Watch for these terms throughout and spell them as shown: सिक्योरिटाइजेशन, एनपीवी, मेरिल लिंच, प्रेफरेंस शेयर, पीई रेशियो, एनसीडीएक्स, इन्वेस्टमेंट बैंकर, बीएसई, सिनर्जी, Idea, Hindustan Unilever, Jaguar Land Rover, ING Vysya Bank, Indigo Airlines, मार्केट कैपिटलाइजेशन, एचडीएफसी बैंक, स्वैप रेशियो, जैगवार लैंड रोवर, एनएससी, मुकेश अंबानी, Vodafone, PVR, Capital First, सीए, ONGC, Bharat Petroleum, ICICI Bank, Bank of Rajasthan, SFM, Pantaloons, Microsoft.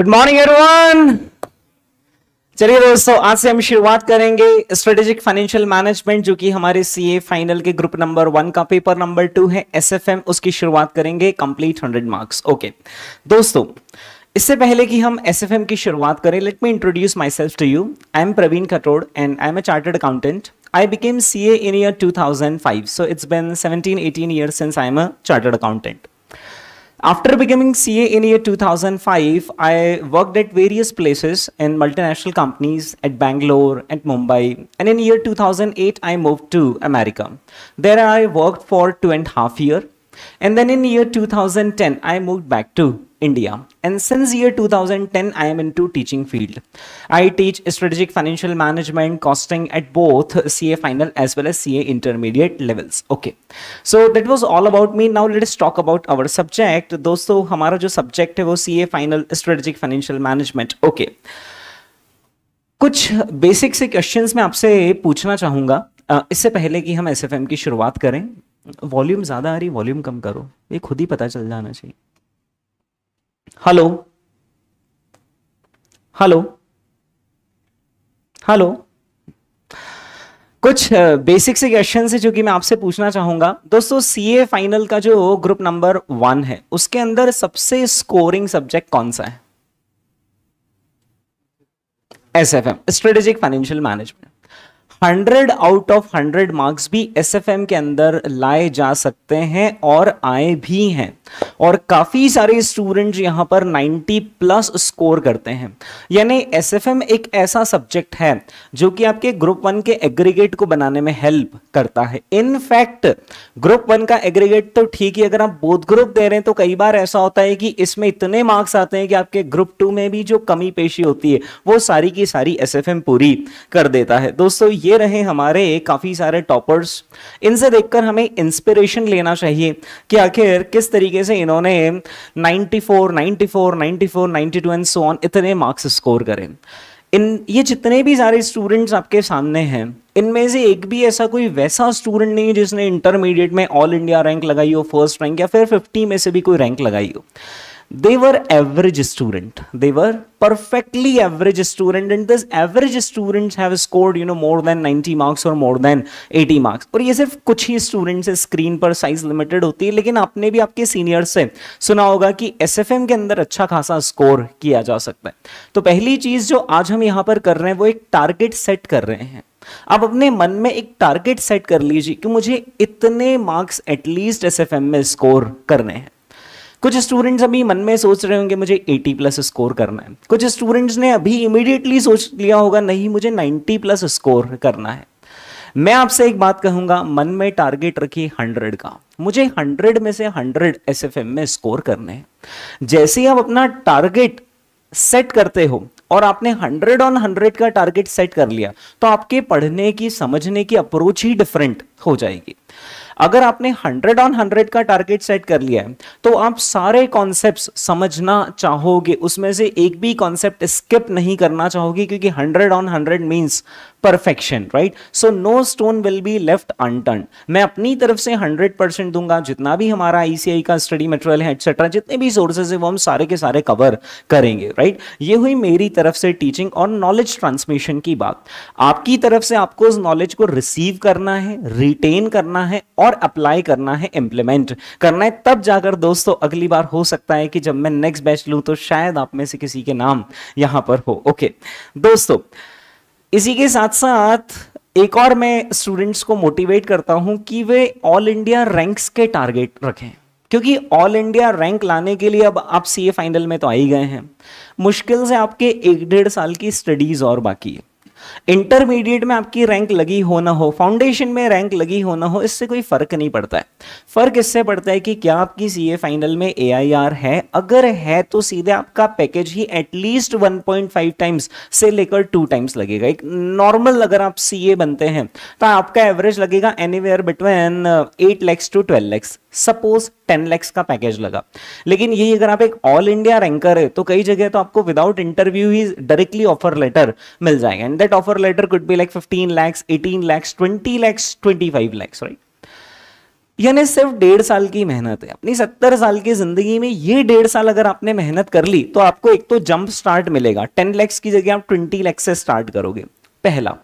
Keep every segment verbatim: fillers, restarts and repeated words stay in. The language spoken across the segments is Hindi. Good morning everyone. चलिए दोस्तों, आज से हम शुरुआत करेंगे स्ट्रेटेजिक फाइनेंशियल मैनेजमेंट, जो कि हमारे सीए फाइनल के ग्रुप नंबर वन का पेपर नंबर टू है एसएफएम, उसकी शुरुआत करेंगे कंप्लीट हंड्रेड मार्क्स। ओके दोस्तों, इससे पहले कि हम एसएफएम की शुरुआत करें, let me introduce my self to you. I am Praveen Katod and I am a chartered accountant. I became C A in year two thousand five, so it's been seventeen eighteen years since I'm a chartered accountant. After becoming C A in year two thousand five, I worked at various places in multinational companies at Bangalore, at Mumbai, and in year two thousand eight I moved to America. There I worked for two and a half year, and then in year two thousand ten I moved back to India, and since year two thousand ten I am into teaching field. I teach strategic financial management costing at both C A final as well as C A intermediate levels. Okay, so that was all about me. Now let's talk about our subject. दोस्तों, हमारा जो subject है वो C A final strategic financial management. Okay, कुछ basic से questions मैं आपसे पूछना चाहूँगा इससे पहले कि हम S F M की शुरुआत करें। वॉल्यूम ज़्यादा आ रही, वॉल्यूम कम करो, ये खुद ही पता चल जाना चाहिए। हेलो हेलो हेलो, कुछ बेसिक से क्वेश्चन है जो कि मैं आपसे पूछना चाहूंगा। दोस्तों, सीए फाइनल का जो ग्रुप नंबर वन है उसके अंदर सबसे स्कोरिंग सब्जेक्ट कौन सा है? SFM, strategic financial management. Hundred out of hundred marks भी एसएफएम के अंदर लाए जा सकते हैं और आए भी हैं, और काफ़ी सारे स्टूडेंट्स यहाँ पर नाइन्टी प्लस स्कोर करते हैं। यानी एसएफएम एक ऐसा सब्जेक्ट है जो कि आपके ग्रुप वन के एग्रीगेट को बनाने में हेल्प करता है। इनफैक्ट ग्रुप वन का एग्रीगेट तो ठीक ही, अगर आप बोथ ग्रुप दे रहे हैं तो कई बार ऐसा होता है कि इसमें इतने मार्क्स आते हैं कि आपके ग्रुप टू में भी जो कमी पेशी होती है वो सारी की सारी एसएफएम पूरी कर देता है। दोस्तों, ये रहे हमारे काफी सारे टॉपर्स, इनसे देखकर हमें इंस्पिरेशन लेना चाहिए कि आखिर किस तरीके से इन्होंने ninety four, ninety four, ninety four, ninety two and so on इतने मार्क्स स्कोर करें। इन ये जितने भी सारे स्टूडेंट्स आपके सामने हैं, इनमें से एक भी ऐसा कोई वैसा स्टूडेंट नहीं है जिसने इंटरमीडिएट में ऑल इंडिया रैंक लगाई हो, फर्स्ट रैंक या फिर फिफ्टी में से भी कोई रैंक लगाई हो। They were average student. They were perfectly average student, and this average students have scored, you know, more than ninety marks or more than eighty marks. और ये सिर्फ कुछ ही स्टूडेंट्स है, स्क्रीन पर साइज लिमिटेड होती है, लेकिन आपने भी आपके सीनियर से सुना होगा कि एसएफएम के अंदर अच्छा खासा स्कोर किया जा सकता है। तो पहली चीज जो आज हम यहाँ पर कर रहे हैं वो एक टारगेट सेट कर रहे हैं। आप अपने मन में एक टारगेट सेट कर लीजिए कि मुझे इतने मार्क्स एटलीस्ट एसएफएम में स्कोर करने हैं। कुछ स्टूडेंट्स अभी मन में सोच रहे होंगे मुझे एटी प्लस स्कोर करना है, कुछ स्टूडेंट्स ने अभी इमीडिएटली सोच लिया होगा नहीं मुझे नाइन्टी प्लस स्कोर करना है। मैं आपसे एक बात कहूंगा, मन में टारगेट रखिए हंड्रेड का, मुझे हंड्रेड में से हंड्रेड एसएफएम में स्कोर करने हैं। जैसे ही आप अपना टारगेट सेट करते हो और आपने हंड्रेड ऑन हंड्रेड का टारगेट सेट कर लिया, तो आपके पढ़ने की समझने की अप्रोच ही डिफरेंट हो जाएगी। अगर आपने हंड्रेड ऑन हंड्रेड का टारगेट सेट कर लिया है तो आप सारे कॉन्सेप्ट्स समझना चाहोगे, उसमें से एक भी कॉन्सेप्ट स्किप नहीं करना चाहोगे, क्योंकि hundred on hundred means perfection, right? So no stone will be left unturned. मैं अपनी तरफ से हंड्रेड परसेंट दूंगा, जितना भी हमारा आईसीआई का स्टडी मटेरियल है एटसेट्रा, जितने भी सोर्सेज है वो हम सारे के सारे कवर करेंगे, राइट? ये हुई मेरी तरफ से टीचिंग और नॉलेज ट्रांसमिशन की बात। आपकी तरफ से आपको उस नॉलेज को रिसीव करना है, रिटेन करना है और अप्लाई करना है, इंप्लीमेंट करना है, तब जाकर दोस्तों अगली बार हो सकता है कि जब मैं नेक्स्ट बैच लूं तो शायद आप में से किसी के नाम यहां पर हो। ओके दोस्तों, इसी के साथ साथ एक और मैं स्टूडेंट्स को मोटिवेट करता हूं कि वे ऑल इंडिया रैंक्स के टारगेट रखें, क्योंकि ऑल इंडिया रैंक लाने के लिए अब आप सीए फाइनल में तो आ ही गए हैं, मुश्किल से आपके एक डेढ़ साल की स्टडीज और बाकी है। इंटरमीडिएट में आपकी रैंक लगी हो ना हो, फाउंडेशन में रैंक लगी हो ना हो, इससे कोई फर्क नहीं पड़ता है। फर्क इससे पड़ता है कि क्या आपकी सीए फाइनल में एआईआर है, अगर है तो सीधे आपका पैकेज ही at least one point five times से लेकर टू टाइम्स लगेगा। एक नॉर्मल अगर आप सीए बनते हैं तो आपका एवरेज लगेगा anywhere between eight lakhs to twelve lakhs, suppose ten lakhs का पैकेज लगा। लेकिन यही अगर आप एक ऑल इंडिया रैंकर है तो कई जगह तो आपको विदाउट इंटरव्यू ही डायरेक्टली ऑफर लेटर मिल जाएगा, and that offer letter could be like fifteen lakhs, eighteen lakhs, twenty lakhs, twenty five lakhs, right? यानी सिर्फ डेढ़ साल की मेहनत है। अपनी सत्तर साल की जिंदगी में ये डेढ़ साल अगर आपने मेहनत कर ली तो आपको एक तो जंप स्टार्ट मिलेगा, टेन लैक्स की जगह आप ट्वेंटी लैक्स से स्टार्ट करोगे, पहला।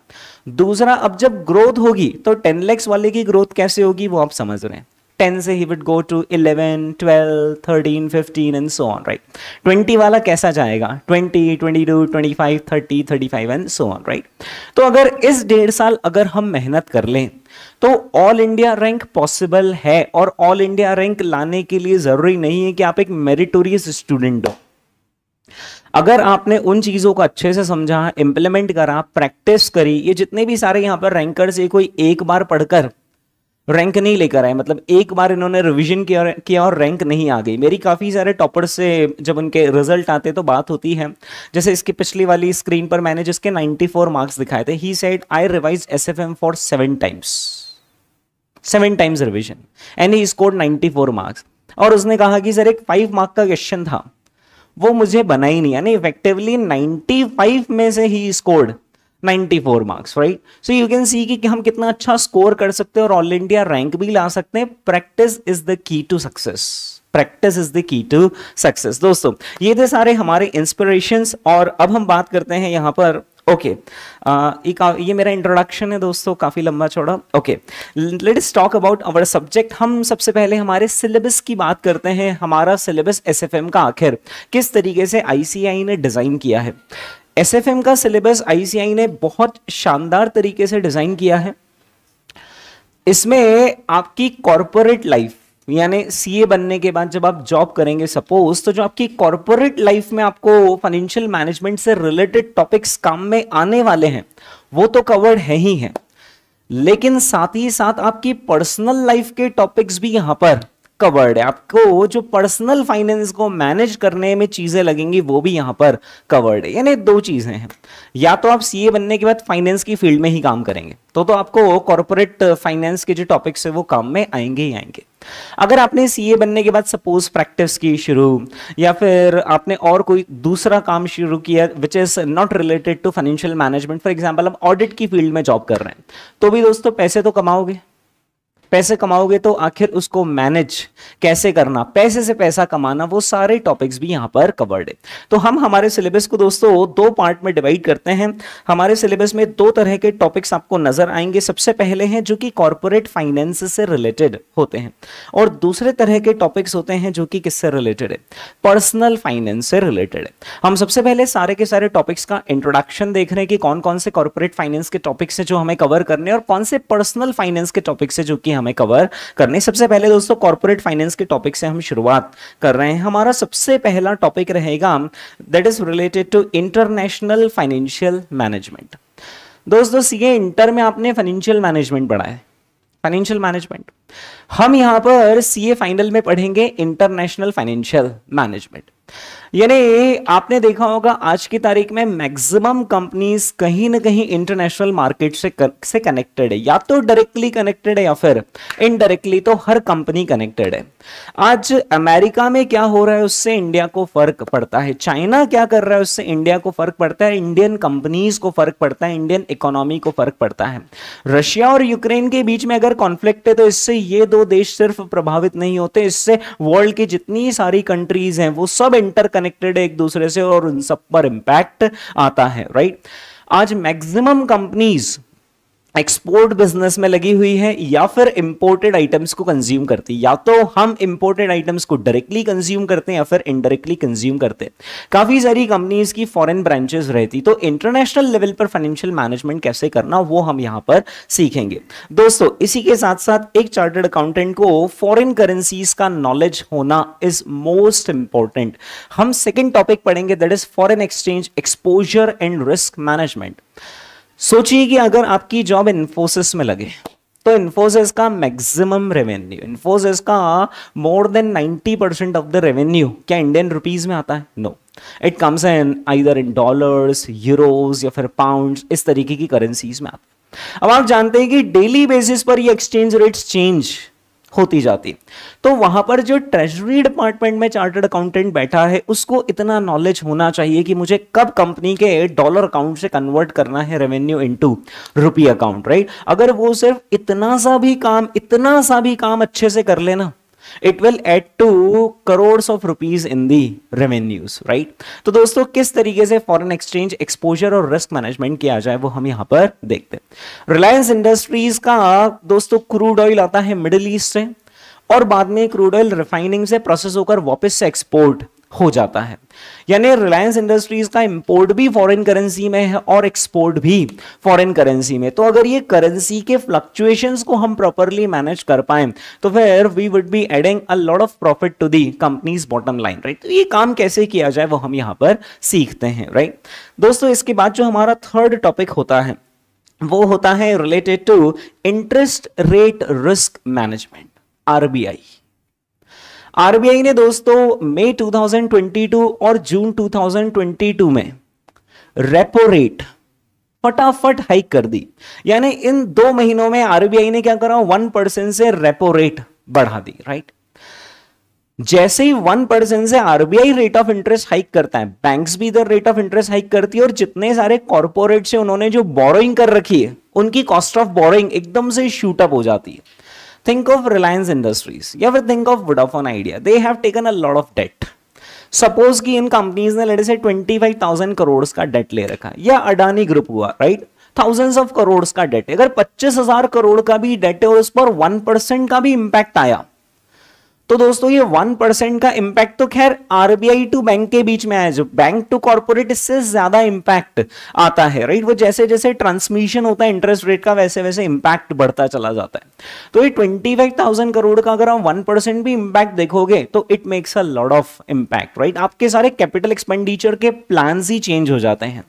दूसरा, अब जब ग्रोथ होगी तो टेन लैक्स वाले की ग्रोथ कैसे होगी वो आप समझ रहे हैं। टेन से ही विड go to eleven, twelve, thirteen, fifteen and so on, right. Twenty वाला कैसा जाएगा, twenty, twenty two, twenty five, thirty, thirty five and so on, right. तो अगर इस डेढ़ साल अगर हम मेहनत कर लें तो ऑल इंडिया रैंक पॉसिबल है। और ऑल इंडिया रैंक लाने के लिए जरूरी नहीं है कि आप एक मेरिटोरियस स्टूडेंट हो। अगर आपने उन चीज़ों को अच्छे से समझा, इंप्लीमेंट करा, प्रैक्टिस करी, ये जितने भी सारे यहाँ पर रैंकर्स ये कोई एक बार पढ़कर रैंक नहीं लेकर आए, मतलब एक बार इन्होंने रिवीजन किया किया और रैंक नहीं आ गई। मेरी काफ़ी सारे टॉपर्स से जब उनके रिजल्ट आते तो बात होती है, जैसे इसकी पिछली वाली स्क्रीन पर मैंने जिसके नाइन्टी फोर मार्क्स दिखाए थे, he said I revise SFM for seven times seven times revision and he scored ninety four marks. और उसने कहा कि सर एक फाइव मार्क का क्वेश्चन था वो मुझे बना ही नहीं, यानी इफेक्टिवली नाइन्टी फाइव में से ही scored ninety four marks, right. So you can see कि हम कितना अच्छा स्कोर कर सकते हैं और ऑल इंडिया रैंक भी ला सकते हैं। Practice is the key to success, practice is the key to success. दोस्तों ये थे सारे हमारे इंस्पिरेशंस और अब हम बात करते हैं यहाँ पर। Okay okay. ये मेरा इंट्रोडक्शन है दोस्तों, काफी लंबा चौड़ा। Okay, let's talk about our subject. हम सबसे पहले हमारे सिलेबस की बात करते हैं। हमारा सिलेबस एसएफएम का आखिर किस तरीके से आईसीआई ने डिजाइन किया है। एसएफएम का सिलेबस आईसीआई ने बहुत शानदार तरीके से डिजाइन किया है। इसमें आपकी कॉर्पोरेट लाइफ, यानी सीए बनने के बाद जब आप जॉब करेंगे सपोज, तो जो आपकी कॉर्पोरेट लाइफ में आपको फाइनेंशियल मैनेजमेंट से रिलेटेड टॉपिक्स काम में आने वाले हैं वो तो कवर्ड है ही हैं, लेकिन साथ ही साथ आपकी पर्सनल लाइफ के टॉपिक्स भी यहाँ पर कवर्ड है। आपको जो पर्सनल फाइनेंस को मैनेज करने में चीजें लगेंगी वो भी यहाँ पर कवर्ड है। यानी दो चीजें हैं, या तो आप सीए बनने के बाद फाइनेंस की फील्ड में ही काम करेंगे तो तो आपको कॉर्पोरेट फाइनेंस के जो टॉपिक्स है वो काम में आएंगे ही आएंगे। अगर आपने सीए बनने के बाद सपोज प्रैक्टिस की शुरू, या फिर आपने और कोई दूसरा काम शुरू किया which is not related to financial management, for example आप ऑडिट की फील्ड में जॉब कर रहे हैं, तो भी दोस्तों पैसे तो कमाओगे। पैसे कमाओगे तो आखिर उसको मैनेज कैसे करना, पैसे से पैसा कमाना, वो सारे टॉपिक्स भी यहाँ पर कवर्ड है। तो हम हमारे सिलेबस को दोस्तों दो पार्ट में डिवाइड करते हैं। हमारे सिलेबस में दो तरह के टॉपिक्स आपको नजर आएंगे। सबसे पहले हैं जो कि कॉर्पोरेट फाइनेंस से रिलेटेड होते हैं और दूसरे तरह के टॉपिक्स होते हैं जो कि किससे रिलेटेड है, पर्सनल फाइनेंस से रिलेटेड है। हम सबसे पहले सारे के सारे टॉपिक्स का इंट्रोडक्शन देख रहे हैं कि कौन कौन से कॉर्पोरेट फाइनेंस के टॉपिक्स हैं जो हमें कवर करने और कौन से पर्सनल फाइनेंस के टॉपिक्स हैं जो कि हमें कवर करने। सबसे पहले दोस्तों कॉर्पोरेट फाइनेंस के टॉपिक से हम शुरुआत कर रहे हैं। हमारा सबसे पहला टॉपिक रहेगा that is related to international financial management. दोस्तों सीए इंटर में आपने फाइनेंशियल मैनेजमेंट पढ़ा है, फाइनेंशियल मैनेजमेंट। हम यहां पर सीए फाइनल में पढ़ेंगे इंटरनेशनल फाइनेंशियल मैनेजमेंट। यानी आपने देखा होगा आज की तारीख में मैक्सिमम कंपनीज कहीं ना कहीं इंटरनेशनल मार्केट से से कनेक्टेड है, या तो डायरेक्टली कनेक्टेड है या फिर इनडायरेक्टली, तो हर कंपनी कनेक्टेड है। आज अमेरिका में क्या हो रहा है उससे इंडिया को फर्क पड़ता है, चाइना क्या कर रहा है उससे इंडिया को फर्क पड़ता है, इंडियन कंपनीज को फर्क पड़ता है, इंडियन इकोनॉमी को फर्क पड़ता है। रशिया और यूक्रेन के बीच में अगर कॉन्फ्लिक्ट है तो इससे ये दो देश सिर्फ प्रभावित नहीं होते, इससे वर्ल्ड की जितनी सारी कंट्रीज हैं वो सब इंटरकनेक्टेड है एक दूसरे से और उन सब पर इंपैक्ट आता है, राइट। आज मैक्सिमम कंपनीज एक्सपोर्ट बिजनेस में लगी हुई है या फिर इंपोर्टेड आइटम्स को कंज्यूम करती है, या तो हम इंपोर्टेड आइटम्स को डायरेक्टली कंज्यूम करते हैं या फिर इनडायरेक्टली कंज्यूम करते हैं। काफ़ी सारी कंपनीज की फॉरेन ब्रांचेस रहती, तो इंटरनेशनल लेवल पर फाइनेंशियल मैनेजमेंट कैसे करना वो हम यहाँ पर सीखेंगे। दोस्तों इसी के साथ साथ एक चार्टर्ड अकाउंटेंट को फॉरेन करेंसीज का नॉलेज होना इज मोस्ट इंपॉर्टेंट। हम सेकेंड टॉपिक पढ़ेंगे that is foreign exchange exposure and risk management. सोचिए कि अगर आपकी जॉब इन्फोसिस में लगे तो इन्फोसिस का मैक्सिमम रेवेन्यू, इन्फोसिस का more than ninety percent of the revenue क्या इंडियन रुपीस में आता है? No, it comes in either in dollars, euros या फिर पाउंड्स, इस तरीके की करेंसीज में आता है। अब आप जानते हैं कि डेली बेसिस पर ये एक्सचेंज रेट्स चेंज होती जाती। तो वहाँ पर जो ट्रेजरी डिपार्टमेंट में चार्टर्ड अकाउंटेंट बैठा है उसको इतना नॉलेज होना चाहिए कि मुझे कब कंपनी के डॉलर अकाउंट से कन्वर्ट करना है revenue into rupee account, right. अगर वो सिर्फ इतना सा भी काम इतना सा भी काम अच्छे से कर लेना, it will add to crore of rupees in the revenues, right. तो दोस्तों किस तरीके से फॉरेन एक्सचेंज एक्सपोजर और रिस्क मैनेजमेंट किया जाए वो हम यहाँ पर देखते हैं। रिलायंस इंडस्ट्रीज का दोस्तों क्रूड ऑयल आता है मिडिल ईस्ट से और बाद में क्रूड ऑयल रिफाइनिंग से प्रोसेस होकर वापस से एक्सपोर्ट हो जाता है, यानी रिलायंस इंडस्ट्रीज का इंपोर्ट भी फॉरेन करेंसी में है और एक्सपोर्ट भी फॉरेन करेंसी में। तो अगर ये करेंसी के फ्लक्चुएशंस को हम प्रॉपरली मैनेज कर पाए तो फिर we would be adding a lot of profit to the companies bottom line, right. तो ये काम कैसे किया जाए वो हम यहाँ पर सीखते हैं, राइट। दोस्तों इसके बाद जो हमारा थर्ड टॉपिक होता है वो होता है related to interest rate risk management. RBI RBI ने दोस्तों मई दो हज़ार बाईस और जून दो हज़ार बाईस में रेपो रेट फटाफट हाइक कर दी, यानी इन दो महीनों में आरबीआई ने क्या करा, वन परसेंट से रेपो रेट बढ़ा दी, राइट। जैसे ही वन परसेंट से RBI rate of interest hike करता है, बैंक्स भी इधर रेट ऑफ इंटरेस्ट हाइक करती है और जितने सारे कॉर्पोरेट से उन्होंने जो बोरोइंग कर रखी है उनकी कॉस्ट ऑफ बोरोइंग एकदम से शूट अप हो जाती है। Think of Reliance Industries या फिर think of Vodafone Idea, they have taken a lot of debt. Suppose कि इन कंपनीज ने लेट से पच्चीस हज़ार करोड़ का डेट ले रखा, या अडानी ग्रुप हुआ, राइट, थाउजेंड्स ऑफ करोड़ का डेट। अगर पच्चीस हज़ार करोड़ का भी डेट है और उस पर वन परसेंट का भी इंपैक्ट आया तो दोस्तों ये वन परसेंट का इंपैक्ट तो खैर आरबीआई टू बैंक के बीच में आया, जो बैंक टू कॉर्पोरेट इससे ज्यादा इंपैक्ट आता है, राइट। वो जैसे जैसे ट्रांसमिशन होता है इंटरेस्ट रेट का वैसे वैसे इंपैक्ट बढ़ता चला जाता है। तो ये पच्चीस हज़ार करोड़ का अगर आप वन परसेंट भी इंपैक्ट देखोगे तो it makes a lot of impact, right. आपके सारे कैपिटल एक्सपेंडिचर के प्लान ही चेंज हो जाते हैं।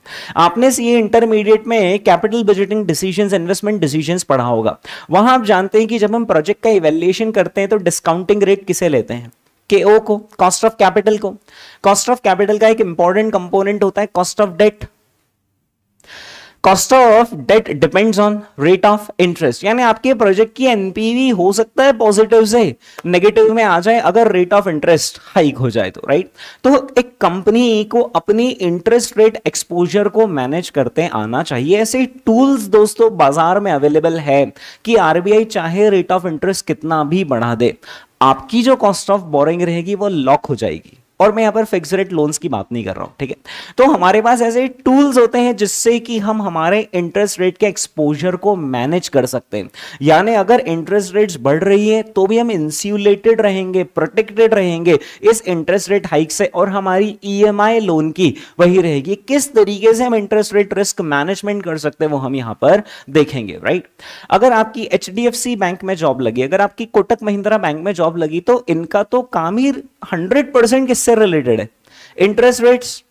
आपने सीए इंटरमीडिएट में capital budgeting decision, investment decision पढ़ा होगा। वहां आप जानते हैं कि जब हम प्रोजेक्ट का इवेल्युएशन करते हैं तो डिस्काउंटिंग रेट किसे लेते हैं, केओ को, कॉस्ट ऑफ कैपिटल को। कॉस्ट ऑफ कैपिटल का एक इंपॉर्टेंट कंपोनेंट होता है cost of debt. Cost of debt depends on rate of interest, यानी आपके प्रोजेक्ट की एनपीवी हो सकता है पॉजिटिव से नेगेटिव में आ जाए अगर रेट ऑफ इंटरेस्ट हाइक हो जाए तो, राइट। तो एक कंपनी को अपनी इंटरेस्ट रेट एक्सपोजर को मैनेज करते आना चाहिए। ऐसे टूल्स दोस्तों बाजार में अवेलेबल है कि आरबीआई चाहे रेट ऑफ इंटरेस्ट कितना भी बढ़ा दे, आपकी जो कॉस्ट ऑफ बोरिंग रहेगी वो लॉक हो जाएगी। और मैं यहाँ पर फिक्स रेट लोन्स की बात नहीं कर रहा हूँ, ठीक है। तो हमारे पास ऐसे टूल्स होते हैं जिससे कि हम हमारे इंटरेस्ट रेट के एक्सपोजर को मैनेज कर सकते हैं, यानी अगर इंटरेस्ट रेट्स बढ़ रही है तो भी हम इंसुलेटेड रहेंगे, प्रोटेक्टेड रहेंगे इस इंटरेस्ट रेट हाइक से, और हमारी ईएमआई लोन की वही रहेगी। किस तरीके से हम इंटरेस्ट रेट रिस्क मैनेजमेंट कर सकते हैं वो हम यहाँ पर देखेंगे, राइट। अगर आपकी एचडीएफसी बैंक में जॉब लगी, अगर आपकी कोटक महिंद्रा बैंक में जॉब लगी, तो इनका तो काम ही हंड्रेड परसेंट किससे रिलेटेड है, इंटरेस्ट रेट्स,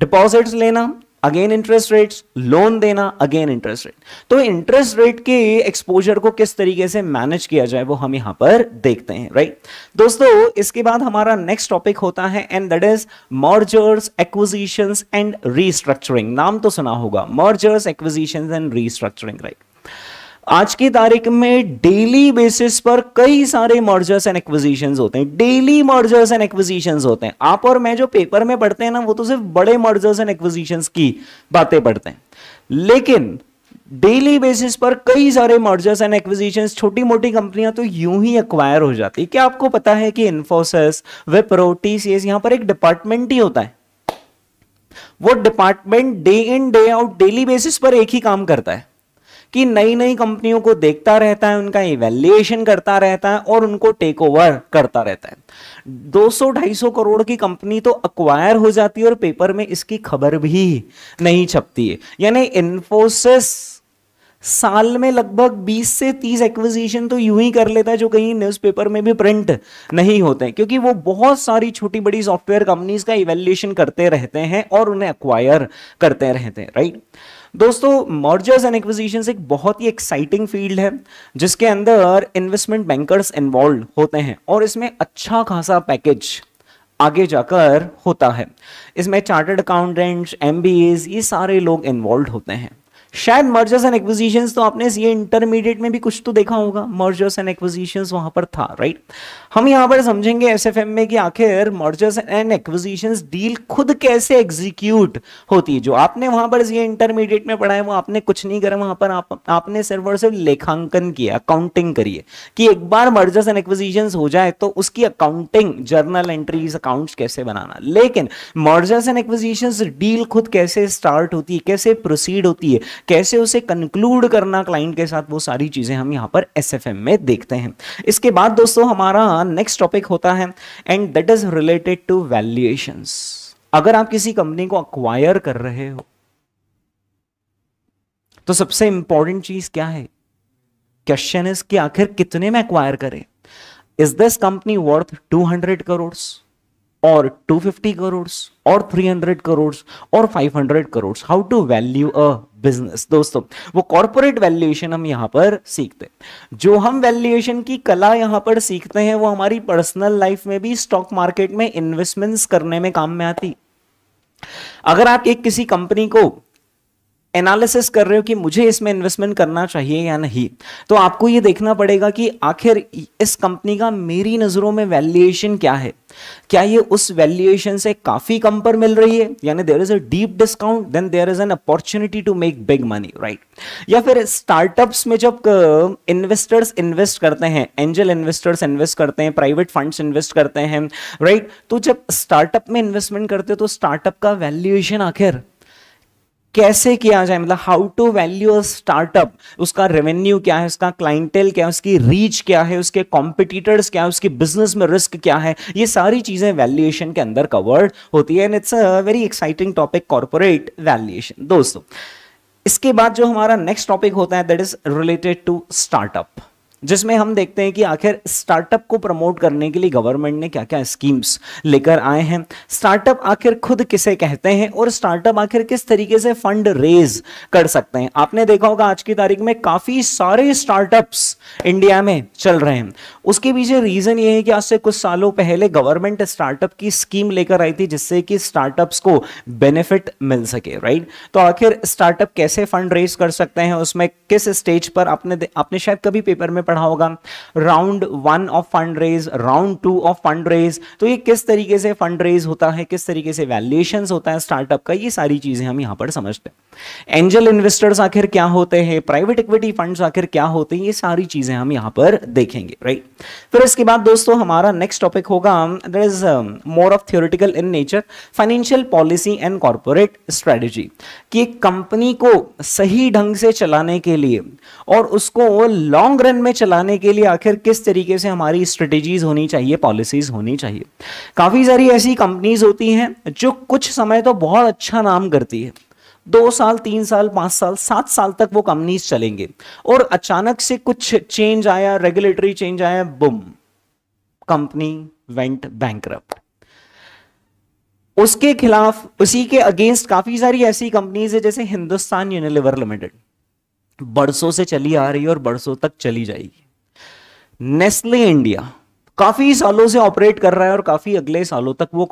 डिपॉजिट्स लेना अगेन इंटरेस्ट रेट्स, लोन देना अगेन इंटरेस्ट रेट। तो इंटरेस्ट रेट के एक्सपोजर को किस तरीके से मैनेज किया जाए वो हम यहां पर देखते हैं, राइट। दोस्तों इसके बाद हमारा नेक्स्ट टॉपिक होता है and that is mergers acquisitions and restructuring. नाम तो सुना होगा, mergers acquisitions and restructuring, right. आज की तारीख में डेली बेसिस पर कई सारे मर्जर्स एंड एक्विजिशंस होते हैं, डेली मर्जर्स एंड एक्विजिशंस होते हैं। आप और मैं जो पेपर में पढ़ते हैं ना वो तो सिर्फ बड़े मर्जर्स एंड एक्विजिशंस की बातें पढ़ते हैं, लेकिन डेली बेसिस पर कई सारे मर्जर्स एंड एक्विजिशंस, छोटी मोटी कंपनियां तो यूं ही एक्वायर हो जाती है। क्या आपको पता है कि इन्फोसिस, विप्रो, टीसीएस, यहां पर एक डिपार्टमेंट ही होता है, वो department day in day out daily basis पर एक ही काम करता है कि नई नई कंपनियों को देखता रहता है, उनका इवैल्यूएशन करता रहता है और उनको टेक ओवर करता रहता है। दो सौ ढाई सौ करोड़ की कंपनी तो अक्वायर हो जाती है और पेपर में इसकी खबर भी नहीं छपती है। यानी इन्फोसिस साल में लगभग बीस से तीस एक्विजिशन तो यूं ही कर लेता है जो कहीं न्यूज़पेपर में भी प्रिंट नहीं होते हैं, क्योंकि वो बहुत सारी छोटी बड़ी सॉफ्टवेयर कंपनीज का इवैल्यूएशन करते रहते हैं और उन्हें अक्वायर करते रहते हैं, राइट। दोस्तों मर्जर्स एंड एक्विजिशंस एक बहुत ही एक्साइटिंग फील्ड है जिसके अंदर इन्वेस्टमेंट बैंकर्स इन्वॉल्व होते हैं और इसमें अच्छा खासा पैकेज आगे जाकर होता है। इसमें चार्टर्ड अकाउंटेंट्स, एमबीएज, ये सारे लोग इन्वॉल्व होते हैं। शायद मर्जर्स एंड एक्विजिशंस तो आपने ये इंटरमीडिएट में भी कुछ तो देखा होगा, मर्जर्स एंड एक्विजिशंस वहां पर था, राइट। हम यहाँ पर समझेंगे एसएफएम में कि आखिर मर्जर्स एंड एक्विजिशंस डील खुद कैसे एग्जीक्यूट होती है। जो आपने वहां पर ये इंटरमीडिएट में पढ़ा है वो आपने कुछ नहीं करा, वहां पर आप, आपने सिर्फ और सिर्फ लेखांकन किया, अकाउंटिंग करिए कि एक बार मर्जर्स एंड एक्विजिशंस हो जाए तो उसकी अकाउंटिंग, जर्नल एंट्रीज, अकाउंट्स कैसे बनाना। लेकिन मर्जर्स एंड एक्विजिशंस डील खुद कैसे स्टार्ट होती है, कैसे प्रोसीड होती है, कैसे उसे कंक्लूड करना क्लाइंट के साथ, वो सारी चीजें हम यहाँ पर एसएफएम में देखते हैं। इसके बाद दोस्तों हमारा नेक्स्ट टॉपिक होता है and that is related to valuations. अगर आप किसी कंपनी को अक्वायर कर रहे हो तो सबसे इंपॉर्टेंट चीज क्या है? क्वेश्चन इज कि आखिर कितने में अक्वायर करें। Is this company worth two hundred crore और टू फिफ्टी करोड़ और थ्री हंड्रेड करोड़ और five hundred crore. How to value a business. दोस्तों वो कॉर्पोरेट वैल्यूएशन हम यहाँ पर सीखते हैं। जो हम वैल्यूएशन की कला यहाँ पर सीखते हैं वो हमारी पर्सनल लाइफ में भी, स्टॉक मार्केट में इन्वेस्टमेंट्स करने में काम में आती। अगर आप एक किसी कंपनी को एनालिसिस कर रहे हो कि मुझे इसमें इन्वेस्टमेंट करना चाहिए या नहीं, तो आपको ये देखना पड़ेगा कि आखिर इस कंपनी का मेरी नजरों में वैल्यूएशन क्या है, क्या ये उस वैल्यूएशन से काफी कम पर मिल रही है, यानी there is a deep discount, then there is an opportunity to make big money, right. या फिर स्टार्टअप्स में जब इन्वेस्टर्स इन्वेस्ट करते हैं, एंजल इन्वेस्टर्स इन्वेस्ट करते हैं, प्राइवेट फंड्स इन्वेस्ट करते हैं, राइट, तो जब स्टार्टअप में इन्वेस्टमेंट करते हो तो स्टार्टअप का वैल्यूएशन आखिर कैसे किया जाए, मतलब how to value a startup. उसका रेवेन्यू क्या है, उसका क्लाइंटेल क्या है, उसकी रीच क्या है, उसके कॉम्पिटिटर्स क्या है, उसकी बिजनेस में रिस्क क्या है, ये सारी चीजें वैल्यूएशन के अंदर कवर्ड होती है and it's a very exciting topic, corporate valuation. दोस्तों इसके बाद जो हमारा नेक्स्ट टॉपिक होता है that is related to startup, जिसमें हम देखते हैं कि आखिर स्टार्टअप को प्रमोट करने के लिए गवर्नमेंट ने क्या क्या स्कीम्स लेकर आए हैं, स्टार्टअप आखिर खुद किसे कहते हैं और स्टार्टअप आखिर किस तरीके से फंड रेज कर सकते हैं। आपने देखा होगा आज की तारीख में काफ़ी सारे स्टार्टअप्स इंडिया में चल रहे हैं। उसके पीछे रीज़न ये है कि आज से कुछ सालों पहले गवर्नमेंट स्टार्टअप की स्कीम लेकर आई थी जिससे कि स्टार्टअप्स को बेनिफिट मिल सके, राइट। तो आखिर स्टार्टअप कैसे फंड रेज कर सकते हैं, उसमें किस स्टेज पर, आपने आपने शायद कभी पेपर में पढ़ा होगा round one of fund raise, round two of fund raise, तो ये किस तरीके से फंड रेज होता है, किस तरीके से वैल्यूएशंस होता है स्टार्टअप का, ये सारी चीजें हम यहां पर समझते हैं। एंजल इन्वेस्टर्स आखिर क्या होते हैं, प्राइवेट इक्विटी फंड्स आखिर क्या होते हैं, ये सारी चीजें हम यहां पर देखेंगे, राइट। फिर इसके बाद दोस्तों हमारा नेक्स्ट टॉपिक होगा that is more of theoretical in nature, financial policy and corporate strategy, कि कंपनी को सही ढंग से चलाने के लिए और उसको लॉन्ग रन में चलाने के लिए आखिर किस तरीके से हमारी स्ट्रेटेजीज होनी चाहिए, पॉलिसीज होनी चाहिए। काफी सारी ऐसी कंपनीज होती हैं जो कुछ समय तो बहुत अच्छा नाम करती है, दो साल, तीन साल, पाँच साल, सात साल तक वो कंपनीज चलेंगे और अचानक से कुछ चेंज आया, रेगुलेटरी चेंज आया, बुम, कंपनी वेंट बैंकरप्ट। उसके खिलाफ, उसी के अगेंस्ट काफी सारी ऐसी कंपनीज है जैसे हिंदुस्तान यूनिलीवर लिमिटेड, बरसों से चली आ रही है और बरसों तक चली जाएगी। नेस्ले इंडिया काफी सालों से ऑपरेट कर रहा है और काफी अगले सालों तक वो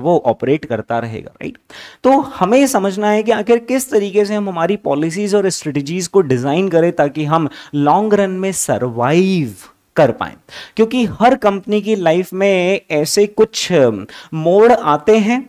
वो ऑपरेट करता रहेगा, राइट। तो हमें समझना है कि आखिर किस तरीके से हम हमारी पॉलिसीज और स्ट्रेटजीज को डिजाइन करें ताकि हम लॉन्ग रन में सरवाइव कर पाए, क्योंकि हर कंपनी की लाइफ में ऐसे कुछ मोड़ आते हैं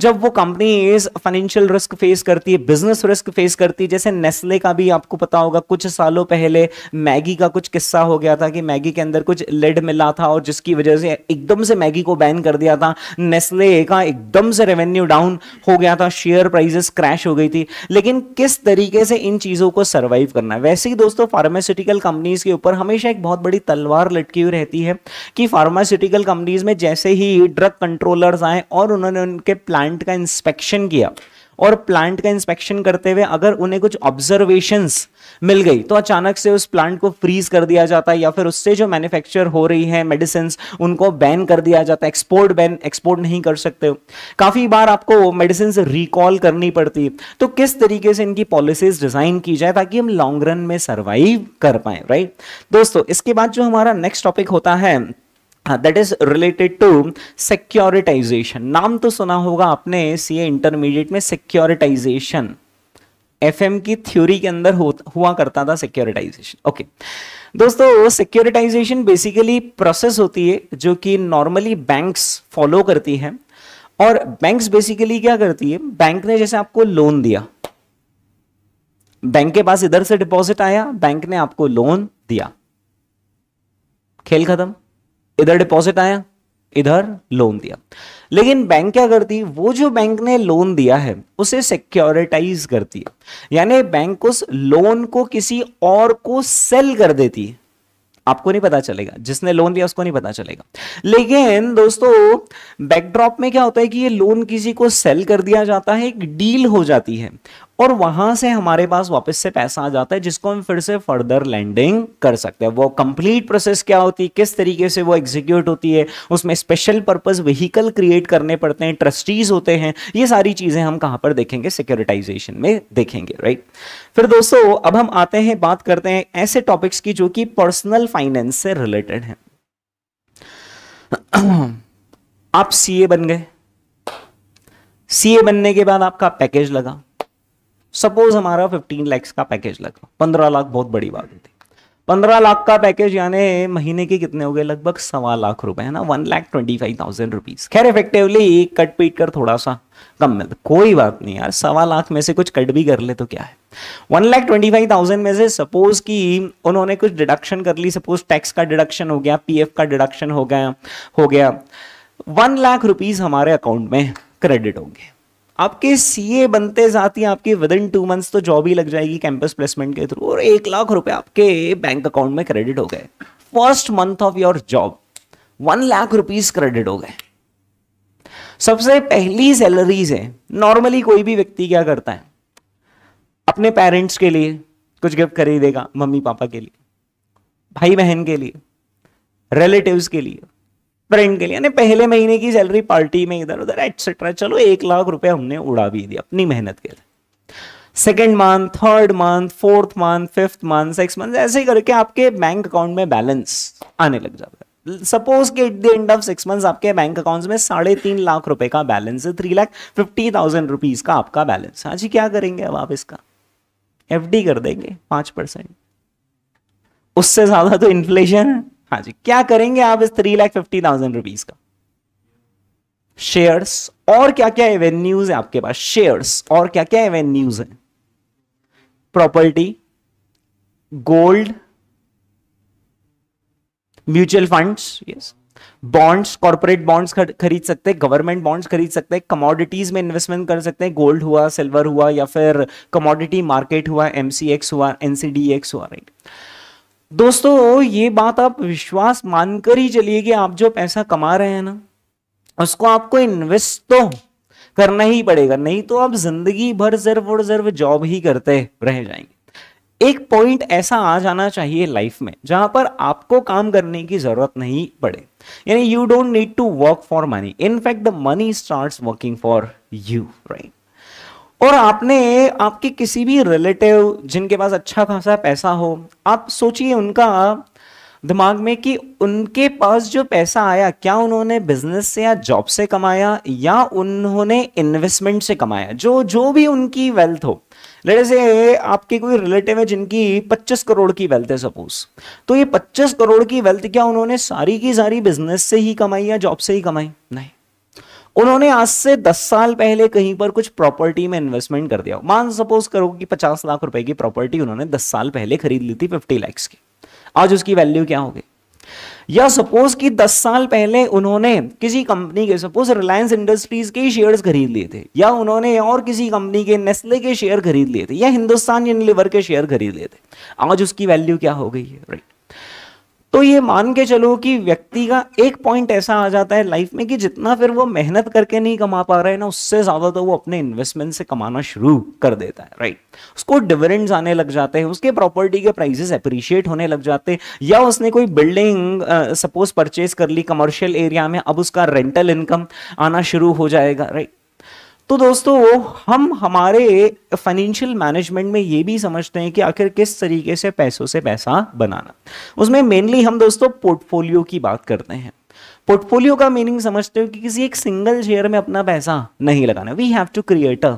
जब वो कंपनी फाइनेंशियल रिस्क फेस करती है, बिजनेस रिस्क फेस करती है। जैसे नेस्ले का भी आपको पता होगा कुछ सालों पहले मैगी का कुछ किस्सा हो गया था कि मैगी के अंदर कुछ लेड मिला था और जिसकी वजह से एकदम से मैगी को बैन कर दिया था, नेस्ले का एकदम से रेवेन्यू डाउन हो गया था, शेयर प्राइसेस क्रैश हो गई थी। लेकिन किस तरीके से इन चीज़ों को सर्वाइव करना। वैसे ही दोस्तों फार्मास्यूटिकल कंपनीज के ऊपर हमेशा एक बहुत बड़ी तलवार लटकी हुई रहती है कि फार्मास्यूटिकल कंपनीज में जैसे ही ड्रग कंट्रोलर्स आए और उन्होंने उनके प्लान प्लांट का इंस्पेक्शन किया और प्लांट का इंस्पेक्शन करते हुए अगर उन्हें कुछ ऑब्जर्वेशंस मिल गई तो अचानक से उस प्लांट को फ्रीज कर दिया जाता है या फिर उससे जो मैन्युफैक्चर हो रही है मेडिसिन्स उनको बैन कर दिया जाता है, एक्सपोर्ट बैन, एक्सपोर्ट नहीं कर सकते हो। काफ़ी बार आपको मेडिसिन्स रिकॉल करनी पड़ती है। तो किस तरीके से इनकी पॉलिसीज डिज़ाइन की जाए ताकि हम लॉन्ग रन में सर्वाइव कर पाएँ, राइट। दोस्तों इसके बाद जो हमारा नेक्स्ट टॉपिक होता है that is related to सिक्योरिटाइजेशन। नाम तो सुना होगा आपने सीए इंटरमीडिएट में, सिक्योरिटाइजेशन एफएम की थ्योरी के अंदर हो, हुआ करता था सिक्योरिटाइजेशन। ओके दोस्तों, सिक्योरिटाइजेशन बेसिकली प्रोसेस होती है जो कि नॉर्मली बैंक्स फॉलो करती हैं। और बैंक्स बेसिकली क्या करती है, बैंक ने जैसे आपको लोन दिया, बैंक के पास इधर से डिपॉजिट आया, बैंक ने आपको लोन दिया, खेल खत्म। इधर डिपॉजिट आया, इधर लोन दिया। लेकिन बैंक क्या करती है, वो जो बैंक ने लोन दिया है उसे सिक्योरिटाइज करती है, यानी बैंक उस लोन को किसी और को सेल कर देती है। आपको नहीं पता चलेगा, जिसने लोन लिया उसको नहीं पता चलेगा। लेकिन दोस्तों बैकड्रॉप में क्या होता है कि ये लोन किसी को सेल कर दिया जाता है, एक डील हो जाती है और वहां से हमारे पास वापस से पैसा आ जाता है जिसको हम फिर से फर्दर लैंडिंग कर सकते हैं। वो कंप्लीट प्रोसेस क्या होती है, किस तरीके से वो एग्जीक्यूट होती है, उसमें स्पेशल पर्पस व्हीकल क्रिएट करने पड़ते हैं, ट्रस्टीज होते हैं, ये सारी चीजें हम कहां पर देखेंगे, सिक्योरिटाइजेशन में देखेंगे, राइट। फिर दोस्तों अब हम आते हैं, बात करते हैं ऐसे टॉपिक्स की जो कि पर्सनल फाइनेंस से रिलेटेड है। आप सीए बन गए, सीए बनने के बाद आपका पैकेज लगा, सपोज हमारा पंद्रह लाख का पैकेज लगा, पंद्रह लाख बहुत बड़ी बात होती, पंद्रह लाख का पैकेज यानी महीने के कितने हो गए, लगभग सवा लाख रुपए, है ना, one lakh twenty five thousand rupees. खैर इफेक्टिवली कट पीट कर थोड़ा सा कम मिलता, कोई बात नहीं यार, सवा लाख में से कुछ कट भी कर ले तो क्या है। One lakh twenty five thousand में से सपोज कि उन्होंने कुछ डिडक्शन कर ली, सपोज टैक्स का डिडक्शन हो गया, पी एफ का डिडक्शन हो गया हो गया वन लाख रुपीज हमारे अकाउंट में क्रेडिट होंगे। आपके सीए बनते साथ ही आपके विद इन टू मंथ्स तो जॉब ही लग जाएगी कैंपस प्लेसमेंट के थ्रू, और एक लाख रुपए आपके बैंक अकाउंट में क्रेडिट हो गए। First month of your job one lakh rupees credit हो गए, सबसे पहली सैलरी से। नॉर्मली कोई भी व्यक्ति क्या करता है, अपने पेरेंट्स के लिए कुछ गिफ्ट खरीदेगा, मम्मी पापा के लिए, भाई बहन के लिए, रिलेटिव्स के लिए, फ्रेंड के लिए, यानी पहले महीने की सैलरी पार्टी में इधर उधर एटसेट्रा। चलो एक लाख रुपए हमने उड़ा भी दिया अपनी मेहनत के लिए। Second month, third month, fourth month, fifth month, six month, ऐसे करके आपके बैंक अकाउंट में बैलेंस आने लग जाता है। सपोज कि at the end of six months आपके बैंक अकाउंट में साढ़े तीन लाख रुपए का बैलेंस है, three lakh fifty thousand rupees का आपका बैलेंस। हाँ जी, क्या करेंगे अब आप इसका, एफ डी कर देंगे पांच परसेंट, उससे ज्यादा तो इन्फ्लेशन है। हाँ जी, क्या करेंगे आप इस three lakh fifty thousand rupees का, शेयर्स और क्या क्या एवेन्यूज है आपके पास, शेयर्स और क्या क्या एवेन्यूज है, property, gold, mutual funds, yes, bonds, corporate bonds खरीद सकते हैं, गवर्नमेंट बॉन्ड्स खरीद सकते हैं, कमोडिटीज में इन्वेस्टमेंट कर सकते हैं, गोल्ड हुआ, सिल्वर हुआ, या फिर कमोडिटी मार्केट हुआ, एमसीएक्स हुआ, एनसीडीएक्स हुआ, राइट। दोस्तों ये बात आप विश्वास मानकर ही चलिए कि आप जो पैसा कमा रहे हैं ना उसको आपको इन्वेस्ट तो करना ही पड़ेगा, नहीं तो आप जिंदगी भर सिर्फ और सिर्फ जॉब ही करते रह जाएंगे। एक पॉइंट ऐसा आ जाना चाहिए लाइफ में जहां पर आपको काम करने की जरूरत नहीं पड़े, यानी you don't need to work for money, in fact the money starts working for you, right. और आपने आपके किसी भी रिलेटिव जिनके पास अच्छा खासा पैसा हो, आप सोचिए उनका दिमाग में कि उनके पास जो पैसा आया क्या उन्होंने बिजनेस से या जॉब से कमाया या उन्होंने इन्वेस्टमेंट से कमाया, जो जो भी उनकी वेल्थ हो। जैसे आपके कोई रिलेटिव है जिनकी पच्चीस करोड़ की वेल्थ है सपोज, तो ये पच्चीस करोड़ की वेल्थ क्या उन्होंने सारी की सारी बिजनेस से ही कमाई या जॉब से ही कमाई? नहीं, उन्होंने आज से दस साल पहले कहीं पर कुछ प्रॉपर्टी में इन्वेस्टमेंट कर दिया। मान सपोज करो कि पचास लाख रुपए की प्रॉपर्टी उन्होंने दस साल पहले खरीद ली थी पचास लाख की, आज उसकी वैल्यू क्या होगी? या सपोज कि दस साल पहले उन्होंने किसी कंपनी के सपोज रिलायंस इंडस्ट्रीज के शेयर्स खरीद लिए थे, या उन्होंने और किसी कंपनी के नेस्ले के शेयर खरीद लिए थे, या हिंदुस्तान यूनिलीवर के शेयर खरीद लिए थे, आज उसकी वैल्यू क्या हो गई है, राइट। तो ये मान के चलो कि व्यक्ति का एक पॉइंट ऐसा आ जाता है लाइफ में कि जितना फिर वो मेहनत करके नहीं कमा पा रहा है ना, उससे ज्यादा तो वो अपने इन्वेस्टमेंट से कमाना शुरू कर देता है, राइट। उसको डिविडेंड्स आने लग जाते हैं, उसके प्रॉपर्टी के प्राइसेस अप्रिशिएट होने लग जाते हैं, या उसने कोई बिल्डिंग सपोज परचेज कर ली कमर्शियल एरिया में, अब उसका रेंटल इनकम आना शुरू हो जाएगा, राइट। तो दोस्तों हम हमारे फाइनेंशियल मैनेजमेंट में ये भी समझते हैं कि आखिर किस तरीके से पैसों से पैसा बनाना, उसमें मेनली हम दोस्तों पोर्टफोलियो की बात करते हैं। पोर्टफोलियो का मीनिंग समझते हो कि किसी एक सिंगल शेयर में अपना पैसा नहीं लगाना, we have to create a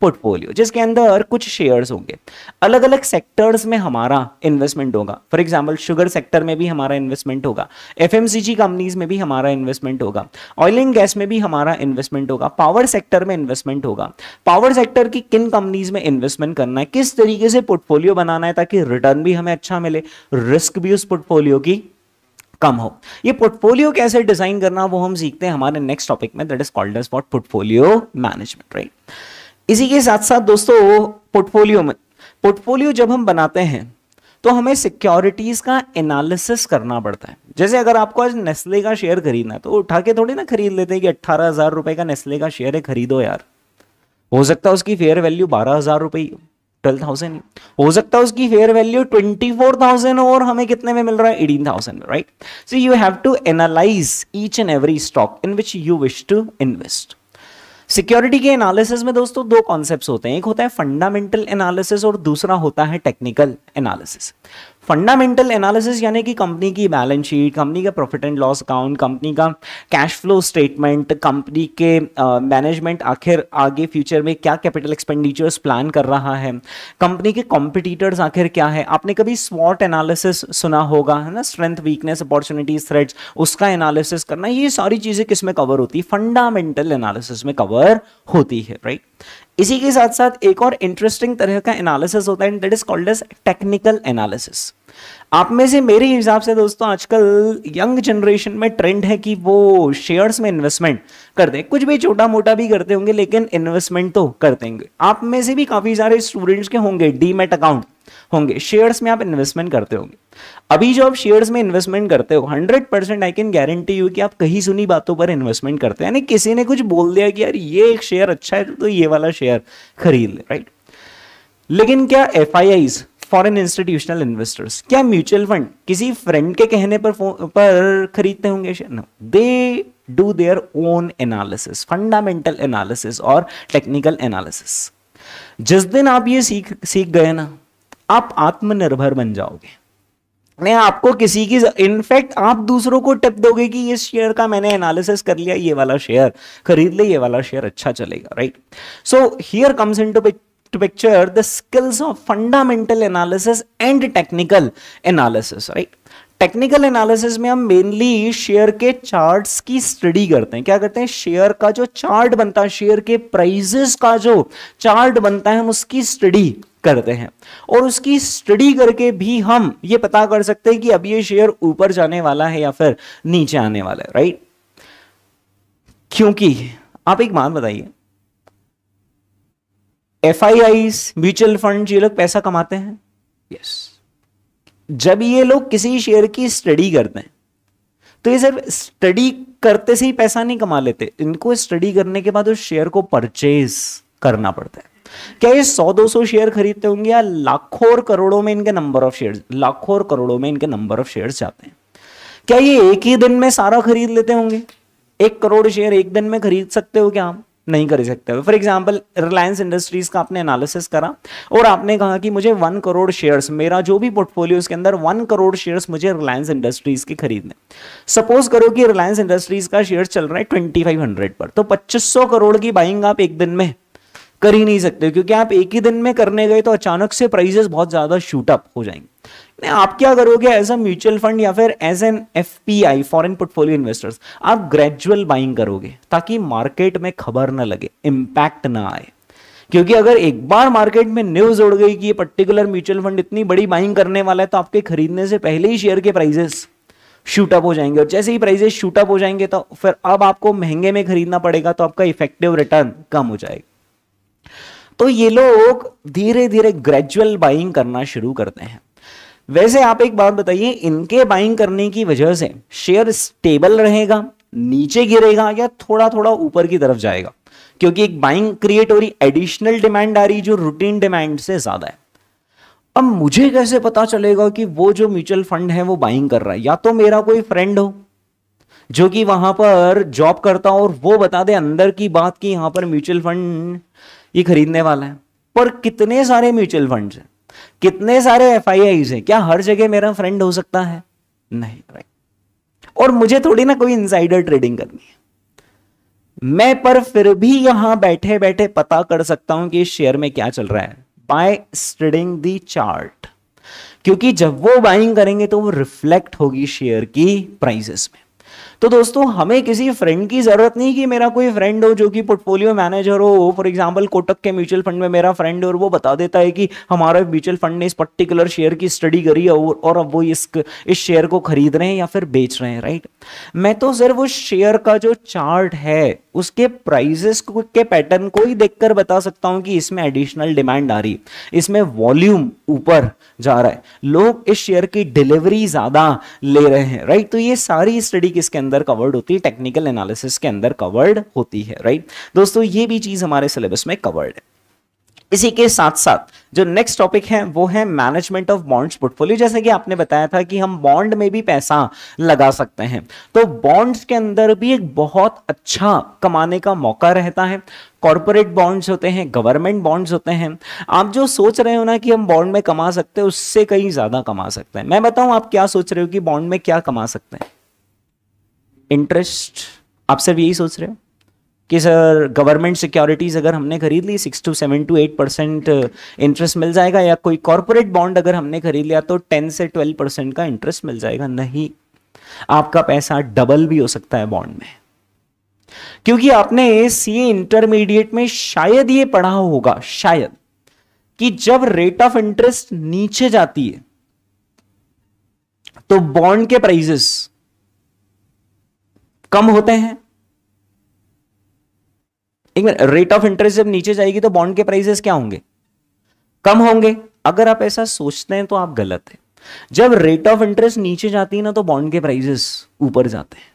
portfolio जिसके अंदर कुछ शेयर्स होंगे। अलग अलग सेक्टर्स में हमारा इन्वेस्टमेंट होगा। फॉर एग्जांपल शुगर सेक्टर में भी हमारा इन्वेस्टमेंट होगा, एफएमसीजी कंपनीज में भी हमारा इन्वेस्टमेंट होगा, ऑयल एंड गैस में भी हमारा इन्वेस्टमेंट होगा, पावर सेक्टर में इन्वेस्टमेंट होगा। पावर सेक्टर की किन कंपनीज में इन्वेस्टमेंट करना है, किस तरीके से पोर्टफोलियो बनाना है ताकि रिटर्न भी हमें अच्छा मिले, रिस्क भी उस पोर्टफोलियो की कम हो। ये पोर्टफोलियो कैसे डिजाइन करना वो हम सीखते हैं हमारे नेक्स्ट टॉपिक में, that is called as what portfolio management, right. इसी के साथ साथ दोस्तों पोर्टफोलियो में पोर्टफोलियो जब हम बनाते हैं तो हमें सिक्योरिटीज का एनालिसिस करना पड़ता है। जैसे अगर आपको आज नेस्ले का शेयर खरीदना है तो उठा के थोड़ी ना खरीद लेते हैं कि अट्ठारह हजार रुपए का नेस्ले का शेयर है खरीदो यार। हो सकता है उसकी फेयर वैल्यू बारह हजार रुपए ही हो, ट्वेल्व थाउजेंड हो सकता है उसकी fair value twenty four thousand और हमें कितने में मिल रहा है, eighteen thousand, right. So you have to analyse each and every stock in which you wish to invest. Security के एनालिसिस में दोस्तों दो कॉन्सेप्ट्स होते हैं, एक होता है फंडामेंटल एनालिसिस और दूसरा होता है टेक्निकल एनालिसिस। फंडामेंटल एनालिसिस यानी कि कंपनी की बैलेंस शीट, कंपनी का profit and loss account, company का कैश फ्लो स्टेटमेंट, कंपनी के मैनेजमेंट आखिर आगे फ्यूचर में क्या कैपिटल एक्सपेंडिचर्स प्लान कर रहा है, कंपनी के कॉम्पिटिटर्स आखिर क्या है। आपने कभी स्वॉट एनालिसिस सुना होगा है ना, स्ट्रेंथ, वीकनेस, अपॉर्चुनिटीज, थ्रेट्स, उसका एनालिसिस करना। ये सारी चीज़ें किस में कवर होती है, फंडामेंटल एनालिसिस में कवर होती है, राइट। इसी के साथ साथ एक और इंटरेस्टिंग तरह का एनालिसिस होता है, that is called as technical analysis. आप में से मेरे हिसाब से दोस्तों आजकल यंग जनरेशन में ट्रेंड है कि वो शेयर्स में इन्वेस्टमेंट करते हैं, कुछ भी छोटा मोटा भी करते होंगे लेकिन इन्वेस्टमेंट तो करते होंगे। आप में से भी काफी सारे स्टूडेंट्स के होंगे डीमैट अकाउंट होंगे, शेयर्स में आप इन्वेस्टमेंट करते होंगे। अभी जो आप शेयर्स में इन्वेस्टमेंट करते हो hundred percent I can guarantee you कि आप कहीं सुनी बातों पर इन्वेस्टमेंट करते हैं, यानी किसी ने कुछ बोल दिया कि यार ये एक शेयर अच्छा है तो ये वाला शेयर खरीद ले, राइट। लेकिन क्या एफआईआईज, फॉरेन इंस्टीट्यूशनल इन्वेस्टर्स, क्या म्यूचुअल फंड किसी फ्रेंड के कहने पर पर खरीदते होंगे share? No, they do their own analysis, fundamental analysis और टेक्निकल एनालिसिस। जिस दिन आप ये सीख सीख गए ना, आप आत्मनिर्भर बन जाओगे। नहीं आपको किसी की, इनफैक्ट आप दूसरों को टिप दोगे कि इस शेयर का मैंने एनालिसिस कर लिया, ये वाला शेयर खरीद ले, ये वाला शेयर अच्छा चलेगा, right. So here comes in to to picture the skills of fundamental analysis and technical analysis, right. Technical analysis में हम मेनली शेयर के चार्ट्स की स्टडी करते हैं। क्या करते हैं, शेयर का जो चार्ट बनता है, शेयर के प्राइजेस का जो चार्ट बनता है, हम उसकी स्टडी करते हैं और उसकी स्टडी करके भी हम ये पता कर सकते हैं कि अब ये शेयर ऊपर जाने वाला है या फिर नीचे आने वाला है, राइट। क्योंकि आप एक बात बताइए, एफआईआईस, म्यूचुअल फंड, ये लोग पैसा कमाते हैं, यस। जब ये लोग किसी शेयर की स्टडी करते हैं तो ये सिर्फ स्टडी करते से ही पैसा नहीं कमा लेते, इनको स्टडी करने के बाद उस शेयर को परचेज करना पड़ता है। क्या ये सौ दो सौ शेयर खरीदते होंगे या लाखों और करोड़ों में इनके नंबर ऑफ शेयर्स, लाखों और करोड़ों में इनके नंबर ऑफ शेयर्स जाते हैं। क्या ये एक ही दिन में सारा खरीद लेते होंगे? एक करोड़ शेयर एक दिन में खरीद सकते हो क्या? आप नहीं कर सकते हो। फॉर एग्जाम्पल रिलायंस इंडस्ट्रीज का आपने एनालिसिस करा और आपने कहा कि मुझे वन करोड़ शेयर्स, मेरा जो भी पोर्टफोलियो उसके अंदर वन करोड़ शेयर्स मुझे रिलायंस इंडस्ट्रीज के खरीदने। सपोज करो कि रिलायंस इंडस्ट्रीज का शेयर चल रहा है ट्वेंटी फाइव हंड्रेड पर, तो पच्चीस सौ करोड़ की बाइंग आप एक दिन में कर ही नहीं सकते, क्योंकि आप एक ही दिन में करने गए तो अचानक से प्राइजेस बहुत ज्यादा शूट अप हो जाएंगे। नहीं, आप क्या करोगे, एज अ म्यूचुअल फंड या फिर as an FPI, foreign portfolio investors, आप ग्रेजुअल बाइंग करोगे ताकि मार्केट में खबर ना लगे, इम्पैक्ट ना आए। क्योंकि अगर एक बार मार्केट में न्यूज उड़ गई कि ये पर्टिकुलर म्यूचुअल फंड इतनी बड़ी बाइंग करने वाला है, तो आपके खरीदने से पहले ही शेयर के प्राइजेस शूट अप हो जाएंगे, और जैसे ही प्राइजेस शूट अप हो जाएंगे तो फिर अब आपको महंगे में खरीदना पड़ेगा, तो आपका इफेक्टिव रिटर्न कम हो जाएगा। तो ये लोग धीरे धीरे ग्रेजुअल बाइंग करना शुरू करते हैं। वैसे आप एक बात बताइए, इनके बाइंग करने की वजह से शेयर स्टेबल रहेगा, नीचे गिरेगा या थोड़ा थोड़ा ऊपर की तरफ जाएगा? क्योंकि एक बाइंग क्रिएट हो रही, एडिशनल डिमांड आ रही जो रूटीन डिमांड से ज्यादा है। अब मुझे कैसे पता चलेगा कि वो जो म्यूचुअल फंड है वो बाइंग कर रहा है? या तो मेरा कोई फ्रेंड हो जो कि वहां पर जॉब करता हो और वो बता दे अंदर की बात कि यहां पर म्यूचुअल फंड ये खरीदने वाला है। पर कितने सारे म्यूचुअल फंड्स हैं, कितने सारे एफआईआईज हैं, क्या हर जगह मेरा फ्रेंड हो सकता है? नहीं, राइट। और मुझे थोड़ी ना कोई इनसाइडर ट्रेडिंग करनी है, मैं पर फिर भी यहां बैठे बैठे पता कर सकता हूं कि शेयर में क्या चल रहा है बाय स्टडिंग दी चार्ट, क्योंकि जब वो बाइंग करेंगे तो वो रिफ्लेक्ट होगी शेयर की प्राइसेस में। तो दोस्तों हमें किसी फ्रेंड की जरूरत नहीं कि मेरा कोई फ्रेंड हो जो कि पोर्टफोलियो मैनेजर हो, फॉर एग्जांपल कोटक के म्यूचुअल फंड में मेरा फ्रेंड और वो बता देता है कि हमारे म्यूचुअल फंड ने इस पर्टिकुलर शेयर की स्टडी करी है और अब वो इस इस शेयर को खरीद रहे हैं या फिर बेच रहे हैं, राइट। मैं तो सिर्फ उस शेयर का जो चार्ट है उसके प्राइजेस के पैटर्न को ही देखकर बता सकता हूं कि इसमें एडिशनल डिमांड आ रही है, इसमें वॉल्यूम ऊपर जा रहा है, लोग इस शेयर की डिलीवरी ज्यादा ले रहे हैं, राइट। तो ये सारी स्टडी किसके अंदर कवर्ड होती है? टेक्निकल एनालिसिस के अंदर कवर्ड होती है, राइट। दोस्तों ये भी चीज हमारे सिलेबस में कवर्ड है। इसी के साथ साथ जो नेक्स्ट टॉपिक है वो है मैनेजमेंट ऑफ बॉन्ड्स पोर्टफोलियो। जैसे कि आपने बताया था कि हम बॉन्ड में भी पैसा लगा सकते हैं, तो बॉन्ड्स के अंदर भी एक बहुत अच्छा कमाने का मौका रहता है। कॉर्पोरेट बॉन्ड्स होते हैं, गवर्नमेंट बॉन्ड्स होते हैं। आप जो सोच रहे हो ना कि हम बॉन्ड में कमा सकते हैं, उससे कहीं ज्यादा कमा सकते हैं। मैं बताऊं आप क्या सोच रहे हो कि बॉन्ड में क्या कमा सकते हैं? इंटरेस्ट। आप सिर्फ यही सोच रहे हो कि सर गवर्नमेंट सिक्योरिटीज़ अगर हमने खरीद ली six to seven to eight percent interest मिल जाएगा, या कोई कॉरपोरेट बॉन्ड अगर हमने खरीद लिया तो टेन से ट्वेल्व परसेंट का इंटरेस्ट मिल जाएगा। नहीं, आपका पैसा डबल भी हो सकता है बॉन्ड में, क्योंकि आपने सीए इंटरमीडिएट में शायद ये पढ़ा होगा शायद कि जब रेट ऑफ इंटरेस्ट नीचे जाती है तो बॉन्ड के प्राइजेस कम होते हैं। एक मिनट, रेट ऑफ इंटरेस्ट जब नीचे जाएगी तो बॉन्ड के प्राइसेस क्या होंगे? कम होंगे। अगर आप ऐसा सोचते हैं तो आप गलत हैं। जब रेट ऑफ इंटरेस्ट नीचे जाती है ना तो बॉन्ड के प्राइसेस ऊपर जाते हैं,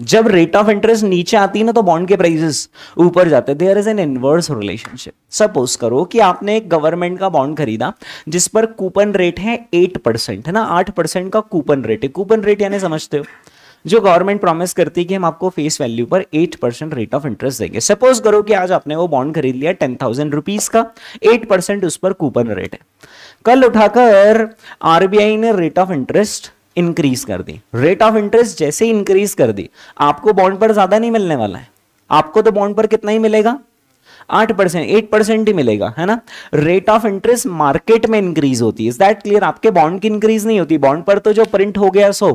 जब रेट ऑफ इंटरेस्ट नीचे आती है ना तो बॉन्ड के प्राइसेस ऊपर जाते हैं। There is an inverse relationship. Suppose करो कि आपने एक गवर्नमेंट का बॉन्ड खरीदा जिस पर कूपन रेट है एट परसेंट है ना आठ परसेंट का कूपन रेट है। कूपन रेट यानी समझते हो जो गवर्नमेंट प्रॉमिस करती है कि हम आपको फेस वैल्यू पर eight percent rate of interest देंगे। सपोज करो कि आज आपने वो बॉन्ड खरीद लिया टेन थाउजेंड रुपीज का, एट परसेंट उस पर कूपन रेट है। कल उठाकर आरबीआई ने रेट ऑफ इंटरेस्ट इंक्रीज कर दी। रेट ऑफ इंटरेस्ट जैसे ही इंक्रीज कर दी, आपको बॉन्ड पर ज्यादा नहीं मिलने वाला है, आपको तो बॉन्ड पर कितना ही मिलेगा, आठ परसेंट एट परसेंट ही मिलेगा, है ना। रेट ऑफ इंटरेस्ट मार्केट में इंक्रीज होती है, इज दैट क्लियर? आपके बॉन्ड की इंक्रीज नहीं होती। बॉन्ड पर तो जो प्रिंट हो गया सो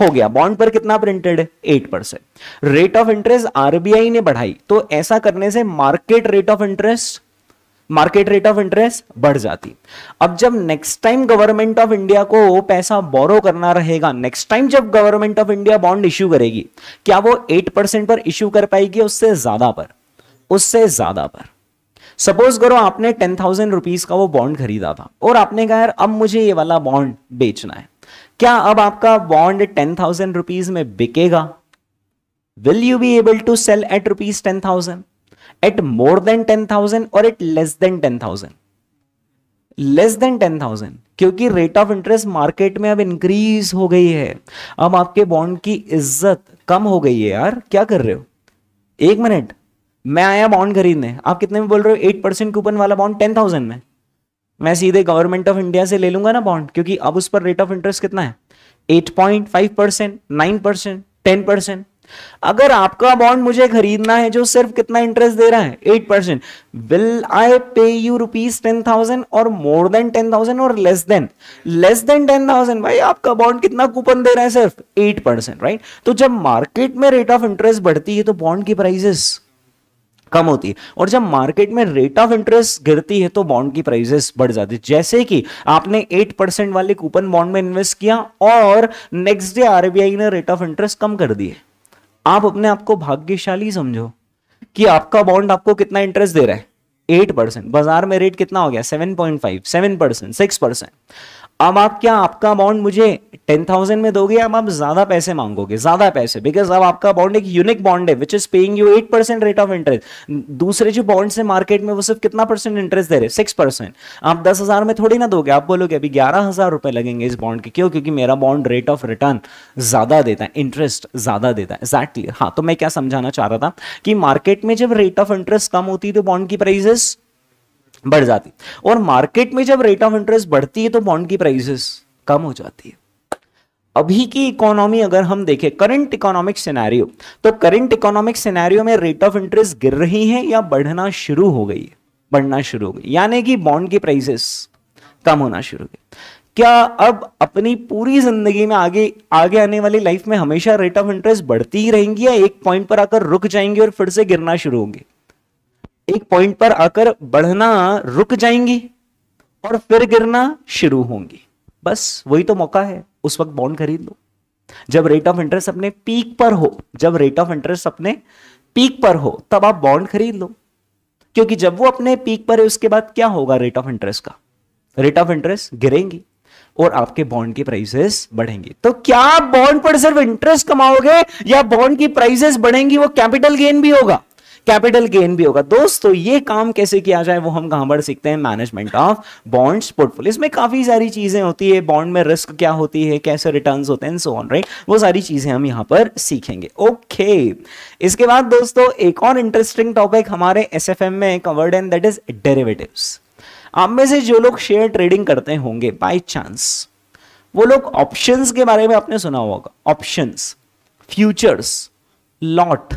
हो गया। बॉन्ड पर कितना प्रिंटेड है? Eight percent rate of interest RBI ने बढ़ाई, तो ऐसा करने से market rate of interest market rate of interest बढ़ जाती। अब जब next time government of India को पैसा बोरो करना रहेगा, नेक्स्ट टाइम जब government of India bond issue करेगी, क्या वो एट परसेंट पर इश्यू कर पाएगी? उससे ज्यादा पर उससे ज्यादा पर सपोज करो आपने टेन थाउजेंड रुपीज का वो बॉन्ड खरीदा था और आपने कहा यार अब मुझे ये वाला बॉन्ड बेचना है, क्या अब आपका बॉन्ड टेन थाउजेंड रुपीज में बिकेगा? Will you be able to sell at rupees ten thousand, at more than ten thousand और at less than ten thousand less than ten thousand क्योंकि रेट ऑफ इंटरेस्ट मार्केट में अब इंक्रीज हो गई है। अब आपके बॉन्ड की इज्जत कम हो गई है। यार क्या कर रहे हो? एक मिनट, मैं आया बॉन्ड खरीदने, आप कितने में बोल रहे हो? एट परसेंट कूपन वाला बॉन्ड टेन थाउजेंड में। मैं सीधे गवर्नमेंट ऑफ इंडिया से ले लूंगा ना बॉन्ड, क्योंकि अब उस पर रेट ऑफ इंटरेस्ट कितना है? Eight point five percent, nine percent, ten percent. अगर आपका बॉन्ड मुझे खरीदना है जो सिर्फ कितना इंटरेस्ट दे रहा है? Eight percent. विल आई पे यू रुपीज टेन थाउजेंड और मोर देन टेन थाउजेंड और less than less than ten thousand भाई आपका बॉन्ड कितना कूपन दे रहा है? सिर्फ एट परसेंट, राइट। तो जब मार्केट में रेट ऑफ इंटरेस्ट बढ़ती है तो बॉन्ड की प्राइसेस कम होती है, और जब मार्केट में रेट ऑफ इंटरेस्ट गिरती है तो बॉन्ड की प्राइसेस बढ़ जाती है। जैसे कि आपने एट परसेंट वाले कूपन बॉन्ड में इन्वेस्ट किया और नेक्स्ट डे आरबीआई ने रेट ऑफ इंटरेस्ट कम कर दिए, आप अपने आप को भाग्यशाली समझो कि आपका बॉन्ड आपको कितना इंटरेस्ट दे रहा है? Eight percent. बाजार में रेट कितना हो गया? Seven point five, seven percent, six percent. अब आप क्या आपका बॉन्ड मुझे टेन थाउजेंड में दोगे? अब आप ज्यादा पैसे मांगोगे, ज्यादा पैसे, बिकॉज अब आपका बॉन्ड एक यूनिक बॉन्ड है which is paying you eight percent rate of interest. दूसरे जो बॉन्ड्स है मार्केट में वो सिर्फ कितना परसेंट इंटरेस्ट दे रहे? Six percent. आप दस हजार में थोड़ी ना दोगे, आप बोलोगे अभी ग्यारह हजार रुपए लगेंगे इस बॉन्ड के। क्यों? क्योंकि मेरा बॉन्ड रेट ऑफ रिटर्न ज्यादा देता है, इंटरेस्ट ज्यादा देता है। एग्जैक्टली। हाँ, तो मैं क्या समझाना चाह रहा था कि मार्केट में जब रेट ऑफ इंटरेस्ट कम होती है तो बॉन्ड की प्राइजेस बढ़ जाती, और मार्केट में जब रेट ऑफ इंटरेस्ट बढ़ती है तो बॉन्ड की प्राइसेस कम हो जाती है। अभी की इकोनॉमी अगर हम देखें करंट इकोनॉमिक सिनेरियो, तो करंट इकोनॉमिक सिनेरियो में रेट ऑफ इंटरेस्ट गिर रही है या बढ़ना शुरू हो गई है, बढ़ना शुरू हो गई, यानी कि बॉन्ड की प्राइसेस कम होना शुरू हो गई। क्या अब अपनी पूरी जिंदगी में आगे आगे आने वाली लाइफ में हमेशा रेट ऑफ इंटरेस्ट बढ़ती ही रहेंगी या एक पॉइंट पर आकर रुक जाएंगी और फिर से गिरना शुरू होगी? एक पॉइंट पर आकर बढ़ना रुक जाएंगी और फिर गिरना शुरू होंगी। बस वही तो मौका है, उस वक्त बॉन्ड खरीद लो जब रेट ऑफ इंटरेस्ट अपने पीक पर हो, जब रेट ऑफ इंटरेस्ट अपने पीक पर हो तब आप बॉन्ड खरीद लो, क्योंकि जब वो अपने पीक पर है उसके बाद क्या होगा? रेट ऑफ इंटरेस्ट का रेट ऑफ इंटरेस्ट गिरेंगी और आपके बॉन्ड की प्राइसेस बढ़ेंगी। तो क्या आप बॉन्ड पर सिर्फ इंटरेस्ट कमाओगे या बॉन्ड की प्राइसेस बढ़ेंगी वो कैपिटल गेन भी होगा? कैपिटल गेन भी होगा। दोस्तों ये काम कैसे किया जाए वो हम कहां पर सीखते हैं? Management of bonds portfolio. इसमें काफी सारी चीजें होती है, बॉन्ड में रिस्क क्या होती है, कैसे रिटर्न्स होते हैं, सो ऑन, राइट, वो सारी चीजें हम यहां पर सीखेंगे। ओके, इसके बाद दोस्तों एक और इंटरेस्टिंग टॉपिक हमारे एसएफएम में covered and that is derivatives. आप में से जो लोग शेयर ट्रेडिंग करते होंगे बाय चांस, वो लोग ऑप्शंस के बारे में आपने सुना होगा, ऑप्शंस, फ्यूचर्स, लॉट,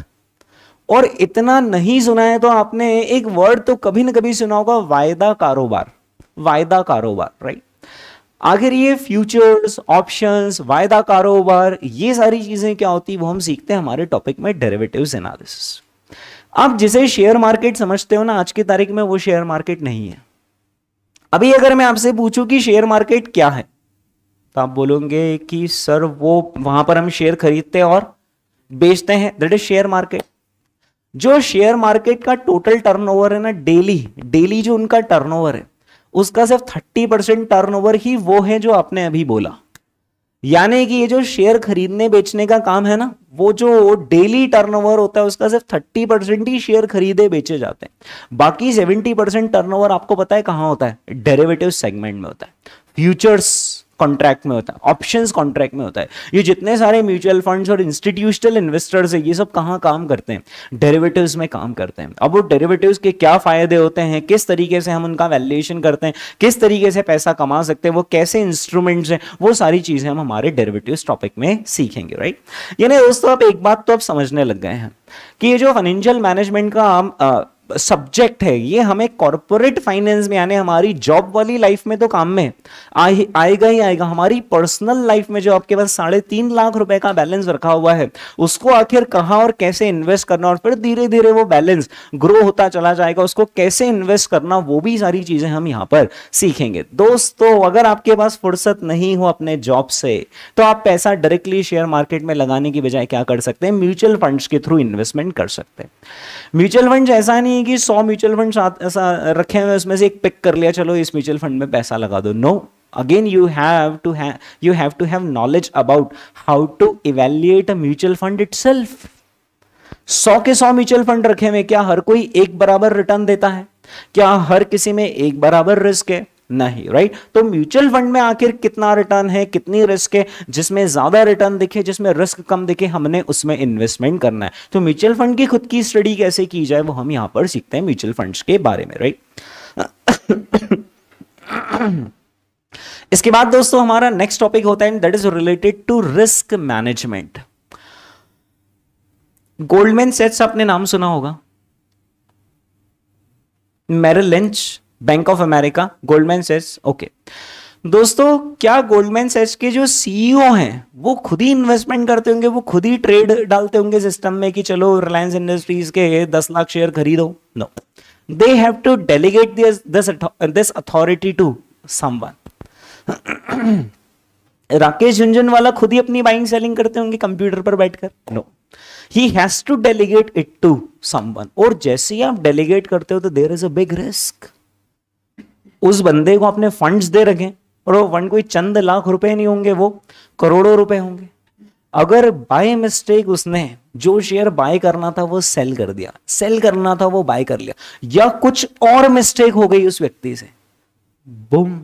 और इतना नहीं सुना है तो आपने एक वर्ड तो कभी ना कभी सुना होगा, वायदा कारोबार, वायदा कारोबार, राइट। आखिर ये फ्यूचर्स, ऑप्शंस, वायदा कारोबार, ये सारी चीजें क्या होती है वो हम सीखते हैं हमारे टॉपिक में डेरिवेटिव्स एनालिसिस। आप जिसे शेयर मार्केट समझते हो ना आज की तारीख में, वो शेयर मार्केट नहीं है। अभी अगर मैं आपसे पूछूं कि शेयर मार्केट क्या है तो आप बोलोगे कि सर वो वहां पर हम शेयर खरीदते हैं और बेचते हैं, दैट इज शेयर मार्केट। जो शेयर मार्केट का टोटल टर्नओवर है ना, डेली डेली जो उनका टर्नओवर है उसका सिर्फ थर्टी परसेंट टर्नओवर ही वो है जो आपने अभी बोला, यानी कि ये जो शेयर खरीदने बेचने का काम है ना, वो जो डेली टर्नओवर होता है उसका सिर्फ थर्टी परसेंट ही शेयर खरीदे बेचे जाते हैं। बाकी सेवेंटी परसेंट टर्नओवर आपको पता है कहाँ होता है? डेरिवेटिव सेगमेंट में होता है, फ्यूचर्स कॉन्ट्रैक्ट में होता है, ऑप्शंस कॉन्ट्रैक्ट में होता है। ये जितने सारे म्यूचुअल फंड्स और इंस्टीट्यूशनल इन्वेस्टर्स है ये सब कहाँ काम करते हैं? डेरिवेटिव्स में काम करते हैं। अब वो डेरिवेटिव्स के क्या फायदे होते हैं, किस तरीके से हम उनका वैल्यूएशन करते हैं, किस तरीके से पैसा कमा सकते हैं, वो कैसे इंस्ट्रूमेंट्स हैं, वो सारी चीजें हम हमारे डेरिवेटिव्स टॉपिक में सीखेंगे, राइट। यानी दोस्तों आप एक बात तो आप समझने लग गए हैं कि ये जो फाइनेंशियल मैनेजमेंट का हम सब्जेक्ट है ये हमें कॉर्पोरेट फाइनेंस में, यानी हमारी जॉब वाली लाइफ में तो काम में आए, आएगा ही आएगा। हमारी पर्सनल लाइफ में जो आपके पास साढ़े तीन लाख रुपए का बैलेंस रखा हुआ है उसको आखिर कहाँ और कैसे इन्वेस्ट करना और फिर धीरे धीरे वो बैलेंस ग्रो होता चला जाएगा, उसको कैसे इन्वेस्ट करना, वो भी सारी चीजें हम यहाँ पर सीखेंगे। दोस्तों अगर आपके पास फुर्सत नहीं हो अपने जॉब से तो आप पैसा डायरेक्टली शेयर मार्केट में लगाने की बजाय क्या कर सकते हैं? म्यूचुअल फंड्स के थ्रू इन्वेस्टमेंट कर सकते हैं। म्यूचुअल फंड ऐसा नहीं कि सौ म्यूचुअल फंड रखे हुए उसमें से एक पिक कर लिया, चलो इस म्यूचुअल फंड में पैसा लगा दो। No, again you have to have you have to have knowledge about how to evaluate a mutual fund itself. सौ के सौ म्यूचुअल फंड रखे हुए, क्या हर कोई एक बराबर रिटर्न देता है? क्या हर किसी में एक बराबर रिस्क है? नहीं, राइट। तो म्यूचुअल फंड में आखिर कितना रिटर्न है, कितनी रिस्क है, जिसमें ज्यादा रिटर्न दिखे, जिसमें रिस्क कम दिखे, हमने उसमें इन्वेस्टमेंट करना है। तो म्यूचुअल फंड की खुद की स्टडी कैसे की जाए वो हम यहाँ पर सीखते हैं म्यूचुअल फंड्स के बारे में, राइट। इसके बाद दोस्तों हमारा नेक्स्ट टॉपिक होता है that is related to risk management. Goldman सैक्स आपने नाम सुना होगा, मेरिल लिंच, bank of America, Goldman सैक्स। ओके दोस्तों, क्या गोल्डमैन सैक्स के जो सीईओ हैं वो खुद ही इन्वेस्टमेंट करते होंगे, वो खुद ही ट्रेड डालते होंगे सिस्टम में कि चलो रिलायंस इंडस्ट्रीज के दस लाख शेयर खरीदो? No, they have to delegate this this authority to someone. Rakesh Jhunjhunwala खुद ही अपनी बाइंग सेलिंग करते होंगे कंप्यूटर पर बैठकर? No, he has to delegate it to someone. और जैसे ही आप डेलीगेट करते हो तो there is a big risk. उस बंदे को आपने फंड्स दे रखे और वो फंड कोई चंद लाख रुपए नहीं होंगे, वो करोड़ों रुपए होंगे। अगर बाय मिस्टेक उसने जो शेयर बाय करना था वो सेल कर दिया, सेल करना था वो बाय कर लिया, या कुछ और मिस्टेक हो गई उस व्यक्ति से, बूम,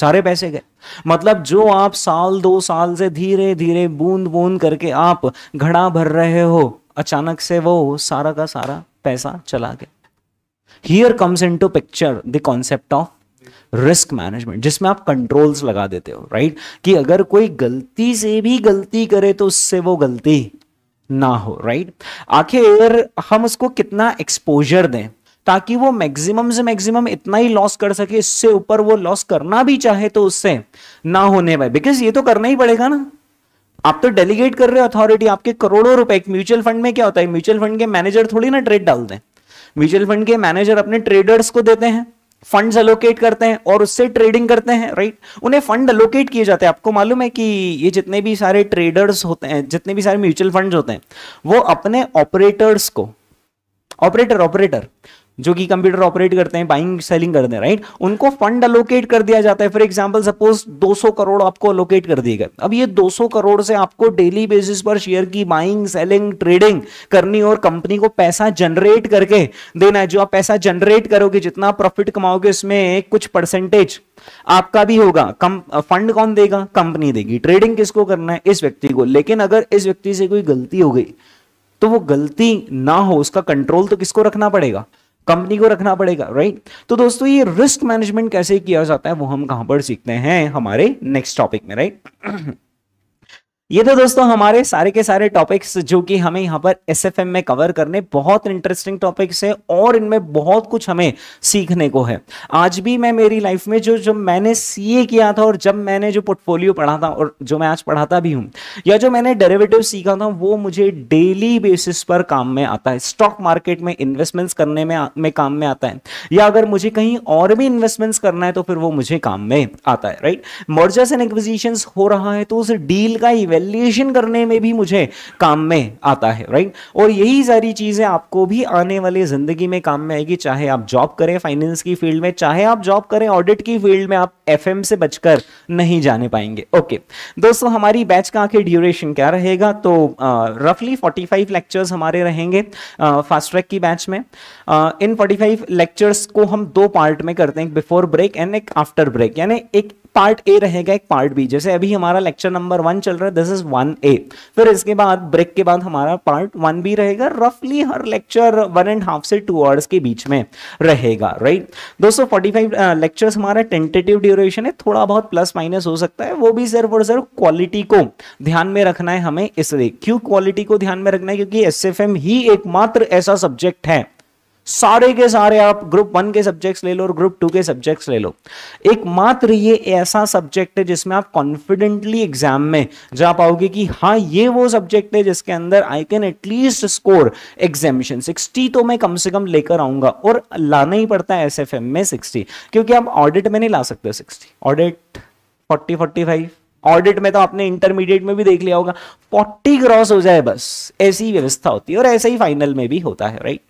सारे पैसे गए। मतलब जो आप साल दो साल से धीरे धीरे बूंद बूंद करके आप घड़ा भर रहे हो, अचानक से वो सारा का सारा पैसा चला गया। Here comes into picture the concept of risk management, जिसमें आप कंट्रोल्स लगा देते हो, राइट, कि अगर कोई गलती से भी गलती करे तो उससे वो गलती ना हो, राइट। आखिर हम उसको कितना एक्सपोजर दें ताकि वो मैक्सिमम से मैक्सिमम इतना ही लॉस कर सके, इससे ऊपर वो लॉस करना भी चाहे तो उससे ना होने पाए, बिकॉज ये तो करना ही पड़ेगा ना, आप तो डेलीगेट कर रहे हो अथॉरिटी, आपके करोड़ों रुपए। एक म्यूचुअल फंड में क्या होता है, म्यूचुअल फंड के मैनेजर थोड़ी ना ट्रेड डालते हैं, म्यूचुअल फंड के मैनेजर अपने ट्रेडर्स को देते हैं, फंड्स एलोकेट करते हैं और उससे ट्रेडिंग करते हैं, राइट, उन्हें फंड एलोकेट किए जाते हैं। आपको मालूम है कि ये जितने भी सारे ट्रेडर्स होते हैं, जितने भी सारे म्यूचुअल फंड्स होते हैं, वो अपने ऑपरेटर्स को, ऑपरेटर ऑपरेटर जो कि कंप्यूटर ऑपरेट करते हैं, बाइंग सेलिंग करते हैं, राइट, उनको फंड एलोकेट कर दिया जाता है। फॉर एग्जांपल सपोज दो सौ करोड़ आपको एलोकेट कर दिएगा, अब ये दो सौ करोड़ से आपको डेली बेसिस पर शेयर की बाइंग सेलिंग ट्रेडिंग करनी और कंपनी को पैसा जनरेट करके देना है। जो आप पैसा जनरेट करोगे, जितना प्रॉफिट कमाओगे, उसमें कुछ परसेंटेज आपका भी होगा। फंड कौन देगा, कंपनी देगी। ट्रेडिंग किसको करना है, इस व्यक्ति को। लेकिन अगर इस व्यक्ति से कोई गलती हो गई तो वो गलती ना हो, उसका कंट्रोल तो किसको रखना पड़ेगा, कंपनी को रखना पड़ेगा, राइट। तो दोस्तों ये रिस्क मैनेजमेंट कैसे किया जाता है वो हम कहां पर सीखते हैं हमारे नेक्स्ट टॉपिक में, राइट। ये तो दोस्तों हमारे सारे के सारे टॉपिक्स जो कि हमें यहाँ पर एसएफएम में कवर करने, बहुत इंटरेस्टिंग टॉपिक्स है और इनमें बहुत कुछ हमें सीखने को है। आज भी मैं मेरी लाइफ में जो जब मैंने सीए किया था और जब मैंने जो पोर्टफोलियो पढ़ा था और जो मैं आज पढ़ाता भी हूँ, या जो मैंने डेरिवेटिव सीखा था, वो मुझे डेली बेसिस पर काम में आता है। स्टॉक मार्केट में इन्वेस्टमेंट्स करने में, में काम में आता है, या अगर मुझे कहीं और भी इन्वेस्टमेंट्स करना है तो फिर वो मुझे काम में आता है, राइट। मर्जर्स एंड एक्विजिशंस हो रहा है तो उस डील का इवेंट करने में भी मुझे काम में आता है, राइट। और यही सारी चीजें आपको भी आने वाली जिंदगी में काम में आएगी, चाहे आप जॉब करें फाइनेंस की फील्ड में, चाहे आप जॉब करें ऑडिट की फील्ड में, आप एफएम से बचकर नहीं जाने पाएंगे। ओके दोस्तों, हमारी बैच का आखिर ड्यूरेशन क्या रहेगा, तो रफली पैंतालीस लेक्चर्स हमारे रहेंगे फास्ट ट्रैक की बैच में। आ, इन पैंतालीस लेक्चर्स को हम दो पार्ट में करते हैं, बिफोर ब्रेक एंड एक आफ्टर ब्रेक, यानी एक पार्ट ए रहेगा एक पार्ट बी। जैसे अभी हमारा लेक्चर नंबर वन चल रहा है, दिस इज वन ए, फिर इसके बाद ब्रेक के बाद हमारा पार्ट वन बी रहेगा। रफली हर लेक्चर वन एंड हाफ से टू आवर्स के बीच में रहेगा, राइट। दोस्तों पैंतालीस लेक्चर्स हमारा टेंटेटिव ड्यूरेशन है, थोड़ा बहुत प्लस माइनस हो सकता है, वो भी सिर्फ और सिर्फ क्वालिटी को ध्यान में रखना है हमें। इसलिए क्यों क्वालिटी को ध्यान में रखना है, क्योंकि एस एफ एम ही एकमात्र ऐसा सब्जेक्ट है, सारे के सारे आप ग्रुप वन के सब्जेक्ट्स ले लो और ग्रुप टू के सब्जेक्ट्स ले लो, एकमात्र ये ऐसा सब्जेक्ट है जिसमें आप कॉन्फिडेंटली एग्जाम में जा पाओगे कि हाँ ये वो सब्जेक्ट है जिसके अंदर I can at least score examination sixty तो मैं कम से कम लेकर आऊंगा। और लाना ही पड़ता है एसएफएम में सिक्सटी, क्योंकि आप ऑडिट में नहीं ला सकते sixty, audit forty forty five, audit में तो आपने इंटरमीडिएट में भी देख लिया होगा फोर्टी क्रॉस हो जाए बस, ऐसी व्यवस्था होती है और ऐसा ही फाइनल में भी होता है, राइट।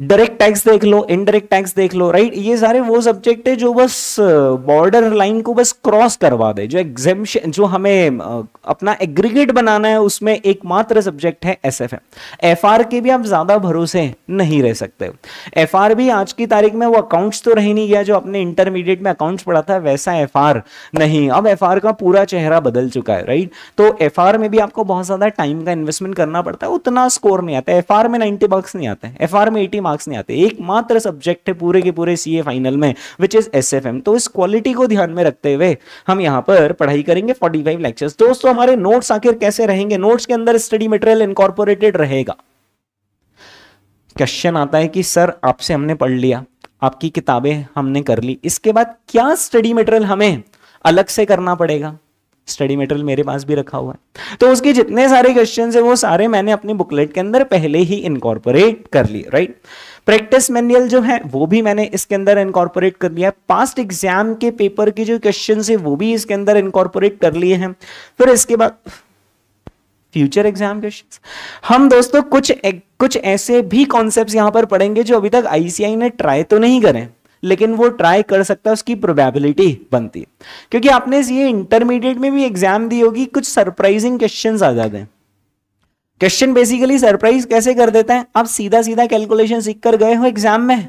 डायरेक्ट टैक्स देख लो, इनडायरेक्ट टैक्स देख लो, राइट, ये सारे वो सब्जेक्ट है जो बस बॉर्डर लाइन को बस क्रॉस करवा दे, जो एग्जामिशन जो हमें अपना एग्रीगेट बनाना है उसमें एकमात्र सब्जेक्ट है एसएफएम। एफआर के भी आप ज्यादा भरोसे नहीं रह सकते, एफआर भी आज की तारीख में वो अकाउंट्स तो रह नहीं गया जो अपने इंटरमीडिएट में अकाउंट्स पढ़ा था, वैसा एफआर नहीं, अब एफआर का पूरा चेहरा बदल चुका है, राइट। तो एफआर में भी आपको बहुत ज्यादा टाइम का इन्वेस्टमेंट करना पड़ता है, उतना स्कोर नहीं आता एफआर में, नाइनटी मार्क्स नहीं आते एफआर में, एटी मार्क्स नहीं आते। एकमात्र सब्जेक्ट है पूरे के पूरे सीए फाइनल में व्हिच इज एसएफएम। तो इस क्वालिटी को ध्यान में रखते हुए हम यहां पर पढ़ाई करेंगे पैंतालीस लेक्चर्स। दोस्तों हमारे नोट्स आखिर कैसे रहेंगे, नोट्स के अंदर स्टडी मटेरियल इनकॉर्पोरेटेड रहेगा। क्वेश्चन आता है कि सर आपसे हमने पढ़ लिया, आपकी किताबें हमने कर ली, इसके बाद क्या स्टडी मटेरियल हमें अलग से करना पड़ेगा? स्टडी मटेरियल मेरे पास भी रखा हुआ है, तो उसके जितने सारे क्वेश्चंस हैं वो सारे मैंने अपनी बुकलेट के अंदर पहले ही इनकॉर्पोरेट कर लिए, राइट। प्रैक्टिस मैनुअल जो है वो भी मैंने इसके अंदर इनकॉर्पोरेट कर लिया है, पास्ट एग्जाम के पेपर के जो क्वेश्चंस है वो भी इसके अंदर इनकॉर्पोरेट कर लिए हैं। फिर इसके बाद फ्यूचर एग्जाम क्वेश्चंस, हम दोस्तों कुछ कुछ ऐसे भी कॉन्सेप्ट्स यहाँ पर पढ़ेंगे जो अभी तक आईसीआई ने ट्राई तो नहीं करे, लेकिन वो ट्राई कर सकता है, उसकी प्रोबेबिलिटी बनती है, क्योंकि आपने ये इंटरमीडिएट में भी एग्जाम दी होगी, कुछ सरप्राइजिंग क्वेश्चंस आ जाते हैं। क्वेश्चन बेसिकली सरप्राइज कैसे कर देता है, आप सीधा सीधा कैलकुलेशन सीख कर गए हो एग्जाम में,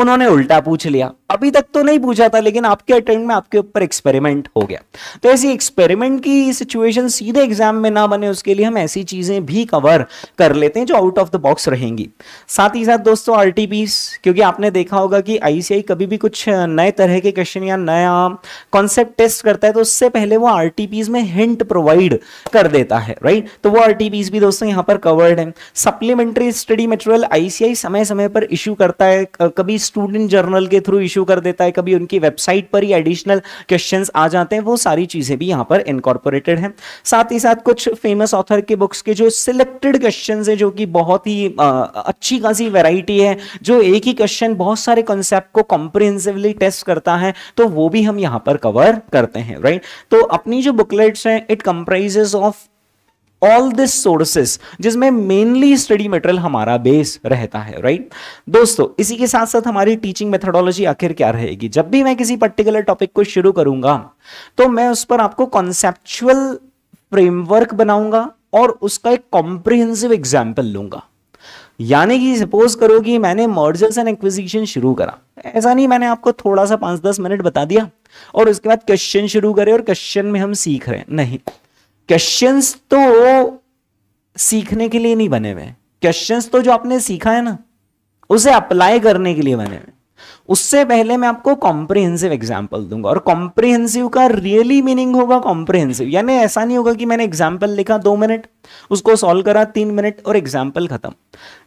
उन्होंने उल्टा पूछ लिया, अभी तक तो नहीं पूछा था, लेकिन आपके अटेम्प्ट में आपके ऊपर एक्सपेरिमेंट हो गया। तो ऐसी एक्सपेरिमेंट की सिचुएशन सीधे एग्जाम में ना बने, उसके लिए हम ऐसी चीजें भी कवर कर लेते हैं जो आउट ऑफ द बॉक्स रहेंगी। साथ ही साथ दोस्तों आरटीपीस, क्योंकि आपने देखा होगा कि आईसीआई कभी भी कुछ नए तरह के क्वेश्चन या नया कॉन्सेप्ट टेस्ट करता है तो उससे पहले वो आरटीपीस में हिंट प्रोवाइड कर देता है, राइट। तो वो आरटीपीस भी दोस्तों यहाँ पर कवर्ड है। सप्लीमेंट्री स्टडी मटेरियल आईसीआई समय समय पर इशू करता है, कभी स्टूडेंट जर्नल के थ्रू इशू कर देता है, कभी उनकी वेबसाइट पर ही एडिशनल क्वेश्चंस आ जाते हैं, वो सारी चीजें भी यहाँ पर इनकॉर्पोरेटेड हैं। साथ ही साथ कुछ फेमस ऑथर के बुक्स के जो सिलेक्टेड क्वेश्चंस हैं, जो कि बहुत ही आ, अच्छी खासी वैरायटी है, जो एक ही क्वेश्चन बहुत सारे कॉन्सेप्ट को कॉम्प्रिहेंसिवली टेस्ट करता है, तो वो भी हम यहाँ पर कवर करते हैं, राइट। तो अपनी जो बुकलेट्स हैं it comprises of all this sources, जिसमें मेनली स्टडी मटेरियल हमारा बेस रहता है, राइट दोस्तों। इसी के साथ साथ हमारी टीचिंग मेथोडोलॉजी आखिर क्या रहेगी, जब भी मैं किसी पर्टिकुलर टॉपिक को शुरू करूंगा तो मैं उस पर आपको कॉन्सेप्चुअल फ्रेमवर्क बनाऊंगा और उसका एक कॉम्प्रिहेंसिव एग्जाम्पल लूंगा। यानी कि सपोज करो कि मैंने मर्जर्स एंड एक्विजिशन शुरू करा, ऐसा नहीं मैंने आपको थोड़ा सा पांच दस मिनट बता दिया और उसके बाद क्वेश्चन शुरू करे और क्वेश्चन में हम सीख रहे हैं, नहीं, क्वेश्चंस तो सीखने के लिए नहीं बने हुए, क्वेश्चंस तो जो आपने सीखा है ना उसे अप्लाई करने के लिए बने हुए। उससे पहले मैं आपको कॉम्प्रिहेंसिव एग्जाम्पल दूंगा और कॉम्प्रिहेंसिव का रियली मीनिंग होगा कॉम्प्रिहेंसिव, यानी ऐसा नहीं होगा कि मैंने एग्जाम्पल लिखा दो मिनट, उसको सॉल्व करा तीन मिनट और एग्जाम्पल खत्म।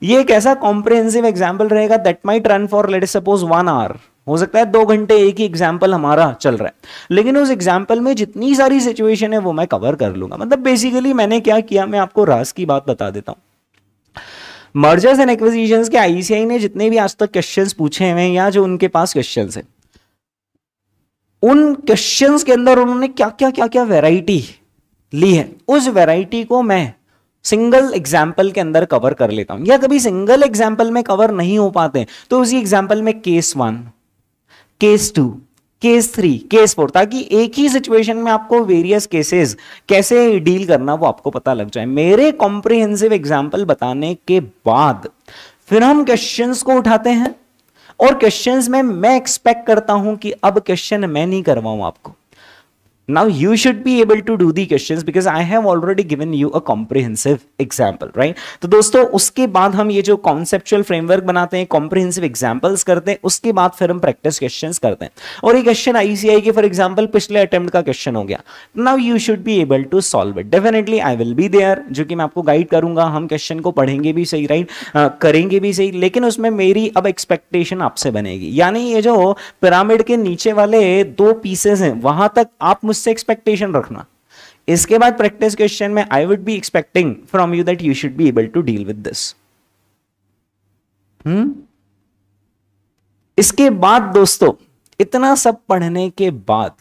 ये एक ऐसा कॉम्प्रिहेंसिव एग्जाम्पल रहेगा that might run for let's suppose one hour, हो सकता है दो घंटे एक ही एग्जाम्पल हमारा चल रहा है, लेकिन उस एग्जाम्पल में जितनी सारी सिचुएशन है वो मैं कवर कर लूंगा। मतलब बेसिकली मैंने क्या किया, मैं आपको राज की बात बता देता हूँ, मर्जर्स एंड एक्विजिशंस के आईसीआई ने जितने भी आज तक क्वेश्चंस पूछे हैं या जो उनके पास क्वेश्चंस हैं, उन क्वेश्चंस के अंदर उन्होंने क्या क्या क्या क्या वैरायटी ली है, उस वैरायटी को मैं सिंगल एग्जाम्पल के अंदर कवर कर लेता हूं, या कभी सिंगल एग्जाम्पल में कवर नहीं हो पाते तो उसी एग्जाम्पल में case one, case two, case three, case four, ताकि एक ही सिचुएशन में आपको वेरियस केसेस कैसे डील करना वो आपको पता लग जाए। मेरे कॉम्प्रिहेंसिव एग्जाम्पल बताने के बाद फिर हम क्वेश्चंस को उठाते हैं और क्वेश्चंस में मैं एक्सपेक्ट करता हूं कि अब क्वेश्चन मैं नहीं करवाऊं आपको, now you should be able to do the questions because I have already given you a comprehensive example, right. तो दोस्तों उसके बाद हम ये जो कॉन्सेप्चुअल फ्रेमवर्क बनाते हैं, कॉम्प्रिहेंसिव एग्जाम्पल्स करते हैं, उसके बाद फिर हम प्रैक्टिस क्वेश्चंस करते हैं। और ये क्वेश्चन आईसीआई के फॉर एग्जाम्पल पिछले अटेम्प्ट का क्वेश्चन हो गया, now you should be able to solve it. Definitely I will be there, जो कि मैं आपको गाइड करूंगा, हम क्वेश्चन को पढ़ेंगे भी सही, राइट, right? करेंगे भी सही, लेकिन उसमें मेरी अब एक्सपेक्टेशन आपसे बनेगी। यानी ये जो पिरामिड के नीचे वाले दो पीसेस हैं वहां तक आप से एक्सपेक्टेशन रखना, इसके बाद प्रैक्टिस क्वेश्चन में I would be expecting from you that you should be able to deal with this. Hmm, इसके बाद दोस्तों इतना सब पढ़ने के बाद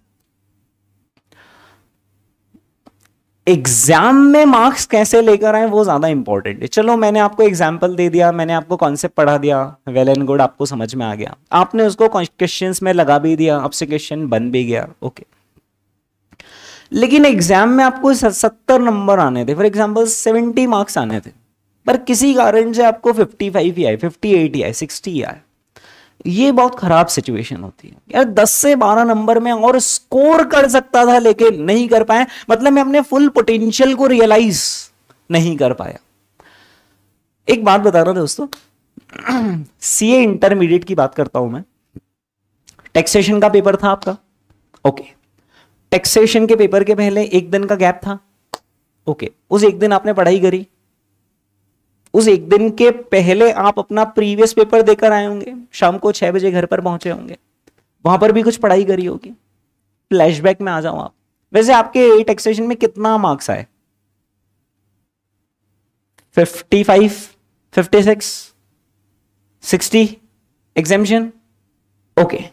एग्जाम में मार्क्स कैसे लेकर आए वो ज्यादा इंपॉर्टेंट है। चलो मैंने आपको एग्जाम्पल दे दिया, मैंने आपको कॉन्सेप्ट पढ़ा दिया, वेल एंड गुड, आपको समझ में आ गया, आपने उसको क्वेश्चंस में लगा भी दिया, आपसे क्वेश्चन बन भी गया, ओके okay. लेकिन एग्जाम में आपको सत्तर नंबर आने थे, फॉर एग्जाम्पल सेवेंटी मार्क्स आने थे, पर किसी कारण से आपको फिफ्टी फाइव ही आए, फिफ्टी एट ही आए, सिक्सटी ही आए, ये बहुत खराब सिचुएशन होती है यार। दस से बारह नंबर में और स्कोर कर सकता था लेकिन नहीं कर पाया, मतलब मैं अपने फुल पोटेंशियल को रियलाइज नहीं कर पाया। एक बात बता रहा हूं दोस्तों, सीए इंटरमीडिएट की बात करता हूं मैं, टैक्सेशन का पेपर था आपका, ओके okay. टैक्सेशन के पेपर के पहले एक दिन का गैप था, ओके okay. उस एक दिन आपने पढ़ाई करी, उस एक दिन के पहले आप अपना प्रीवियस पेपर देकर आए होंगे, शाम को छह बजे घर पर पहुंचे होंगे, वहां पर भी कुछ पढ़ाई करी होगी। फ्लैशबैक में आ जाओ आप, वैसे आपके टैक्सेशन में कितना मार्क्स आए, fifty five, fifty six, sixty examination, okay okay.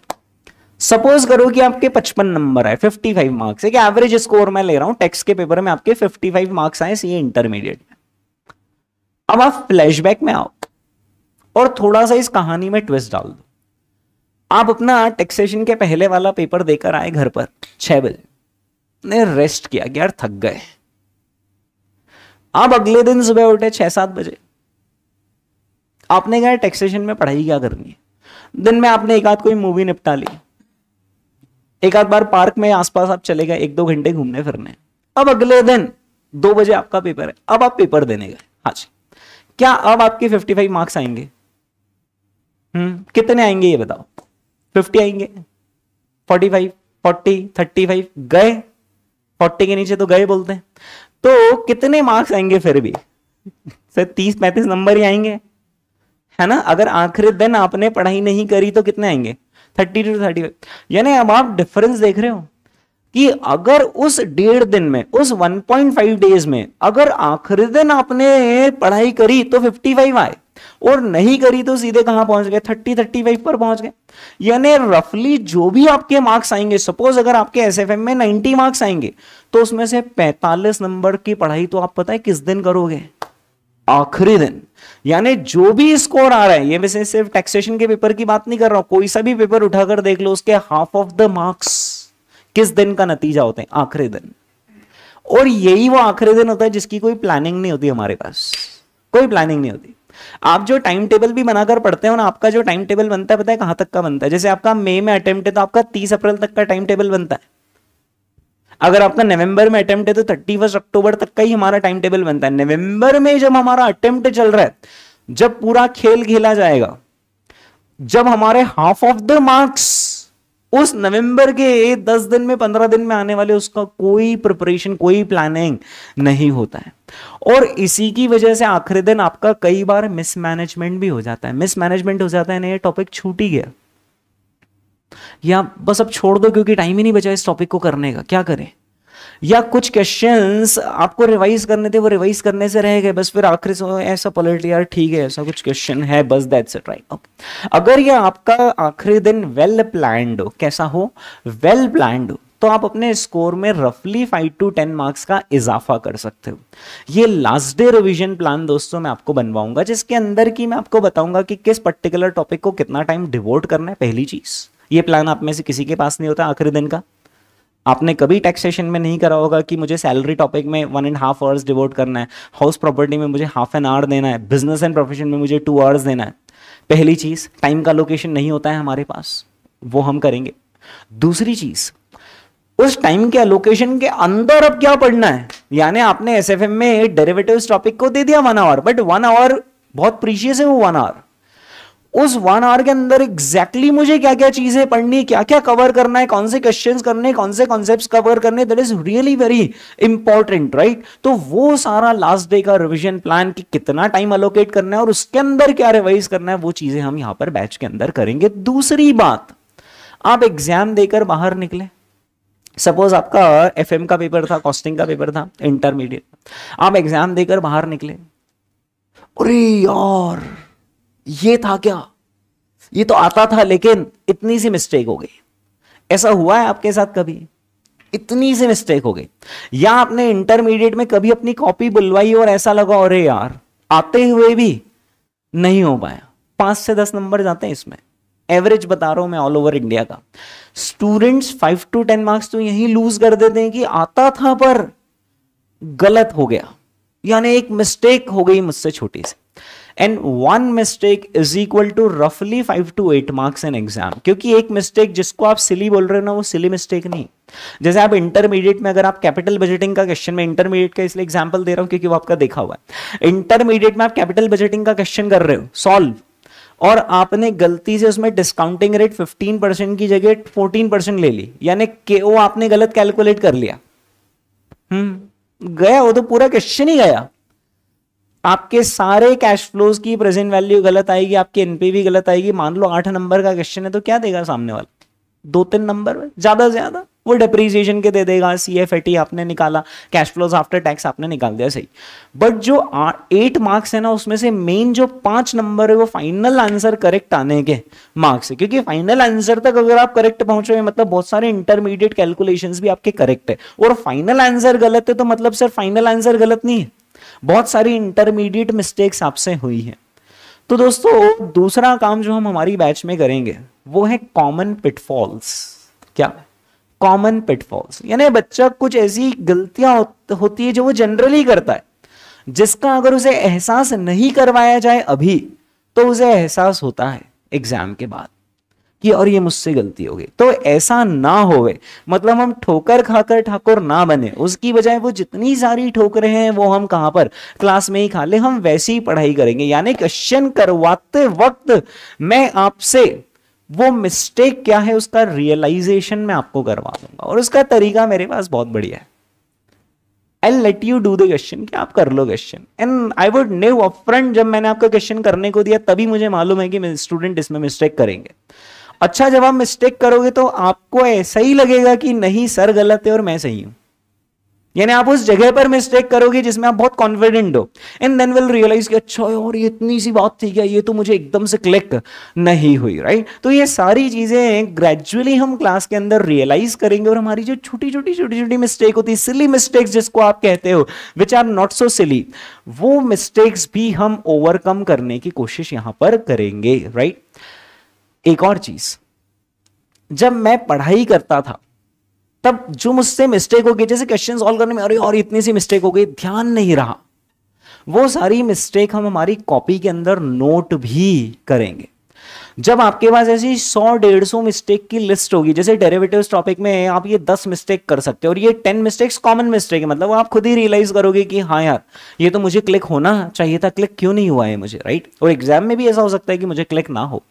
Suppose करो कि आपके पचपन नंबर आए, पचपन मार्क्स है कि एवरेज स्कोर मैं ले रहा हूं, टैक्स के पेपर में आपके पचपन मार्क्स आए सीए इंटरमीडिएट में। अब आप फ्लैशबैक में आओ और थोड़ा सा इस कहानी में ट्विस्ट डाल दो, आप अपना टैक्सेशन के पहले वाला पेपर देकर आए घर पर छह बजे, ने रेस्ट किया कि यार थक गए, आप अगले दिन सुबह उठे छह सात बजे, आपने कहा टैक्सेशन में पढ़ाई क्या करनी है, दिन में आपने एक आध कोई मूवी निपटा ली, एक आध बार पार्क में आसपास आप चले गए एक दो घंटे घूमने फिरने, अब अगले दिन दो बजे आपका पेपर है, अब आप पेपर देने गए आज, क्या अब आपके पचपन मार्क्स आएंगे? हम्म कितने आएंगे ये बताओ? पचास आएंगे, पैंतालीस, चालीस, पैंतीस गए, चालीस के नीचे तो गए बोलते हैं, तो कितने मार्क्स आएंगे? फिर भी सर तीस पैंतीस नंबर ही आएंगे, है ना। अगर आखिरी दिन आपने पढ़ाई नहीं करी तो कितने आएंगे? Thirty two thirty five. यानी अब आप डिफरेंस देख रहे हो कि अगर उस डेढ़ दिन में, उस वन पॉइंट फाइव डेज में अगर आखिरी दिन आपने पढ़ाई करी तो पचपन आए, और नहीं करी तो सीधे कहां पहुंच गए? तीस पैंतीस पर पहुंच गए। यानी रफली जो भी आपके मार्क्स आएंगे, सपोज अगर आपके एसएफएम में नब्बे मार्क्स आएंगे तो उसमें से पैंतालीस नंबर की पढ़ाई तो आप पता है किस दिन करोगे? आखिरी दिन। यानी जो भी स्कोर आ रहा है, ये वैसे सिर्फ टैक्सेशन के पेपर की बात नहीं कर रहा हूं, कोई सा भी पेपर उठाकर देख लो, उसके हाफ ऑफ द मार्क्स किस दिन का नतीजा होते हैं? आखिरी दिन। और यही वो आखिरी दिन होता है जिसकी कोई प्लानिंग नहीं होती हमारे पास, कोई प्लानिंग नहीं होती। आप जो टाइम टेबल भी बनाकर पढ़ते हो ना, आपका जो टाइम टेबल बनता है पता है कहां तक का बनता है? जैसे आपका मई में अटेम्प्ट है तो आपका तीस अप्रैल तक का टाइम टेबल बनता है, अगर आपका नवंबर में अटेम्प्ट है तो थर्टी फर्स्ट अक्टूबर तक का ही हमारा टाइम टेबल बनता है। नवंबर में जब हमारा अटेम्प्ट चल रहा है, जब पूरा खेल खेला जाएगा, जब हमारे हाफ ऑफ द मार्क्स उस नवंबर के दस दिन में, पंद्रह दिन में आने वाले, उसका कोई प्रिपरेशन, कोई प्लानिंग नहीं होता है। और इसी की वजह से आखिरी दिन आपका कई बार मिसमैनेजमेंट भी हो जाता है। मिसमैनेजमेंट हो जाता है ना, ये टॉपिक छूट ही गया, या बस अब छोड़ दो क्योंकि टाइम ही नहीं बचा इस टॉपिक को करने का, क्या करें, या कुछ क्वेश्चंस आपको रिवाइज करने थे वो रिवाइज करने से रह गए, बस फिर आखिरी समय ऐसा पलट लिया, ठीक है ऐसा कुछ क्वेश्चन है बस, दैट्स इट राइट। अगर ये आपका आखिरी दिन वेल प्लान्ड हो, कैसा हो? वेल प्लान्ड हो, तो आप अपने स्कोर में रफली फाइव टू टेन मार्क्स का इजाफा कर सकते हो। ये लास्ट डे रिविजन प्लान दोस्तों मैं आपको बनवाऊंगा, जिसके अंदर की मैं आपको बताऊंगा कि किस पर्टिकुलर टॉपिक को कितना टाइम डिवोट करना है। पहली चीज, ये प्लान आप में से किसी के पास नहीं होता आखिरी दिन का। आपने कभी टैक्सेशन में नहीं करा होगा कि मुझे सैलरी टॉपिक में one and half hours devote करना है, हाउस प्रॉपर्टी में मुझे हाफ एन आवर देना है, बिजनेस एंड प्रोफेशन में मुझे टू आवर्स देना है। पहली चीज़, टाइम का लोकेशन नहीं होता है हमारे पास, वो हम करेंगे। दूसरी चीज़, उस टाइम के एलोकेशन के अंदर अब क्या पढ़ना है, यानी आपने एस एफ एम में डेरिवेटिव्स टॉपिक को दे दिया one hour, but one hour बहुत प्रीशियस है वो वन आवर। उस वन आवर के अंदर एग्जैक्टली exactly मुझे क्या क्या चीजें पढ़नी, क्या क्या कवर करना है, कौन से क्वेश्चंस करने, कौन से कॉन्सेप्ट्स कवर करने, that is really very important right. तो वो सारा लास्ट डे का रिवीजन प्लान कि कितना टाइम अलोकेट करना है और उसके अंदर क्या रिवाइज करना है, वो चीजें हम यहां पर बैच के अंदर करेंगे। दूसरी बात, आप एग्जाम देकर बाहर निकले, सपोज आपका एफ एम का पेपर था, कॉस्टिंग का पेपर था, इंटरमीडिएट, आप एग्जाम देकर बाहर निकले, अरे यार ये था क्या, ये तो आता था लेकिन इतनी सी मिस्टेक हो गई। ऐसा हुआ है आपके साथ कभी? इतनी सी मिस्टेक हो गई, या आपने इंटरमीडिएट में कभी अपनी कॉपी बुलवाई और ऐसा लगा अरे यार आते हुए भी नहीं हो पाया। पांच से दस नंबर जाते हैं इसमें, एवरेज बता रहा हूं मैं ऑल ओवर इंडिया का। Students five to ten marks तो यही लूज कर देते हैं कि आता था पर गलत हो गया, यानी एक मिस्टेक हो गई मुझसे छोटी सी। And one mistake is equal to रफली five to eight marks in exam, क्योंकि एक मिस्टेक जिसको आप सिली बोल रहे हो ना, वो सिली मिस्टेक नहीं। जैसे आप इंटरमीडिएट में अगर आप कैपिटल बजटिंग का क्वेश्चन, में इंटरमीडिएट का इसलिए एग्जांपल दे रहा हूं क्योंकि वो आपका देखा हुआ है, इंटरमीडिएट में आप कैपिटल बजटिंग का क्वेश्चन कर रहे हो सॉल्व, और आपने गलती से उसमें डिस्काउंटिंग रेट फिफ्टीन परसेंट की जगह फोर्टीन परसेंट ले ली, यानी केओ आपने गलत कैलकुलेट कर लिया, हम्म गया वो तो पूरा क्वेश्चन ही गया। आपके सारे कैश फ्लोज की प्रेजेंट वैल्यू गलत आएगी, आपकी एनपीवी गलत आएगी। मान लो आठ नंबर का क्वेश्चन है तो क्या देगा सामने वाला, दो तीन नंबर ज्यादा से ज्यादा वो डेप्रीसिएशन के दे देगा, सीएफएटी आपने निकाला, कैश फ्लोज आफ्टर टैक्स आपने निकाल दिया सही, बट जो एट मार्क्स है ना उसमें से मेन जो पांच नंबर है वो फाइनल आंसर करेक्ट आने के मार्क्स है, क्योंकि फाइनल आंसर तक अगर आप करेक्ट पहुंचोगे मतलब बहुत सारे इंटरमीडिएट कैलकुलेशंस भी आपके करेक्ट है, और फाइनल आंसर गलत है तो मतलब सिर्फ फाइनल आंसर गलत नहीं है, बहुत सारी इंटरमीडिएट मिस्टेक्स आपसे हुई हैं। तो दोस्तों दूसरा काम जो हम हमारी बैच में करेंगे वो है कॉमन पिटफॉल्स। क्या कॉमन पिटफॉल्स? यानी बच्चा कुछ ऐसी गलतियां हो, होती है जो वो जनरली करता है, जिसका अगर उसे एहसास नहीं करवाया जाए अभी तो उसे एहसास होता है एग्जाम के बाद। कि और ये मुझसे गलती हो गई, तो ऐसा ना होवे, मतलब हम ठोकर खाकर ठाकुर ना बने, उसकी बजाय वो जितनी सारी ठोकरें हैं वो हम कहाँ पर क्लास में ही खा ले, हम वैसी ही पढ़ाई करेंगे। यानी क्वेश्चन करवाते वक्त मैं आपसे वो मिस्टेक क्या है उसका रियलाइजेशन मैं आपको करवा दूंगा, और उसका तरीका मेरे पास बहुत बढ़िया है। I let you do the question, कि आप कर लो question, and I would know upfront जब मैंने आपको क्वेश्चन करने को दिया तभी मुझे मालूम है कि स्टूडेंट इसमें मिस्टेक करेंगे। अच्छा, जब आप मिस्टेक करोगे तो आपको ऐसा ही लगेगा कि नहीं सर गलत है और मैं सही हूं, यानी आप उस जगह पर मिस्टेक करोगे जिसमें आप बहुत कॉन्फिडेंट हो, एंड देन विल रियलाइज कि अच्छा यार ये इतनी सी बात थी क्या, ये तो मुझे एकदम से क्लिक नहीं हुई, राइट। तो ये सारी चीजें ग्रेजुअली हम क्लास के अंदर रियलाइज करेंगे, और हमारी जो छोटी छोटी छोटी छोटी मिस्टेक होती है, सिली मिस्टेक्स जिसको आप कहते हो, which are not so silly, वो मिस्टेक्स भी हम ओवरकम करने की कोशिश यहां पर करेंगे, राइट। एक और चीज, जब मैं पढ़ाई करता था तब जो मुझसे मिस्टेक हो गई, जैसे क्वेश्चन सॉल्व करने में अरे और इतनी सी मिस्टेक हो गई, ध्यान नहीं रहा, वो सारी मिस्टेक हम हमारी कॉपी के अंदर नोट भी करेंगे। जब आपके पास ऐसी सौ डेढ़ सौ मिस्टेक की लिस्ट होगी, जैसे डेरिवेटिव्स टॉपिक में आप ये दस मिस्टेक कर सकते हो, और ये टेन मिस्टेक्स कॉमन मिस्टेक है, मतलब आप खुद ही रियलाइज करोगे कि हाँ यार ये तो मुझे क्लिक होना चाहिए था, क्लिक क्यों नहीं हुआ है मुझे, राइट। और एग्जाम में भी ऐसा हो सकता है कि मुझे क्लिक ना हो,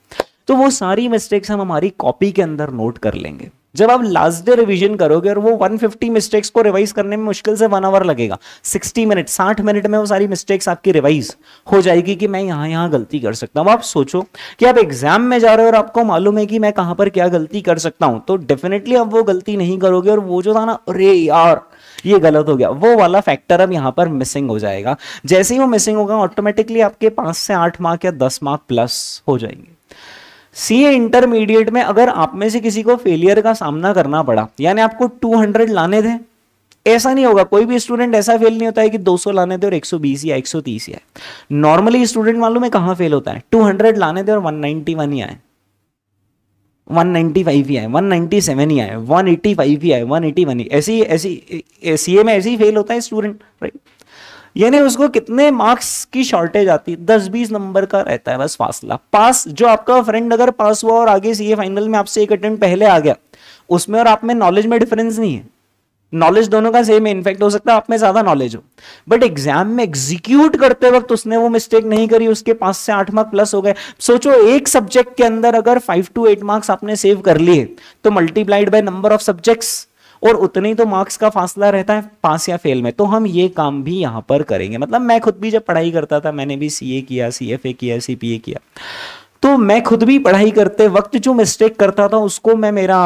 तो वो सारी मिस्टेक्स हम हमारी कॉपी के अंदर नोट कर लेंगे। जब आप लास्ट डे रिवीजन करोगे, और वो एक सौ पचास मिस्टेक्स को रिवाइज करने में मुश्किल से वन आवर लगेगा, साठ मिनट साठ मिनट में वो सारी मिस्टेक्स आपकी रिवाइज हो जाएगी कि मैं यहाँ यहाँ गलती कर सकता हूँ। आप सोचो कि आप एग्जाम में जा रहे हो और आपको मालूम है कि मैं कहाँ पर क्या गलती कर सकता हूँ, तो डेफिनेटली आप वो गलती नहीं करोगे, और वो जो था ना अरे यार ये गलत हो गया, वो वाला फैक्टर अब यहाँ पर मिसिंग हो जाएगा। जैसे ही वो मिसिंग होगा, ऑटोमेटिकली आपके पाँच से आठ मार्क या दस मार्क प्लस हो जाएंगे। सीए इंटरमीडिएट में अगर आप में से किसी को फेलियर का सामना करना पड़ा, यानी आपको दो सौ लाने थे, ऐसा नहीं होगा, कोई भी स्टूडेंट ऐसा फेल नहीं होता है कि दो सौ लाने थे और एक सौ बीस या एक सौ तीस आए। नॉर्मली स्टूडेंट मालूम है कहाँ फेल होता है, दो सौ लाने थे और एक सौ इक्यानवे ही आए, एक सौ पचानवे ही आए, एक सौ सत्तानवे ही आए, एक सौ पचासी ही आए, एक सौ इक्यासी ही, ऐसी ऐसी सीए में ऐसे ही फेल होता है स्टूडेंट, राइट। यानी उसको कितने मार्क्स की शॉर्टेज आती है, दस बीस नंबर का रहता है बस फासला। पास जो आपका फ्रेंड अगर पास हुआ और आगे सीए फाइनल में आपसे एक अटेम्प्ट पहले आ गया, उसमें और आप में नॉलेज में डिफरेंस नहीं है, नॉलेज दोनों का सेम है, इनफैक्ट हो सकता है आप में ज्यादा नॉलेज हो, बट एग्जाम में एग्जीक्यूट करते वक्त उसने वो मिस्टेक नहीं करी, उसके पास से आठ मार्क प्लस हो गए। सोचो एक सब्जेक्ट के अंदर अगर फाइव टू एट मार्क्स आपने सेव कर लिए तो multiplied by number of subjects, और उतनी तो मार्क्स का फासला रहता है पास या फेल में। तो हम ये काम भी यहाँ पर करेंगे। मतलब मैं खुद भी जब पढ़ाई करता था, मैंने भी सीए किया, सीएफए किया, सीपीए किया, तो मैं खुद भी पढ़ाई करते वक्त जो मिस्टेक करता था उसको मैं मेरा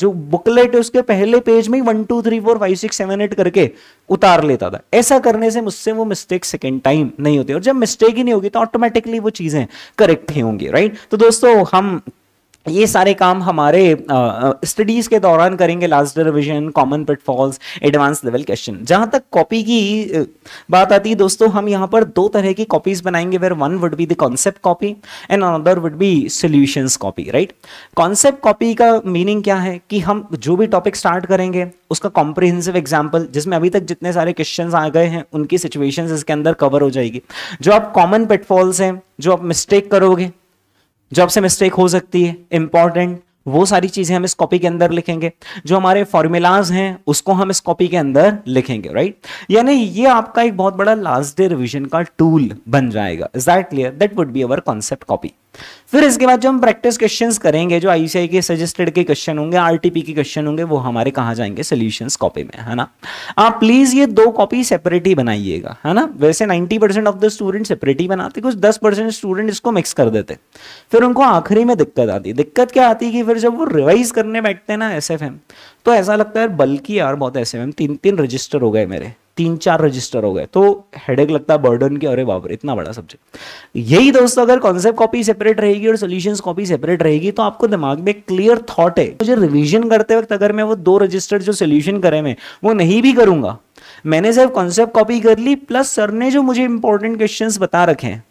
जो बुकलेट है उसके पहले पेज में ही one two three four five six seven eight करके उतार लेता था। ऐसा करने से मुझसे वो मिस्टेक सेकेंड टाइम नहीं होती, और जब मिस्टेक ही नहीं होगी तो ऑटोमेटिकली वो चीज़ें करेक्ट ही होंगी, राइट। तो दोस्तों हम ये सारे काम हमारे स्टडीज के दौरान करेंगे, last revision, common pitfalls, advance level question. जहां तक कॉपी की बात आती है दोस्तों, हम यहाँ पर दो तरह की कॉपीज बनाएंगे, where one would be the concept copy and another would be solutions copy, right. Concept copy का मीनिंग क्या है कि हम जो भी टॉपिक स्टार्ट करेंगे उसका कॉम्प्रिहेंसिव एग्जाम्पल, जिसमें अभी तक जितने सारे क्वेश्चन आ गए हैं उनकी सिचुएशंस इसके अंदर कवर हो जाएगी, जो आप कॉमन पिटफॉल्स हैं, जो आप मिस्टेक करोगे, जो आपसे मिस्टेक हो सकती है इंपॉर्टेंट, वो सारी चीजें हम इस कॉपी के अंदर लिखेंगे। जो हमारे फॉर्मूलाज हैं उसको हम इस कॉपी के अंदर लिखेंगे, राइट। यानी ये आपका एक बहुत बड़ा लास्ट डे रिवीजन का टूल बन जाएगा। Is that clear? That would be our concept copy. फिर इसके बाद जो हम प्रैक्टिस क्वेश्चंस करेंगे, जो आईसीआई के सजेस्टेड के क्वेश्चन होंगे, आरटीपी के क्वेश्चन होंगे, वो हमारे कहाँ जाएंगे? सॉल्यूशंस कॉपी में, है ना। आप प्लीज ये दो कॉपी सेपरेट ही बनाइएगा, है ना। वैसे नब्बे percent of the student separate ही बनाते, कुछ दस परसेंट स्टूडेंट इसको मिक्स कर देते, फिर उनको आखिरी में दिक्कत आती है। दिक्कत क्या आती है कि फिर जब वो रिवाइज करने बैठते हैं ना एसएफएम, तो ऐसा लगता है बल्कि यार बहुत एसएफएम तीन तीन रजिस्टर हो गए मेरे, तीन चार रजिस्टर हो गए, तो हेडेक लगता है, बर्डन के, अरे बाप रे इतना बड़ा सब्जेक्ट। यही दोस्तों, अगर कॉन्सेप्ट कॉपी सेपरेट रहेगी और सॉल्यूशंस कॉपी सेपरेट रहेगी तो आपको दिमाग में क्लियर थॉट है। मुझे रिवीजन करते वक्त अगर मैं वो दो रजिस्टर जो सॉल्यूशन करे मैं वो नहीं भी करूंगा, मैंने सिर्फ कॉन्सेप्ट कॉपी कर ली, प्लस सर ने जो मुझे इंपॉर्टेंट क्वेश्चन बता रखे हैं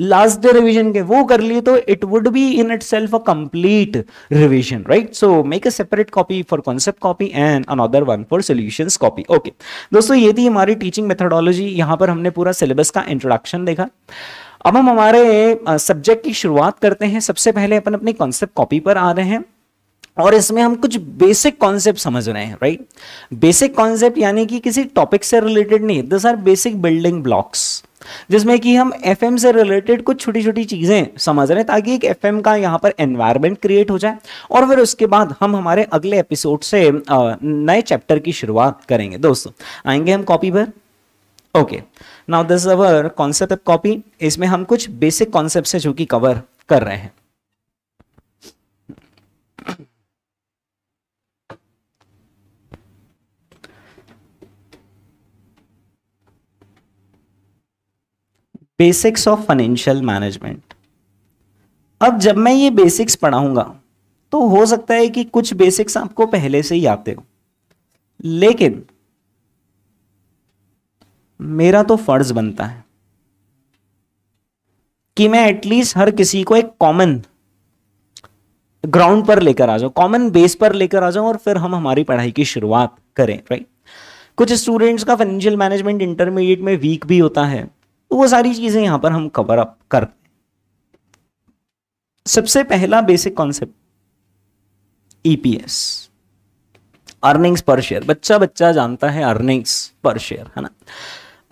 लास्ट डे रिवीजन के वो कर लिए, तो it would be in itself a complete revision, right. So make a separate copy for concept copy and another one for solutions copy. Okay दोस्तों, ये थी हमारी टीचिंग मेथडोलॉजी। यहाँ पर हमने पूरा सिलेबस का इंट्रोडक्शन देखा। अब हम हमारे सब्जेक्ट की शुरुआत करते हैं। सबसे पहले अपन अपने कॉन्सेप्ट कॉपी पर आ रहे हैं और इसमें हम कुछ बेसिक कॉन्सेप्ट समझ रहे हैं, राइट। बेसिक कॉन्सेप्ट यानी कि किसी टॉपिक से रिलेटेड नहीं, this are basic building blocks, जिसमें कि हम एफएम से रिलेटेड कुछ छोटी छोटी चीजें समझ रहे हैं ताकि एक एफएम का यहाँ पर एनवायरनमेंट क्रिएट हो जाए और फिर उसके बाद हम हमारे अगले एपिसोड से नए चैप्टर की शुरुआत करेंगे। दोस्तों आएंगे हम कॉपी पर। Okay, now this is our concept of copy. इसमें हम कुछ बेसिक कॉन्सेप्ट है जो कि कवर कर रहे हैं। Basics of financial management. अब जब मैं ये बेसिक्स पढ़ाऊंगा तो हो सकता है कि कुछ बेसिक्स आपको पहले से ही आते हो, लेकिन मेरा तो फर्ज बनता है कि मैं एटलीस्ट हर किसी को एक कॉमन ग्राउंड पर लेकर आ जाऊं, कॉमन बेस पर लेकर आ जाऊं और फिर हम हमारी पढ़ाई की शुरुआत करें, राइट। कुछ स्टूडेंट्स का फाइनेंशियल मैनेजमेंट इंटरमीडिएट में वीक भी होता है, तो वो सारी चीजें यहां पर हम कवर अप करते हैं। सबसे पहला basic concept E P S, earnings per share. बच्चा बच्चा जानता है अर्निंग्स पर शेयर, है ना।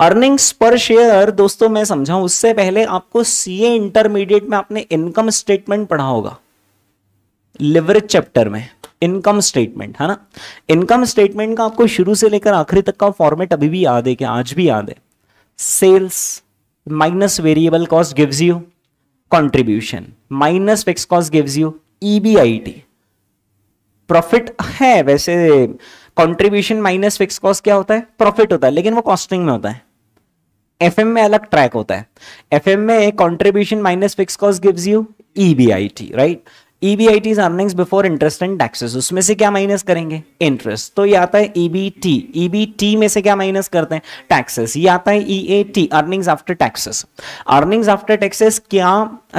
अर्निंग्स पर शेयर दोस्तों मैं समझाऊं उससे पहले आपको सीए इंटरमीडिएट में आपने इनकम स्टेटमेंट पढ़ा होगा, लिवरेज चैप्टर में इनकम स्टेटमेंट, है ना। इनकम स्टेटमेंट का आपको शुरू से लेकर आखिरी तक का फॉर्मेट अभी भी याद है क्या? आज भी याद है। Sales minus variable cost gives you contribution, minus fix cost gives you E B I T. Profit है वैसे, कंट्रीब्यूशन माइनस फिक्स कॉस्ट क्या होता है? प्रॉफिट होता है, लेकिन वो कॉस्टिंग में होता है। एफएम में अलग ट्रैक होता है। एफएम में contribution minus fix cost gives you E B I T, right. E B I T is earnings before interest and taxes. उसमें से क्या माइनस करेंगे? इंटरेस्ट। तो ये आता है E B T. E B T में से क्या माइनस करते हैं? टैक्सेस। ये आता है E A T, earnings after taxes. Earnings after taxes क्या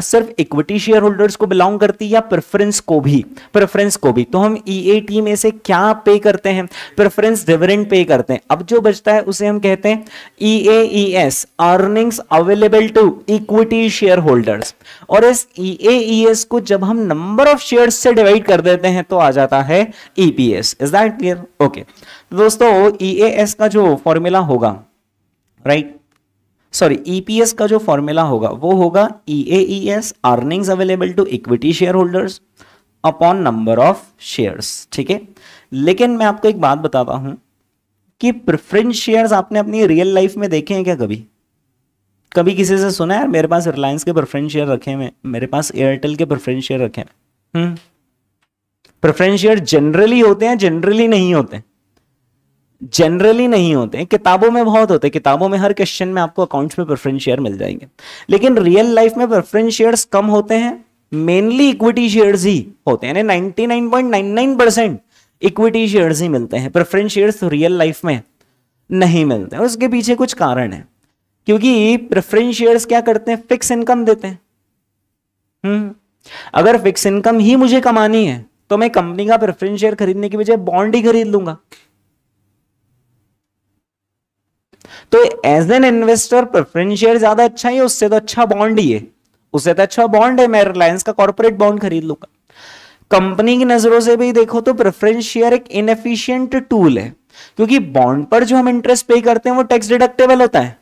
सिर्फ इक्विटी शेयर होल्डर्स को बिलोंग करती है या प्रेफरेंस को भी? प्रेफरेंस को भी। तो हम ई ए टी में से क्या पे करते हैं? प्रेफरेंस डिविडेंड पे करते हैं। अब जो बचता है उसे हम कहते हैं E A E S, earnings available to equity share holders. और इस ई ए ई एस को जब हम नंबर ऑफ शेयर्स से डिवाइड कर देते हैं तो आ जाता है E P S. Is that clear? Okay दोस्तों, ई ए एस का जो फॉर्मूला होगा, right, sorry E P S का जो फॉर्मूला होगा वो होगा E A E S, earnings available to equity share holders upon number of shares, ठीक है। लेकिन मैं आपको एक बात बताता हूं कि प्रेफरेंस शेयर्स आपने अपनी रियल लाइफ में देखे हैं क्या? कभी कभी किसी से सुना है यार मेरे पास रिलायंस के प्रेफरेंस शेयर रखे हैं, मेरे पास एयरटेल के प्रेफरेंस शेयर रखे हैं? प्रेफरेंस शेयर जनरली होते हैं, जनरली नहीं होते, जनरली नहीं होते। किताबों में बहुत होते, किताबों में हर क्वेश्चन में आपको अकाउंट्स में प्रेफरेंस शेयर मिल जाएंगे, लेकिन रियल लाइफ में प्रेफरेंस शेयर्स कम होते हैं, मेनली इक्विटी शेयर्स ही होते हैं। Ninety nine point nine nine percent equity shares ही मिलते हैं, प्रेफरेंस शेयर्स रियल लाइफ में नहीं मिलते हैं। उसके पीछे कुछ कारण है, क्योंकि प्रेफरेंस शेयर्स क्या करते हैं? फिक्स इनकम देते हैं। हम्म, अगर फिक्स इनकम ही मुझे कमानी है तो मैं कंपनी का प्रेफरेंस शेयर खरीदने की बजाय बॉन्ड ही खरीद लूंगा। तो as an investor प्रेफरेंस शेयर ज्यादा अच्छा ही है, उससे तो अच्छा बॉन्ड ही है, उससे तो अच्छा बॉन्ड है, मैं रिलायंस का कॉर्पोरेट बॉन्ड खरीद लूंगा। कंपनी की नजरों से भी देखो तो प्रेफरेंस शेयर एक इनएफिशिएंट टूल है, क्योंकि बॉन्ड पर जो हम इंटरेस्ट पे करते हैं वो टैक्स डिडक्टेबल होता है।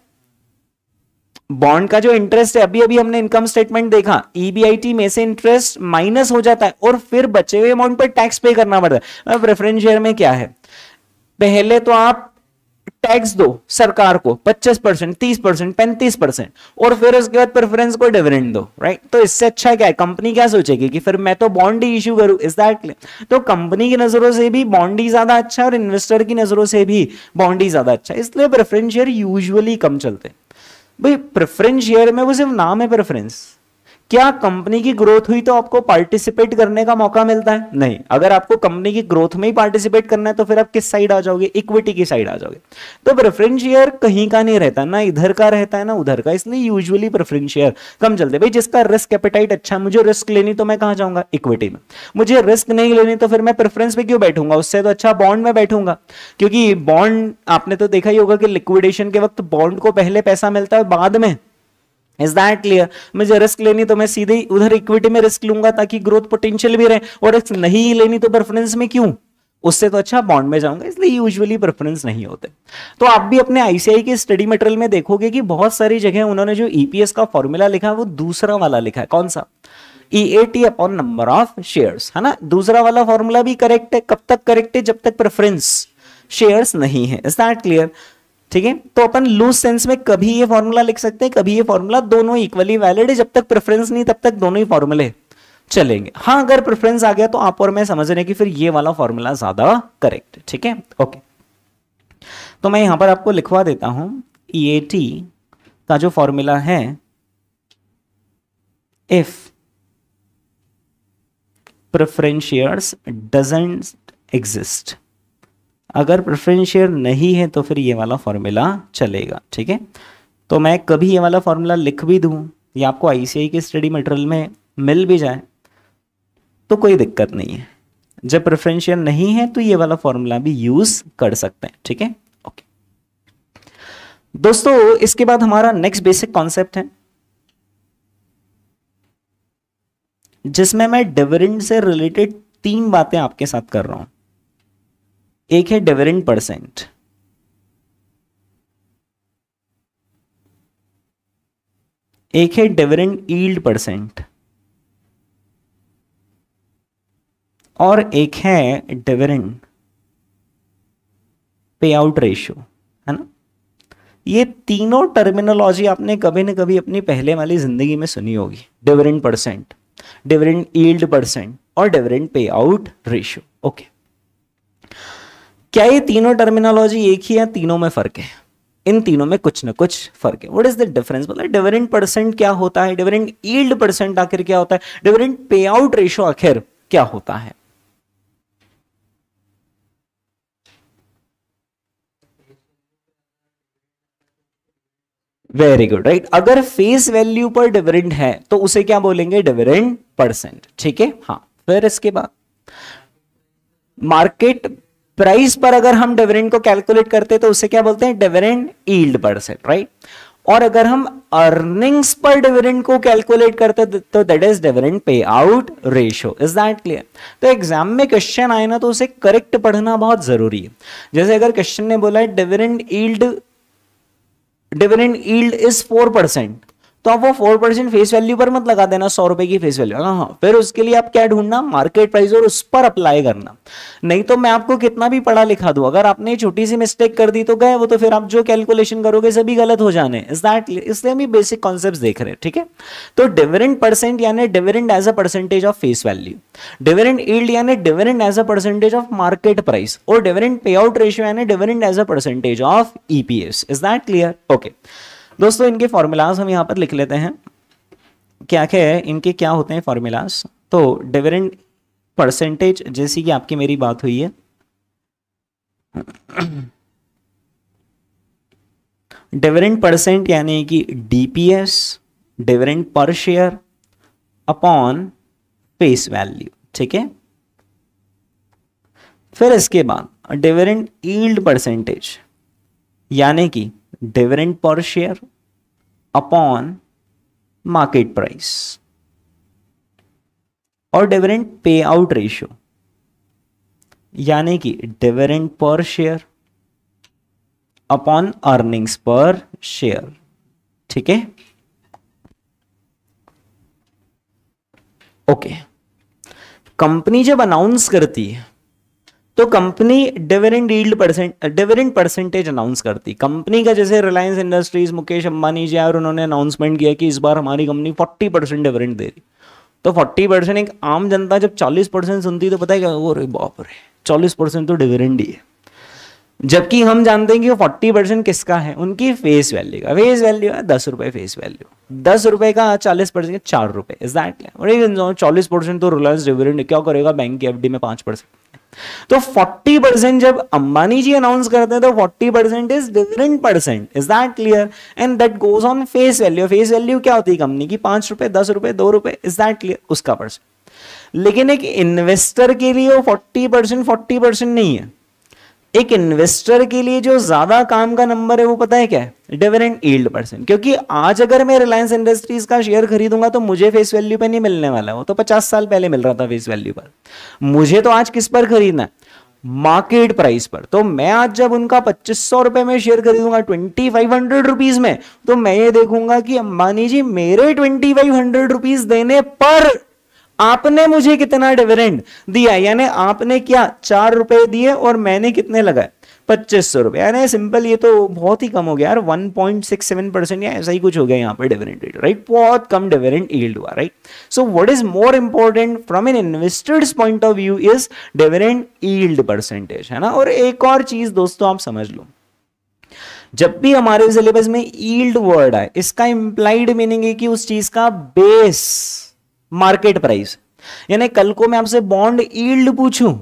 बॉन्ड का जो इंटरेस्ट है, अभी अभी हमने इनकम स्टेटमेंट देखा, ई बी आई टी में से इंटरेस्ट माइनस हो जाता है और फिर बचे हुए अमाउंट पर टैक्स पे करना पड़ता है। प्रेफरेंस शेयर में क्या है? पहले तो आप टैक्स दो सरकार को पच्चीस परसेंट, तीस परसेंट, पैंतीस परसेंट, और फिर उसके बाद प्रेफरेंस को डिविडेंड दो, राइट। तो इससे अच्छा क्या है? कंपनी क्या सोचेगी कि फिर मैं तो बॉन्ड ही इश्यू करूं। Is that clear? तो कंपनी की नजरों से भी बॉन्ड ही ज्यादा अच्छा है और इन्वेस्टर की नजरों से भी बॉन्ड ही ज्यादा अच्छा है, इसलिए प्रेफरेंस शेयर यूजुअली कम चलते हैं। भाई प्रेफरेंस शेयर में वो सिर्फ नाम है प्रेफरेंस। क्या कंपनी की ग्रोथ हुई तो आपको पार्टिसिपेट करने का मौका मिलता है? नहीं। अगर आपको कंपनी की ग्रोथ में ही पार्टिसिपेट करना है तो फिर आप किस साइड आ जाओगे? इक्विटी की साइड आ जाओगे। तो प्रेफरेंस शेयर कहीं का नहीं रहता, ना इधर का रहता है ना उधर का, इसलिए यूजुअली प्रेफरेंस शेयर कम चलते। भाई जिसका रिस्क एपेटाइट अच्छा, मुझे रिस्क लेनी तो मैं कहां जाऊंगा? इक्विटी में। मुझे रिस्क नहीं लेनी तो फिर मैं प्रेफरेंस में क्यों बैठूंगा? उससे तो अच्छा बॉन्ड में बैठूंगा, क्योंकि बॉन्ड आपने तो देखा ही होगा कि लिक्विडेशन के वक्त बॉन्ड को पहले पैसा मिलता है, बाद में इज दैट क्लियर? मुझे रिस्क लेनी तो मैं सीधे ही उधर इक्विटी में रिस्क लूंगा ताकि ग्रोथ पोटेंशियल भी रहे, और रिस्क नहीं लेनी तो प्रेफरेंस में क्यों, उससे तो अच्छा बॉन्ड में जाऊंगा, इसलिए यूजुअली प्रेफरेंस नहीं होते। तो आप भी अपने आईसीआई के स्टडी मटेरियल में देखोगे कि बहुत सारी जगह उन्होंने जो ईपीएस का फॉर्मूला लिखा है वो दूसरा वाला लिखा है, कौन सा, EAT upon number of shares, है ना। दूसरा वाला फॉर्मूला भी करेक्ट है, कब तक करेक्ट है, जब तक प्रेफरेंस शेयर्स नहीं है। Is that clear? ठीक है, तो अपन लूज सेंस में कभी ये फॉर्मूला लिख सकते हैं, कभी ये फॉर्मूला, दोनों इक्वली वैलिड है। जब तक प्रेफरेंस नहीं तब तक दोनों ही फॉर्मूले चलेंगे। हाँ, अगर प्रेफरेंस आ गया तो आप और मैं समझ रहे हैं कि फिर ये वाला फॉर्मूला ज्यादा करेक्ट है। ठीक है, ओके, तो मैं यहां पर आपको लिखवा देता हूं ईएटी का जो फॉर्मूला है, if preference shares doesn't exist, अगर प्रेफरेंस शेयर नहीं है तो फिर ये वाला फॉर्मूला चलेगा। ठीक है, तो मैं कभी ये वाला फॉर्मूला लिख भी दूं या आपको आईसीआई के स्टडी मटेरियल में मिल भी जाए तो कोई दिक्कत नहीं है, जब प्रेफरेंस शेयर नहीं है तो ये वाला फॉर्मूला भी यूज कर सकते हैं। ठीक है, ओके दोस्तों, इसके बाद हमारा नेक्स्ट बेसिक कॉन्सेप्ट है जिसमें मैं डिविडेंड से रिलेटेड तीन बातें आपके साथ कर रहा हूं। एक है डिविडेंड परसेंट, एक है डिविडेंड यील्ड परसेंट और एक है डिविडेंड पे आउट रेशियो, है ना। ये तीनों टर्मिनोलॉजी आपने कभी ना कभी अपनी पहले वाली जिंदगी में सुनी होगी, dividend percent, dividend yield percent और dividend pay out ratio. Okay, क्या ये तीनों टर्मिनोलॉजी एक ही है? तीनों में फर्क है, इन तीनों में कुछ ना कुछ फर्क है। What is the difference? मतलब डिविडेंड परसेंट क्या होता है, डिविडेंड यील्ड परसेंट आखिर क्या होता है, डिविडेंड पे आउट रेशियो आखिर क्या होता है। Very good, right. अगर फेस वैल्यू पर डिविडेंड है तो उसे क्या बोलेंगे, डिविडेंड परसेंट। ठीक है, हाँ। फिर इसके बाद मार्केट प्राइस पर अगर हम डिविडेंड को कैलकुलेट करते हैं तो उसे क्या बोलते हैं, डिविडेंड यील्ड परसेंट, राइट। और अगर हम अर्निंग्स पर डिविडेंड को कैलकुलेट करते हैं तो that is dividend pay out ratio. Is that clear? तो एग्जाम में क्वेश्चन आए ना तो उसे करेक्ट पढ़ना बहुत जरूरी है। जैसे अगर क्वेश्चन ने बोला है dividend yield, dividend yield is four percent, तो आप वो फोर परसेंट फेस वैल्यू पर मत लगा देना, सौ रुपए की फेस वैल्यू। हाँ, फिर उसके लिए आप क्या ढूंढना, मार्केट प्राइस, और उस पर अप्लाई करना। नहीं तो मैं आपको कितना भी पढ़ा लिखा दूं, अगर आपने छोटी सी मिस्टेक कर दी तो गए वो, तो फिर आप जो कैलकुलेशन करोगे सभी गलत हो जाने। Is that? इसलिए हम बेसिक कॉन्सेप्ट देख रहे हैं। ठीक है, तो डिविडेंड परसेंट यानी dividend as a percentage of face value, dividend yield यानी dividend as a percentage of market price, और डिविडेंड पे आउट रेशियो यानी dividend as a percentage of EPS. Is that clear? Okay दोस्तों, इनके फॉर्मूलाज हम यहाँ पर लिख लेते हैं, क्या क्या है इनके, क्या होते हैं फॉर्मूलाज। तो डिविडेंड परसेंटेज, जैसी कि आपकी मेरी बात हुई है, डिविडेंड परसेंट यानी कि DPS, dividend per share upon face value. ठीक है, फिर इसके बाद डिविडेंड यील्ड परसेंटेज यानी कि dividend per share upon market price, और डिविडेंड पे आउट रेशियो यानी कि dividend per share upon earnings per share. ठीक है, ओके। कंपनी जब अनाउंस करती है तो company dividend yield percent, dividend percentage announce करती कंपनी का। जैसे रिलायंस इंडस्ट्रीज, मुकेश अंबानी जी आए और उन्होंने अनाउंसमेंट किया कि इस बार हमारी कंपनी चालीस परसेंट डिविडेंड दे रही, तो चालीस परसेंट एक आम जनता जब चालीस परसेंट सुनती तो पता है क्या, वो अरे बाप रे चालीस परसेंट तो डिविडेंड ही है। जबकि हम जानते हैं कि वो चालीस परसेंट किसका है, उनकी फेस वैल्यू का। फेस वैल्यू है दस रुपये, फेस वैल्यू दस रुपये का चालीस परसेंट चार रुपये। Is that? चालीस परसेंट तो रिलायंस डिविडेंड क्या करेगा, बैंक की एफडी में पाँच परसेंट तो चालीस परसेंट जब अंबानी जी अनाउंस करते हैं तो चालीस percent is dividend percent. Is that clear? And that goes on face value. Face value क्या होती है कंपनी की, पांच रुपए, दस रुपए, दो रुपए। Is that clear? उसका परसेंट। लेकिन एक इन्वेस्टर के लिए वो चालीस परसेंट चालीस परसेंट नहीं है, एक इन्वेस्टर के लिए जो ज्यादा काम का नंबर है वो पता है क्या है? Dividend yield percent. क्योंकि आज अगर मैं रिलायंस इंडस्ट्रीज का शेयर खरीदूंगा तो मुझे फेस वैल्यू पे नहीं मिलने वाला, वो तो पचास साल पहले मिल रहा था फेस वैल्यू पर। मुझे तो आज किस पर खरीदना है? मार्केट प्राइस पर। तो मैं आज जब उनका पच्चीस सौ रुपए में शेयर खरीदूंगा ट्वेंटी फाइव हंड्रेड रुपीज में, तो मैं ये देखूंगा कि अंबानी जी मेरे ट्वेंटी फाइव हंड्रेड रुपीज देने पर आपने मुझे कितना डिविडेंड दिया, यानी आपने क्या चार रुपए दिए और मैंने कितने लगाए? पच्चीस सौ रुपए। यानी सिंपल, ये तो बहुत ही कम हो गया यार, one point six seven percent या ऐसा ही कुछ हो गया यहाँ पे डिविडेंड यील्ड, राइट? बहुत कम डिविडेंड यील्ड हुआ, right? So what is more important from an investors point of view is dividend yield percentage, है ना? और एक और चीज दोस्तों आप समझ लो, जब भी हमारे सिलेबस में यील्ड वर्ड आए इसका इंप्लाइड मीनिंग है कि उस चीज का बेस मार्केट प्राइस। यानी कल को मैं आपसे बॉन्ड यील्ड पूछूं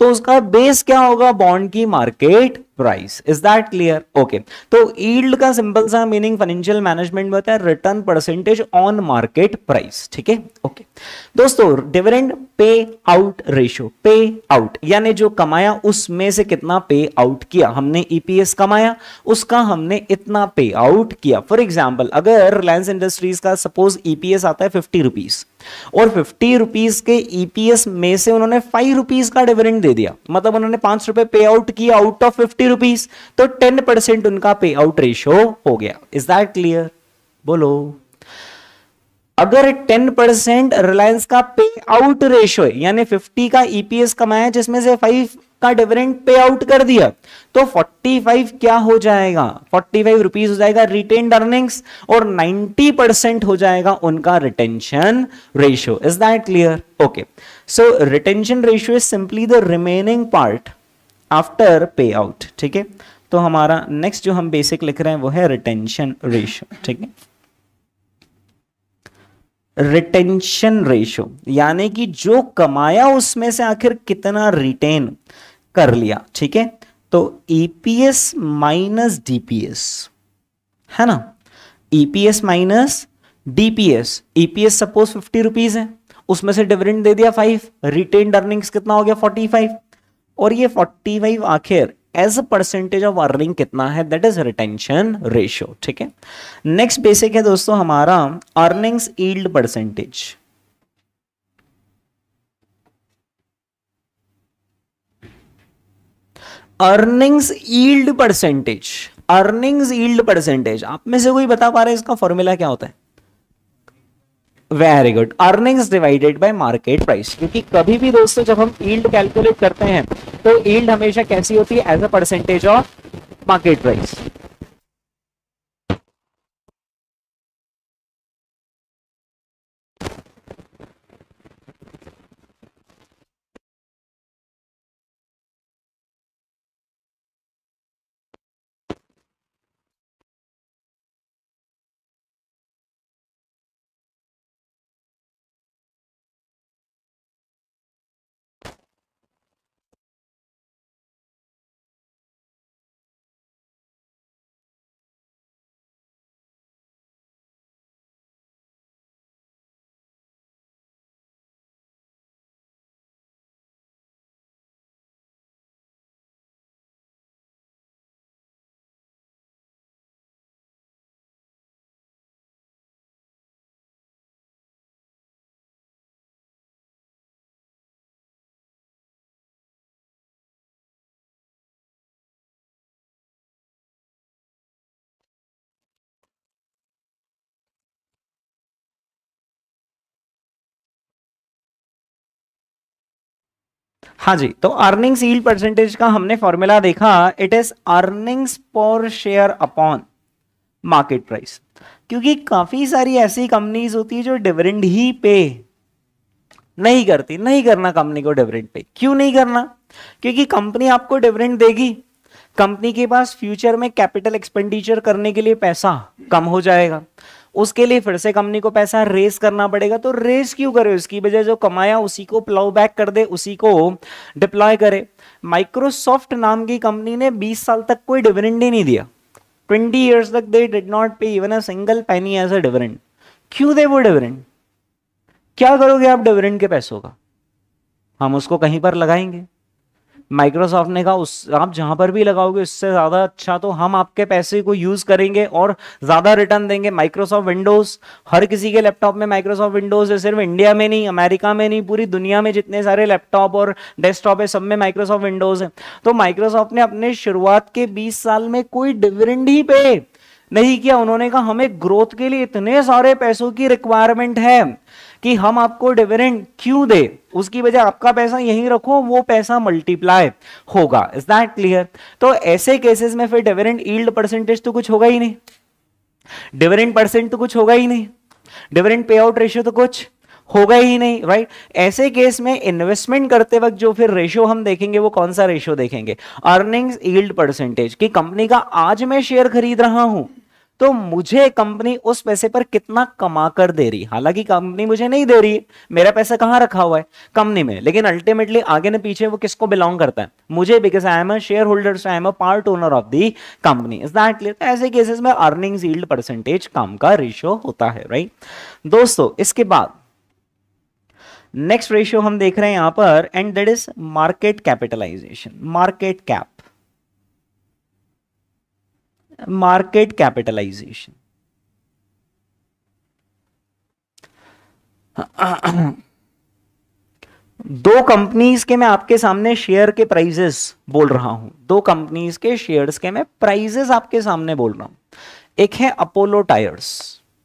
तो उसका बेस क्या होगा? बॉन्ड की market price. Is that clear? Okay, तो यील्ड का सिंपल सा मीनिंग फाइनेंशियल मैनेजमेंट में होता है return percentage on market price, ठीक है? ओके दोस्तों, डिविडेंड पे आउट रेशियो, पे आउट यानी जो कमाया उसमें से कितना पे आउट किया। हमने ईपीएस कमाया उसका हमने इतना पे आउट किया। फॉर एग्जाम्पल, अगर रिलायंस इंडस्ट्रीज का सपोज ईपीएस आता है फिफ्टी रुपीज और फिफ्टी रुपीज के ईपीएस में से उन्होंने फाइव रुपीज का डिविडेंड दे दिया, मतलब उन्होंने पांच रुपए पे आउट किया आउट ऑफ फिफ्टी रुपीज, तो टेन परसेंट उनका पे आउट रेशियो हो गया। Is that clear? बोलो, अगर टेन परसेंट रिलायंस का पे आउट रेशियो है, यानी फिफ्टी का ईपीएस कमाया जिसमें से फाइव का डिविडेंड पे आउट कर दिया, तो फोर्टी फाइव क्या हो जाएगा? फोर्टी फाइव रुपीस हो जाएगा रिटेन्ड अर्निंग्स और नाइंटी परसेंट हो जाएगा उनका retention ratio. Is that clear? Okay, so retention ratio is simply the remaining part after pay out, ठीक है? तो हमारा नेक्स्ट जो हम बेसिक लिख रहे हैं वो है रिटेंशन रेशियो, ठीक है? रिटेंशन रेशियो यानी कि जो कमाया उसमें से आखिर कितना रिटेन कर लिया, ठीक है? तो ईपीएस माइनस डीपीएस, है ना? EPS minus DPS. EPS suppose fifty rupees है, उसमें से डिविडेंड दे दिया फाइव, रिटेन अर्निंग्स कितना हो गया? Forty five. और ये फोर्टी फाइव आखिर as a percentage of earning कितना है? दैट इज रिटेंशन रेशियो, ठीक है? नेक्स्ट बेसिक है दोस्तों हमारा earnings yield percentage. Earnings yield percentage, earnings yield percentage आप में से कोई बता पा रहा है इसका फॉर्मूला क्या होता है? Very good, earnings divided by market price. क्योंकि कभी भी दोस्तों जब हम यील्ड कैलकुलेट करते हैं तो यील्ड हमेशा कैसी होती है? As a percentage of market price. हाँ जी, तो अर्निंग्स यील्ड परसेंटेज का हमने फॉर्मूला देखा, it is earnings per share upon market price. क्योंकि काफी सारी ऐसी कंपनीज होती है जो डिविडेंड ही पे नहीं करती। नहीं करना कंपनी को डिविडेंड पे, क्यों नहीं करना? क्योंकि कंपनी आपको डिविडेंड देगी, कंपनी के पास फ्यूचर में कैपिटल एक्सपेंडिचर करने के लिए पैसा कम हो जाएगा, उसके लिए फिर से कंपनी को पैसा रेस करना पड़ेगा। तो रेस क्यों करे? उसकी वजह जो कमाया उसी को प्लाउ बैक कर दे, उसी को डिप्लॉय करे। माइक्रोसॉफ्ट नाम की कंपनी ने बीस साल तक कोई डिविडेंड ही नहीं दिया, ट्वेंटी इयर्स तक they did not pay even a single penny as a dividend. क्यों दे वो डिविडेंड? क्या करोगे आप डिविडेंड के पैसों का? हम उसको कहीं पर लगाएंगे, माइक्रोसॉफ्ट ने कहा उस आप जहां पर भी लगाओगे उससे ज़्यादा अच्छा तो हम आपके पैसे को यूज़ करेंगे और ज़्यादा रिटर्न देंगे। माइक्रोसॉफ्ट विंडोज़, हर किसी के लैपटॉप में माइक्रोसॉफ्ट विंडोज़ है, सिर्फ इंडिया में नहीं, अमेरिका में नहीं, पूरी दुनिया में जितने सारे लैपटॉप और डेस्कटॉप है सब में माइक्रोसॉफ्ट विंडोज़ है। तो माइक्रोसॉफ्ट ने अपने शुरुआत के बीस साल में कोई डिविडेंड ही पे नहीं किया। उन्होंने कहा हमें ग्रोथ के लिए इतने सारे पैसों की रिक्वायरमेंट है कि हम आपको डिविडेंड क्यों दे, उसकी वजह आपका पैसा यहीं रखो, वो पैसा मल्टीप्लाई होगा। Is that clear? तो ऐसे केसेस में फिर डिविडेंड यील्ड परसेंटेज तो कुछ होगा ही नहीं, डिविडेंड परसेंट तो कुछ होगा ही नहीं, डिविडेंड पे आउट रेशियो तो कुछ होगा ही नहीं, राइट? ऐसे केस में इन्वेस्टमेंट करते वक्त जो फिर रेशियो हम देखेंगे वो कौन सा रेशियो देखेंगे? अर्निंग्स यील्ड परसेंटेज, कि कंपनी का आज मैं शेयर खरीद रहा हूं तो मुझे कंपनी उस पैसे पर कितना कमा कर दे रही, हालांकि कंपनी मुझे नहीं दे रही, मेरा पैसा कहां रखा हुआ है? कंपनी में, लेकिन अल्टीमेटली आगे न पीछे वो किसको बिलोंग करता है? मुझे, because I am a shareholder, I am a part owner of the company. Is that clear? ऐसे केसेस में अर्निंग्स यील्ड परसेंटेज काम का रेशियो होता है, राइट दोस्तों? इसके बाद नेक्स्ट रेशियो हम देख रहे हैं यहां पर, and that is मार्केट कैपिटलाइजेशन, market cap, मार्केट कैपिटलाइजेशन। दो कंपनीज के मैं आपके सामने शेयर के प्राइजेस बोल रहा हूं, दो कंपनीज के शेयर्स के मैं प्राइजेस आपके सामने बोल रहा हूं। एक है अपोलो टायर्स,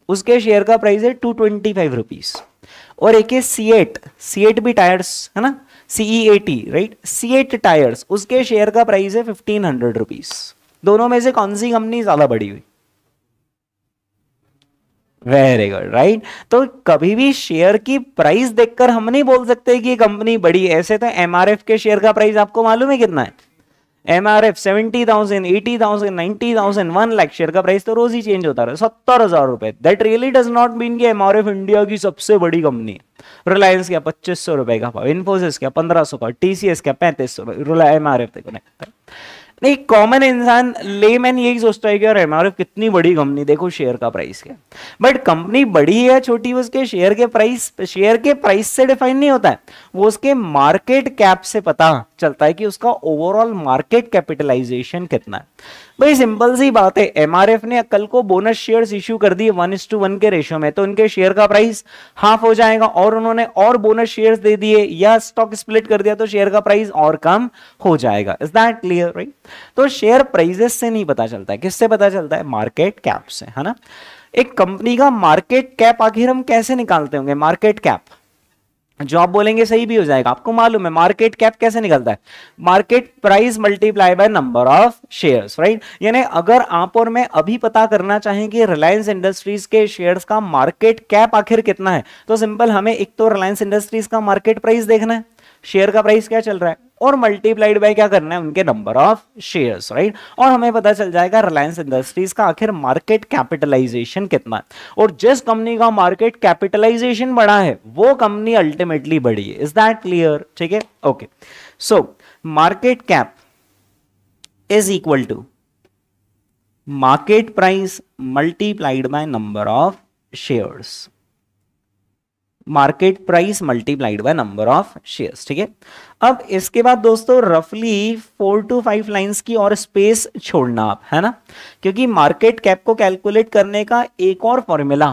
उसके शेयर का प्राइस है टू ट्वेंटी फाइव रुपीज, और एक है सीएट, सीएट भी टायर्स है ना, सीईएटी, राइट? सीएट टायर्स, उसके शेयर का प्राइस है फिफ्टीन हंड्रेड रुपीज। दोनों में से कौन सी कंपनी ज्यादा बड़ी हुई? Very good, right? तो कभी भी शेयर की प्राइस देखकर हम नहीं बोल सकते कि कंपनी बड़ी। ऐसे तो एमआरएफ के शेयर का प्राइस आपको मालूम है कितना है? MRF seventy thousand eighty thousand ninety thousand one lakh, share का प्राइस तो रोज ही चेंज होता रहा, सत्तर हजार रुपए। That really does not mean कि एमआरएफ इंडिया की सबसे बड़ी कंपनी है। रिलायंस क्या पच्चीस सौ रुपए का भाव, इन्फोसिस क्या पंद्रह सौ का, टीसीएस क्या पैंतीस सौ, एमआरएफ देखो नहीं। कॉमन इंसान लेमैन यही सोचता है कि यार एमआरएफ कितनी बड़ी कंपनी, देखो शेयर का प्राइस क्या। बट कंपनी बड़ी या छोटी उसके शेयर के प्राइस, शेयर के प्राइस से डिफाइन नहीं होता है वो, उसके मार्केट कैप से पता चलता है कि उसका ओवरऑल मार्केट कैपिटलाइजेशन कितना है। भाई सिंपल सी बात है, एमआरएफ ने कल को बोनस शेयर्स इश्यू कर दिए वन इस टू वन के रेशियो में, तो उनके शेयर का प्राइस हाफ हो जाएगा, और उन्होंने और बोनस शेयर्स दे दिए या स्टॉक स्प्लिट कर दिया तो शेयर का प्राइस और कम हो जाएगा। Is that clear, right? तो शेयर प्राइजेस से नहीं पता चलता है, किससे पता चलता है? मार्केट कैप से, है ना? एक कंपनी का मार्केट कैप आखिर हम कैसे निकालते होंगे? मार्केट कैप जो आप बोलेंगे सही भी हो जाएगा, आपको मालूम है मार्केट कैप कैसे निकलता है? Market price multiply by number of shares, right? यानी अगर आप और मैं अभी पता करना चाहें कि रिलायंस इंडस्ट्रीज के शेयर्स का मार्केट कैप आखिर कितना है, तो सिंपल हमें एक तो रिलायंस इंडस्ट्रीज का मार्केट प्राइस देखना है, शेयर का प्राइस क्या चल रहा है, और मल्टीप्लाइड बाय क्या करना है? उनके नंबर ऑफ शेयर्स, राइट? और हमें पता चल जाएगा रिलायंस इंडस्ट्रीज का आखिर मार्केट कैपिटलाइजेशन कितना है, और जिस कंपनी का मार्केट कैपिटलाइजेशन बड़ा है वो कंपनी अल्टीमेटली बड़ी है। Is that clear? ठीक है, okay. So market cap is equal to market price multiplied by number of shares, market price multiplied by number of shares, ठीक है? अब इसके बाद दोस्तों रफली फोर टू फाइव लाइंस की और स्पेस छोड़ना आप, है ना, क्योंकि मार्केट कैप को कैलकुलेट करने का एक और फॉर्मूला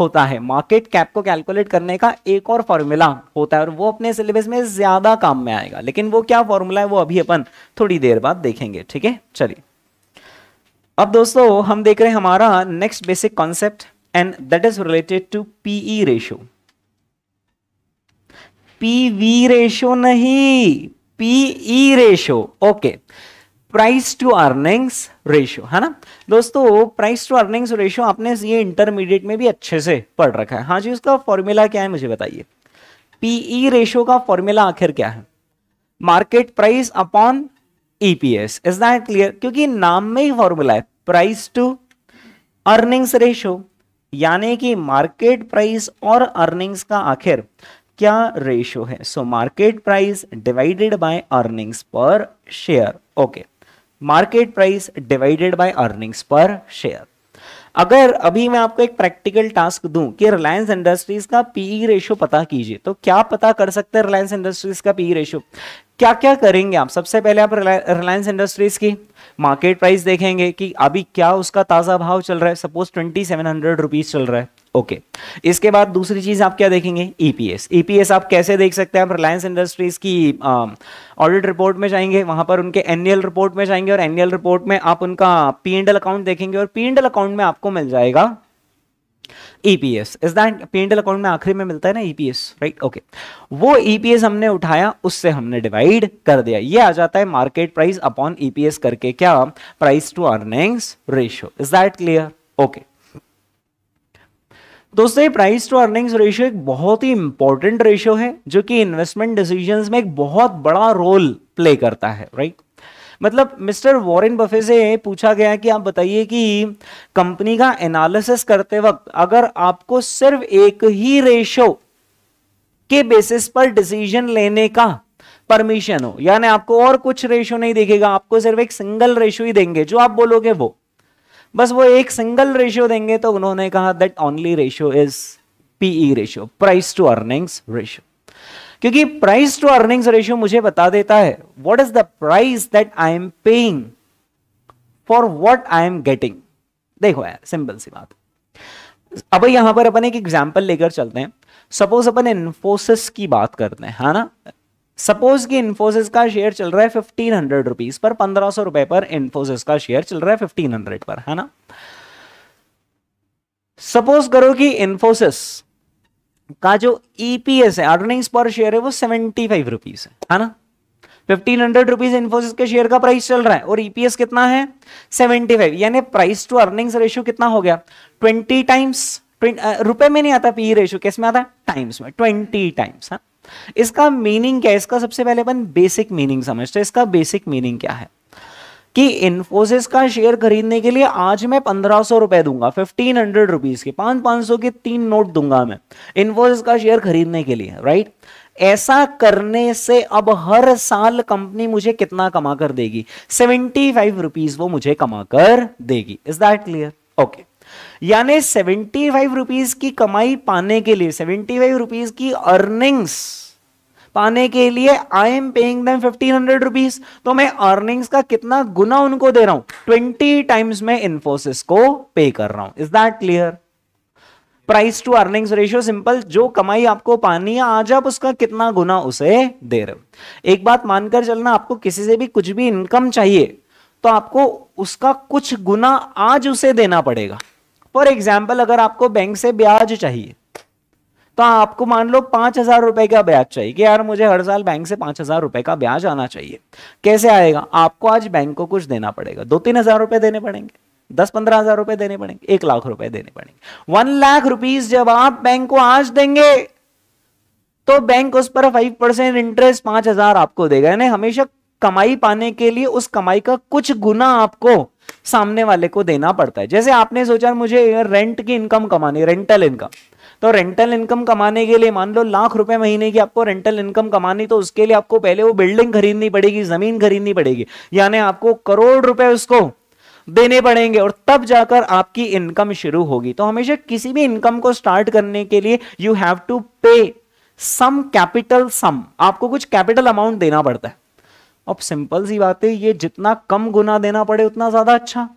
होता है, मार्केट कैप को कैलकुलेट करने का एक और फॉर्मूला होता है, और वो अपने सिलेबस में ज्यादा काम में आएगा, लेकिन वो क्या फॉर्मूला है वो अभी अपन थोड़ी देर बाद देखेंगे, ठीक है? चलिए, अब दोस्तों हम देख रहे हैं हमारा next basic concept, and that is related to पीई रेशियो। PV ratio नहीं, PE ratio, okay, price to earnings ratio, है ना दोस्तों? प्राइस टू अर्निंग्स रेशो आपने ये इंटरमीडिएट में भी अच्छे से पढ़ रखा है। हाँ जी, उसका फॉर्मूला क्या है मुझे बताइए? पीई रेशो का फॉर्मूला आखिर क्या है? Market price upon EPS. Is that clear? क्योंकि नाम में ही फॉर्मूला है, प्राइस टू अर्निंग्स रेशो, यानी कि मार्केट प्राइस और अर्निंग्स का आखिर क्या रेशियो है। So market price divided by earnings per share, okay, market price divided by earnings per share. अगर अभी मैं आपको एक प्रैक्टिकल टास्क दूं कि रिलायंस इंडस्ट्रीज का पीई रेशियो पता कीजिए, तो क्या पता कर सकते हैं रिलायंस इंडस्ट्रीज का पीई रेशियो? क्या क्या करेंगे आप? सबसे पहले आप रिलायंस इंडस्ट्रीज की मार्केट प्राइस देखेंगे कि अभी क्या उसका ताज़ा भाव चल रहा है, suppose twenty seven hundred rupees चल रहा है, ओके। इसके बाद दूसरी चीज़ आप क्या देखेंगे, ईपीएस। ईपीएस आप कैसे देख सकते हैं, आप रिलायंस इंडस्ट्रीज़ की ऑडिट रिपोर्ट में जाएंगे, वहाँ पर उनके एनुअल रिपोर्ट में जाएंगे और एनुअल रिपोर्ट में आप उनका पी एंड एल अकाउंट देखेंगे और पी एंड एल अकाउंट में आपको मिल जाएगा EPS. Is that P and L account में आखिरी में मिलता है ना ईपीएस, राइट, ओके। वो ईपीएस हमने उठाया, उससे हमने डिवाइड कर दिया, ये आ जाता है मार्केट प्राइस अपॉन ईपीएस करके, क्या, price to earnings ratio. Is that clear, okay. दोस्तों ये प्राइस टू अर्निंग्स रेशियो एक बहुत ही इंपॉर्टेंट रेशियो है जो कि इन्वेस्टमेंट डिसीजंस में एक बहुत बड़ा रोल प्ले करता है, राइट right? मतलब मिस्टर वॉरेन बफे से पूछा गया कि आप बताइए कि कंपनी का एनालिसिस करते वक्त अगर आपको सिर्फ एक ही रेशियो के बेसिस पर डिसीजन लेने का परमिशन हो, यानी आपको और कुछ रेशियो नहीं देखेगा, आपको सिर्फ एक सिंगल रेशियो ही देंगे, जो आप बोलोगे वो, बस वो एक सिंगल रेशियो देंगे, तो उन्होंने कहा that only ratio is पीई रेशियो, price to earnings ratio. क्योंकि प्राइस टू अर्निंग्स रेशियो मुझे बता देता है what is the price that I am paying for what I am getting. देखो यार, सिंपल सी बात। अब यहां पर अपन एक एग्जांपल लेकर चलते हैं, सपोज अपन इन्फोसिस की बात करते हैं, है ना। सपोज कि इन्फोसिस का शेयर चल रहा है फिफ्टीन हंड्रेड रुपीज पर, पंद्रह सौ रुपए पर इन्फोसिस का शेयर चल रहा है, फिफ्टीन हंड्रेड पर, है ना। सपोज करो कि इन्फोसिस का जो ईपीएस है, अर्निंग्स पर शेयर है, वो सेवेंटी फाइव रुपीज है, है ना। फिफ्टीन हंड्रेड रुपीज इन्फोसिस के शेयर का प्राइस चल रहा है और ईपीएस कितना है, सेवेंटी फाइव, यानी प्राइस टू अर्निंग्स रेशियो कितना हो गया, ट्वेंटी टाइम्स। रुपए में नहीं आता पी रेशियो, किस में आता है, टाइम्स में, ट्वेंटी टाइम्स। हाँ, इसका मीनिंग क्या है, इसका सबसे पहले अपन बेसिक मीनिंग समझते हैं। इसका बेसिक मीनिंग क्या है कि इन्फोसिस का शेयर खरीदने के लिए आज मैं पंद्रह सौ रुपए दूंगा, फिफ्टीन हंड्रेड रुपीज के पांच पांच सौ के तीन नोट दूंगा मैं इन्फोसिस का शेयर खरीदने के लिए, राइट। ऐसा करने से अब हर साल कंपनी मुझे कितना कमा कर देगी, सेवेंटी फाइव रुपीज वो मुझे कमा कर देगी। Is that clear, okay. यानी सेवेंटी फाइव रुपीज की कमाई पाने के लिए, सेवेंटी फाइव रुपीज की अर्निंग्स पाने के लिए I am paying them fifteen hundred rupees, तो मैं अर्निंग्स का कितना गुना उनको दे रहा हूं, ट्वेंटी टाइम्स में इन्फोसिस को पे कर रहा हूं। Is that clear, price to earnings ratio simple, जो कमाई आपको पानी है आज आप उसका कितना गुना उसे दे रहे हो। एक बात मानकर चलना, आपको किसी से भी कुछ भी इनकम चाहिए तो आपको उसका कुछ गुना आज उसे देना पड़ेगा। फॉर एग्जाम्पल, अगर आपको बैंक से ब्याज चाहिए तो आपको मान लो पांच हजार रुपए का ब्याज चाहिए कि यार मुझे हर साल बैंक से पांच हजार रुपए का ब्याज आना चाहिए। कैसे आएगा, आपको आज बैंक को कुछ देना पड़ेगा, दो तीन हजार रुपए देने पड़ेंगे, दस पंद्रह हजार रुपए देने पड़ेंगे, एक लाख रुपए देने पड़ेंगे। वन लाख रुपीज जब आप बैंक को आज देंगे तो बैंक उस पर फाइव परसेंट इंटरेस्ट पांच हजार आपको देगा। यानी हमेशा कमाई पाने के लिए उस कमाई का कुछ गुना आपको सामने वाले को देना पड़ता है। जैसे आपने सोचा मुझे रेंट की इनकम कमानी, रेंटल इनकम, तो रेंटल इनकम कमाने के लिए मान लो लाख रुपए महीने की आपको रेंटल इनकम कमानी, तो उसके लिए आपको पहले वो बिल्डिंग खरीदनी पड़ेगी, जमीन खरीदनी पड़ेगी, यानी आपको करोड़ रुपए उसको देने पड़ेंगे और तब जाकर आपकी इनकम शुरू होगी। तो हमेशा किसी भी इनकम को स्टार्ट करने के लिए यू हैव टू पे सम कैपिटल सम, आपको कुछ कैपिटल अमाउंट देना पड़ता है। अब सिंपल सी बात है, ये जितना कम गुना देना पड़े उतना ज्यादा अच्छा।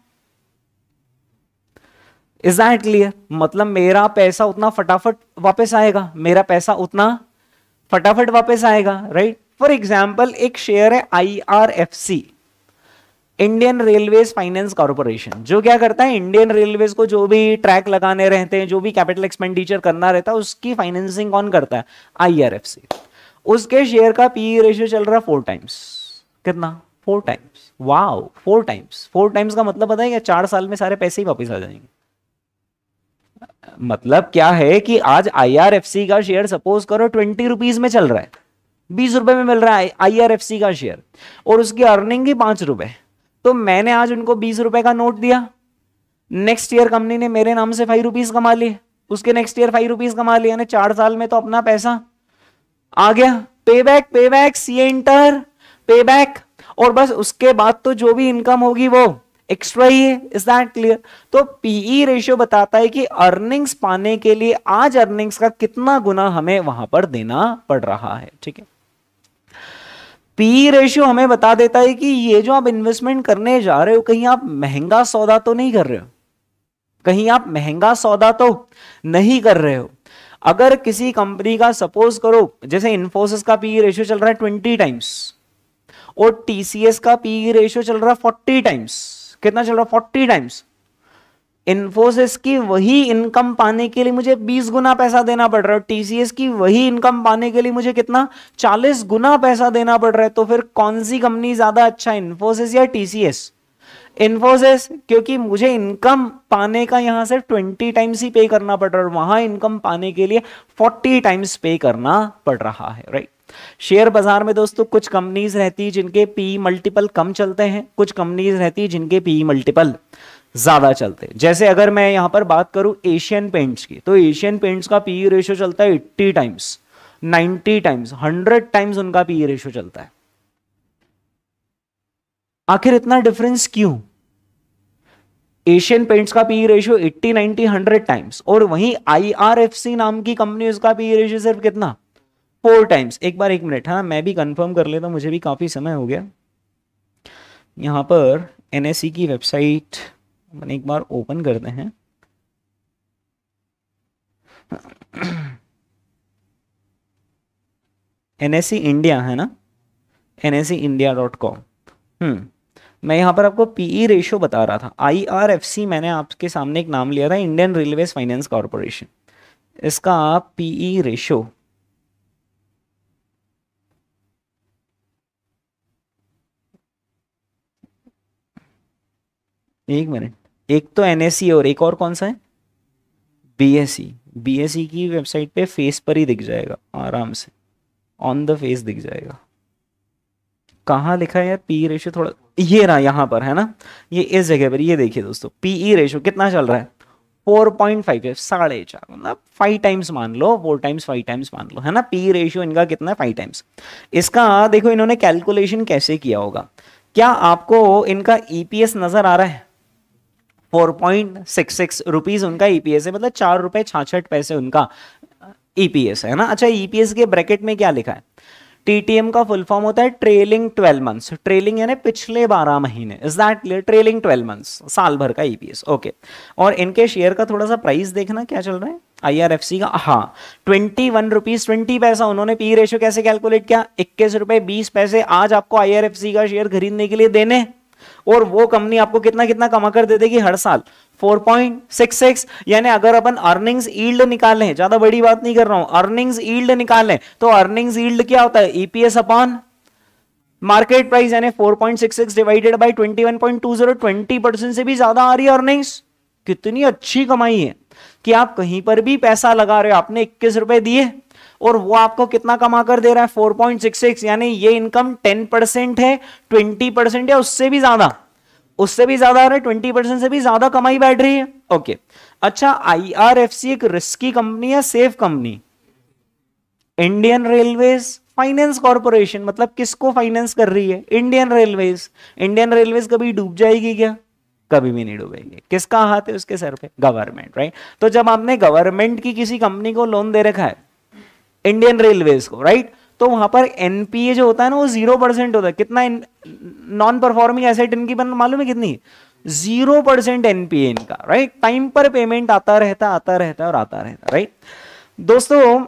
इज दैट क्लियर, मतलब मेरा पैसा उतना फटाफट वापस आएगा, मेरा पैसा उतना फटाफट वापस आएगा, राइट। फॉर एग्जाम्पल, एक शेयर है आई आर एफ सी, इंडियन रेलवेज फाइनेंस कॉरपोरेशन, जो क्या करता है, इंडियन रेलवेज को जो भी ट्रैक लगाने रहते हैं, जो भी कैपिटल एक्सपेंडिचर करना रहता है, उसकी फाइनेंसिंग कौन करता है, आई आर एफ सी। उसके शेयर का पीई रेशियो चल रहा है फोर टाइम्स, कितना, four times, wow, four times. Four times का मतलब पता है क्या, चार साल में सारे पैसे ही वापस आ जाएंगे। मतलब क्या है कि आज आईआरएफसी का शेयर सपोज करो ट्वेंटी रुपीज में चल रहा है, बीस रुपए में मिल रहा है आईआरएफसी का शेयर और उसकी अर्निंग ही पांच रुपए, तो मैंने आज उनको बीस रुपए का नोट दिया, नेक्स्ट ईयर कंपनी ने मेरे नाम से फाइव रुपीज कमा लिए, उसके नेक्स्ट ईयर फाइव रुपीज कमा लिए, यानी चार साल में तो अपना पैसा आ गया। पे बैक पे बैक सी एंटर पे बैक, और बस उसके बाद तो जो भी इनकम होगी वो एक्स्ट्रा ही है। इज दैट क्लियर, तो पीई रेशियो बताता है कि अर्निंग्स पाने के लिए आज अर्निंग्स का कितना गुना हमें वहां पर देना पड़ रहा है, ठीक है। पी रेशियो हमें बता देता है कि ये जो आप इन्वेस्टमेंट करने जा रहे हो कहीं आप महंगा सौदा तो नहीं कर रहे हो, कहीं आप महंगा सौदा तो नहीं कर रहे हो। अगर किसी कंपनी का सपोज करो जैसे इन्फोसिस का पी रेशियो चल रहा है ट्वेंटी टाइम्स और टीसीएस का पी रेशियो चल रहा है फोर्टी टाइम्स, कितना चल रहा है फोर्टी टाइम्स, इन्फोसिस की वही इनकम पाने के लिए मुझे बीस गुना पैसा देना पड़ रहा है, टीसीएस की वही इनकम पाने के लिए मुझे कितना चालीस गुना पैसा देना पड़ रहा है, तो फिर कौन सी कंपनी ज्यादा अच्छा, इन्फोसिस या टीसीएस? इन्फोसिस, क्योंकि मुझे इनकम पाने का यहां से ट्वेंटी टाइम्स ही पे करना पड़ रहा है, वहां इनकम पाने के लिए फोर्टी टाइम्स पे करना पड़ रहा है। राइट, शेयर बाजार में दोस्तों कुछ कंपनीज रहती है जिनके पी मल्टीपल कम चलते हैं, कुछ कंपनीज रहती है जिनके पी मल्टीपल ज्यादा चलते हैं। जैसे अगर मैं यहां पर बात करूं एशियन पेंट्स की, तो एशियन पेंट्स का पी रेशियो चलता है अस्सी टाइम्स, नब्बे टाइम्स, सौ टाइम्स उनका पी रेशियो चलता है। आखिर इतना डिफरेंस क्यों? एशियन पेंट्स का पी रेशियो अस्सी, नब्बे, सौ टाइम्स और वहीं आईआरएफसी नाम की कंपनी, उसका पी रेशियो सिर्फ कितना, फोर टाइम्स। एक बार एक मिनट, हाँ मैं भी कंफर्म कर लेता हूं, मुझे भी काफी समय हो गया। यहां पर एनएससी की वेबसाइट मैंने एक बार ओपन करते हैं। एनएससी इंडिया है ना, एनएससी इंडिया डॉट कॉम। हम्म मैं यहाँ पर आपको पीई रेशियो बता रहा था। आईआरएफसी मैंने आपके सामने एक नाम लिया था, इंडियन रेलवेज फाइनेंस कॉरपोरेशन, इसका आप पीई रेशियो एक मिनट, एक तो एनएससी और एक और कौन सा है, बीएसई। बीएसई की वेबसाइट पे फेस पर ही दिख जाएगा, आराम से ऑन द फेस दिख जाएगा। कहाँ लिखा है यार पी रेशो, थोड़ा ये रहा यहाँ पर है ना, ये इस जगह पर, ये देखिए दोस्तों पीई रेशो कितना चल रहा है, फोर पॉइंट फाइव है, साढ़े चार, मतलब फाइव टाइम्स मान लो, फोर टाइम्स फाइव टाइम्स मान लो है ना। पी रेशो इनका कितना है, फाइव टाइम्स। इसका देखो इन्होंने कैलकुलेशन कैसे किया होगा। क्या आपको इनका ईपीएस नजर आ रहा है? Four point six six rupees उनका ईपीएस है, मतलब चार रुपए छाछठ पैसे उनका ईपीएस है ना। अच्छा, ईपीएस के ब्रैकेट में क्या लिखा है? टीटीएम का फुल फॉर्म होता है ट्रेलिंग ट्वेल्व मंथ्स, ट्रेलिंग यानी पिछले बारह महीने, is that clear? Trailing twelve months साल भर का ईपीएस। ओके, और इनके शेयर का थोड़ा सा प्राइस देखना क्या चल रहा है आईआरएफसी का। हाँ, ट्वेंटी वन रुपीज ट्वेंटी पैसा। उन्होंने पी रेशियो कैसे कैलकुलेट किया? इक्कीस रुपए बीस पैसे आज आपको आईआरएफसी का शेयर खरीदने के लिए देने, और वो कंपनी आपको कितना कितना कमा कर दे देगी हर साल, फोर पॉइंट सिक्स सिक्स। यानी अगर अपन अर्निंग्स यील्ड निकालें, ज्यादा बड़ी बात नहीं कर रहा हूं, अर्निंग्स यील्ड निकालें तो अर्निंग्स यील्ड क्या होता है, ईपीएस अपॉन मार्केट प्राइस, यानी four point six six divided by twenty one point two zero. Twenty percent से भी ज्यादा आ रही है अर्निंग्स। कितनी अच्छी कमाई है कि आप कहीं पर भी पैसा लगा रहे हो, आपने इक्कीस रुपए दिए और वो आपको कितना कमा कर दे रहा है, फोर पॉइंट सिक्स सिक्स। यानी ये इनकम टेन परसेंट है, ट्वेंटी परसेंट है, उससे भी ज्यादा, उससे भी ज्यादा आ रहा है, ट्वेंटी परसेंट से भी ज्यादा कमाई बैठ रही है। ओके, अच्छा, आईआरएफसी एक रिस्की कंपनी है, safe company? Indian railways finance corporation, मतलब किसको फाइनेंस कर रही है? Indian railways. इंडियन रेलवेज कभी डूब जाएगी क्या? कभी भी नहीं डूबेंगे। किसका हाथ है उसके सर पे? Government, right. तो जब आपने गवर्नमेंट की किसी कंपनी को लोन दे रखा है, इंडियन रेलवेज को, राइट, तो वहां पर एनपीए जो होता है ना वो जीरो परसेंट होता है। कितना नॉन परफॉर्मिंग एसेट इनकी मालूम है कितनी? जीरो परसेंट एनपीए इनका, राइट। टाइम पर पेमेंट आता रहता आता रहता और आता रहता, राइट। दोस्तों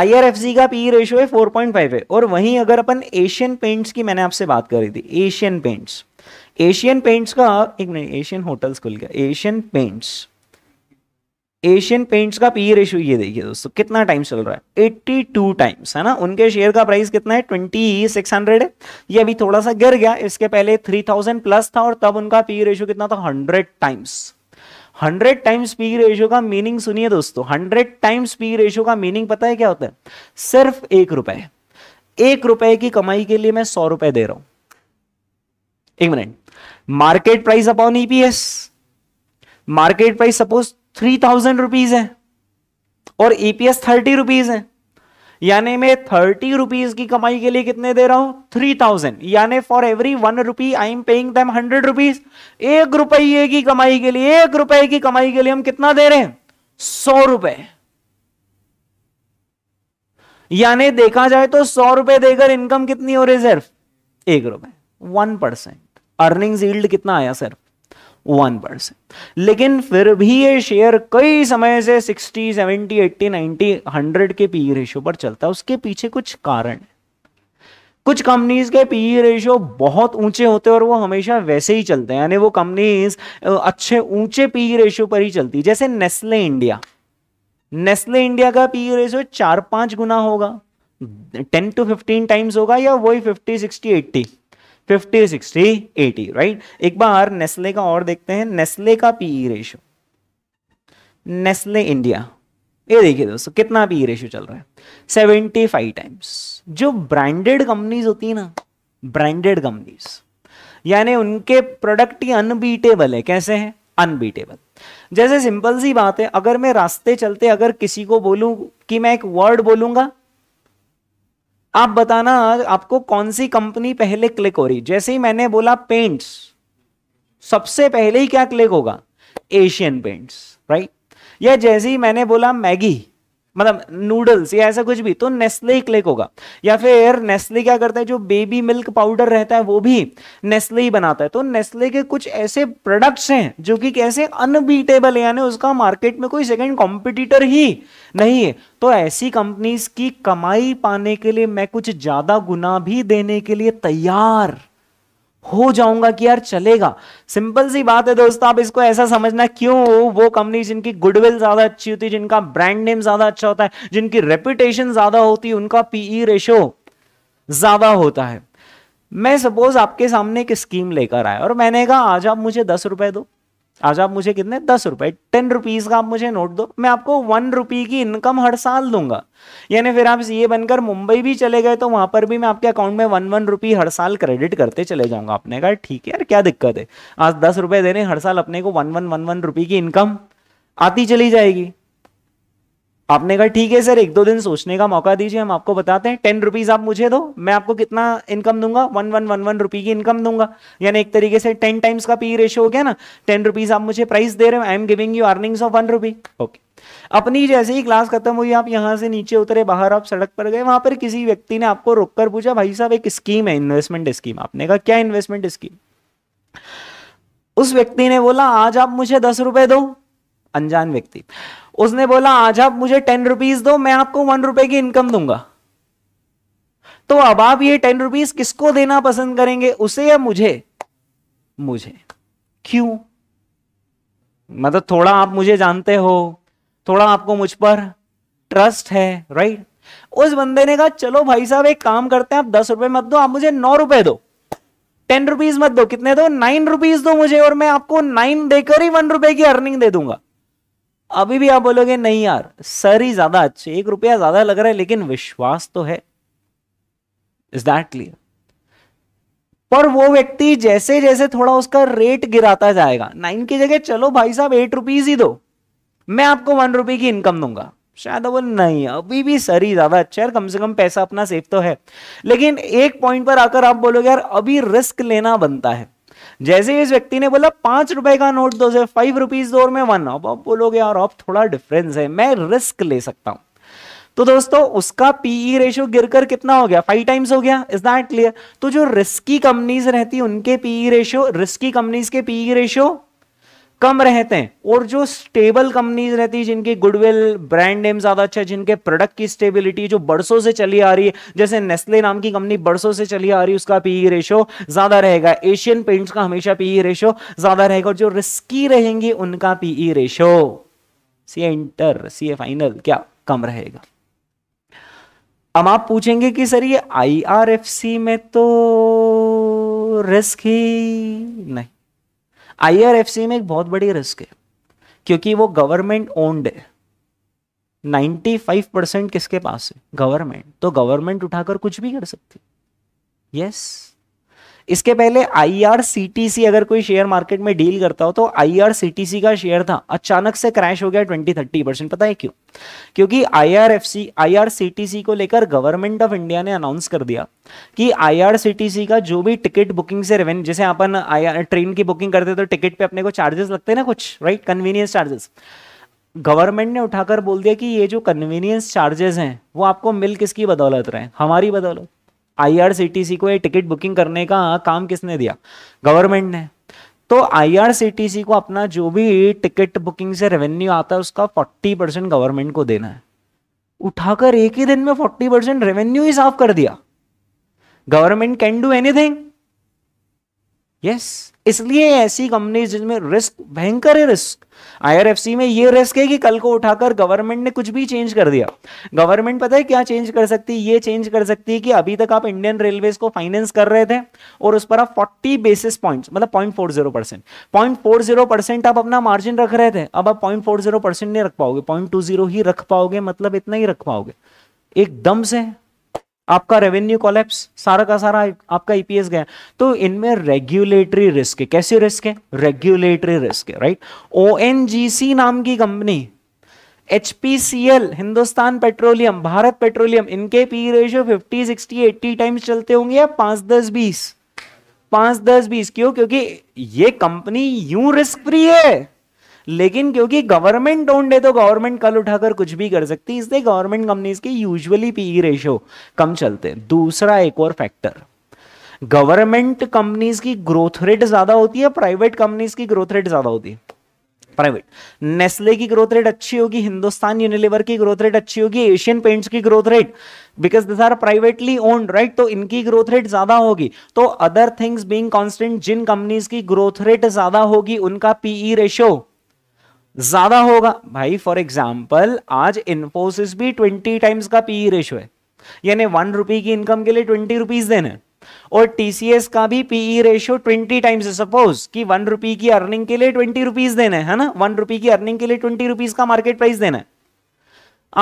आईआरएफसी का पी रेशियो है फोर पॉइंट फाइव है। और वहीं अगर अपन एशियन पेंट्स की मैंने आपसे बात करी थी, एशियन पेंट्स, एशियन पेंट्स का एक मिनट, एशियन होटल्स खुल गया, एशियन पेंट्स, एशियन पेंट्स का पी रेशियो ये देखिए दोस्तों कितना टाइम चल रहा है, बयासी टाइम्स है ना। उनके शेयर का प्राइस कितना है, छब्बीस सौ है। ये अभी थोड़ा सा गिर गया, इसके पहले तीन हज़ार प्लस था और तब उनका पी रेशियो कितना था, hundred times. Hundred times P ratio का मीनिंग सुनिए दोस्तों, हंड्रेड टाइम्स पी रेशियो का मीनिंग पता है क्या होता है? सिर्फ एक रुपए, एक रुपए की कमाई के लिए मैं सौ रुपए दे रहा हूं। एक minute, market price upon EPS, market price suppose three thousand rupees है और ईपीएस थर्टी रुपीज है, यानी मैं थर्टी रुपीज की कमाई के लिए कितने दे रहा हूं, थ्री थाउजेंड। यानी for every one rupee I am paying them hundred rupees. एक रुपये की कमाई के लिए, एक रुपए की कमाई के लिए हम कितना दे रहे हैं, सौ रुपए। यानी देखा जाए तो सौ रुपए देकर इनकम कितनी हो रही, सिर्फ एक रुपए, वन परसेंट। अर्निंग्स यील्ड कितना आया, सिर्फ वन परसेंट। लेकिन फिर भी ये शेयर कई समय से sixty, seventy, eighty, ninety, hundred के पीई रेशियो पर चलता है। उसके पीछे कुछ कारण है। कुछ कंपनीज के पीई रेशियो बहुत ऊंचे होते हैं और वो हमेशा वैसे ही चलते हैं, यानी वो कंपनीज अच्छे ऊंचे पीई रेशियो पर ही चलती। जैसे नेस्ले इंडिया, नेस्ले इंडिया का पीई रेशियो चार पांच गुना होगा, टेन टू फिफ्टीन टाइम्स होगा, या वही fifty sixty eighty fifty sixty eighty, right. एक बार नेस्ले का और देखते हैं, नेस्ले का पीई रेशियो, नेस्ले इंडिया, ये देखिए दोस्तों कितना पीई रेशियो चल रहा है, सेवेंटी फाइव टाइम्स। जो ब्रांडेड कंपनीज होती है ना, ब्रांडेड कंपनीज, यानी उनके प्रोडक्ट ही अनबीटेबल है। कैसे है अनबीटेबल? जैसे सिंपल सी बात है, अगर मैं रास्ते चलते अगर किसी को बोलूं कि मैं एक वर्ड बोलूंगा, आप बताना आपको कौन सी कंपनी पहले क्लिक हो रही। जैसे ही मैंने बोला पेंट्स, सबसे पहले ही क्या क्लिक होगा, एशियन पेंट्स, राइट। या जैसे ही मैंने बोला मैगी, मतलब नूडल्स या ऐसा कुछ भी, तो नेस्ले ही क्लिक होगा। या फिर नेस्ले क्या करता है, जो बेबी मिल्क पाउडर रहता है वो भी नेस्ले ही बनाता है। तो नेस्ले के कुछ ऐसे प्रोडक्ट्स हैं जो कि कैसे अनबीटेबल है, यानी उसका मार्केट में कोई सेकंड कॉम्पिटिटर ही नहीं है। तो ऐसी कंपनीज की कमाई पाने के लिए मैं कुछ ज्यादा गुना भी देने के लिए तैयार हो जाऊंगा कि यार चलेगा। सिंपल सी बात है दोस्तों, आप इसको ऐसा समझना क्यों, वो कंपनी जिनकी गुडविल ज्यादा अच्छी होती है, जिनका ब्रांड नेम ज्यादा अच्छा होता है, जिनकी रेपुटेशन ज्यादा होती है, उनका पीई रेशियो ज्यादा होता है। मैं सपोज आपके सामने एक स्कीम लेकर आया और मैंने कहा आज आप मुझे दस रुपए दो, आज आप मुझे कितने, दस रुपए, टेन रुपीज का आप मुझे नोट दो, मैं आपको वन रुपी की इनकम हर साल दूंगा। यानी फिर आप ये बनकर मुंबई भी चले गए तो वहां पर भी मैं आपके अकाउंट में वन वन रुपी हर साल क्रेडिट करते चले जाऊंगा। आपने कहा ठीक है यार, क्या दिक्कत है, आज दस रुपए दे रहे हैं, हर साल अपने को one one one one rupee की इनकम आती चली जाएगी। आपने कहा ठीक है सर, एक दो दिन सोचने का मौका दीजिए, हम आपको बताते हैं, टेन रुपीज आप मुझे दो, मैं आपको कितना इनकम दूंगा, one one one one rupee की इनकम दूंगा। यानी एक तरीके से टेन टाइम्स का पी रेशियो हो गया ना, टेन रुपीज आप मुझे प्राइस दे रहे हो, I am giving you earnings of one rupee. Okay, अपनी जैसे ही क्लास खत्म हुई, आप यहाँ से नीचे उतरे, बाहर आप सड़क पर गए, वहां पर किसी व्यक्ति ने आपको रोककर पूछा भाई साहब एक स्कीम है, इन्वेस्टमेंट स्कीम। आपने कहा क्या इन्वेस्टमेंट स्कीम? उस व्यक्ति ने बोला आज आप मुझे दस रुपए दो, अनजान व्यक्ति। उसने बोला आज आप मुझे टेन रुपीज दो, मैं आपको वन रुपए की इनकम दूंगा। तो अब आप ये टेन रुपीज किसको देना पसंद करेंगे, उसे या मुझे? मुझे। क्यों? मतलब थोड़ा आप मुझे जानते हो, थोड़ा आपको मुझ पर ट्रस्ट है, राइट। उस बंदे ने कहा चलो भाई साहब एक काम करते हैं, आप दस रुपए मत दो, आप मुझे नौ रुपए दो, टेन रुपीज मत दो, कितने दो, नाइन रुपीज दो मुझे, और मैं आपको नाइन देकर ही वन रुपए की अर्निंग दे दूंगा। अभी भी आप बोलोगे नहीं यार सर ही ज्यादा अच्छे, एक रुपया ज्यादा लग रहा है, लेकिन विश्वास तो है। Is that clear? पर वो व्यक्ति जैसे जैसे थोड़ा उसका रेट गिराता जाएगा, नाइन की जगह चलो भाई साहब एट रुपीज ही दो, मैं आपको वन रुपए की इनकम दूंगा, शायद वो नहीं, अभी भी सर ही ज्यादा अच्छा है, कम से कम पैसा अपना सेफ तो है। लेकिन एक पॉइंट पर आकर आप बोलोगे यार अभी रिस्क लेना बनता है। जैसे इस व्यक्ति ने बोला पांच रुपए का नोट दो, से फाइव रुपीज दो और मैं वन, अब आप बोलोगे यार अब थोड़ा डिफरेंस है, मैं रिस्क ले सकता हूं। तो दोस्तों उसका पीई रेशियो गिरकर कितना हो गया, फाइव टाइम्स हो गया। Is that clear? तो जो रिस्की कंपनीज रहती है उनके पीई रेशियो, रिस्की कंपनीज के पीई रेशियो कम रहते हैं, और जो स्टेबल कंपनीज रहती है जिनकी गुडविल, ब्रांड नेम ज्यादा अच्छा है, जिनके प्रोडक्ट की स्टेबिलिटी जो बरसों से चली आ रही है, जैसे नेस्ले नाम की कंपनी बरसों से चली आ रही है, उसका पीई रेशियो ज्यादा रहेगा। एशियन पेंट्स का हमेशा पीई रेशियो ज्यादा रहेगा। और जो रिस्की रहेंगी उनका पीई रेशियो C enter C A final क्या कम रहेगा। अब आप पूछेंगे कि सर ये आई आर एफ सी में तो रिस्क ही नहीं। आईआरएफसी में एक बहुत बड़ी रिस्क है क्योंकि वो गवर्नमेंट ओन्ड है। नाइंटी फाइव परसेंट किसके पास है? गवर्नमेंट। तो गवर्नमेंट उठाकर कुछ भी कर सकती है। यस, इसके पहले आईआरसीटीसी अगर कोई शेयर मार्केट में डील करता हो तो आईआरसीटीसी का शेयर था, अचानक से क्रैश हो गया ट्वेंटी थर्टी परसेंट। पता है क्यों? क्योंकि आईआरएफसी आईआरसीटीसी को लेकर गवर्नमेंट ऑफ इंडिया ने अनाउंस कर दिया कि आईआरसीटीसी का जो भी टिकट बुकिंग से रेवेन्यू, जैसे अपन ट्रेन की बुकिंग करते तो टिकट पे अपने को चार्जेस लगते हैं ना कुछ, राइट, कन्वीनियंस चार्जेस, गवर्नमेंट ने उठाकर बोल दिया कि ये जो कन्वीनियंस चार्जेस हैं वो आपको मिल किसकी बदौलत रहे, हमारी बदौलत। आईआरसीटीसी को ये टिकट बुकिंग करने का काम किसने दिया, गवर्नमेंट ने। तो आईआरसीटीसी को अपना जो भी टिकट बुकिंग से रेवेन्यू आता है उसका चालीस परसेंट गवर्नमेंट को देना है। उठाकर एक ही दिन में चालीस परसेंट रेवेन्यू ही साफ कर दिया। Government can do anything, yes. इसलिए ऐसी कंपनीज जिसमें रिस्क भयंकर है, रिस्क आईआरएफसी में ये रिस्क है कि कल को उठाकर गवर्नमेंट ने कुछ भी चेंज कर दिया। गवर्नमेंट पता है क्या चेंज कर सकती है, ये चेंज कर सकती है कि अभी तक आप इंडियन रेलवेज को फाइनेंस कर रहे थे और उस पर आप चालीस बेसिस पॉइंट्स मतलब point four zero percent, point four zero percent आप अपना मार्जिन रख रहे थे, अब आप पॉइंट फोर जीरो परसेंट नहीं रख पाओगे, पॉइंट टू जीरो ही रख पाओगे, मतलब इतना ही रख पाओगे। एकदम से आपका रेवेन्यू कोलैप्स, सारा का सारा आपका ईपीएस गया। तो इनमें रेगुलेटरी रिस्क है। कैसी रिस्क है, रेगुलेटरी रिस्क है, राइट। ओएनजीसी नाम की company, HPCL, Hindustan petroleum, Bharat petroleum, इनके P ratio fifty sixty eighty times चलते होंगे या पांच दस बीस, पांच दस बीस। क्यों, क्योंकि ये कंपनी यूं रिस्क फ्री है, लेकिन क्योंकि गवर्नमेंट डोंट है तो गवर्नमेंट कल उठाकर कुछ भी कर सकती है, इसलिए गवर्नमेंट कंपनीज के यूजुअली पीई रेशियो कम चलते हैं। दूसरा एक और फैक्टर, गवर्नमेंट कंपनीज की ग्रोथ रेट ज्यादा होती है, प्राइवेट कंपनीज की ग्रोथ रेट ज्यादा होती है। प्राइवेट नेस्ले की ग्रोथ रेट अच्छी होगी, हिंदुस्तान यूनिलीवर की ग्रोथ रेट अच्छी होगी, एशियन पेंट्स की growth rate, because this are privately owned, right, तो इनकी ग्रोथ रेट ज्यादा होगी। तो अदर थिंग्स बीइंग कांस्टेंट, जिन कंपनीज की ग्रोथ रेट ज्यादा होगी उनका पीई रेशियो ज्यादा होगा। भाई फॉर एग्जाम्पल आज इन्फोसिस भी ट्वेंटी टाइम्स का पीई रेशियो है, यानी वन रुपी की इनकम के लिए ट्वेंटी रुपीज देने, और टीसीएस का भी पीई रेशियो ट्वेंटी टाइम्स है। सपोज कि वन रुपी की अर्निंग के लिए ट्वेंटी रुपीज देने है ना, वन रुपी की अर्निंग के लिए ट्वेंटी रुपीज का मार्केट प्राइस देना है।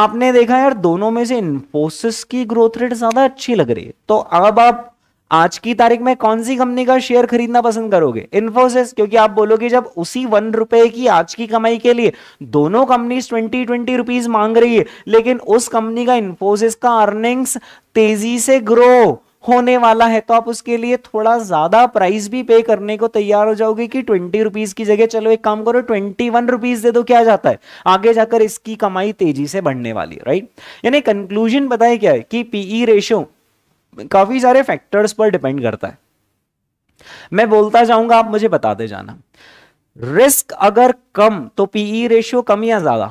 आपने देखा यार दोनों में से इन्फोसिस की ग्रोथ रेट ज्यादा अच्छी लग रही है, तो अब आप आज की तारीख में कौन सी कंपनी का शेयर खरीदना पसंद करोगे, इन्फोसिस। क्योंकि आप बोलोगे जब उसी वन रुपए की आज की कमाई के लिए दोनों कंपनी ट्वेंटी ट्वेंटी रुपीज मांग रही है, लेकिन उस कंपनी का, इन्फोसिस का अर्निंग्स तेजी से ग्रो होने वाला है, तो आप उसके लिए थोड़ा ज्यादा प्राइस भी पे करने को तैयार हो जाओगे कि ट्वेंटी रुपीज की जगह चलो एक काम करो ट्वेंटी वन रुपीज दे दो, क्या जाता है, आगे जाकर इसकी कमाई तेजी से बढ़ने वाली है, राइट। यानी कंक्लूजन पता है क्या है कि पीई रेशियो काफी सारे फैक्टर्स पर डिपेंड करता है। मैं बोलता जाऊंगा, आप मुझे बताते जाना। रिस्क अगर कम तो पीई रेशियो कम या ज्यादा,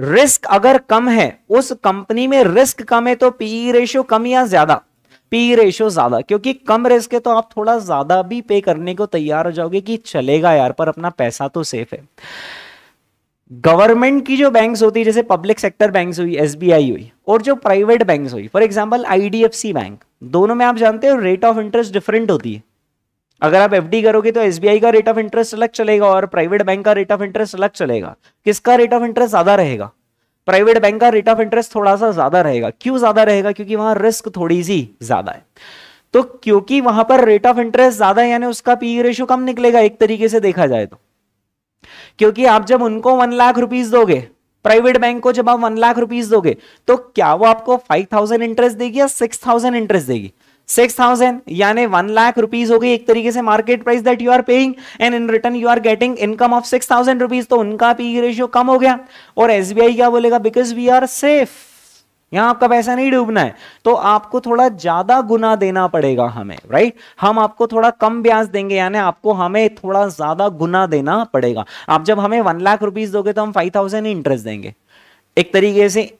रिस्क अगर कम है उस कंपनी में, रिस्क कम है तो पीई रेशियो कम या ज्यादा, पीई रेशियो ज्यादा। क्योंकि कम रिस्क है तो आप थोड़ा ज्यादा भी पे करने को तैयार हो जाओगे कि चलेगा यार पर अपना पैसा तो सेफ है। गवर्नमेंट की जो बैंक्स होती है, जैसे पब्लिक सेक्टर बैंक्स हुई, एसबीआई हुई, और जो प्राइवेट बैंक्स हुई, फॉर एग्जांपल आईडीएफसी बैंक, दोनों में आप जानते हो रेट ऑफ इंटरेस्ट डिफरेंट होती है। अगर आप एफडी करोगे तो एसबीआई का रेट ऑफ इंटरेस्ट अलग चलेगा और प्राइवेट बैंक का रेट ऑफ इंटरेस्ट अलग चलेगा। किसका रेट ऑफ इंटरेस्ट ज्यादा रहेगा, प्राइवेट बैंक का रेट ऑफ इंटरेस्ट थोड़ा सा ज्यादा रहेगा। क्यों ज्यादा रहेगा, क्योंकि वहां रिस्क थोड़ी सी ज्यादा है। तो क्योंकि वहां पर रेट ऑफ इंटरेस्ट ज्यादा है यानी उसका पीई रेशियो कम निकलेगा एक तरीके से देखा जाए तो, क्योंकि आप जब उनको वन लाख रुपीस दोगे, प्राइवेट बैंक को जब आप वन लाख रुपीस दोगे तो क्या वो आपको फाइव थाउजेंड इंटरेस्ट देगी या सिक्स थाउजेंड इंटरेस्ट देगी, सिक्स थाउजेंड यानी वन लाख रुपीस हो गई एक तरीके से market price that you are paying and in return you are getting income of six thousand rupees. तो उनका पी रेशियो कम हो गया। और एसबीआई क्या बोलेगा, बिकॉज वी आर सेफ, यहां आपका पैसा नहीं डूबना है तो आपको थोड़ा ज्यादा गुना देना पड़ेगा हमें, राइट, हम आपको थोड़ा कम ब्याज देंगे यानी आपको हमें थोड़ा ज्यादा गुना देना पड़ेगा। आप जब हमें वन लाख रुपीस दोगे तो हम फाइव थाउजेंड इंटरेस्ट देंगे एक तरीके से,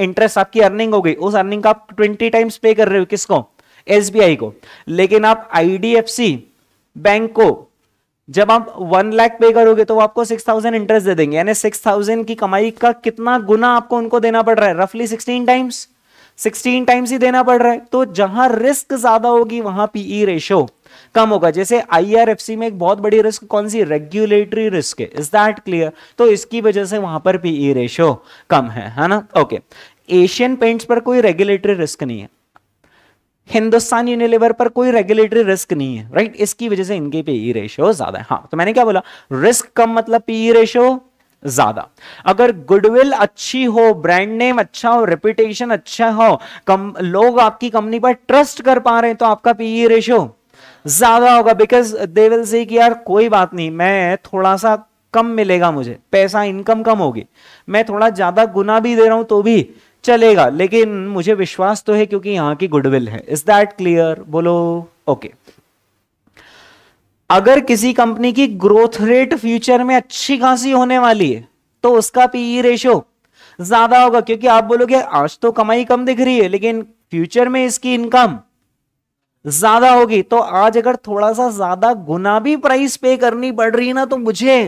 इंटरेस्ट आपकी अर्निंग हो गई, उस अर्निंग का आप ट्वेंटी टाइम्स पे कर रहे हो किसको, एसबीआई को। लेकिन आप आईडीएफसी बैंक को जब आप वन लाख पे करोगे तो वो आपको सिक्स थाउजेंड इंटरेस्ट दे देंगे, यानी सिक्स थाउजेंड की कमाई का कितना गुना आपको उनको देना पड़ रहा है, रफली सिक्सटीन टाइम्स, सिक्सटीन टाइम्स ही देना पड़ रहा है। तो जहां रिस्क ज्यादा होगी वहां पीई रेशियो कम होगा। जैसे आईआरएफसी में एक बहुत बड़ी रिस्क कौन सी, रेगुलेटरी रिस्क है, इज दैट क्लियर, तो इसकी वजह से वहां पर पीई रेशियो कम है, है ना, ओके। एशियन पेंट्स पर कोई रेगुलेटरी रिस्क नहीं है, हिंदुस्तान यूनिलीवर पर कोई रेगुलेटरी रिस्क नहीं है, राइट, इसकी वजह से इनके पीई रेशियो ज्यादा है। हाँ तो मैंने क्या बोला, रिस्क कम मतलब पीई रेशियो ज्यादा। अगर गुडविल अच्छी हो, ब्रांड नेम अच्छा हो, रेपुटेशन अच्छा हो, कम लोग आपकी कंपनी पर ट्रस्ट कर पा रहे हैं तो आपका पीई रेशियो ज्यादा होगा, बिकॉज दे विल से कि यार कोई बात नहीं मैं थोड़ा सा कम मिलेगा, मुझे पैसा इनकम कम होगी, मैं थोड़ा ज्यादा गुना भी दे रहा हूं तो भी चलेगा, लेकिन मुझे विश्वास तो है क्योंकि यहाँ की गुडविल है। Is that clear? बोलो ओके okay. अगर किसी कंपनी की ग्रोथ रेट फ्यूचर में अच्छी खासी होने वाली है तो उसका पीई रेशियो ज्यादा होगा, क्योंकि आप बोलोगे आज तो कमाई कम दिख रही है लेकिन फ्यूचर में इसकी इनकम ज्यादा होगी, तो आज अगर थोड़ा सा ज्यादा गुना भी प्राइस पे करनी पड़ रही है ना तो मुझे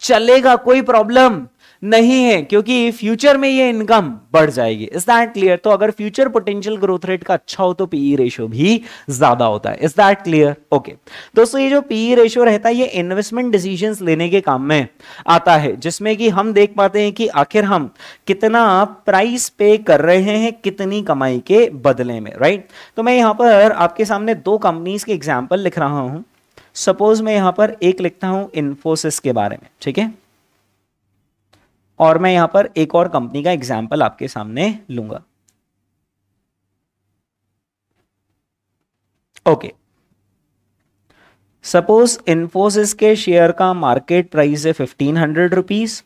चलेगा, कोई प्रॉब्लम नहीं है क्योंकि फ्यूचर में ये इनकम बढ़ जाएगी। Is that clear? तो अगर फ्यूचर पोटेंशियल ग्रोथ रेट का अच्छा हो तो पीई रेशियो भी ज्यादा होता है। Is that clear? ओके दोस्तों, ये जो पीई रेशियो रहता है ये इन्वेस्टमेंट डिसीजंस लेने के काम में आता है, जिसमें कि हम देख पाते हैं कि आखिर हम कितना प्राइस पे कर रहे हैं कितनी कमाई के बदले में, राइट। तो मैं यहाँ पर आपके सामने दो कंपनीज के एग्जाम्पल लिख रहा हूँ। सपोज मैं यहाँ पर एक लिखता हूँ इन्फोसिस के बारे में, ठीक है, और मैं यहां पर एक और कंपनी का एग्जाम्पल आपके सामने लूंगा। ओके, सपोज इन्फोसिस के शेयर का मार्केट प्राइस है फिफ्टीन हंड्रेड रुपीज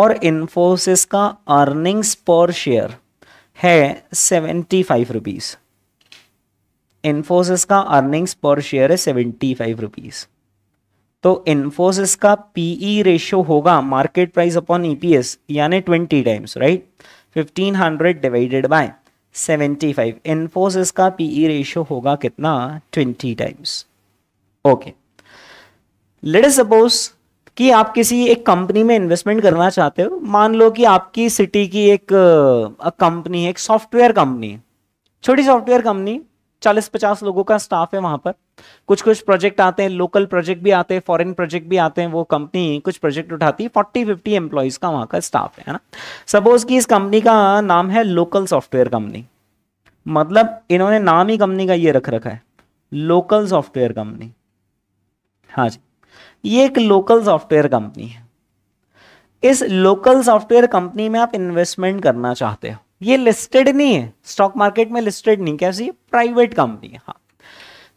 और इन्फोसिस का अर्निंग्स पर शेयर है सेवेंटी फाइव रुपीज। इन्फोसिस का अर्निंग्स पर शेयर है सेवेंटी फाइव रुपीज, तो इन्फोसिस का पीई रेशियो होगा मार्केट प्राइस अपॉन ईपीएस, यानी twenty times, right, fifteen hundred divided by seventy five. Infosys का पीई रेशियो होगा कितना? Twenty times. Okay, let's suppose कि आप किसी एक कंपनी में इन्वेस्टमेंट करना चाहते हो। मान लो कि आपकी सिटी की एक कंपनी है, एक सॉफ्टवेयर कंपनी, छोटी सॉफ्टवेयर कंपनी, चालीस पचास लोगों का स्टाफ है वहां पर। कुछ कुछ प्रोजेक्ट आते हैं, लोकल प्रोजेक्ट भी आते हैं, फॉरेन प्रोजेक्ट भी आते हैं, वो कंपनी कुछ प्रोजेक्ट उठाती है। फोर्टी फिफ्टी एम्प्लॉयज का वहां का स्टाफ है ना। सपोज कि इस कंपनी का नाम है लोकल सॉफ्टवेयर कंपनी, मतलब इन्होंने नाम ही कंपनी का ये रख रखा है, लोकल सॉफ्टवेयर कंपनी। हाँ जी, ये एक लोकल सॉफ्टवेयर कंपनी है। इस लोकल सॉफ्टवेयर कंपनी में आप इन्वेस्टमेंट करना चाहते हो। ये लिस्टेड नहीं है, स्टॉक मार्केट में लिस्टेड नहीं, कैसी है? प्राइवेट कंपनी है। हाँ,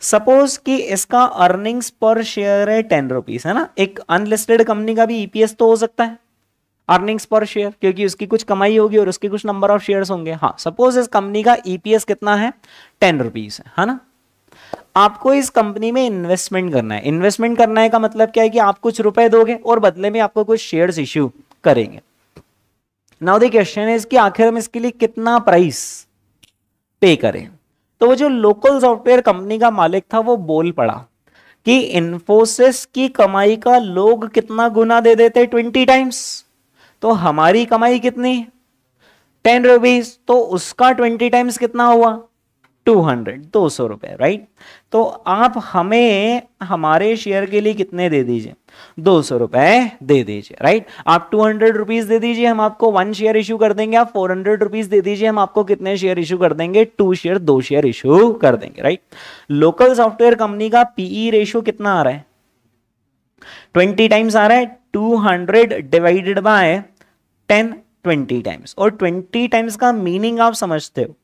सपोज कि इसका अर्निंग्स पर शेयर है टेन रुपीज, है ना। एक अनलिस्टेड कंपनी का भी ईपीएस तो हो सकता है अर्निंग्स पर शेयर, क्योंकि उसकी कुछ कमाई होगी और उसके कुछ नंबर ऑफ शेयर्स होंगे। हाँ, सपोज इस कंपनी का ईपीएस कितना है? टेन रुपीज है, है ना। आपको इस कंपनी में इन्वेस्टमेंट करना है। इन्वेस्टमेंट करना है का मतलब क्या है कि आप कुछ रुपए दोगे और बदले में आपको कुछ शेयर इश्यू करेंगे। नाउ द क्वेश्चन इज कि आखिर हम इसके लिए कितना प्राइस पे करें। तो वो जो लोकल सॉफ्टवेयर कंपनी का मालिक था वो बोल पड़ा कि इन्फोसिस की कमाई का लोग कितना गुना दे देते? Twenty times. तो हमारी कमाई कितनी? Ten rupees. तो उसका ट्वेंटी टाइम्स कितना हुआ? टू हंड्रेड, दो सौ रुपए, राइट। तो आप हमें हमारे शेयर के लिए कितने दे दीजिए? दो सौ रुपए दे दीजिए, राइट। आप टू हंड्रेड रुपीज दे दीजिए, हम आपको वन शेयर इशू कर देंगे। आप फोर हंड्रेड रुपीज दे दीजिए, हम आपको कितने शेयर इशू कर देंगे? टू शेयर, दो शेयर इशू कर देंगे, राइट। लोकल सॉफ्टवेयर कंपनी का पीई रेशियो कितना आ रहा है? ट्वेंटी टाइम्स आ रहा है। Two hundred divided by ten, twenty times. और ट्वेंटी टाइम्स का मीनिंग आप समझते हो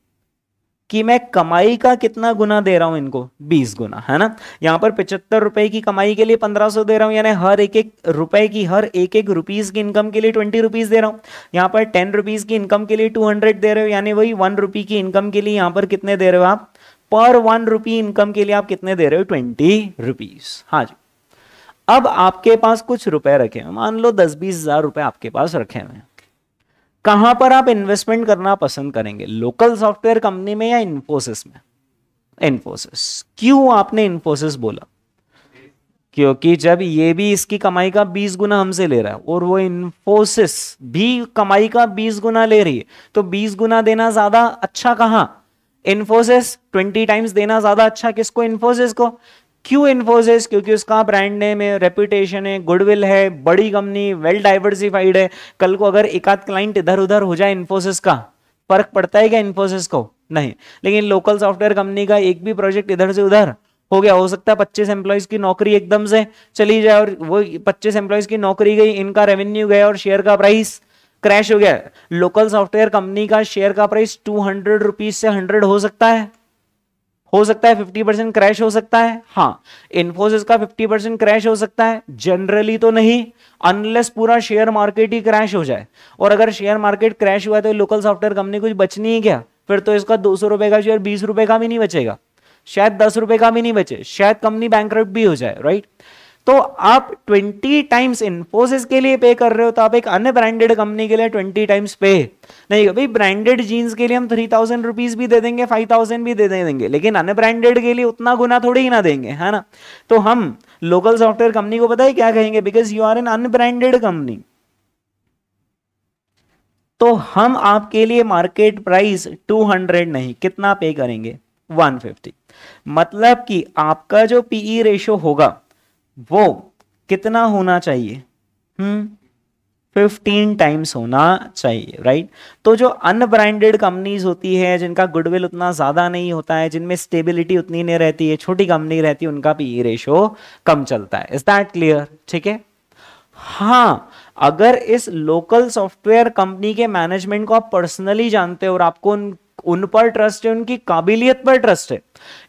कि मैं कमाई का कितना गुना दे रहा हूं इनको? बीस गुना, है ना। यहां पर पचहत्तर रुपए की कमाई के लिए पंद्रह सौ दे रहा हूं, यानी हर एक एक रुपए की, हर एक एक रुपीज की इनकम के लिए ट्वेंटी रुपीज दे रहा हूं। यहां पर टेन रुपीज की इनकम के लिए टू हंड्रेड दे रहे हो, यानी वही वन रुपी की इनकम के लिए यहां पर कितने दे रहे हो आप? पर वन रुपी इनकम के लिए आप कितने दे रहे हो? Twenty rupees. हाँ जी, अब आपके पास कुछ रुपए रखे हैं, मान लो दस बीस हजार रुपए आपके पास रखे हुए हैं। कहां पर आप इन्वेस्टमेंट करना पसंद करेंगे? लोकल सॉफ्टवेयर कंपनी में या इन्फोसिस में? इन्फोसिस। क्यों आपने इन्फोसिस बोला? क्योंकि जब ये भी इसकी कमाई का बीस गुना हमसे ले रहा है और वो इन्फोसिस भी कमाई का बीस गुना ले रही है, तो बीस गुना देना ज्यादा अच्छा कहां? इन्फोसिस। ट्वेंटी टाइम्स देना ज्यादा अच्छा किसको? इन्फोसिस को। क्यों इन्फोसिस? क्योंकि उसका ब्रांड नेम है, रेपुटेशन है, गुडविल है, बड़ी कंपनी, वेल डाइवर्सिफाइड है। कल को अगर एक आध क्लाइंट इधर उधर हो जाए इन्फोसिस का, फर्क पड़ता है क्या इन्फोसिस को? नहीं। लेकिन लोकल सॉफ्टवेयर कंपनी का एक भी प्रोजेक्ट इधर से उधर हो गया, हो सकता है पच्चीस एम्प्लॉयज की नौकरी एकदम से चली जाए, और वो पच्चीस एम्प्लॉयज की नौकरी गई, इनका रेवेन्यू गया और शेयर का प्राइस क्रैश हो गया। लोकल सॉफ्टवेयर कंपनी का शेयर का प्राइस टू हंड्रेड रुपीज से हंड्रेड हो सकता है, हो सकता है फिफ्टी परसेंट क्रैश हो सकता है, हाँ इन्फोसिस का फिफ्टी परसेंट क्रैश हो सकता है, जनरली तो नहीं अनलेस पूरा शेयर मार्केट ही क्रैश हो जाए। और अगर शेयर मार्केट क्रैश हुआ तो लोकल सॉफ्टवेयर कंपनी कुछ बचनी है क्या? फिर तो इसका दो सौ रुपए का शेयर बीस रुपए का भी नहीं बचेगा, शायद दस रुपए का भी नहीं बचे, शायद कंपनी बैंकरप्ट भी हो जाए, राइट। तो आप ट्वेंटी टाइम्स इन्फोसिस के लिए पे कर रहे हो तो आप एक अन्य ब्रांडेड कंपनी के लिए ट्वेंटी टाइम्स पे नहीं। भाई ब्रांडेड जीन्स के लिए हम थ्री थाउजेंड रुपीज भी दे देंगे, फाइव थाउजेंड भी दे देंगे, लेकिन अन्य ब्रांडेड के लिए उतना गुना थोड़ी ही ना देंगे, है ना। तो हम लोकल सॉफ्टवेयर कंपनी को पता है क्या कहेंगे, because you are an unbranded company, तो हम आपके लिए मार्केट प्राइस टू हंड्रेड नहीं, कितना पे करेंगे, वन फिफ्टी। मतलब कि आपका जो पीई रेशियो होगा वो कितना होना चाहिए, हम्म फिफ्टीन टाइम्स होना चाहिए, राइट। तो जो अनब्रांडेड कंपनीज होती है, जिनका गुडविल उतना ज़्यादा नहीं होता है, जिनमें स्टेबिलिटी उतनी नहीं रहती है, छोटी कंपनी रहती है, उनका पीई रेशियो कम चलता है। Is that clear? ठीक है। हाँ, अगर इस लोकल सॉफ्टवेयर कंपनी के मैनेजमेंट को आप पर्सनली जानते हो और आपको उन उन पर ट्रस्ट है, उनकी काबिलियत पर ट्रस्ट है,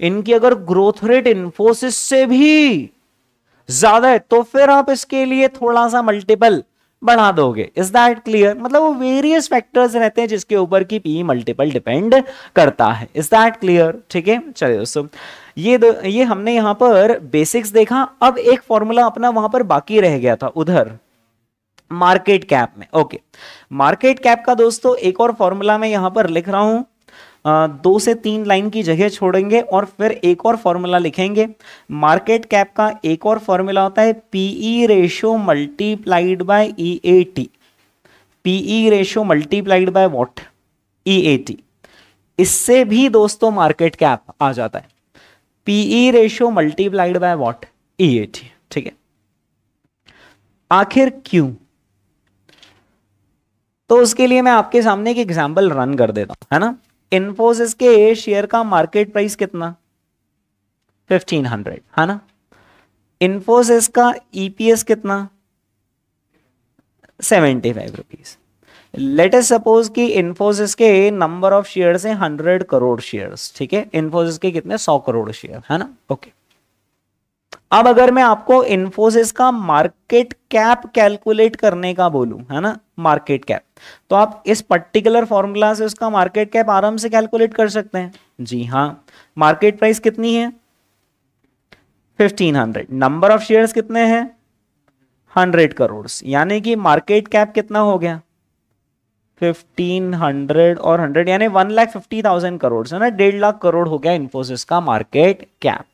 इनकी अगर ग्रोथ रेट इन्फोसिस से भी ज्यादा है, तो फिर आप इसके लिए थोड़ा सा मल्टीपल बढ़ा दोगे। Is that clear? मतलब वो वेरियस फैक्टर्स रहते हैं जिसके ऊपर की पी मल्टीपल डिपेंड करता है। Is that clear? ठीक है। चलिए दोस्तों, ये दो, ये हमने यहाँ पर बेसिक्स देखा। अब एक फॉर्मूला अपना वहां पर बाकी रह गया था उधर मार्केट कैप में। ओके, मार्केट कैप का दोस्तों एक और फॉर्मूला मैं यहाँ पर लिख रहा हूँ, दो से तीन लाइन की जगह छोड़ेंगे और फिर एक और फॉर्मूला लिखेंगे। मार्केट कैप का एक और फॉर्मूला होता है PE ratio multiplied by EAT. PE ratio multiplied by what? EAT. इससे भी दोस्तों मार्केट कैप आ जाता है। PE ratio multiplied by what? EAT. ठीक है। आखिर क्यों? तो उसके लिए मैं आपके सामने एक एग्जाम्पल रन कर देता हूं, है ना। इन्फोसिस के शेयर का मार्केट प्राइस कितना? फिफ्टीन हंड्रेड, है ना। इन्फोसिस का ईपीएस कितना? Seventy five rupees. Let us suppose कि इन्फोसिस के नंबर ऑफ शेयर्स है हंड्रेड करोड़ शेयर्स। ठीक है। इन्फोसिस के कितने? सौ करोड़ शेयर, है ना। ओके, अब अगर मैं आपको इन्फोसिस का मार्केट कैप कैलकुलेट करने का बोलूं, है ना, मार्केट कैप, तो आप इस पर्टिकुलर फॉर्मूला से उसका मार्केट कैप आराम से कैलकुलेट कर सकते हैं। जी हाँ। मार्केट प्राइस कितनी है? Fifteen hundred. Number of shares कितने हैं? हंड्रेड करोड़। यानी कि मार्केट कैप कितना हो गया? फिफ्टीन हंड्रेड और हंड्रेड यानी one lakh fifty thousand crore, है ना, डेढ़ लाख करोड़ हो गया इन्फोसिस का मार्केट कैप।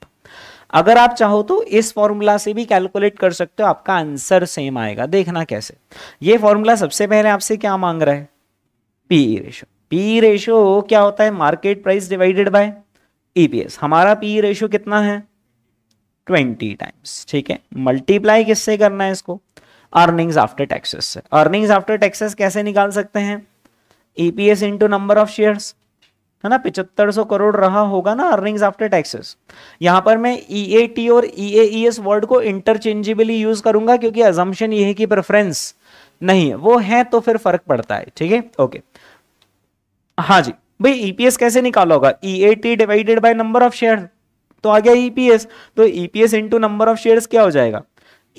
अगर आप चाहो तो इस फॉर्मूला से भी कैलकुलेट कर सकते हो, आपका आंसर सेम आएगा। देखना कैसे। ये फॉर्मूला सबसे पहले आपसे क्या मांग रहा है? PE ratio. पीई रेशो क्या होता है? Market price divided by EPS. हमारा पीई रेशो कितना है? Twenty times. ठीक है। मल्टीप्लाई किससे करना है इसको? अर्निंग्स आफ्टर टैक्सेस से। अर्निंग्स आफ्टर टैक्सेस कैसे निकाल सकते हैं? EPS into number of shares, है ना। पिछहत्तर सौ करोड़ रहा होगा ना अर्निंग्स आफ्टर टैक्सेस। यहाँ पर मैं ईएटी और ईएईएस वर्ड को इंटरचेंजेबली यूज करूंगा क्योंकि अजम्पशन ये है कि प्रेफरेंस नहीं है, वो है तो फिर फर्क पड़ता है। ठीक है। ओके, हाँ जी भाई। ईपीएस कैसे निकाला होगा? EAT divided by number of share, तो आ गया ईपीएस। तो EPS into number of share क्या हो जाएगा?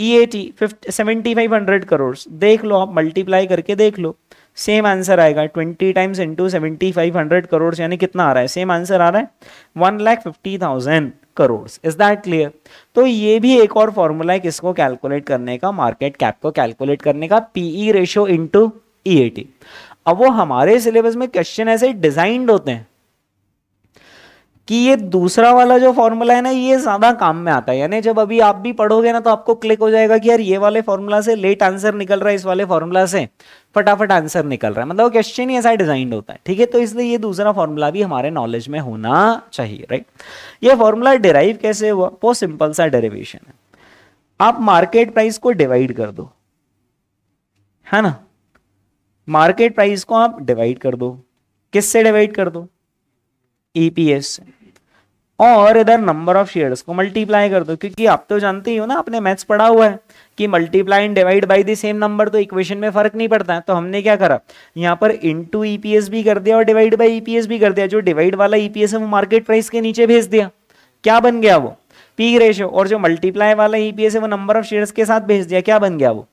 EAT seventy five hundred crore. देख लो आप, मल्टीप्लाई करके देख लो, सेम आंसर आएगा। Twenty times into seventy five hundred crore यानी कितना आ रहा है? सेम आंसर आ रहा है, one lakh fifty thousand crore. Is that clear? तो ये भी एक और फॉर्मूला है किसको कैलकुलेट करने का, मार्केट कैप को कैलकुलेट करने का, पीई रेशियो इंटू ईएटी। अब वो हमारे सिलेबस में क्वेश्चन ऐसे डिजाइंड होते हैं कि ये दूसरा वाला जो फॉर्मूला है ना, ये ज्यादा काम में आता है। यानी जब अभी आप भी पढ़ोगे ना तो आपको क्लिक हो जाएगा कि यार ये वाले फॉर्मूला से लेट आंसर निकल रहा है, इस वाले फॉर्मूला से फटाफट आंसर निकल रहा है। मतलब क्वेश्चन ही ऐसा डिजाइंड होता है। ठीक है। तो इसलिए ये दूसरा फॉर्मूला भी हमारे नॉलेज में होना चाहिए, राइट। ये फॉर्मूला डिराइव कैसे हुआ? बहुत सिंपल सा डेरिवेशन है। आप मार्केट प्राइस को डिवाइड कर दो, है ना। मार्केट प्राइस को आप डिवाइड कर दो, किससे डिवाइड कर दो? ईपीएस। और इधर नंबर ऑफ शेयर्स को मल्टीप्लाई कर दो, क्योंकि आप तो जानते ही हो ना, आपने मैथ्स पढ़ा हुआ है, कि multiply and divide by the same number, तो इक्वेशन में फर्क नहीं पड़ता है। तो हमने क्या करा, यहाँ पर इनटू ईपीएस भी कर दिया और डिवाइड बाई ईपीएस भी कर दिया। जो डिवाइड वाला ईपीएस है वो मार्केट प्राइस के नीचे भेज दिया, क्या बन गया वो पी रेशो, और जो मल्टीप्लाई वाला ईपीएस है वो नंबर ऑफ शेयर्स के साथ भेज दिया, क्या बन गया वो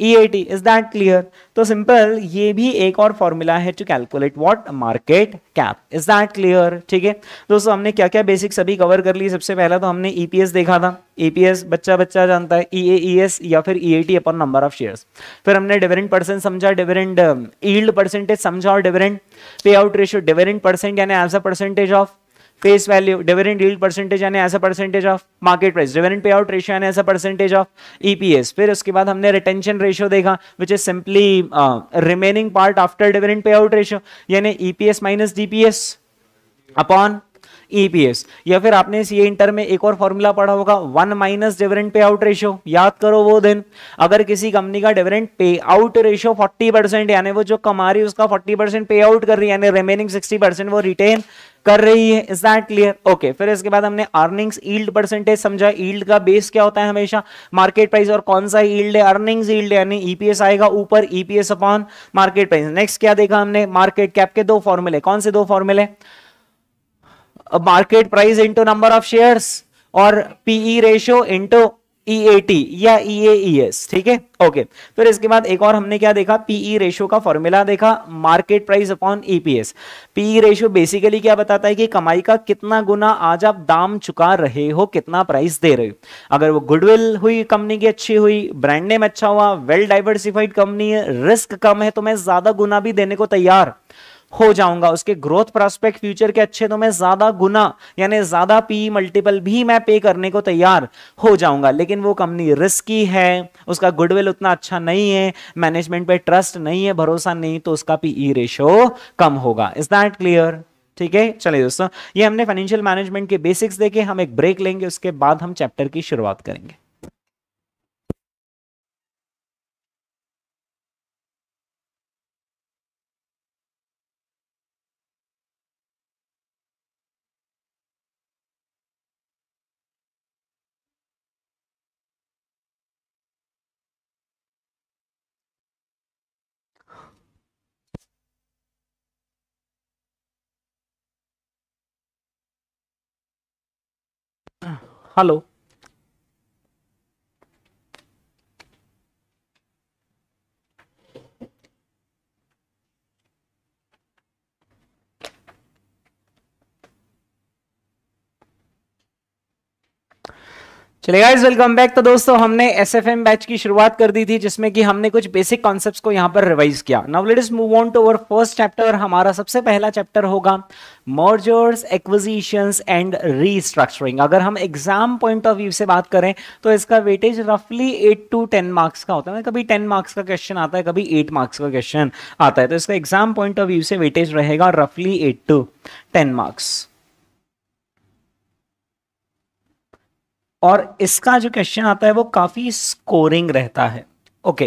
E A T. Is that clear? तो सिंपल, ये भी एक और फॉर्मूला है to calculate what market cap. Is that clear? ठीक है दोस्तों, हमने क्या क्या बेसिक्स अभी कवर कर ली। सबसे पहला तो हमने ईपीएस देखा था, ईपीएस बच्चा बच्चा जानता है, ईएईएस या फिर EAT upon number of shares. फिर हमने डिविडेंड परसेंट समझा, डिविडेंड यील्ड परसेंटेज समझा और dividend pay out ratio, dividend percent यानी as a percentage of face value, dividend yield percentage यानी as a percentage of market price, dividend pay out ratio यानी as a percentage of EPS. फिर उसके बाद हमने रिटेंशन रेशियो देखा, which is simply remaining part after dividend pay out ratio, यानी EPS minus DPS upon EPS. या फिर आपने सी इंटर में एक और फॉर्मूला पढ़ा होगा, one minus dividend pay out ratio. याद करो वो दिन, अगर किसी कंपनी का डिविडेंड पे आउट रेशियो चालीस परसेंट, यानी वो जो कमा रही है उसका चालीस परसेंट पे आउट कर रही है, यानी रिमेनिंग साठ परसेंट वो रिटेन कर रही है। Is that clear? ओके। फिर इसके बाद हमने अर्निंग्स यील्ड परसेंटेज समझा, यील्ड का बेस क्या होता है हमेशा मार्केट प्राइस, और कौन सा यील्ड है अर्निंग्स यील्ड, यानी ईपीएस आएगा ऊपर EPS upon market price. Next क्या देखा हमने, मार्केट कैप के दो फॉर्मूले, कौन से दो फॉर्मूले, market price into number of shares और पीई रेशियो इंटू ईएटी या ईएईएस। ठीक है ओके। फिर इसके बाद एक और हमने क्या देखा, पीई रेशियो का फॉर्मूला देखा, market price upon EPS. पीई रेशियो basically क्या बताता है कि कमाई का कितना गुना आज आप दाम चुका रहे हो, कितना प्राइस दे रहे हो। अगर वो गुडविल हुई, कंपनी की अच्छी हुई, ब्रांड नेम अच्छा हुआ, वेल डाइवर्सिफाइड कंपनी है, रिस्क कम है, तो मैं ज्यादा गुना भी देने को तैयार हो जाऊंगा। उसके ग्रोथ प्रोस्पेक्ट फ्यूचर के अच्छे, तो मैं ज्यादा गुना यानी ज्यादा पी मल्टीपल भी मैं पे करने को तैयार हो जाऊंगा। लेकिन वो कंपनी रिस्की है, उसका गुडविल उतना अच्छा नहीं है, मैनेजमेंट पे ट्रस्ट नहीं है, भरोसा नहीं, तो उसका पीई रेशियो कम होगा। Is that clear? ठीक है। चलिए दोस्तों, ये हमने फाइनेंशियल मैनेजमेंट के बेसिक्स देखे। हम एक ब्रेक लेंगे, उसके बाद हम चैप्टर की शुरुआत करेंगे। हेलो, चलिए गाइस, वेलकम बैक। तो दोस्तों, हमने एसएफएम बैच की शुरुआत कर दी थी, जिसमें कि हमने कुछ बेसिक कॉन्सेप्ट्स को यहाँ पर रिवाइज किया। Now let us move on to our first chapter. हमारा सबसे पहला चैप्टर होगा मर्जर्स, एक्विजिशंस एंड रीस्ट्रक्चरिंग। अगर हम एग्जाम पॉइंट ऑफ व्यू से बात करें तो इसका वेटेज रफली एट टू टेन मार्क्स का होता है। कभी टेन मार्क्स का क्वेश्चन आता है, कभी एट मार्क्स का क्वेश्चन आता है। तो इसका एग्जाम पॉइंट ऑफ व्यू से वेटेज रहेगा रफली एट टू टेन मार्क्स। और इसका जो क्वेश्चन आता है वो काफी स्कोरिंग रहता है। ओके,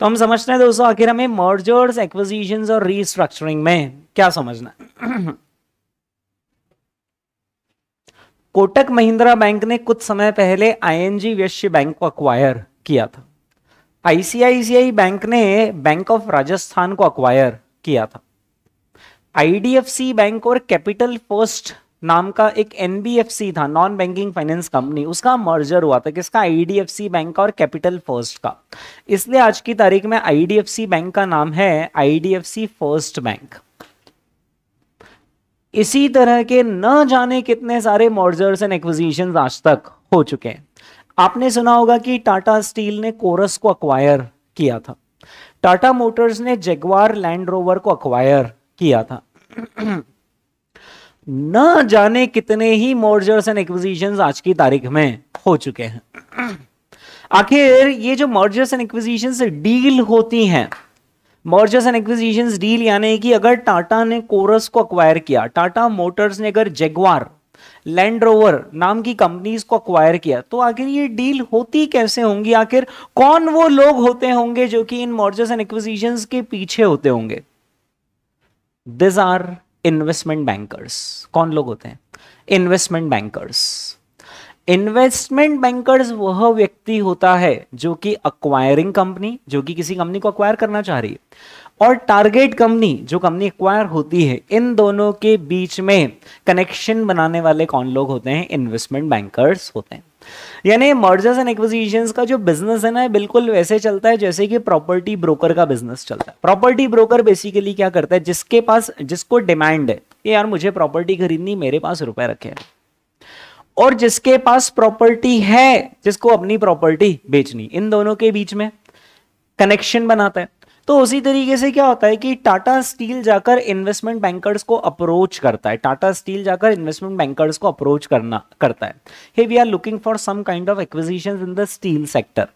तो हम समझते हैं दोस्तों, आखिर हमें मर्जर्स, एक्विजिशंस और रीस्ट्रक्चरिंग में क्या समझना है। कोटक महिंद्रा बैंक ने कुछ समय पहले आईएनजी वैश्य बैंक को अक्वायर किया था। आईसीआईसीआई बैंक ने बैंक ऑफ राजस्थान को अक्वायर किया था। आईडीएफसी बैंक और कैपिटल फर्स्ट नाम का एक एनबीएफसी था, नॉन बैंकिंग फाइनेंस कंपनी, उसका मर्जर हुआ था। किसका? आईडीएफसी बैंक और कैपिटल फर्स्ट का। इसलिए आज की तारीख में आईडीएफसी बैंक का नाम है आईडीएफसी फर्स्ट बैंक। इसी तरह के न जाने कितने सारे मर्जर्स एंड एक्विजिशंस आज तक हो चुके हैं। आपने सुना होगा कि टाटा स्टील ने कोरस को अक्वायर किया था, टाटा मोटर्स ने जगुआर लैंड रोवर को अक्वायर किया था। न जाने कितने ही मर्जर्स एंड एक्विजिशंस आज की तारीख में हो चुके हैं। आखिर ये जो मर्जर्स एंड एक्विजिशंस डील होती हैं, मर्जर्स एंड एक्विजिशंस डील यानी कि अगर टाटा ने कोरस को अक्वायर किया, टाटा मोटर्स ने अगर जगुआर लैंड रोवर नाम की कंपनीज को अक्वायर किया, तो आखिर ये डील होती कैसे होंगी? आखिर कौन वो लोग होते होंगे जो कि इन मर्जर्स एंड एक्विजिशंस के पीछे होते होंगे? This are investment bankers. कौन लोग होते हैं? Investment bankers. इन्वेस्टमेंट बैंकर्स वह व्यक्ति होता है जो कि अक्वायरिंग कंपनी, जो कि किसी कंपनी को अक्वायर करना चाह रही है, और टारगेट कंपनी, जो कंपनी अक्वायर होती है, इन दोनों के बीच में कनेक्शन बनाने वाले कौन लोग होते हैं? इन्वेस्टमेंट बैंकर्स होते हैं। यानी मर्जर्स एंड एक्विजिशंस का जो बिजनेस है ना, बिल्कुल वैसे चलता है जैसे कि प्रॉपर्टी ब्रोकर का बिजनेस चलता है। प्रॉपर्टी ब्रोकर बेसिकली क्या करता है, जिसके पास, जिसको डिमांड है कि यार मुझे प्रॉपर्टी खरीदनी, मेरे पास रुपए रखे हैं, और जिसके पास प्रॉपर्टी है, जिसको अपनी प्रॉपर्टी बेचनी, इन दोनों के बीच में कनेक्शन बनाता है। तो उसी तरीके से क्या होता है कि टाटा स्टील जाकर इन्वेस्टमेंट बैंकर्स को अप्रोच करता है, टाटा स्टील जाकर इन्वेस्टमेंट बैंकर्स को अप्रोच करना करता है, hey we are looking for some kind of acquisitions in the steel sector,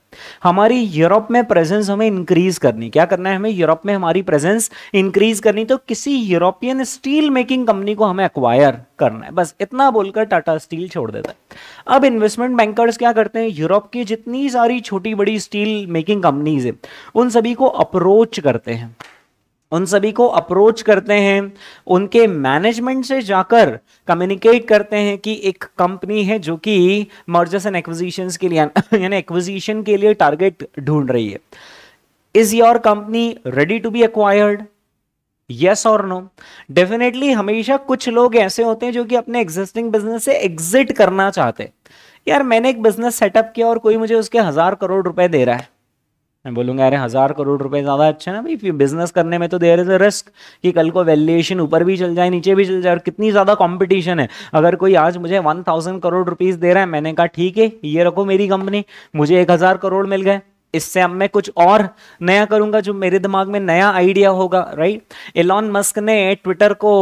हमारी यूरोप में प्रेजेंस हमें इंक्रीज करनी, क्या करना है हमें यूरोप में हमारी प्रेजेंस इंक्रीज करनी, तो किसी यूरोपियन स्टील मेकिंग कंपनी को हमें एक्वायर करना है, बस इतना बोलकर टाटा स्टील छोड़ देता है। अब इन्वेस्टमेंट बैंकर्स क्या करते हैं, यूरोप की जितनी सारी छोटी बड़ी स्टील मेकिंग कंपनीज है उन सभी को अप्रोच करते हैं, उन सभी को अप्रोच करते हैं, उनके मैनेजमेंट से जाकर कम्युनिकेट करते हैं कि एक कंपनी है जो कि मर्जर्स एंड एक्विजिशंस के लिए, यानी एक्विजिशन के लिए टारगेट ढूंढ रही है, is your company ready to be acquired, yes और नो। डेफिनेटली हमेशा कुछ लोग ऐसे होते हैं जो कि अपने एग्जिस्टिंग बिजनेस से एग्जिट करना चाहते हैं। यार मैंने एक बिजनेस सेटअप किया और कोई मुझे उसके हजार करोड़ रुपए दे रहा है, मैं बोलूंगा अरे हजार करोड़ रुपए ज्यादा अच्छा ना भाई, बिजनेस करने में तो देयर इज अ रिस्क कि कल को वैल्यूएशन ऊपर भी चल जाए, नीचे भी चल जाए, और कितनी ज्यादा कंपटीशन है। अगर कोई आज मुझे वन थाउजेंड करोड़ रुपीस दे रहा है, मैंने कहा ठीक है ये रखो मेरी कंपनी, मुझे एक हजार करोड़ मिल गए, इससे अब मैं कुछ और नया करूंगा जो मेरे दिमाग में नया आइडिया होगा, राइट। एलॉन मस्क ने ट्विटर को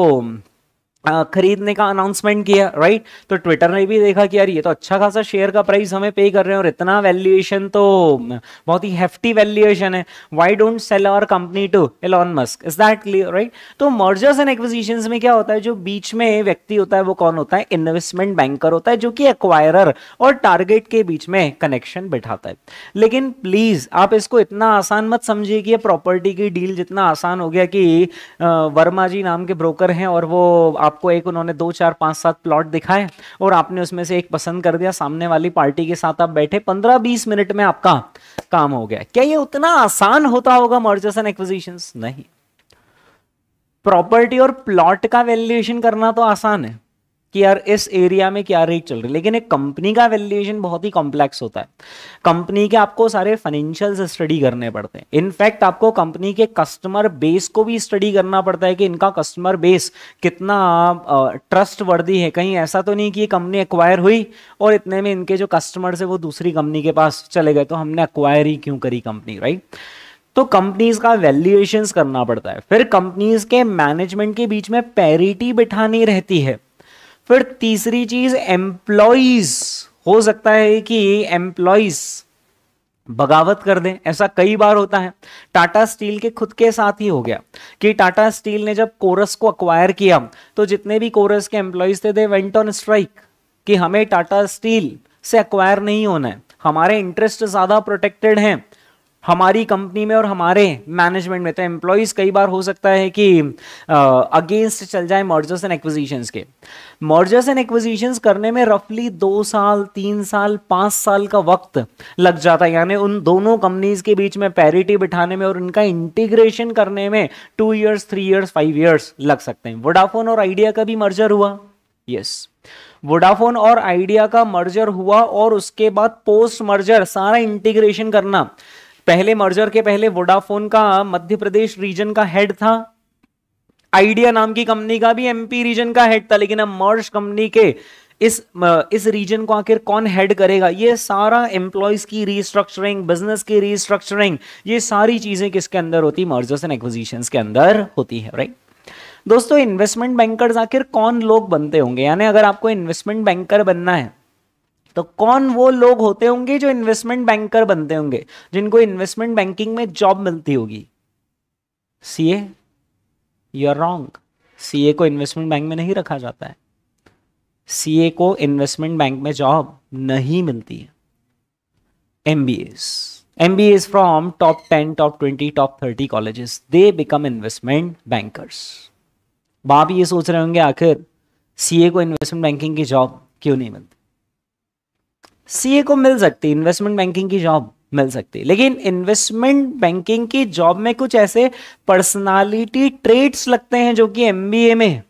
खरीदने का अनाउंसमेंट किया, राइट, तो ट्विटर ने भी देखा कि यार ये तो अच्छा खासा शेयर का प्राइस हमें पे कर रहे हैं और इतना वैल्यूएशन तो बहुत ही हेफ्टी वैल्यूएशन है, why don't sell our company to Elon Musk, is that clear, right. तो मर्जर्स एंड एक्विजिशंस में क्या होता है, जो बीच में व्यक्ति होता है वो कौन होता है, इन्वेस्टमेंट बैंकर होता है, जो कि एक्वायरर और टारगेट के बीच में कनेक्शन बिठाता है। लेकिन प्लीज आप इसको इतना आसान मत समझिए कि प्रॉपर्टी की डील जितना आसान हो गया कि वर्मा जी नाम के ब्रोकर हैं और वो आपको एक, उन्होंने दो चार पांच सात प्लॉट दिखाए और आपने उसमें से एक पसंद कर दिया, सामने वाली पार्टी के साथ आप बैठे, पंद्रह बीस मिनट में आपका काम हो गया। क्या ये उतना आसान होता होगा मर्जर्स एंड एक्विजिशंस? नहीं। प्रॉपर्टी और प्लॉट का वैल्यूएशन करना तो आसान है कि यार इस एरिया में क्या रेट चल रही है, लेकिन एक कंपनी का वैल्यूएशन बहुत ही कॉम्प्लेक्स होता है। कंपनी के आपको सारे फाइनेंशियल्स स्टडी करने पड़ते हैं, इनफैक्ट आपको कंपनी के कस्टमर बेस को भी स्टडी करना पड़ता है कि इनका कस्टमर बेस कितना ट्रस्ट वर्दी है, कहीं ऐसा तो नहीं कि ये कंपनी एक्वायर हुई और इतने में इनके जो कस्टमर्स है वो दूसरी कंपनी के पास चले गए तो हमने एक्वायर ही क्यों करी कंपनी, राइट। तो कंपनीज का वैल्यूएशंस करना पड़ता है, फिर कंपनीज के मैनेजमेंट के बीच में पैरिटी बिठानी रहती है। फिर तीसरी चीज एम्प्लॉइज, हो सकता है कि एम्प्लॉइज बगावत कर दें, ऐसा कई बार होता है। टाटा स्टील के खुद के साथ ही हो गया कि टाटा स्टील ने जब कोरस को अक्वायर किया तो जितने भी कोरस के एम्प्लॉइज थे दे वेंट ऑन स्ट्राइक कि हमें टाटा स्टील से अक्वायर नहीं होना है, हमारे इंटरेस्ट ज्यादा प्रोटेक्टेड हैं हमारी कंपनी में और हमारे मैनेजमेंट में। तो एम्प्लॉइज कई बार हो सकता है कि अगेंस्ट चल जाए मर्जर्स एंड एक्विजिशंस के। मर्जर्स एंड एक्विजिशंस करने में रफली दो साल तीन साल पाँच साल का वक्त लग जाता है, यानी उन दोनों कंपनीज के बीच में पैरिटी बिठाने में और उनका इंटीग्रेशन करने में two years three years five years लग सकते हैं। वोडाफोन और आइडिया का भी मर्जर हुआ, यस yes. वोडाफोन और आइडिया का मर्जर हुआ और उसके बाद पोस्ट मर्जर सारा इंटीग्रेशन करना। पहले मर्जर के पहले वोडाफोन का मध्य प्रदेश रीजन का हेड था, आइडिया नाम की कंपनी का भी एमपी रीजन का हेड था, लेकिन अब मर्ज कंपनी के इस इस रीजन को आखिर कौन हेड करेगा, ये सारा एम्प्लॉइज की रीस्ट्रक्चरिंग, बिजनेस की रीस्ट्रक्चरिंग, ये सारी चीजें किसके अंदर होती, मर्जर्स एंड एक्विजिशंस के अंदर होती है, राइट। दोस्तों इन्वेस्टमेंट बैंकर्स आखिर कौन लोग बनते होंगे, यानी अगर आपको इन्वेस्टमेंट बैंकर बनना है तो कौन वो लोग होते होंगे जो इन्वेस्टमेंट बैंकर बनते होंगे, जिनको इन्वेस्टमेंट बैंकिंग में जॉब मिलती होगी? सीए? You are wrong. सीए को इन्वेस्टमेंट बैंक में नहीं रखा जाता है, सीए को इन्वेस्टमेंट बैंक में जॉब नहीं मिलती है। MBAs, MBAs from top ten, top twenty, top thirty colleges, they become investment bankers. आप ये सोच रहे होंगे आखिर सीए को इन्वेस्टमेंट बैंकिंग की जॉब क्यों नहीं मिलती? सीए को मिल सकती, इन्वेस्टमेंट बैंकिंग की जॉब मिल सकती, लेकिन इन्वेस्टमेंट बैंकिंग की जॉब में कुछ ऐसे पर्सनालिटी ट्रेट्स लगते हैं जो कि एमबीए में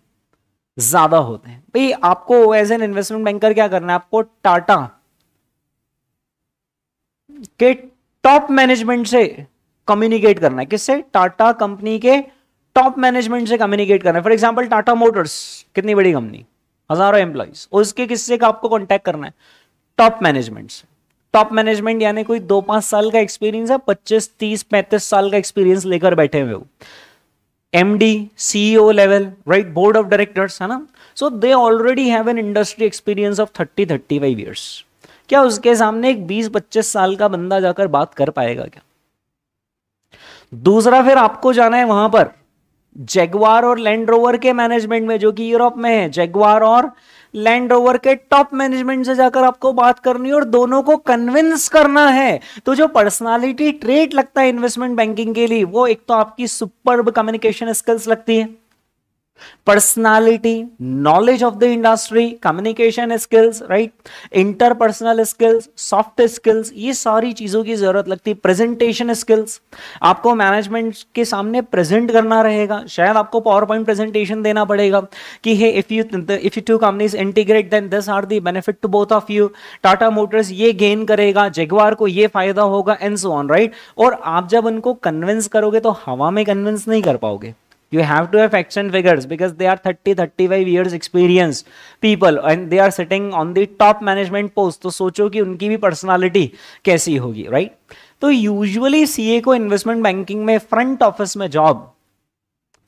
ज्यादा होते हैं। भाई आपको एज एन इन्वेस्टमेंट बैंकर क्या करना है, आपको टाटा के टॉप मैनेजमेंट से कम्युनिकेट करना है। किससे? टाटा कंपनी के टॉप मैनेजमेंट से कम्युनिकेट करना है। फॉर एग्जाम्पल टाटा मोटर्स, कितनी बड़ी कंपनी, हजारों एम्प्लॉइज, उसके किससे का आपको कॉन्टैक्ट करना है, टॉप मैनेजमेंट से। टॉप मैनेजमेंट यानी कोई दो पांच साल का एक्सपीरियंस है, पच्चीस तीस पैंतीस साल का एक्सपीरियंस लेकर बैठे हुए हो, MD CEO level, right, board of directors, है ना। So they already have an industry experience of thirty thirty five years. क्या उसके सामने एक बीस पच्चीस साल का बंदा जाकर बात कर पाएगा क्या? दूसरा, फिर आपको जाना है वहां पर जैगवार और लैंड रोवर के मैनेजमेंट में जो कि यूरोप में है। जैगवार और लैंड रोवर के टॉप मैनेजमेंट से जाकर आपको बात करनी है और दोनों को कन्विंस करना है। तो जो पर्सनालिटी ट्रेट लगता है इन्वेस्टमेंट बैंकिंग के लिए, वो एक तो आपकी सुपर्ब कम्युनिकेशन स्किल्स लगती है, personality, knowledge of the industry, communication skills, right, interpersonal skills, soft skills, ये सारी चीजों की जरूरत लगती है। प्रेजेंटेशन स्किल्स, आपको मैनेजमेंट के सामने प्रेजेंट करना रहेगा, शायद आपको पावर पॉइंट प्रेजेंटेशन देना पड़ेगा कि hey if you if you two companies integrate then this are the benefit to both of you, Tata Motors ये गेन करेगा, जगुआर को ये फायदा होगा, एंड सो ऑन, राइट। और आप जब उनको कन्विंस करोगे तो हवा में कन्विंस नहीं कर पाओगे, you have to have facts and figures because they are thirty thirty-five years experienced people and they are sitting on the top management post, तो सोचो कि उनकी भी personality कैसी होगी, right? तो usually C A को investment banking में front office में job,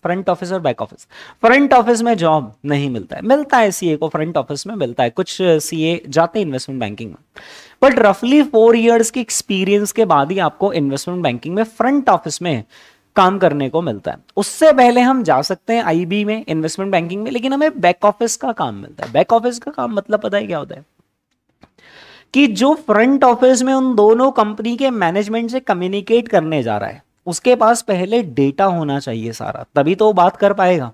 फ्रंट ऑफिस और बैक ऑफिस, फ्रंट ऑफिस में जॉब नहीं मिलता है, मिलता है सीए को फ्रंट ऑफिस में मिलता है, कुछ सीए जाते हैं इन्वेस्टमेंट बैंकिंग में, बट रफली फोर इयर्स की एक्सपीरियंस के बाद ही आपको इन्वेस्टमेंट बैंकिंग में फ्रंट ऑफिस में काम करने को मिलता है। उससे पहले हम जा सकते हैं आईबी में, इन्वेस्टमेंट बैंकिंग में, लेकिन हमें बैक ऑफिस का काम मिलता है। बैक ऑफिस का काम मतलब पता है क्या होता है, कि जो फ्रंट ऑफिस में उन दोनों कंपनी के मैनेजमेंट से कम्युनिकेट करने जा रहा है, उसके पास पहले डेटा होना चाहिए सारा, तभी तो वो बात कर पाएगा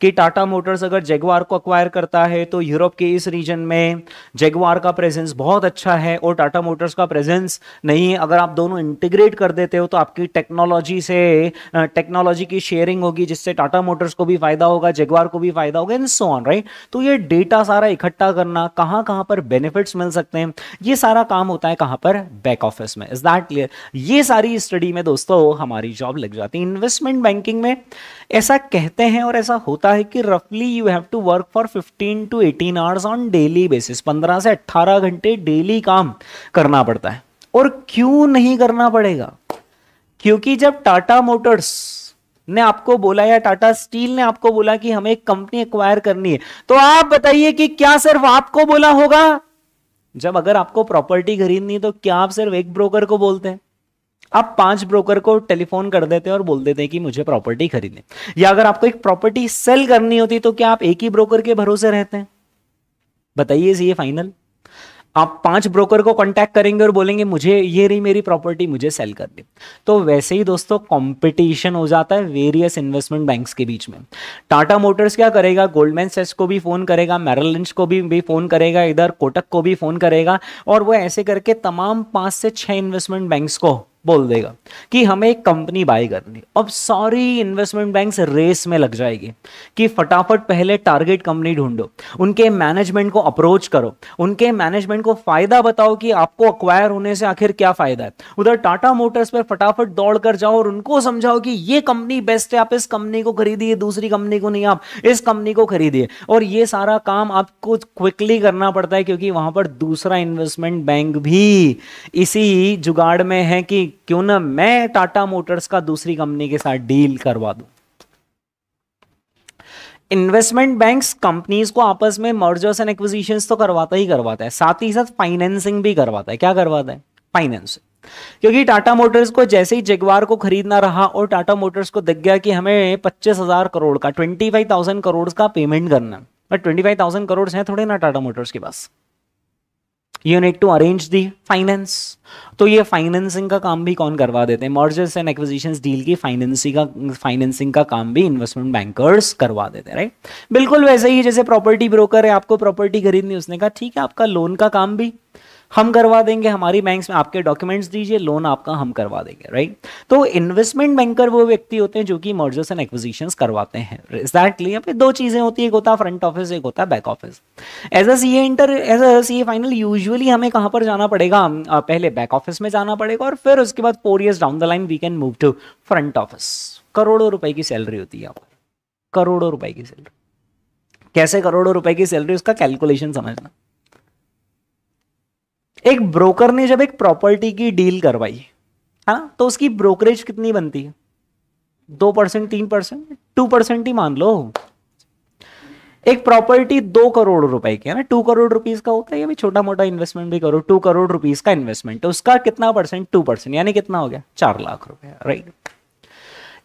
कि टाटा मोटर्स अगर जगुआर को अक्वायर करता है तो यूरोप के इस रीजन में जगुआर का प्रेजेंस बहुत अच्छा है और टाटा मोटर्स का प्रेजेंस नहीं है, अगर आप दोनों इंटीग्रेट कर देते हो तो आपकी टेक्नोलॉजी से टेक्नोलॉजी की शेयरिंग होगी, जिससे टाटा मोटर्स को भी फायदा होगा, जगुआर को भी फायदा होगा, एंड सो ऑन, राइट। तो ये डेटा सारा इकट्ठा करना, कहाँ कहाँ पर बेनिफिट्स मिल सकते हैं, ये सारा काम होता है कहाँ पर, बैक ऑफिस में। Is that clear? ये सारी स्टडी में दोस्तों हमारी जॉब लग जाती है। इन्वेस्टमेंट बैंकिंग में ऐसा कहते हैं और ऐसा होता है कि रफली you have to work for fifteen to eighteen hours on daily basis, पंद्रह से अठारह घंटे डेली काम करना पड़ता है। और क्यों नहीं करना पड़ेगा? क्योंकि जब टाटा मोटर्स ने आपको बोला या टाटा स्टील ने आपको बोला कि हमें एक कंपनी एक्वायर करनी है, तो आप बताइए कि क्या सिर्फ आपको बोला होगा? जब अगर आपको प्रॉपर्टी खरीदनी तो क्या आप सिर्फ एक ब्रोकर को बोलते हैं? आप पांच ब्रोकर को टेलीफोन कर देते हैं और बोल देते हैं कि मुझे प्रॉपर्टी खरीदनी, या अगर आपको एक प्रॉपर्टी सेल करनी होती तो क्या आप एक ही ब्रोकर के भरोसे रहते हैं? बताइए, ये फाइनल आप पांच ब्रोकर को कांटेक्ट करेंगे और बोलेंगे मुझे ये रही मेरी प्रॉपर्टी, मुझे सेल करनी। तो वैसे ही दोस्तों कंपटीशन हो जाता है वेरियस इन्वेस्टमेंट बैंक्स के बीच में। टाटा मोटर्स क्या करेगा, गोल्डमैन सैक्स को भी फोन करेगा, मैरल लिंच को भी, भी फोन करेगा, इधर कोटक को भी फोन करेगा, और वह ऐसे करके तमाम पांच से छह इन्वेस्टमेंट बैंक्स को बोल देगा कि हमें एक कंपनी बाय करनी। अब सारी इन्वेस्टमेंट बैंक्स रेस में लग जाएगी कि फटाफट पहले टारगेट कंपनी ढूंढो, उनके मैनेजमेंट को अप्रोच करो, उनके मैनेजमेंट को फायदा बताओ कि आपको अक्वायर होने से आखिर क्या फायदा है। उधर टाटा मोटर्स पर फटाफट दौड़ कर जाओ और उनको समझाओ कि ये कंपनी बेस्ट है, आप इस कंपनी को खरीदिए, दूसरी कंपनी को नहीं, आप इस कंपनी को खरीदिए। और ये सारा काम आपको क्विकली करना पड़ता है क्योंकि वहां पर दूसरा इन्वेस्टमेंट बैंक भी इसी जुगाड़ में है कि क्यों ना मैं टाटा मोटर्स का दूसरी कंपनी के साथ डील करवा दूं। इन्वेस्टमेंट बैंक्स कंपनीज को आपस में मर्जर्स एंड एक्विजिशंस तो करवाता ही करवाता है, साथ ही साथ फाइनेंसिंग भी करवाता है। क्या करवाता है? फाइनेंसिंग। क्योंकि टाटा मोटर्स को जैसे ही जगुआर को खरीदना रहा और टाटा मोटर्स को दिख गया कि हमें पच्चीस हजार करोड़ का ट्वेंटी फाइव थाउजेंड करोड़ का पेमेंट करना, but twenty five thousand crore है थोड़े ना टाटा मोटर्स के पास, you need to arrange the finance. तो ये फाइनेंसिंग का काम भी कौन करवा देते हैं? मर्जर्स एंड एक्विजिशंस डील की फाइनेंसिंग का फाइनेंसिंग का काम भी इन्वेस्टमेंट बैंकर्स करवा देते हैं, राइट। बिल्कुल वैसे ही जैसे प्रॉपर्टी ब्रोकर है, आपको प्रॉपर्टी खरीदनी, उसने कहा ठीक है आपका लोन का काम भी हम करवा देंगे हमारी बैंक्स में, आपके डॉक्यूमेंट्स दीजिए, लोन आपका हम करवा देंगे, राइट right? तो इन्वेस्टमेंट बैंकर वो व्यक्ति होते हैं जो कि मर्जर्स एंड एक्विजिशंस करवाते हैं। एग्जैक्टली यहाँ पे दो चीज़ें होती है, एक होता है फ्रंट ऑफिस, एक होता है back office. As a C A inter as a C A final usually हमें कहाँ पर जाना पड़ेगा, पहले बैक ऑफिस में जाना पड़ेगा और फिर उसके बाद four years down the line we can move to front office. करोड़ों रुपए की सैलरी होती है यहाँ पर, करोड़ों रुपए की सैलरी। कैसे करोड़ों रुपए की सैलरी, उसका कैलकुलेशन समझना। एक ब्रोकर ने जब एक प्रॉपर्टी की डील करवाई है ना, तो उसकी ब्रोकरेज कितनी बनती है, दो परसेंट तीन परसेंट टू परसेंट ही मान लो। एक प्रॉपर्टी दो करोड़ रुपए की है ना, टू करोड़ रुपीस का होता है, ये भी छोटा मोटा इन्वेस्टमेंट भी करो, टू करोड़ रुपीस का इन्वेस्टमेंट, तो उसका कितना परसेंट, टू परसेंट यानी कितना हो गया, चार लाख रुपए, राइट।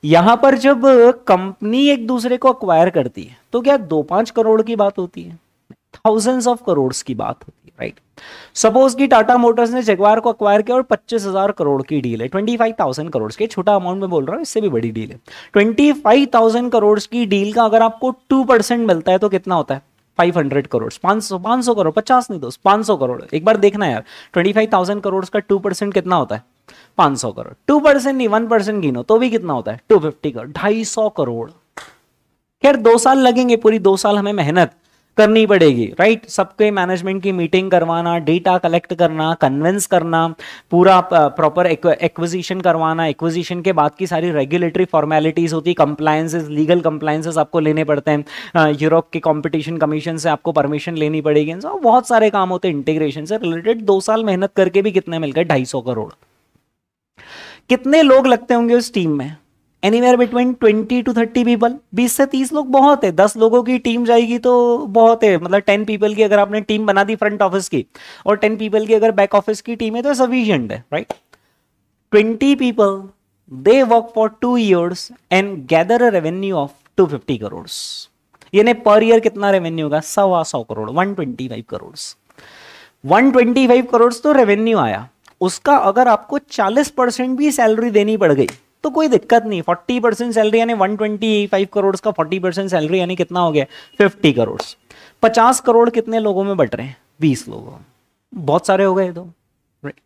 यहां पर जब कंपनी एक दूसरे को अक्वायर करती है तो क्या दो पांच करोड़ की बात होती है, थाउजेंड्स ऑफ करोड्स की बात होती है, राइट। सपोज कि टाटा मोटर्स ने जगवार को अक्वायर किया और पच्चीस हजार करोड़ की डील है, ट्वेंटी फाइव थाउजेंड करोड़ की, छोटा अमाउंट में बोल रहा हूँ, इससे भी बड़ी डील है। ट्वेंटी फाइव थाउजेंड करोड़ की डील का अगर आपको टू परसेंट मिलता है तो कितना होता है, फाइव हंड्रेड करोड़, पांच सौ पांच सौ करोड़, पचास नहीं दोस्त पांच सौ करोड़। एक बार देखना यार, ट्वेंटी फाइव थाउजेंड करोड़ का टू परसेंट कितना होता है, पांच सौ करोड़। टू परसेंट नहीं वन परसेंट गिनो तो भी कितना होता है, टू फिफ्टी करोड़, ढाई सौ करोड़। खैर दो साल लगेंगे, पूरी दो साल हमें मेहनत करनी पड़ेगी, राइट। सबके मैनेजमेंट की मीटिंग करवाना, डेटा कलेक्ट करना, कन्विंस करना, पूरा प्रॉपर एक्विजिशन करवाना। एक्विजिशन के बाद की सारी रेगुलेटरी फॉर्मेलिटीज होती है, कंप्लायंसेस, लीगल कंप्लायंसेस आपको लेने पड़ते हैं, यूरोप के कंपटीशन कमीशन से आपको परमिशन लेनी पड़ेगी, so, बहुत सारे काम होते हैं इंटीग्रेशन से रिलेटेड। दो साल मेहनत करके भी कितने मिल गए, ढाई सौ करोड़। कितने लोग लगते होंगे उस टीम में, anywhere between twenty to thirty people, बीस से तीस लोग बहुत है। दस लोगों की टीम जाएगी तो बहुत है, मतलब टेन पीपल की अगर आपने टीम बना दी फ्रंट ऑफिस की और टेन पीपल की अगर बैक ऑफिस की टीम है तो सफिशिएंट है, right. Twenty people they work for two years and gather a revenue of two fifty crore, यानी पर ईयर कितना रेवेन्यू होगा, सवा सौ crore, one twenty five crore. One twenty five crore तो रेवेन्यू आया, उसका अगर आपको चालीस परसेंट भी सैलरी देनी पड़ गई तो कोई दिक्कत नहीं, चालीस परसेंट सैलरी यानी वन ट्वेंटी फाइव करोड़ का चालीस परसेंट सैलरी यानी कितना हो गया, पचास करोड़। पचास करोड़ कितने लोगों में बट रहे हैं, बीस लोगों, बहुत सारे हो गए तो, राइट।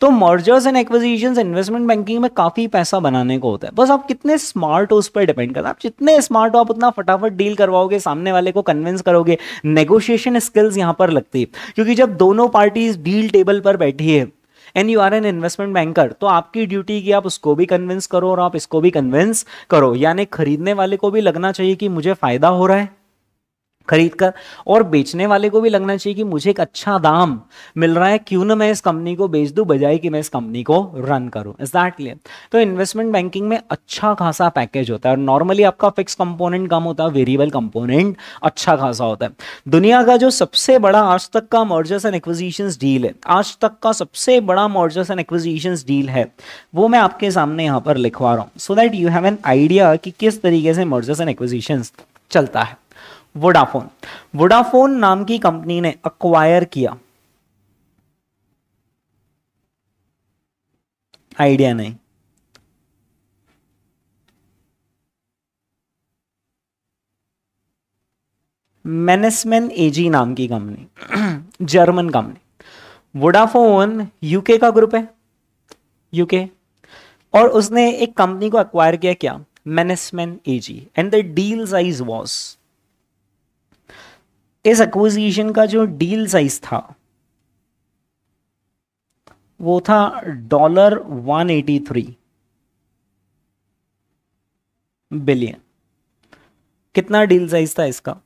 तो mergers and acquisitions investment banking में काफी पैसा बनाने को होता है, बस आप कितने स्मार्ट हो उस पर डिपेंड करता है। आप जितने स्मार्ट हो आप उतना फटाफट डील करवाओगे, सामने वाले को कन्विंस करोगे। नेगोशिएशन स्किल्स यहाँ पर लगती है, क्योंकि जब दोनों पार्टीज डील टेबल पर बैठी है and you are an इन्वेस्टमेंट बैंकर, तो आपकी ड्यूटी की आप उसको भी कन्विंस करो और आप इसको भी कन्विंस करो, यानी खरीदने वाले को भी लगना चाहिए कि मुझे फायदा हो रहा है खरीद कर, और बेचने वाले को भी लगना चाहिए कि मुझे एक अच्छा दाम मिल रहा है, क्यों ना मैं इस कंपनी को बेच दूं बजाय कि मैं इस कंपनी को रन करूं। एग्जैक्टली, तो इन्वेस्टमेंट बैंकिंग में अच्छा खासा पैकेज होता है और नॉर्मली आपका फिक्स कंपोनेंट कम होता है, वेरिएबल कंपोनेंट अच्छा खासा होता है। दुनिया का जो सबसे बड़ा आज तक का मर्जर्स एंड एक्विजिशंस डील है, आज तक का सबसे बड़ा मर्जर्स एंड एक्विजिशंस डील है, वो मैं आपके सामने यहाँ पर लिखवा रहा हूँ so that you have an idea कि किस तरीके से मर्जर्स एंड एक्विजिशंस चलता है। वोडाफोन, वोडाफोन नाम की कंपनी ने अक्वायर किया, आइडिया नहीं, मैनेजमेंट एजी नाम की कंपनी, जर्मन कंपनी। वोडाफोन यूके का ग्रुप है, यूके, और उसने एक कंपनी को अक्वायर किया, क्या, management AG. And the deal size was, इस एक्विजिशन का जो डील साइज था वो था dollar one eighty three billion. कितना डील साइज था इसका,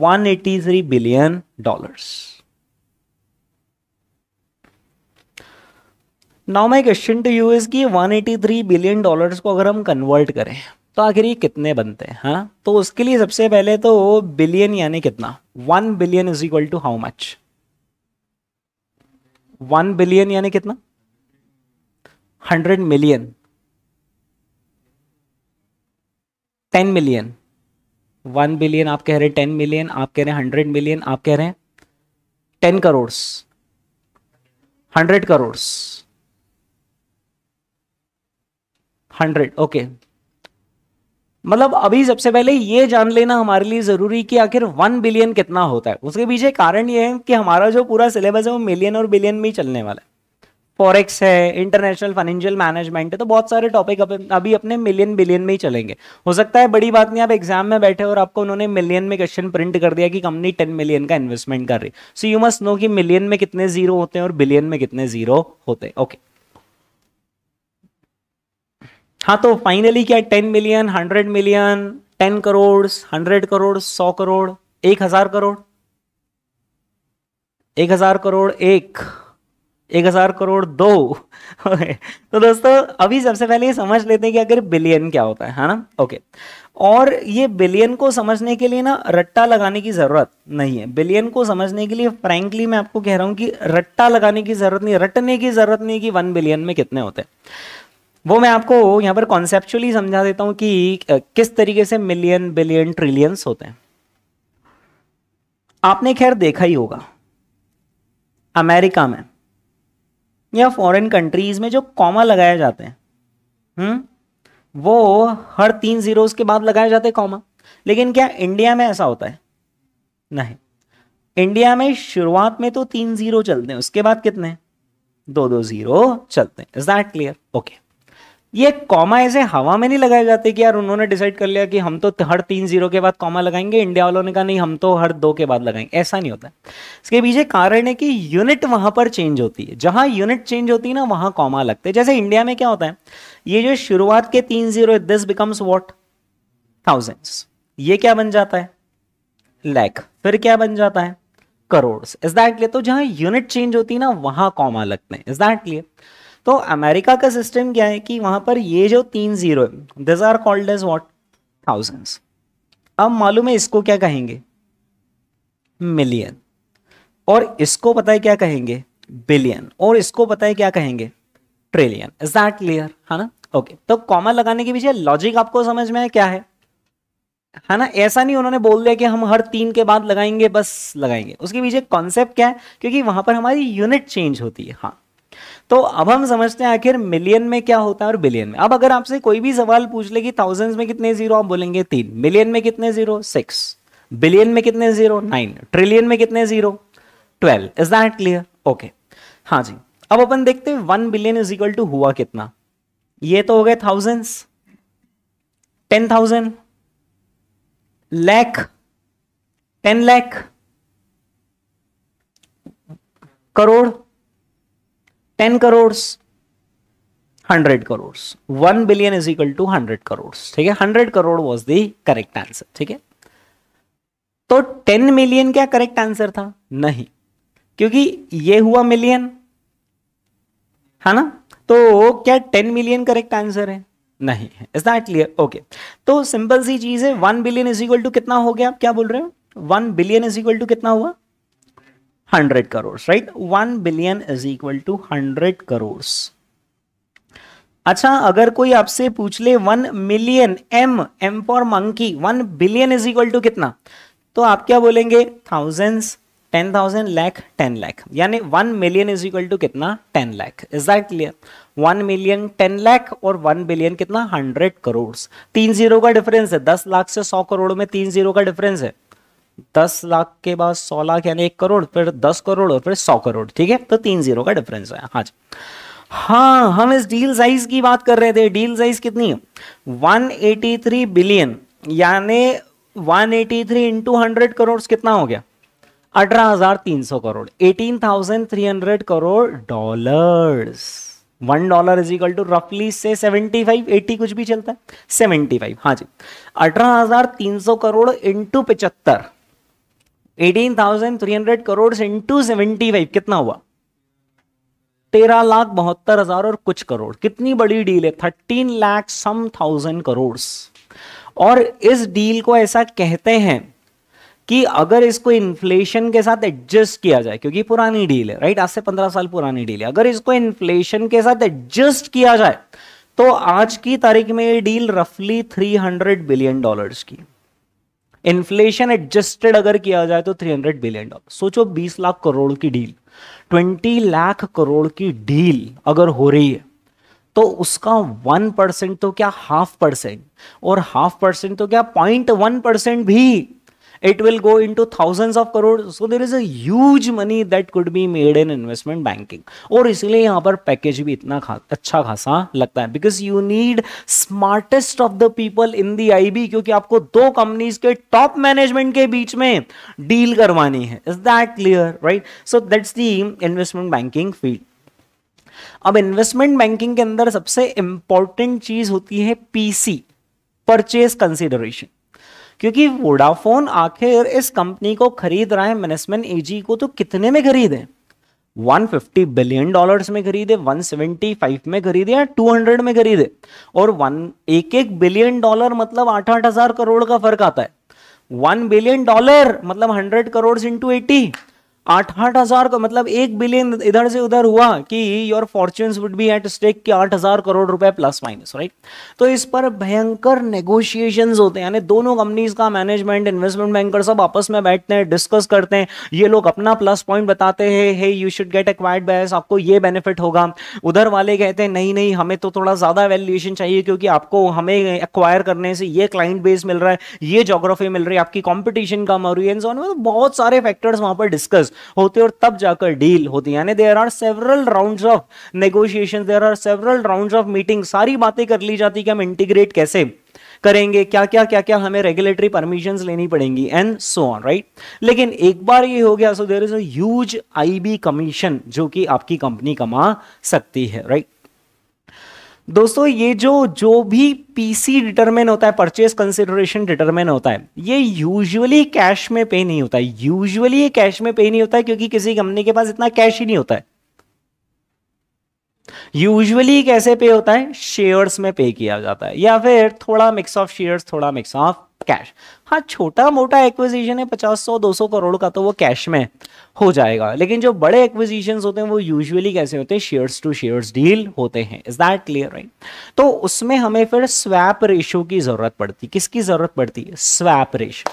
one eighty three billion dollars. Now my question to you is कि one eighty three billion dollars को अगर हम कन्वर्ट करें तो आखिर ये कितने बनते हैं, हाँ। तो उसके लिए सबसे पहले तो बिलियन यानी कितना, one billion is equal to how much, one billion यानी कितना, hundred million, ten million. One billion आप कह रहे, टेन मिलियन आप कह रहे, हंड्रेड मिलियन आप कह रहे हैं, ten crore, hundred crore, hundred, okay, मतलब अभी सबसे पहले ये जान लेना हमारे लिए ज़रूरी कि आखिर वन बिलियन कितना होता है। उसके पीछे कारण ये है कि हमारा जो पूरा सिलेबस है वो मिलियन और बिलियन में ही चलने वाला है। फॉरेक्स है, इंटरनेशनल फाइनेंशियल मैनेजमेंट है, तो बहुत सारे टॉपिक अभी अपने मिलियन बिलियन में ही चलेंगे। हो सकता है बड़ी बात नहीं, आप एग्जाम में बैठे और आपको उन्होंने मिलियन में क्वेश्चन प्रिंट कर दिया कि कंपनी टेन मिलियन का इन्वेस्टमेंट कर रही। सो यू मस्ट नो कि मिलियन में कितने जीरो होते हैं और बिलियन में कितने जीरो होते हैं। ओके हाँ, तो फाइनली क्या ten million, hundred million, ten crore, hundred crore, सौ करोड़, एक हजार करोड़, एक हजार करोड़ एक, एक हजार करोड़ दो। तो दोस्तों अभी सबसे पहले ये समझ लेते हैं कि अगर बिलियन क्या होता है, है ना। ओके, और ये बिलियन को समझने के लिए ना रट्टा लगाने की ज़रूरत नहीं है। बिलियन को समझने के लिए फ्रैंकली मैं आपको कह रहा हूँ कि रट्टा लगाने की ज़रूरत नहीं, रटने की ज़रूरत नहीं कि वन बिलियन में कितने होते हैं। वो मैं आपको यहाँ पर कॉन्सेप्चुअली समझा देता हूँ कि किस तरीके से मिलियन, बिलियन, ट्रिलियंस होते हैं। आपने खैर देखा ही होगा अमेरिका में या फॉरेन कंट्रीज में जो कॉमा लगाए जाते हैं, हम्म, वो हर तीन जीरोस के बाद लगाए जाते हैं कॉमा। लेकिन क्या इंडिया में ऐसा होता है? नहीं, इंडिया में शुरुआत में तो तीन जीरो चलते हैं, उसके बाद कितने, दो दो जीरो चलते हैं। Is that clear? ओके, ये कॉमा ऐसे हवा में नहीं लगाए जाते कि यार उन्होंने डिसाइड कर लिया कि हम तो हर तीन जीरो के बाद कॉमा लगाएंगे, इंडिया वालों ने कहा नहीं हम तो हर दो के बाद लगाएंगे, ऐसा नहीं होता। इसके पीछे कारण है कि यूनिट वहां पर चेंज होती है। जहां यूनिट चेंज होती है ना वहां कॉमा लगते हैं। जैसे इंडिया में क्या होता है, ये जो शुरुआत के तीन zero, this becomes what, thousands, ये क्या बन जाता है, लैख, फिर क्या बन जाता है, करोड़। Is that clear? तो जहां यूनिट चेंज होती है ना वहां कॉमा लगते हैं। Is that clear? तो अमेरिका का सिस्टम क्या है कि वहां पर ये जो तीन जीरो है, this are called as what, thousands. अब मालूम है इसको क्या कहेंगे, मिलियन, और इसको पता है क्या कहेंगे, बिलियन, और इसको पता है क्या कहेंगे, ट्रिलियन। Is that clear? है ना। ओके, तो कॉमा लगाने के पीछे लॉजिक आपको समझ में है क्या है, है ना। ऐसा नहीं उन्होंने बोल दिया कि हम हर तीन के बाद लगाएंगे, बस लगाएंगे। उसके पीछे कॉन्सेप्ट क्या है, क्योंकि वहां पर हमारी यूनिट चेंज होती है। हाँ, तो अब हम समझते हैं आखिर मिलियन में क्या होता है और बिलियन में। अब अगर आपसे कोई भी सवाल पूछ ले कि थाउजेंड्स में कितने जीरो, आप बोलेंगे तीन, मिलियन में कितने जीरो, सिक्स, बिलियन में कितने जीरो, नाइन, ट्रिलियन में कितने zero, twelve. Is that clear? Okay, हाँ जी। अब अपन देखते हैं one billion is equal to हुआ कितना। ये तो हो गए thousands, ten thousand, lakh, ten lakh, crore, ten crore, hundred crore. One billion is equal to hundred crore, ठीक है। Hundred crore was the correct answer, ठीक है। तो टेन मिलियन क्या करेक्ट आंसर था? नहीं, क्योंकि ये हुआ मिलियन, है ना। तो क्या टेन मिलियन करेक्ट आंसर है? नहीं। Is that clear? ओके, तो सिंपल सी चीज है, one billion is equal to कितना हो गया, आप क्या बोल रहे हो, one billion is equal to कितना हुआ, hundred crore, right. One billion is equal to hundred crore. अच्छा, अगर कोई आपसे पूछ ले one million, M, M for monkey, one billion is equal to कितना, तो आप क्या बोलेंगे, thousands, ten thousand, lakh, ten lakh, यानी one million is equal to कितना, ten lakh. Is that clear? One million, ten lakh, और वन बिलियन कितना, हंड्रेड करोड़। तीन जीरो का डिफरेंस है, दस लाख से सौ करोड़ में तीन जीरो का डिफरेंस है। दस लाख के बाद सौ लाख यानी एक करोड़, फिर दस करोड़ और फिर सौ करोड़, ठीक है। तो तीन जीरो का डिफरेंस है। हाँ जी, हाँ, हम इस डील साइज की बात कर रहे थे। डील साइज कितनी है, एक सौ तिरासी बिलियन, यानी एक सौ तिरासी इंटू हंड्रेड करोड़ कितना हो गया, अठारह हज़ार तीन सौ करोड़, अठारह हज़ार तीन सौ crore dollars. One dollar is equal to रफली से सेवेंटी फाइव, एटी, कुछ भी चलता है, सेवेंटी फाइव। हाँ जी, अठारह हज़ार तीन सौ करोड़ इंटू पचहत्तर, अठारह हज़ार तीन सौ करोड़ इंटू सेवेंटी फाइव कितना हुआ, तेरह लाख बहत्तर हजार और कुछ करोड़। कितनी बड़ी डील है, thirteen lakh some thousand crore. और इस डील को ऐसा कहते हैं कि अगर इसको इन्फ्लेशन के साथ एडजस्ट किया जाए, क्योंकि पुरानी डील है, राइट, आज से पंद्रह साल पुरानी डील है, अगर इसको इन्फ्लेशन के साथ एडजस्ट किया जाए तो आज की तारीख में ये डील रफली तीन सौ बिलियन डॉलर्स की, इन्फ्लेशन एडजस्टेड अगर किया जाए तो तीन सौ बिलियन डॉलर। सोचो बीस लाख करोड़ की डील, बीस लाख करोड़ की डील अगर हो रही है तो उसका वन परसेंट तो क्या हाफ परसेंट और हाफ परसेंट तो क्या पॉइंट वन परसेंट भी it will go into thousands of crores. So there is a huge money that could be made in investment banking. और इसलिए यहाँ पर पैकेज भी इतना खा, अच्छा खासा लगता है because you need smartest of the people in the I B क्योंकि आपको दो कंपनीज के टॉप मैनेजमेंट के बीच में डील करवानी है. Is that clear? Right? So that's the investment banking field. अब इन्वेस्टमेंट बैंकिंग के अंदर सबसे इंपॉर्टेंट चीज होती है पीसी परचेज कंसिडरेशन क्योंकि वोडाफोन आखिर इस कंपनी को खरीद रहा है मैनेजमेंट एजी को तो कितने में खरीदे एक सौ पचास बिलियन डॉलर्स में खरीदे एक सौ पचहत्तर में खरीदे या दो सौ में खरीदे और वन एक एक बिलियन डॉलर मतलब आठ आठ हजार करोड़ का फर्क आता है. वन बिलियन डॉलर मतलब हंड्रेड करोड़ इंटू एटी आठ आठ हजार का मतलब एक बिलियन इधर से उधर हुआ कि your fortunes would be at stake की आठ हजार करोड़ रुपए प्लस माइनस राइट. तो इस पर भयंकर नेगोशिएशंस होते हैं यानी दोनों कंपनीज का मैनेजमेंट इन्वेस्टमेंट बैंकर सब आपस में बैठते हैं डिस्कस करते हैं. ये लोग अपना प्लस पॉइंट बताते हैं hey you should get acquired by us आपको ये बेनिफिट होगा. उधर वाले कहते हैं नहीं नहीं हमें तो थोड़ा ज्यादा वैल्यूएशन चाहिए क्योंकि आपको हमें एक्वायर करने से ये क्लाइंट बेस मिल रहा है ये जोग्राफी मिल रही है आपकी कॉम्पिटिशन कम हो रही है. बहुत सारे फैक्टर्स वहां पर डिस्कस होते और तब जाकर डील होती है यानी there are several rounds of negotiations there are several rounds of meeting सारी बातें कर ली जाती कि हम इंटीग्रेट कैसे करेंगे क्या क्या क्या क्या हमें रेगुलेटरी परमिशंस लेनी पड़ेंगी एंड सो ऑन राइट. लेकिन एक बार ये हो गया so there is a huge IB commission जो कि आपकी कंपनी कमा सकती है राइट. दोस्तों ये जो जो भी पीसी डिटरमिन होता है परचेज कंसिडरेशन डिटरमिन होता है ये यूजुअली कैश में पे नहीं होता है. यूजुअली ये कैश में पे नहीं होता है क्योंकि किसी कंपनी के पास इतना कैश ही नहीं होता है. यूजुअली कैसे पे होता है शेयर्स में पे किया जाता है या फिर थोड़ा मिक्स ऑफ शेयर्स थोड़ा मिक्स ऑफ कैश. हाँ छोटा मोटा एक्विजिशन है पचास सौ दो सौ करोड़ का तो वो कैश में हो जाएगा लेकिन जो बड़े एक्विजिशन होते हैं वो यूजुअली कैसे होते हैं शेयर्स टू शेयर्स डील होते हैं. Is that clear right. तो उसमें हमें फिर स्वैप रेशियो की जरूरत पड़ती किसकी जरूरत पड़ती है स्वैप रेशियो.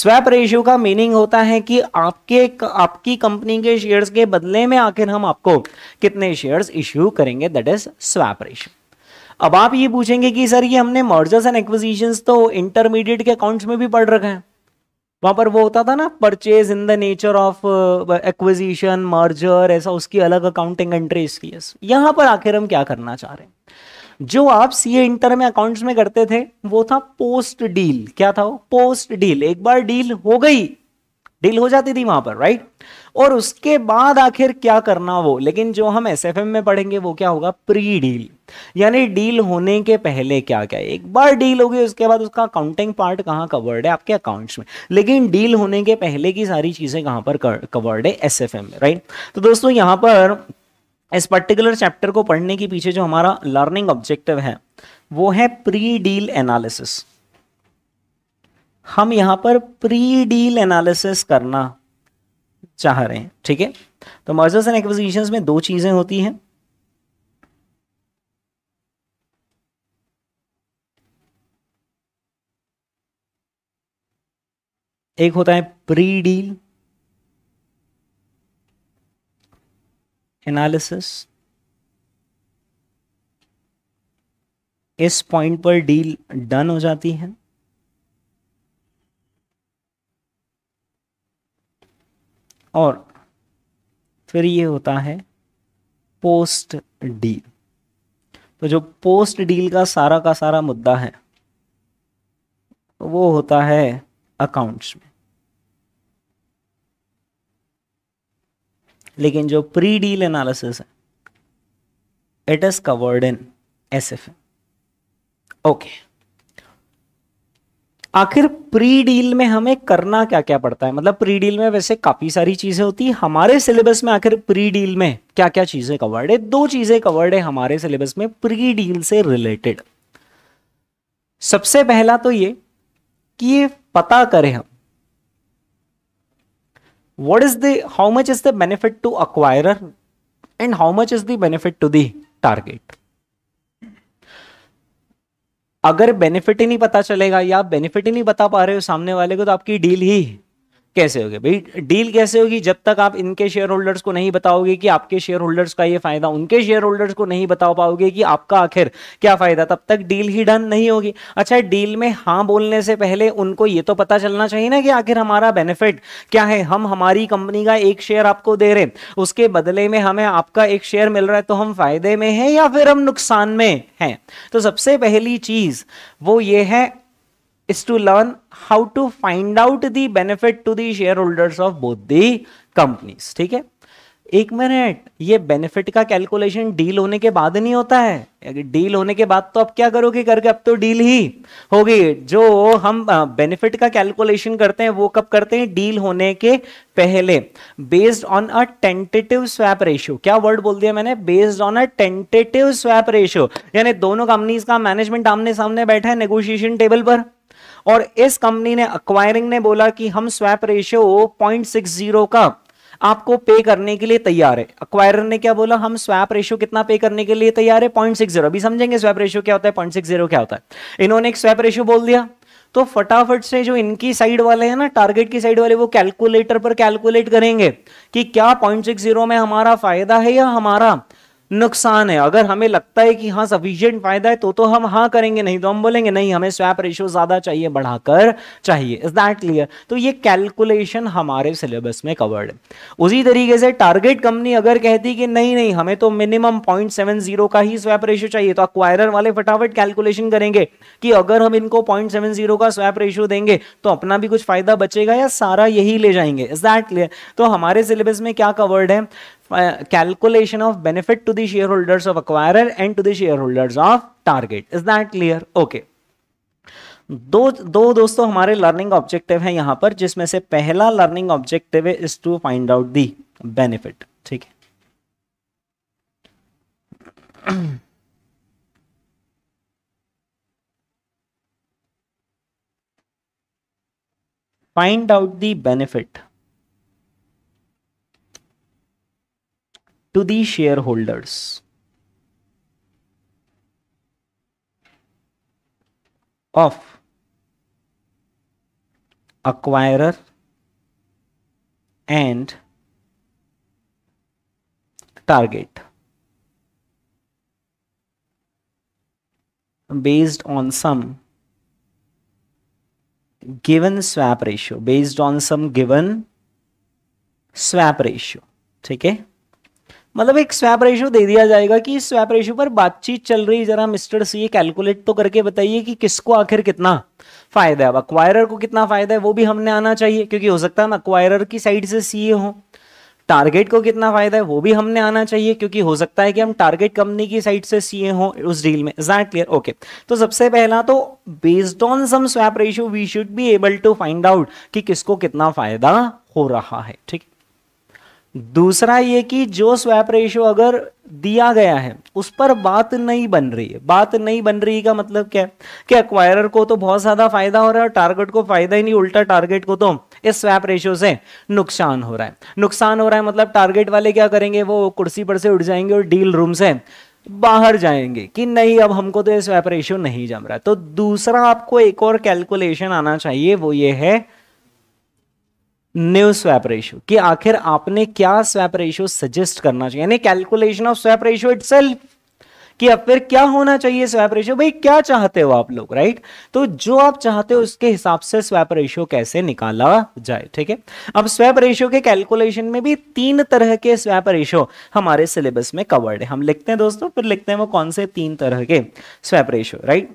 स्वैप रेशियो का मीनिंग होता है कि आपके आपकी कंपनी के शेयर्स के बदले में आखिर हम आपको कितने शेयर्स इश्यू करेंगे दैट इज स्वैप रेशियो. अब आप ये पूछेंगे कि सर ये हमने मर्जर्स एंड एक्विजिशंस तो इंटरमीडिएट के अकाउंट्स में भी पढ़ रखा है वहां पर वो होता था ना purchase in the nature of acquisition merger ऐसा उसकी अलग अकाउंटिंग एंट्री इसकी yes. यहां पर आखिर हम क्या करना चाह रहे हैं जो आप सीए इंटर में अकाउंट्स में करते थे वो था पोस्ट डील. क्या था वो पोस्ट डील. एक बार डील हो गई डील हो जाती थी वहां पर राइट right? और उसके बाद आखिर क्या करना वो लेकिन जो हम एसएफएम में पढ़ेंगे वो क्या होगा प्री डील यानी डील होने के पहले क्या क्या. एक बार डील हो गई उसके बाद उसका अकाउंटिंग पार्ट कहाँ कवर्ड है आपके अकाउंट्स में लेकिन डील होने के पहले की सारी चीजें कहाँ पर कवर्ड है एसएफएम में राइट. तो दोस्तों यहाँ पर इस पर्टिकुलर चैप्टर को पढ़ने के पीछे जो हमारा लर्निंग ऑब्जेक्टिव है वो है प्री डील एनालिसिस. हम यहाँ पर प्री डील एनालिसिस करना चाह रहे हैं ठीक है. तो मर्जर्स एंड एक्विजिशंस में दो चीजें होती हैं एक होता है प्री डील एनालिसिस. इस पॉइंट पर डील डन हो जाती है और फिर ये होता है पोस्ट डील. तो जो पोस्ट डील का सारा का सारा मुद्दा है वो होता है अकाउंट्स में लेकिन जो प्री डील एनालिसिस है it is covered in SFM. Okay आखिर प्री डील में हमें करना क्या क्या पड़ता है मतलब प्री डील में वैसे काफी सारी चीजें होती है हमारे सिलेबस में आखिर प्री डील में क्या क्या चीजें कवर्ड है. दो चीजें कवर्ड है हमारे सिलेबस में प्री डील से रिलेटेड. सबसे पहला तो ये कि ये पता करें हम what is the how much is the benefit to acquirer and how much is the benefit to the target. अगर बेनिफिट ही नहीं पता चलेगा या बेनिफिट ही नहीं बता पा रहे हो सामने वाले को तो आपकी डील ही कैसे होगी भाई, डील कैसे होगी? जब तक आप इनके शेयर होल्डर्स को नहीं बताओगे कि आपके शेयर होल्डर्स का ये फायदा, उनके शेयर होल्डर्स को नहीं बता पाओगे कि आपका आखिर क्या फायदा, तब तक डील ही डन नहीं होगी। अच्छा, डील में हाँ बोलने से पहले उनको ये तो पता चलना चाहिए ना कि आखिर हमारा बेनिफिट क्या है। हम हमारी कंपनी का एक शेयर आपको दे रहे, उसके बदले में हमें आपका एक शेयर मिल रहा है, तो हम फायदे में हैं या फिर हम नुकसान में हैं। तो सबसे पहली चीज वो ये है is to learn how to find out the benefit to the shareholders of both the companies, ठीक है। एक मिनट, ये बेनिफिट का कैलकुलेशन डील होने के बाद नहीं होता है। अगर डील होने के बाद तो अब क्या करोगे करके, अब तो डील ही होगी। जो हम बेनिफिट का कैलकुलेशन करते हैं वो कब करते हैं? डील होने के पहले, based on a tentative स्वैप रेशियो। क्या वर्ड बोल दिया मैंने? Based on a tentative स्वैप रेशियो, यानी दोनों कंपनीज का मैनेजमेंट आमने सामने बैठा है नेगोशिएशन टेबल पर, और इस कंपनी ने, अक्वायरिंग ने बोला कि हम स्वैप रेशियो point six zero का आपको पे करने के लिए तैयार है। अक्वायरर ने क्या बोला? हम स्वैप रेशियो कितना पे करने के लिए तैयार है? Point six zero. अभी समझेंगे स्वैप रेशियो क्या होता है, पॉइंट सिक्स जीरो क्या होता है। इन्होंने एक स्वैप रेशियो बोल दिया, तो फटाफट से जो इनकी साइड वाले हैं ना, टारगेट की साइड वाले, वो कैलकुलेटर पर कैलकुलेट करेंगे कि क्या पॉइंट सिक्स जीरो में हमारा फायदा है या हमारा नुकसान है। अगर हमें लगता है कि हाँ सफिशिएंट फायदा है तो तो हम हाँ करेंगे, नहीं तो हम बोलेंगे नहीं हमें स्वैप रेशियो ज्यादा चाहिए, बढ़ाकर चाहिए। Is that clear? तो ये कैलकुलेशन हमारे सिलेबस में कवर्ड है। उसी तरीके से टारगेट कंपनी अगर कहती कि नहीं नहीं हमें तो मिनिमम पॉइंट सेवन जीरो का ही स्वैप रेशियो चाहिए, तो अक्वायरर वाले फटाफट कैलकुलेशन करेंगे कि अगर हम इनको पॉइंट सेवन जीरो का स्वैप रेशियो देंगे तो अपना भी कुछ फायदा बचेगा या सारा यही ले जाएंगे। Is that clear? तो हमारे सिलेबस में क्या कवर्ड है? Calculation of benefit to the share holders of acquirer and to the share holders of target. Is that clear? Okay, दो दो दोस्तों हमारे लर्निंग ऑब्जेक्टिव है यहां पर, जिसमें से पहला learning objective is to find out the benefit, ठीक है। Find out the benefit to the shareholders of acquirer and target based on some given swap ratio, based on some given swap ratio, ठीक है। मतलब एक स्वैप रेशियो दे दिया जाएगा कि इस स्वैप रेशियो पर बातचीत चल रही, जरा मिस्टर सी ये कैलकुलेट तो करके बताइए कि किसको आखिर कितना फायदा है। अब अक्वायरर को कितना फायदा है वो भी हमने आना चाहिए, क्योंकि हो सकता है हम अक्वायरर की साइड से सीए हो। टारगेट को कितना फायदा है वो भी हमने आना चाहिए, क्योंकि हो सकता है कि हम टारगेट कंपनी की साइड से सीए हो उस डील में। Is that clear? ओके, तो सबसे पहला तो based on some स्वैप रेशियो we should be able to find out कि किसको कितना फायदा हो रहा है, ठीक है। दूसरा ये कि जो स्वैप रेशियो अगर दिया गया है उस पर बात नहीं बन रही है। बात नहीं बन रही का मतलब क्या है? कि एक्वायरर को तो बहुत ज्यादा फायदा हो रहा है और टारगेट को फायदा ही नहीं, उल्टा टारगेट को तो इस स्वैप रेशियो से नुकसान हो रहा है। नुकसान हो रहा है मतलब टारगेट वाले क्या करेंगे, वो कुर्सी पर से उठ जाएंगे और डील रूम से बाहर जाएंगे कि नहीं अब हमको तो ये स्वैप रेशियो नहीं जम रहा। तो दूसरा आपको एक और कैलकुलेशन आना चाहिए, वो ये है न्यू स्वैप रेशियो, कि आखिर आपने क्या स्वैप रेशियो सजेस्ट करना चाहिए, यानी calculation of स्वैप रेशियो itself, कि अब फिर क्या होना चाहिए स्वैप रेशियो। भाई क्या चाहते हो आप लोग, राइट? तो जो आप चाहते हो उसके हिसाब से स्वैप रेशियो कैसे निकाला जाए, ठीक है। अब स्वैप रेशियो के कैलकुलेशन में भी तीन तरह के स्वैप रेशियो हमारे सिलेबस में कवर्ड है। हम लिखते हैं दोस्तों, फिर लिखते हैं वो कौन से तीन तरह के स्वैप रेशियो, राइट।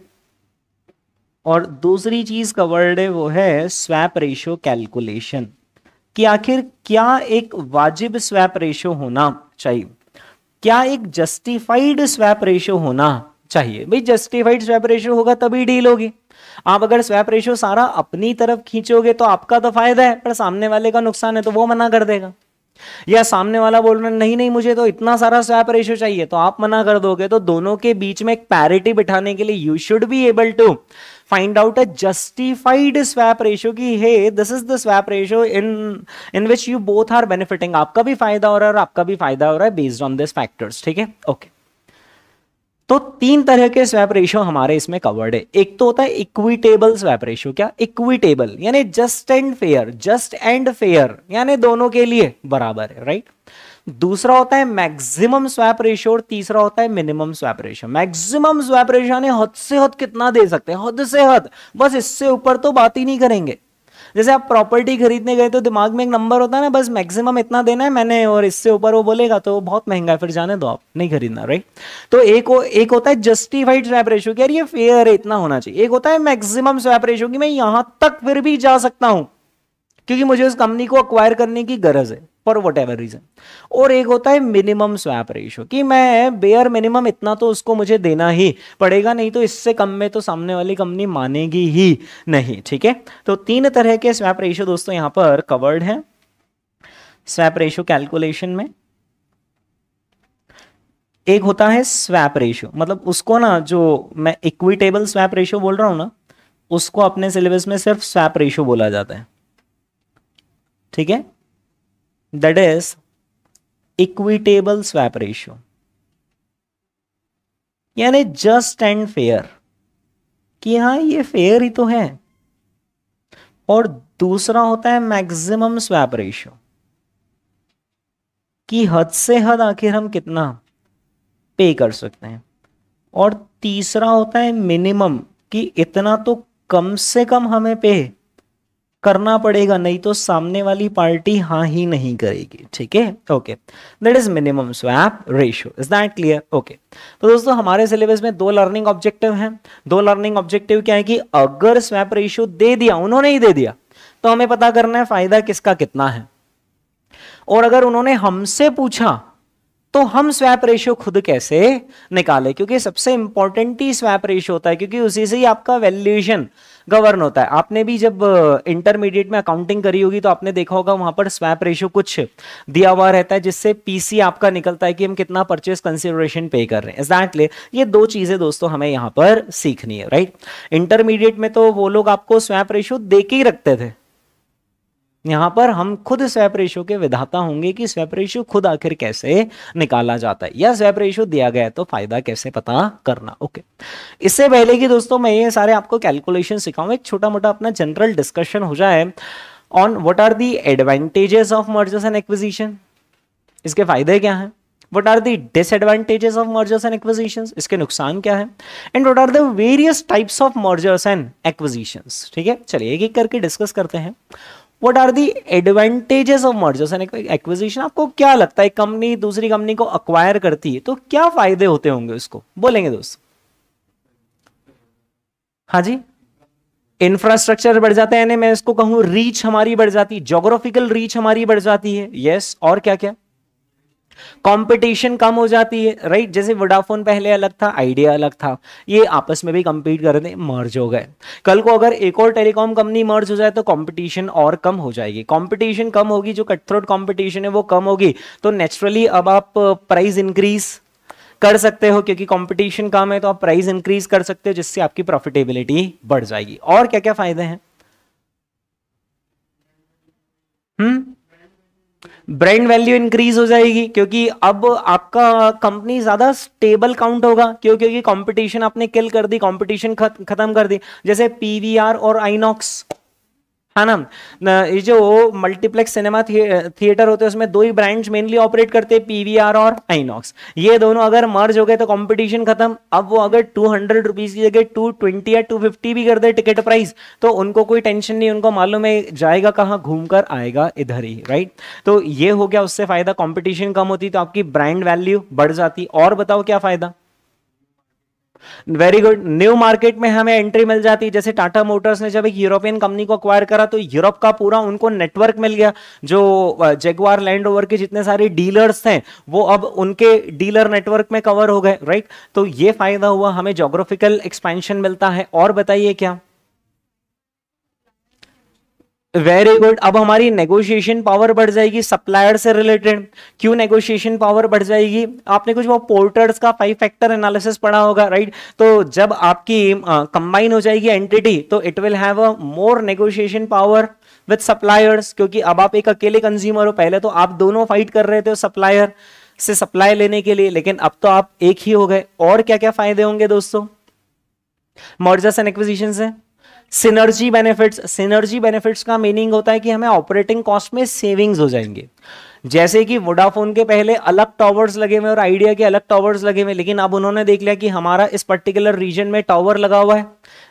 और दूसरी चीज कवर्ड है वो है स्वैप रेशियो कैलकुलेशन, कि आखिर क्या एक वाजिब स्वैप रेशियो होना चाहिए, क्या एक जस्टिफाइड स्वैप रेशियो होना चाहिए। भाई जस्टिफाइड स्वैप रेशियो होगा तभी डील होगी। आप अगर स्वैप रेशियो सारा अपनी तरफ खींचोगे तो आपका तो फायदा है पर सामने वाले का नुकसान है, तो वो मना कर देगा। या सामने वाला बोल रहा है नहीं नहीं मुझे तो इतना सारा स्वैप रेशियो चाहिए, तो आप मना कर दोगे। तो दोनों के बीच में एक पैरिटी बिठाने के लिए you should be able to find out a justified स्वैप रेशियो, की hey this is the स्वैप रेशियो in in which you both are benefiting, आपका भी फायदा हो रहा है और आपका भी फायदा हो रहा है बेस्ड ऑन दिस फैक्टर्स, ठीक है। ओके, तो तीन तरह के स्वैप रेशियो हमारे इसमें कवर्ड है। एक तो होता है इक्विटेबल स्वैप रेशियो। क्या? इक्विटेबल यानी just and fair, just and fair यानी दोनों के लिए बराबर है, राइट। दूसरा होता है मैक्सिमम स्वैप रेशियो और तीसरा होता है minimum स्वैप रेशियो। Maximum स्वैप रेशियो यानी हद से हद कितना दे सकते हैं, हद से हद, बस इससे ऊपर तो बात ही नहीं करेंगे। जैसे आप प्रॉपर्टी खरीदने गए तो दिमाग में एक नंबर होता है ना, बस मैक्सिमम इतना देना है मैंने, और इससे ऊपर वो बोलेगा तो बहुत महंगा है, फिर जाने दो, आप नहीं खरीदना, राइट। तो एक एक होता है जस्टिफाइड स्वैप रेशियो कि यार ये फेयर है, इतना होना चाहिए। एक होता है मैक्सिमम स्वैप रेशियो कि मैं यहां तक फिर भी जा सकता हूं क्योंकि मुझे उस कंपनी को अक्वायर करने की गरज है फॉर वट एवर रीजन। और एक होता है मिनिमम स्वैप रेशियो कि मैं बेयर मिनिमम इतना तो उसको मुझे देना ही पड़ेगा, नहीं तो इससे कम में तो सामने वाली कंपनी मानेगी ही नहीं, ठीक है। तो तीन तरह के स्वैप रेशियो दोस्तों यहां पर कवर्ड है स्वैप रेशियो कैलकुलेशन में। एक होता है स्वैप रेशियो, मतलब उसको ना जो मैं इक्विटेबल स्वैप रेशियो बोल रहा हूं ना, उसको अपने सिलेबस में सिर्फ स्वैप रेशियो बोला जाता है, ठीक है। That is equitable swap ratio यानी just and fair कि हाँ ये fair ही तो है। और दूसरा होता है maximum swap ratio कि हद से हद आखिर हम कितना पे कर सकते हैं। और तीसरा होता है minimum कि इतना तो कम से कम हमें पे करना पड़ेगा, नहीं तो सामने वाली पार्टी हाँ ही नहीं करेगी, ठीक है। Okay, that is minimum स्वैप रेशियो। Is that clear? Okay, तो दोस्तों हमारे सिलेबस में दो लर्निंग ऑब्जेक्टिव हैं। दो लर्निंग ऑब्जेक्टिव क्या है कि अगर स्वैप रेशियो दे दिया, उन्होंने ही दे दिया, तो हमें पता करना है फायदा किसका कितना है। और अगर उन्होंने हमसे पूछा तो हम स्वैप रेशियो खुद कैसे निकाले, क्योंकि सबसे इंपॉर्टेंट ही स्वैप रेशियो होता है, क्योंकि उसी से ही आपका वैल्यूएशन गवर्न होता है। आपने भी जब इंटरमीडिएट में अकाउंटिंग करी होगी तो आपने देखा होगा वहां पर स्वैप रेशियो कुछ दिया हुआ रहता है जिससे पीसी आपका निकलता है कि हम कितना परचेस कंसिडरेशन पे कर रहे हैं। एग्जैक्टली ये दो चीजें दोस्तों हमें यहाँ पर सीखनी है, राइट। इंटरमीडिएट में तो वो लोग आपको स्वैप रेशियो दे के ही रखते थे, यहाँ पर हम खुद स्वैप रेशियो के विधाता होंगे कि स्वैप रेशियो खुद आखिर कैसे निकाला जाता है या स्वैप रेशियो दिया गया है तो फायदा कैसे पता करना। ओके, इससे पहले कि दोस्तों मैं ये सारे आपको कैलकुलेशन सिखाऊं, एक छोटा मोटा अपना जनरल डिस्कशन हो जाए on what are the advantages of mergers and acquisition, इसके फायदे क्या हैं, what are the disadvantages of mergers and acquisitions, इसके नुकसान क्या है, and what are the various types of mergers and acquisitions, ठीक है। चलिए एक एक करके डिस्कस करते हैं। What are the advantages of mergers and acquisition? आपको क्या लगता है एक कंपनी दूसरी कंपनी को अक्वायर करती है तो क्या फायदे होते होंगे, उसको बोलेंगे दोस्त। हाँ जी, इंफ्रास्ट्रक्चर बढ़ जाता है, यानी मैं इसको कहूं रीच हमारी बढ़ जाती है, ज्योग्राफिकल रीच हमारी बढ़ जाती है, यस yes, और क्या क्या, कंपटीशन कम हो जाती है, राइट। जैसे वोडाफोन पहले अलग था, आइडिया अलग था, ये आपस में भी कम्पीट कर रहे थे, मर्ज हो गए। कल को अगर एक और टेलीकॉम कंपनी मर्ज हो जाए तो कंपटीशन और कम हो जाएगी। कंपटीशन कम होगी, जो कट थ्रोट कंपटीशन है वो कम होगी, तो नेचुरली अब आप प्राइस इंक्रीज कर सकते हो, क्योंकि कंपटीशन कम है तो आप प्राइस इंक्रीज कर सकते हो, जिससे आपकी प्रॉफिटेबिलिटी बढ़ जाएगी। और क्या क्या फायदे हैं? हम्म ब्रांड वैल्यू इंक्रीज हो जाएगी, क्योंकि अब आपका कंपनी ज्यादा स्टेबल काउंट होगा, क्यों? क्योंकि कंपटीशन आपने किल कर दी, कंपटीशन खत्म कर दी। जैसे पीवीआर और आइनॉक्स है ना, ये जो मल्टीप्लेक्स सिनेमा थिएटर होते हैं उसमें दो ही ब्रांड्स मेनली ऑपरेट करते हैं, पीवीआर और आइनॉक्स। ये दोनों अगर मर्ज हो गए तो कंपटीशन खत्म। अब वो अगर टू हंड्रेड रुपीज की जगह टू ट्वेंटी या टू फिफ्टी भी कर दे टिकट प्राइस तो उनको कोई टेंशन नहीं, उनको मालूम है जाएगा कहाँ, घूम कर आएगा इधर ही, राइट। तो ये हो गया, उससे फायदा, कॉम्पिटिशन कम होती तो आपकी ब्रांड वैल्यू बढ़ जाती। और बताओ क्या फायदा? वेरी गुड, न्यू मार्केट में हमें एंट्री मिल जाती है। जैसे टाटा मोटर्स ने जब एक यूरोपियन कंपनी को अक्वायर करा तो यूरोप का पूरा उनको नेटवर्क मिल गया। जो जगुआर लैंड रोवर के जितने सारे डीलर्स थे वो अब उनके डीलर नेटवर्क में कवर हो गए, राइट। तो ये फायदा हुआ, हमें ज्योग्राफिकल एक्सपेंशन मिलता है। और बताइए क्या? वेरी गुड, अब हमारी नेगोशिएशन पावर बढ़ जाएगी सप्लायर से रिलेटेड। क्यों नेगोशिएशन पावर बढ़ जाएगी? आपने कुछ वो पोर्टर्स का फाइव फैक्टर एनालिसिस पढ़ा होगा, राइट। तो जब आपकी कंबाइन uh, हो जाएगी एंटिटी तो it will have a more negotiation power with suppliers, क्योंकि अब आप एक अकेले कंज्यूमर हो, पहले तो आप दोनों फाइट कर रहे थे सप्लायर से सप्लाई लेने के लिए, लेकिन अब तो आप एक ही हो गए। और क्या क्या फायदे होंगे दोस्तों मर्जर्स एंड एक्विजिशन से? सिनर्जी benefits. सिनर्जी बेनिफिट्स का मीनिंग होता है कि हमें ऑपरेटिंग कॉस्ट में सेविंग्स हो जाएंगे। जैसे कि वोडाफोन के पहले अलग टावर्स लगे हुए और आइडिया के अलग टावर्स लगे हुए, लेकिन अब उन्होंने देख लिया कि हमारा इस पर्टिकुलर रीजन में टावर लगा हुआ है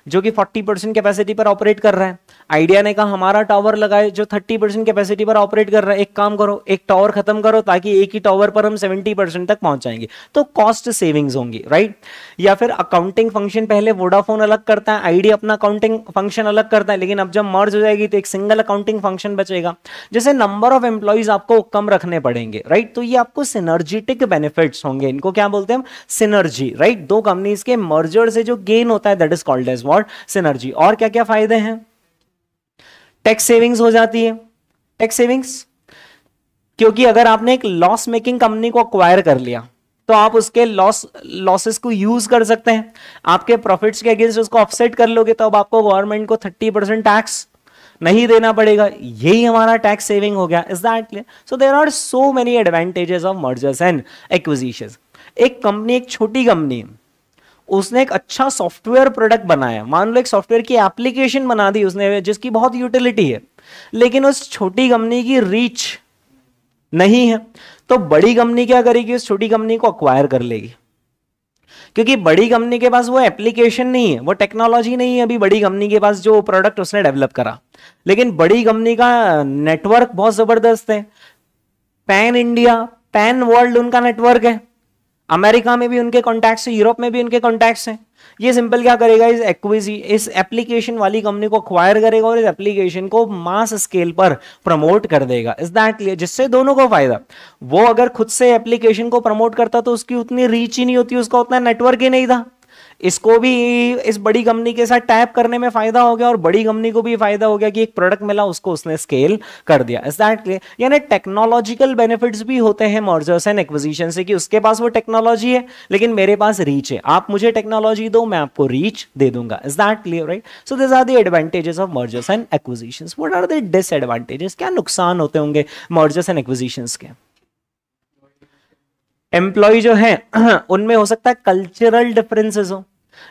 जो कि चालीस परसेंट कैपेसिटी पर ऑपरेट कर रहा है। आइडिया ने कहा हमारा टावर लगाए जो तीस परसेंट कैपेसिटी पर ऑपरेट कर रहा है, एक काम करो एक टावर खत्म करो ताकि एक ही टावर पर हम सत्तर परसेंट तक पहुंच जाएंगे, तो कॉस्ट सेविंग्स होंगी, राइट। या फिर अकाउंटिंग फंक्शन, पहले वोडाफोन अलग करता है, आइडिया अपना अकाउंटिंग फंक्शन अलग करता है, लेकिन अब जब मर्ज हो जाएगी तो एक सिंगल अकाउंटिंग फंक्शन बचेगा। जैसे नंबर ऑफ एम्प्लॉइज आपको कम रखने पड़ेंगे, राइट। तो ये आपको सिनर्जेटिक बेनिफिट्स होंगे, इनको क्या बोलते हैं हम? सिनर्जी, right. दो कंपनीज के मर्जर से जो गेन होता है that is called as what? सिनर्जी। और क्या क्या फायदे हैं? टैक्स सेविंग्स हो जाती है, टैक्स सेविंग्स, क्योंकि अगर आपने एक लॉस मेकिंग कंपनी को अक्वायर कर लिया तो आप उसके लॉस लॉसेस को यूज कर सकते हैं, आपके प्रॉफिट्स के अगेंस्ट उसको ऑफसेट कर लोगे, तो अब आपको गवर्नमेंट को थर्टी परसेंट टैक्स नहीं देना पड़ेगा, यही हमारा टैक्स सेविंग हो गया। Is that clear? So there are so many advantages of mergers and acquisitions. एक कंपनी, एक छोटी कंपनी, उसने एक अच्छा सॉफ्टवेयर प्रोडक्ट बनाया, मान लो एक सॉफ्टवेयर की एप्लीकेशन बना दी उसने जिसकी बहुत यूटिलिटी है, लेकिन उस छोटी कंपनी की रीच नहीं है, तो बड़ी कंपनी क्या करेगी? उस छोटी कंपनी को अक्वायर कर लेगी, क्योंकि बड़ी कंपनी के पास वो एप्लीकेशन नहीं है, वो टेक्नोलॉजी नहीं है अभी बड़ी कंपनी के पास जो प्रोडक्ट उसने डेवलप करा, लेकिन बड़ी कंपनी का नेटवर्क बहुत जबरदस्त है, पैन इंडिया पैन वर्ल्ड उनका नेटवर्क है, अमेरिका में भी उनके कॉन्टैक्ट्स हैं, यूरोप में भी उनके कॉन्टैक्ट्स हैं। ये सिंपल क्या करेगा, इस एक्विजी इस एप्लीकेशन वाली कंपनी को अक्वायर करेगा और इस एप्लीकेशन को मास स्केल पर प्रमोट कर देगा। Is that clear? जिससे दोनों को फायदा। वो अगर खुद से एप्लीकेशन को प्रमोट करता तो उसकी उतनी रीच ही नहीं होती, उसका उतना नेटवर्क ही नहीं था, इसको भी इस बड़ी कंपनी के साथ टैप करने में फायदा हो गया और बड़ी कंपनी को भी फायदा हो गया कि एक प्रोडक्ट मिला उसको उसने स्केल कर दिया। Is that clear? यानी टेक्नोलॉजिकल बेनिफिट्स भी होते हैं मर्जर्स एंड एक्विजिशन से, कि उसके पास वो टेक्नोलॉजी है लेकिन मेरे पास रीच है, आप मुझे टेक्नोलॉजी दो मैं आपको रीच दे दूंगा। Is that clear? Right. So this are the advantages of mergers and acquisitions. What are the disadvantages? क्या नुकसान होते होंगे मर्जर्स एंड एक्विजिशंस के? एम्प्लॉय जो है उनमें हो सकता है कल्चरल डिफरेंसेस हो।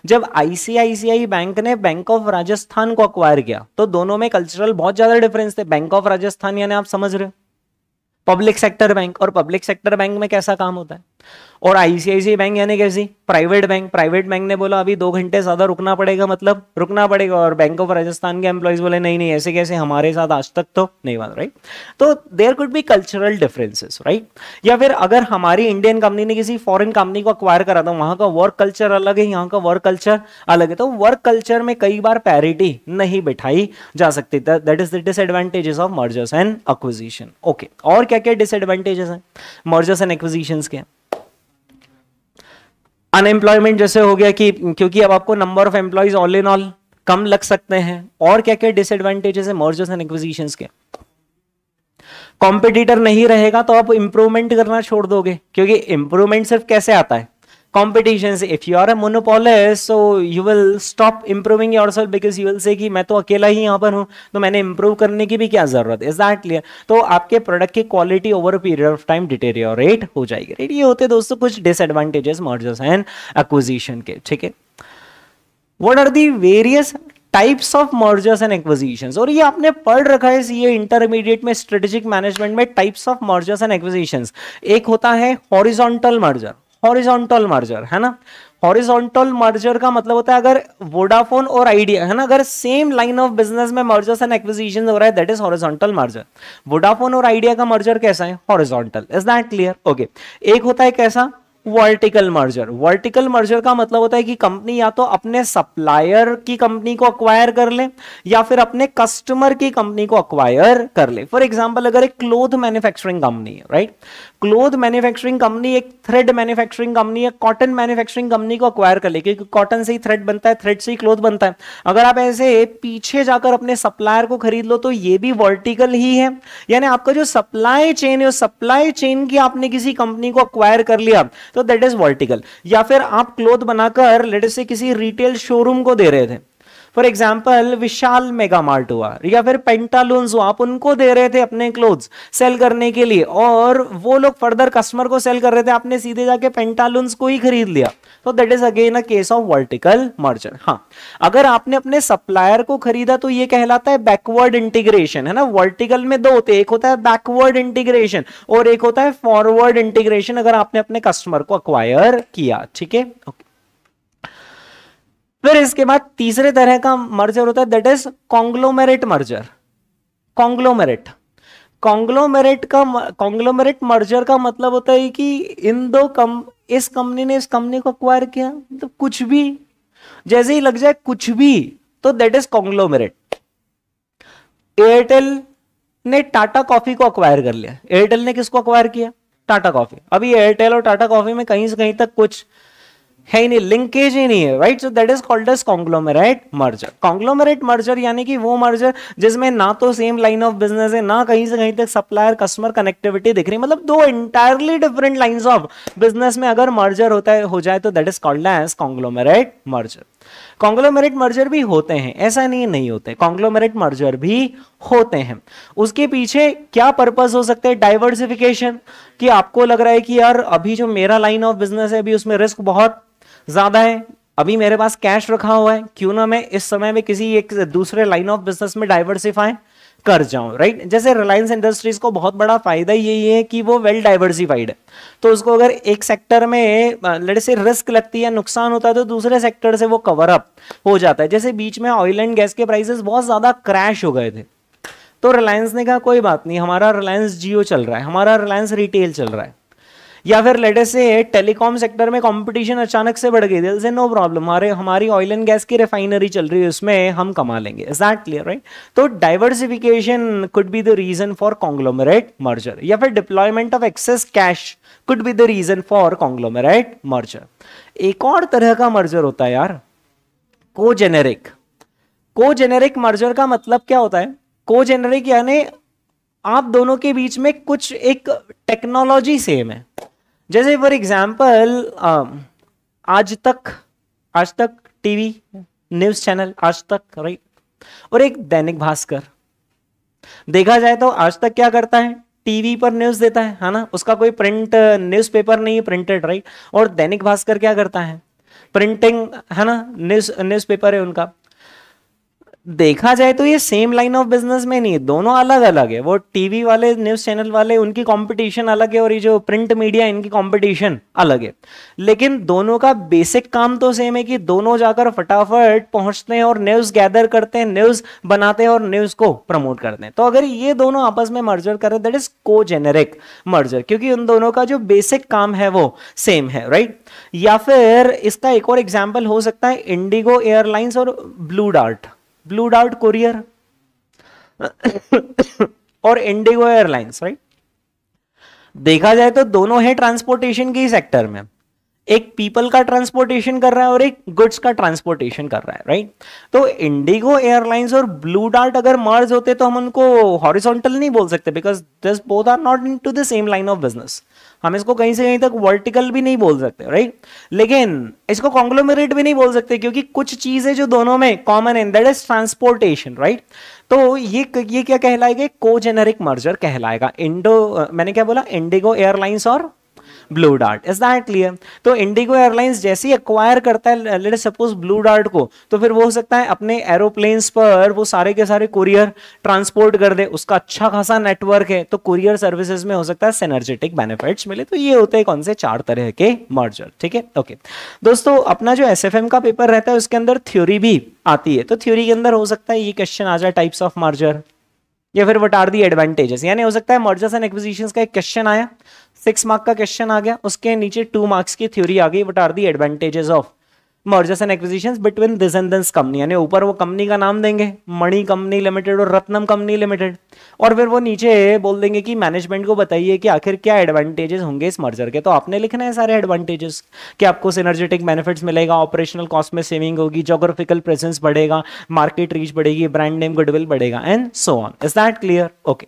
जब आईसीआईसीआई बैंक ने बैंक ऑफ राजस्थान को अक्वायर किया तो दोनों में कल्चरल बहुत ज्यादा डिफरेंस थे। बैंक ऑफ राजस्थान यानी आप समझ रहे हो पब्लिक सेक्टर बैंक, और पब्लिक सेक्टर बैंक में कैसा काम होता है, और आईसीआईसीआई बैंक यानी कैसी प्राइवेट बैंक। प्राइवेट बैंक ने बोला अभी दो घंटे ज्यादा रुकना पड़ेगा, मतलब रुकना पड़ेगा, और बैंक ऑफ राजस्थान के एम्प्लॉयज बोले नहीं नहीं ऐसे कैसे, हमारे साथ आज तक तो नहीं बात, राइट। तो there could be cultural differences, right. या फिर अगर हमारी इंडियन कंपनी ने किसी फॉरेन कंपनी को अक्वायर करा था, वहां का वर्क कल्चर अलग है, यहाँ का वर्क कल्चर अलग है, तो वर्क कल्चर में कई बार पैरिटी नहीं बिठाई जा सकती। That is the disadvantages of mergers and acquisition. Okay, और क्या क्या डिसएडवांटेजेस हैं मर्जर्स एंड एक्विजिशंस के? अनएम्प्लॉयमेंट जैसे हो गया कि क्योंकि अब आपको number of employees all in all कम लग सकते हैं। और क्या क्या डिसएडवांटेजेस है मर्जर्स एंड एक्विजिशंस के? कॉम्पिटिटर नहीं रहेगा तो आप इंप्रूवमेंट करना छोड़ दोगे, क्योंकि इंप्रूवमेंट सिर्फ कैसे आता है? कॉम्पिटिशन से। If you are a monopolist so you will stop improving yourself because you will say कि मैं तो अकेला ही यहाँ पर हूँ, तो मैंने इंप्रूव करने की भी क्या जरूरत है। Is that clear? तो आपके प्रोडक्ट की quality over a period of time deteriorate हो जाएगी, राइट। ये होते दोस्तों कुछ डिसएडवांटेजेस मर्जर्स एंड एक्विजिशन के, ठीक है। What are the various types of mergers and acquisitions? और ये आपने पढ़ रखा है ये इंटरमीडिएट में स्ट्रेटेजिक मैनेजमेंट में, types of mergers and acquisitions. एक होता है हॉरिजॉन्टल मर्जर। हॉरिजॉन्टल मर्जर है ना, हॉरिजॉन्टल मर्जर का मतलब होता है अगर वोडाफोन और आइडिया है ना, अगर सेम लाइन ऑफ बिजनेस में मर्जर्स एंड एक्विजिशंस हो रहा है that is horizontal merger. Vodafone और आइडिया का मर्जर कैसा है? Horizontal. Is that clear? Okay. एक होता है कैसा? Vertical merger. वर्टिकल मर्जर का मतलब होता है कि कंपनी या तो अपने सप्लायर की कंपनी को अक्वायर कर ले या फिर अपने कस्टमर की कंपनी को अक्वायर कर ले। फॉर एग्जांपल अगर एक क्लोथ मैन्युफैक्चरिंग कंपनी है, राइट, क्लोथ मैन्युफैक्चरिंग कंपनी एक थ्रेड मैन्युफैक्चरिंग कंपनी है, कॉटन मैन्युफैक्चरिंग कंपनी को अक्वायर कर ले, क्योंकि कॉटन से ही थ्रेड बनता है, थ्रेड से ही क्लोथ बनता है। अगर आप ऐसे पीछे जाकर अपने सप्लायर को खरीद लो तो ये भी वर्टिकल ही है, यानी आपका जो सप्लाई चेन है उस सप्लाई चेन की आपने किसी कंपनी को अक्वायर कर लिया तो दैट इज वर्टिकल। या फिर आप क्लोथ बनाकर लेट से किसी रिटेल शोरूम को दे रहे थे, for example Vishal mega mart हुआ या फिर पेंटालून्स हुआ, आप उनको दे रहे थे अपने क्लोथ्स सेल करने के लिए और वो लोग फर्दर कस्टमर को सेल कर रहे थे, आपने सीधे जाके पेंटालून्स को ही खरीद लिया, तो that is again a case of vertical merger. हाँ, अगर आपने अपने सप्लायर को खरीदा तो ये कहलाता है बैकवर्ड इंटीग्रेशन, है ना। वर्टिकल में दो होते हैं, एक होता है बैकवर्ड इंटीग्रेशन और एक होता है फॉरवर्ड इंटीग्रेशन, अगर आपने अपने कस्टमर को अक्वायर किया, ठीक है। फिर इसके बाद तीसरे तरह का मर्जर होता है that is conglomerate merger. Conglomerate conglomerate का कॉन्ग्लोमेरेट मर्जर का मतलब होता है कि इन दो कम इस कंपनी ने इस कंपनी को अक्वायर किया, तो कुछ भी जैसे ही लग जाए कुछ भी, तो दैट इज कॉन्ग्लोमेरेट। एयरटेल ने टाटा कॉफी को अक्वायर कर लिया। एयरटेल ने किसको अक्वायर किया? टाटा कॉफी। अभी एयरटेल और टाटा कॉफी में कहीं से कहीं तक कुछ है ही नहीं, लिंकेज ही नहीं है, right. So that is called as conglomerate merger. Conglomerate merger यानी कि वो मर्जर जिसमें ना तो सेम लाइन ऑफ बिजनेस है, ना कहीं से कहीं तक सप्लायर कस्टमर कनेक्टिविटी दिख रही, मतलब दो entirely different lines of business में अगर मर्जर होता है हो जाए तो that is called as conglomerate merger. Conglomerate merger भी होते हैं, ऐसा नहीं नहीं होते, कॉन्ग्लोमेरेट मर्जर भी होते हैं। उसके पीछे क्या पर्पस हो सकते हैं? डाइवर्सिफिकेशन, कि आपको लग रहा है कि यार अभी जो मेरा लाइन ऑफ बिजनेस है अभी उसमें रिस्क बहुत ज्यादा है, अभी मेरे पास कैश रखा हुआ है, क्यों ना मैं इस समय में किसी एक दूसरे लाइन ऑफ बिजनेस में डाइवर्सिफाई कर जाऊं, राइट। जैसे रिलायंस इंडस्ट्रीज को बहुत बड़ा फायदा यही है कि वो वेल डाइवर्सिफाइड है, तो उसको अगर एक सेक्टर में लेट्स से रिस्क लगती है, नुकसान होता है, तो दूसरे सेक्टर से वो कवर अप हो जाता है। जैसे बीच में ऑयल एंड गैस के प्राइसेस बहुत ज्यादा क्रैश हो गए थे, तो रिलायंस ने कहा कोई बात नहीं, हमारा रिलायंस जियो चल रहा है, हमारा रिलायंस रिटेल चल रहा है, या फिर लेटेस्ट से टेलीकॉम सेक्टर में कंपटीशन अचानक से बढ़ गई, दिल से नो प्रॉब्लम, हमारे हमारी ऑयल एंड गैस की रिफाइनरी चल रही है, उसमें हम कमा लेंगे। Is that clear, right. तो diversification could be the reason for conglomerate merger, या फिर deployment of excess cash could be the reason for conglomerate merger. एक और तरह का मर्जर होता है यार, कोजेनेरिक। कोजेनेरिक मर्जर का मतलब क्या होता है? कोजेनेरिक यानी आप दोनों के बीच में कुछ एक टेक्नोलॉजी सेम है। जैसे फॉर एग्जाम्पल आज तक, आज तक टीवी न्यूज चैनल आज तक, राइट, और एक दैनिक भास्कर। देखा जाए तो आज तक क्या करता है? टीवी पर न्यूज देता है, है ना, उसका कोई प्रिंट न्यूज़पेपर नहीं है, प्रिंटेड, राइट। और दैनिक भास्कर क्या करता है? प्रिंटिंग, है ना, न्यूज न्यूज़पेपर है उनका। देखा जाए तो ये सेम लाइन ऑफ बिजनेस में नहीं है, दोनों अलग अलग है। वो टीवी वाले, न्यूज चैनल वाले, उनकी कंपटीशन अलग है, और ये जो प्रिंट मीडिया, इनकी कंपटीशन अलग है, लेकिन दोनों का बेसिक काम तो सेम है कि दोनों जाकर फटाफट पहुंचते हैं और न्यूज गैदर करते हैं, न्यूज बनाते हैं और न्यूज को प्रमोट करते हैं। तो अगर ये दोनों आपस में मर्जर करें दैट इज कोजेनेरिक मर्जर, क्योंकि उन दोनों का जो बेसिक काम है वो सेम है, राइट। या फिर इसका एक और एग्जाम्पल हो सकता है इंडिगो एयरलाइंस और blue Dart. Blue dart courier और इंडिगो एयरलाइंस, राइट। देखा जाए तो दोनों है ट्रांसपोर्टेशन के सेक्टर में, एक पीपल का ट्रांसपोर्टेशन कर रहा है और एक गुड्स का ट्रांसपोर्टेशन कर रहा है, राइट। तो इंडिगो एयरलाइंस और ब्लू डार्ट अगर मर्ज होते तो हम उनको हॉरिजॉन्टल नहीं बोल सकते, because this both are not into the same line of business. हम इसको कहीं से कहीं तक वर्टिकल भी नहीं बोल सकते, राइट, लेकिन इसको कॉन्ग्लोमेरेट भी नहीं बोल सकते, क्योंकि कुछ चीजें जो दोनों में कॉमन है दैट इज ट्रांसपोर्टेशन, राइट। तो ये ये क्या कहलाएगा? कोजेनेरिक मर्जर कहलाएगा। इंडो मैंने क्या बोला? इंडिगो एयरलाइंस और blue dart. Is that clear? तो इंडिगो एयरलाइंस जैसे ही अक्वायर करता है लेट्स सपोज ब्लू डार्ट को, तो फिर वो हो सकता है अपने एरोप्लेन्स पर वो सारे के सारे कुरियर ट्रांसपोर्ट कर दे, उसका अच्छा खासा नेटवर्क है, तो कुरियर सर्विसेज में हो सकता है सिनर्जेटिक बेनिफिट्स मिले। तो ये होते हैं कौन से? चार तरह के मर्जर, ठीक है। ओके दोस्तों, अपना जो एस एफ एम का पेपर रहता है उसके अंदर थ्योरी भी आती है, तो थ्योरी के अंदर हो सकता है ये क्वेश्चन आ जाए, टाइप्स ऑफ मर्जर या फिर व्हाट आर दी एडवांटेजेस, यानी हो सकता है मर्जर्स एंड एक्विजिशंस का एक क्वेश्चन आया, सिक्स मार्क का क्वेश्चन आ गया, उसके नीचे टू मार्क्स की थ्योरी आ गई, what are the advantages of mergers and acquisitions between this and this company, यानी ऊपर वो कंपनी का नाम देंगे, मणि कंपनी लिमिटेड और रत्नम कंपनी लिमिटेड, और फिर वो नीचे बोल देंगे कि मैनेजमेंट को बताइए कि आखिर क्या एडवांटेजेस होंगे इस मर्जर के। तो आपने लिखना है सारे एडवांटेजेस कि आपको सिनर्जेटिक बेनिफिट्स मिलेगा, ऑपरेशनल कॉस्ट में सेविंग होगी, जोग्राफिकल प्रेजेंस बढ़ेगा, मार्केट रीच बढ़ेगी, ब्रांड नेम गुडविल बढ़ेगा, and so on. Is that clear? Okay,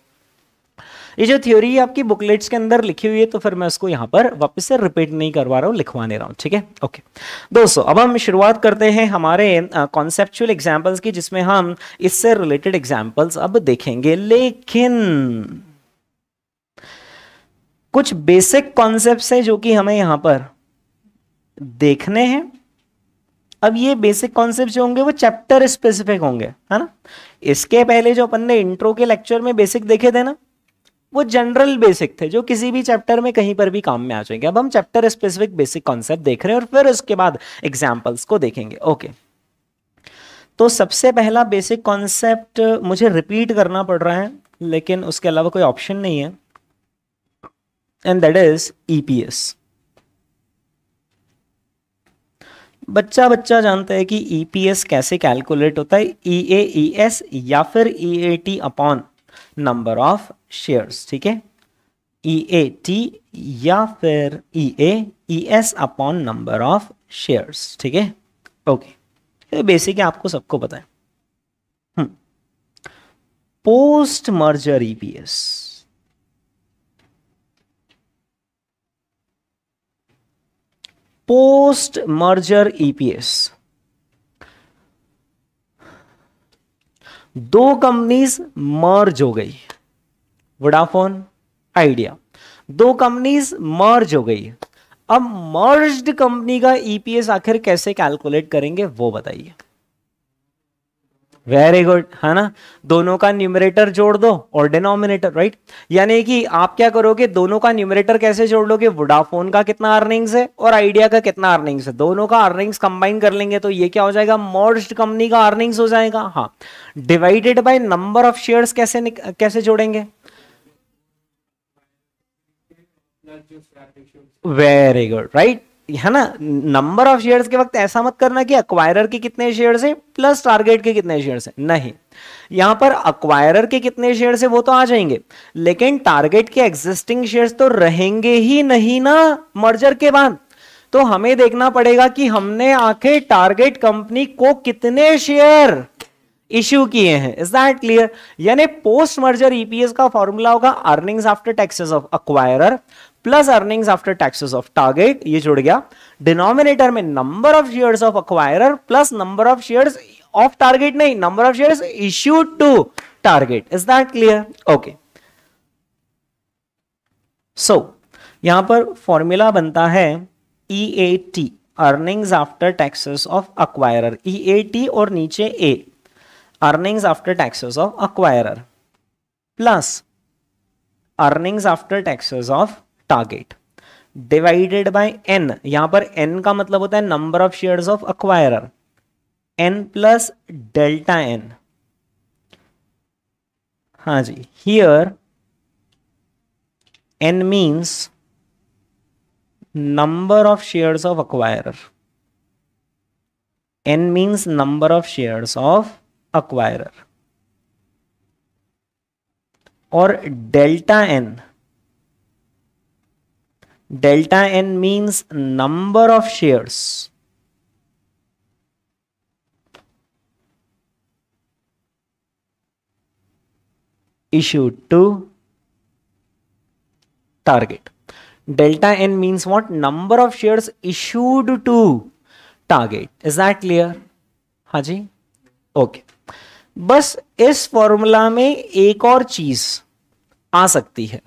ये जो थ्योरी आपकी बुकलेट्स के अंदर लिखी हुई है, तो फिर मैं उसको यहाँ पर वापस से रिपीट नहीं करवा रहा हूँ, लिखवाने रहा हूँ, ठीक है। ओके दोस्तों, अब हम शुरुआत करते हैं हमारे कॉन्सेप्चुअल एग्जाम्पल्स की, जिसमें हम इससे रिलेटेड एग्जाम्पल्स अब देखेंगे। लेकिन कुछ बेसिक कॉन्सेप्ट्स हैं जो कि हमें यहाँ पर देखने हैं। अब ये बेसिक कॉन्सेप्ट जो होंगे वो चैप्टर स्पेसिफिक होंगे, है ना। इसके पहले जो अपन ने इंट्रो के लेक्चर में बेसिक देखे थे ना, वो जनरल बेसिक थे जो किसी भी चैप्टर में कहीं पर भी काम में आ जाएंगे। अब हम चैप्टर स्पेसिफिक बेसिक कॉन्सेप्ट देख रहे हैं और फिर उसके बाद एग्जाम्पल्स को देखेंगे। ओके, तो सबसे पहला बेसिक कॉन्सेप्ट मुझे रिपीट करना पड़ रहा है, लेकिन उसके अलावा कोई ऑप्शन नहीं है, and that is E P S. बच्चा बच्चा जानता है कि ई पी एस कैसे कैलकुलेट होता है, ई ए ई एस या फिर E A T upon number of shares, ठीक है। ई ए टी या फिर E A E S upon number of shares, ठीक है। ओके, बेसिक आपको सबको पता है। Hmm, post merger E P S, post merger E P S, दो कंपनीज मर्ज हो गई, वोडाफोन, आइडिया, दो कंपनीज मर्ज हो गई। अब मर्ज्ड कंपनी का ई पी एस आखिर कैसे कैलकुलेट करेंगे वो बताइए। वेरी गुड, है ना, दोनों का न्यूमरेटर जोड़ दो और डिनोमिनेटर, राइट। यानी कि आप क्या करोगे, दोनों का न्यूमरेटर कैसे जोड़ लोगे, वोडाफोन का कितना अर्निंग्स है और आइडिया का कितना अर्निंग्स है, दोनों का अर्निंग्स कंबाइन कर लेंगे तो ये क्या हो जाएगा, मर्ज्ड कंपनी का अर्निंग्स हो जाएगा। हाँ, divided by number of shares कैसे कैसे जोड़ेंगे। वेरी गुड, राइट, है ना। नंबर ऑफ शेयर्स के वक्त ऐसा मत करना कि अक्वायरर के कितने शेयर्स हैं प्लस टारगेट के कितने शेयर्स हैं, नहीं। यहां पर अक्वायरर के कितने शेयर्स हैं वो तो आ जाएंगे, लेकिन टारगेट के एग्जिस्टिंग शेयर्स तो रहेंगे ही नहीं ना मर्जर के बाद। तो हमें देखना पड़ेगा कि हमने आखिर टारगेट कंपनी को कितने शेयर इश्यू किए हैं। Is that clear. यानी post merger E P S का फॉर्मूला होगा earnings after taxes of acquirer plus earnings after taxes of target, ये जुड़ गया। डिनोमिनेटर में number of shares of acquirer plus number of shares of target नहीं, number of shares issued to target. Is that clear. Okay, so यहां पर फॉर्मूला बनता है E A T, earnings after taxes of acquirer, E A T और नीचे A, earnings after taxes of acquirer plus earnings after taxes of target divided by N. यहां पर एन का मतलब होता है number of shares of acquirer, N plus delta N. हाँ जी, here N means number of shares of acquirer, N means number of shares of acquirer, और delta N, delta N means number of shares issued to target. Delta N means what? Number of shares issued to target. Is that clear? हाँ जी, ओके। बस इस फॉर्मूला में एक और चीज आ सकती है,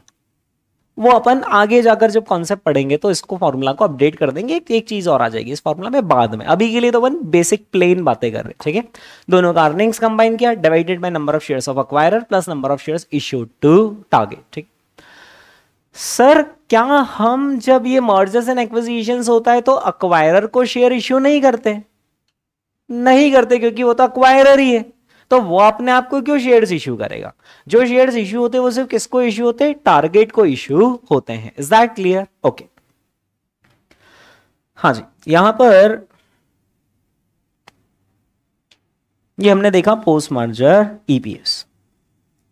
वो अपन आगे जाकर जब कॉन्सेप्ट पढ़ेंगे तो इसको फॉर्मूला को अपडेट कर देंगे, एक चीज और आ जाएगी इस फॉर्मूला में बाद में। अभी के लिए तो अपन बेसिक प्लेन बातें कर रहे हैं, ठीक है। दोनों का अर्निंग्स कंबाइन किया, divided by number of shares of acquirer plus number of shares issued to target, ठीक। सर, क्या हम जब ये मर्जर्स एंड एक्विजिशंस होता है तो अक्वायरर को शेयर इश्यू नहीं करते? नहीं करते, क्योंकि वो तो अक्वायरर ही है, तो वो अपने आप को क्यों शेयर्स इश्यू करेगा। जो शेयर्स इश्यू होते हैं वो सिर्फ किसको इश्यू होते हैं, टारगेट को इश्यू होते हैं। Is that clear. ओके, हाँ जी, यहां पर ये हमने देखा post merger E P S.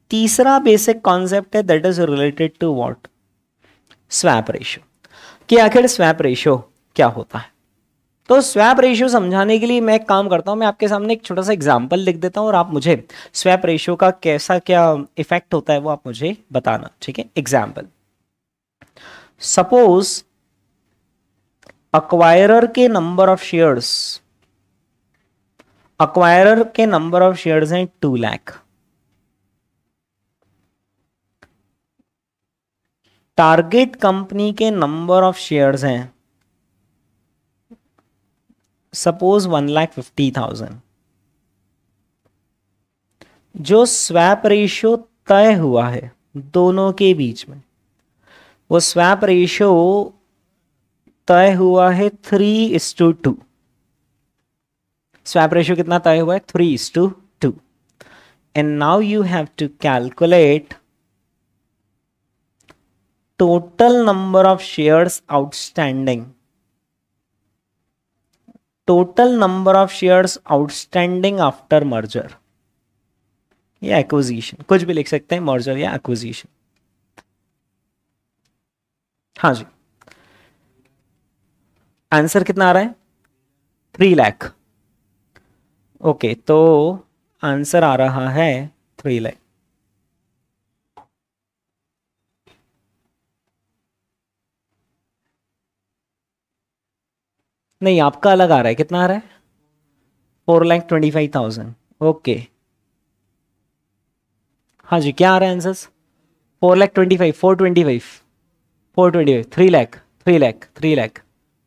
तीसरा बेसिक कॉन्सेप्ट है that is related to what, स्वैप रेशियो। कि आखिर स्वैप रेशियो क्या होता है। तो स्वैप रेशियो समझाने के लिए मैं एक काम करता हूँ, मैं आपके सामने एक छोटा सा एग्जाम्पल लिख देता हूँ और आप मुझे स्वैप रेशियो का कैसा क्या इफेक्ट होता है वो आप मुझे बताना, ठीक है। एग्जाम्पल, सपोज अक्वायरर के नंबर ऑफ शेयर्स अक्वायरर के नंबर ऑफ शेयर्स हैं टू लाख, टारगेट कंपनी के नंबर ऑफ शेयर्स हैं suppose one lakh fifty thousand. जो स्वैप रेशियो तय हुआ है दोनों के बीच में, वो स्वैप रेशियो तय हुआ है three is to two. स्वैप रेशियो कितना तय हुआ है? Three is to two. And now you have to calculate total number of shares outstanding total number of shares outstanding after merger या एक्विजिशन, कुछ भी लिख सकते हैं, मर्जर या एक्विजिशन। हाँ जी, आंसर कितना आ रहा है? थ्री लाख। ओके, तो आंसर आ रहा है थ्री लाख। नहीं, आपका अलग आ रहा है, कितना आ रहा है? Four lakh twenty five thousand. Okay, हाँ जी, क्या आ रहा है answer? Four lakh twenty five four twenty five four twenty five. Three lakh three lakh three lakh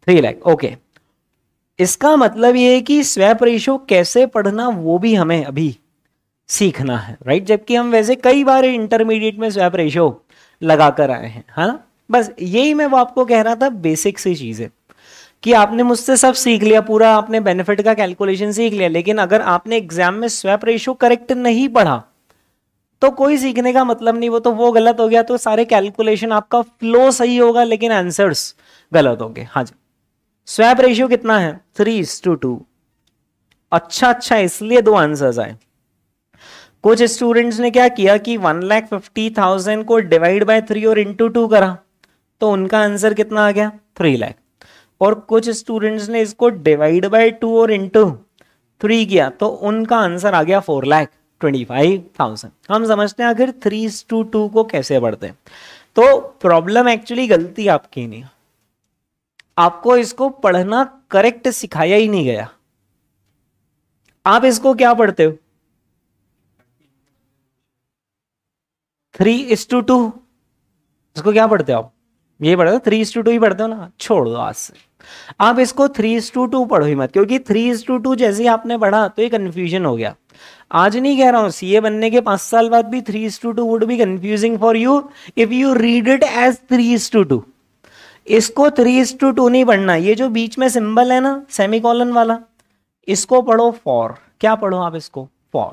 three lakh. Okay, इसका मतलब ये है कि स्वैप रेशियो कैसे पढ़ना वो भी हमें अभी सीखना है, राइट। जबकि हम वैसे कई बार इंटरमीडिएट में स्वैप रेशियो लगा कर आए हैं, है ना। बस यही मैं वो आपको कह रहा था, बेसिक सी चीज़ें कि आपने मुझसे सब सीख लिया, पूरा आपने बेनिफिट का कैलकुलेशन सीख लिया, लेकिन अगर आपने एग्जाम में स्वैप रेशियो करेक्ट नहीं पढ़ा तो कोई सीखने का मतलब नहीं, वो तो वो गलत हो गया। तो सारे कैलकुलेशन आपका फ्लो सही होगा लेकिन आंसर्स गलत हो गए। हाँ जी, स्वैप रेशियो कितना है? Three is to two. अच्छा अच्छा इसलिए दो आंसर्स आए। कुछ स्टूडेंट्स ने क्या किया कि वन लाख फिफ्टी थाउजेंड को डिवाइड बाय थ्री और इंटू टू करा, तो उनका आंसर कितना आ गया? थ्री लाख। और कुछ स्टूडेंट्स ने इसको डिवाइड बाय टू और इंटू थ्री किया, तो उनका आंसर आ गया four lakh twenty five thousand. हम समझते हैं आखिर थ्री इज टू टू को कैसे बढ़ते हैं। तो प्रॉब्लम एक्चुअली गलती आपकी नहीं, आपको इसको पढ़ना करेक्ट सिखाया ही नहीं गया। आप इसको क्या पढ़ते हो? Three is to two. इसको क्या पढ़ते हो आप? ये पढ़ते हो, थ्री इज टू टू ही पढ़ते हो ना। छोड़ दो, आज से आप इसको थ्री इज टू टू पढ़ो ही मत, क्योंकि थ्री इज टू टू जैसे ही आपने पढ़ा तो ये कन्फ्यूजन हो गया। आज नहीं कह रहा हूं, सीए बनने के पांच साल बाद भी three is to two would be confusing for you if you read it as three is to two. इसको थ्री इज टू टू नहीं पढ़ना। ये जो बीच में सिंबल है ना, सेमीकोलन वाला, इसको पढ़ो फॉर। क्या पढ़ो आप इसको? फॉर।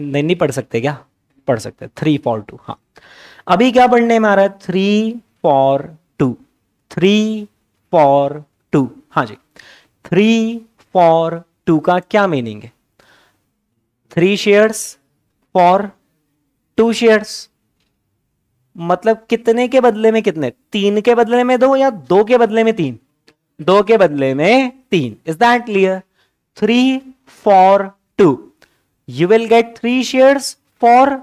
नहीं, नहीं पढ़ सकते क्या? पढ़ सकते, थ्री फॉर टू। हाँ, अभी क्या पढ़ने में आ रहा है? Three for two three for two. हाँ जी, थ्री फॉर टू का क्या मीनिंग है? Three shares for two shares, मतलब कितने के बदले में कितने? तीन के बदले में दो या दो के बदले में तीन? दो के बदले में तीन। Is that clear? Three for two, you will get three shares for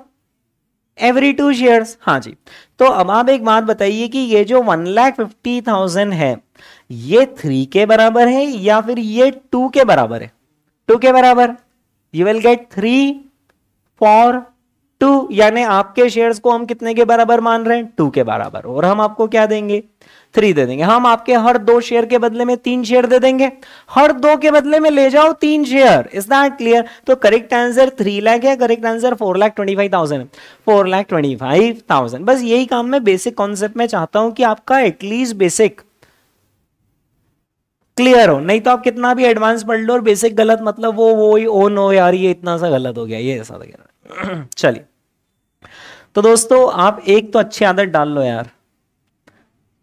every two shares. हाँ जी, तो अब आप एक बात बताइए कि ये जो वन लाख फिफ्टी थाउजेंड है, ये थ्री के बराबर है या फिर ये टू के बराबर है? टू के बराबर। You will get three for two, यानी आपके शेयर्स को हम कितने के बराबर मान रहे हैं? टू के बराबर। और हम आपको क्या देंगे? थ्री दे देंगे। हम आपके हर दो शेयर के बदले में तीन शेयर दे देंगे। हर दो के बदले में ले जाओ तीन शेयर। Is that clear? तो करेक्ट आंसर थ्री लाख है, correct answer four lakh twenty five thousand four lakh twenty five thousand बस यही काम मैं बेसिक कॉन्सेप्ट में चाहता हूं कि आपका एटलीस्ट बेसिक क्लियर हो। नहीं तो आप कितना भी एडवांस पढ़ लो और बेसिक गलत, मतलब वो वो ही ओ नो यार ये इतना सा गलत हो गया, ये ऐसा था। चलिए, तो दोस्तों आप एक तो अच्छी आदत डाल लो यार।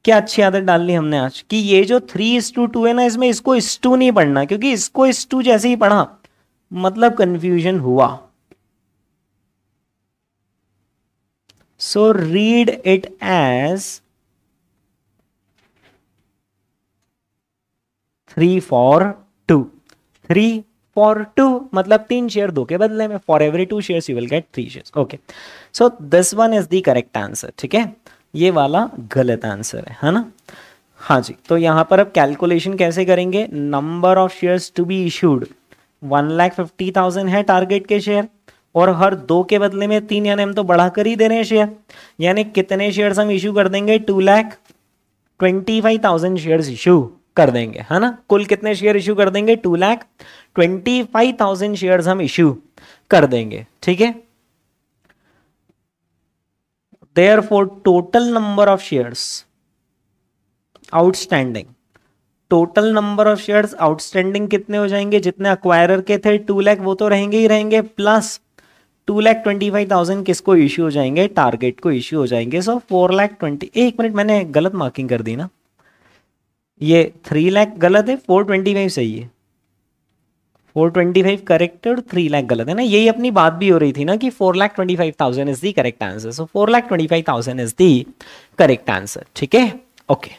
क्या अच्छी आदत डालनी हमने आज कि ये जो थ्री इज टू टू है ना, इसमें इसको इज टू नहीं पढ़ना, क्योंकि इसको इज टू जैसे ही पढ़ा मतलब कंफ्यूजन हुआ। So read it as three for two, three for two मतलब तीन शेयर दो के बदले में, for every two share you will get three shares. Okay, so this one is the correct answer. ठीक है, ये वाला गलत आंसर है, है ना। हाँ जी, तो यहाँ पर अब कैलकुलेशन कैसे करेंगे। Number of shares to be issued one lakh fifty thousand है टारगेट के शेयर, और हर दो के बदले में तीन, यानी हम तो बढ़ाकर ही दे रहे हैं शेयर, यानी कितने शेयर्स हम इशू कर देंगे, two lakh twenty five thousand shares issue कर देंगे, है ना। कुल कितने शेयर इशू कर देंगे, two lakh twenty five thousand shares हम इशू कर देंगे। ठीक है, therefore total number of shares outstanding, total number of shares outstanding कितने हो जाएंगे, जितने अक्वायरर के थे टू लाख वो तो रहेंगे ही रहेंगे, plus two lakh twenty five thousand किसको इश्यू हो जाएंगे, टारगेट को इश्यू हो जाएंगे। सो फोर लाख ट्वेंटी, एक मिनट मैंने गलत मार्किंग कर दी ना, ये थ्री लाख गलत है, फोर ट्वेंटी फाइव सही है, फोर ट्वेंटी फाइव करेक्ट है और थ्री लाख गलत है ना। यही अपनी बात भी हो रही थी ना कि four lakh twenty five thousand is the correct answer. So four lakh twenty five thousand is the correct answer. ठीक है, ओके।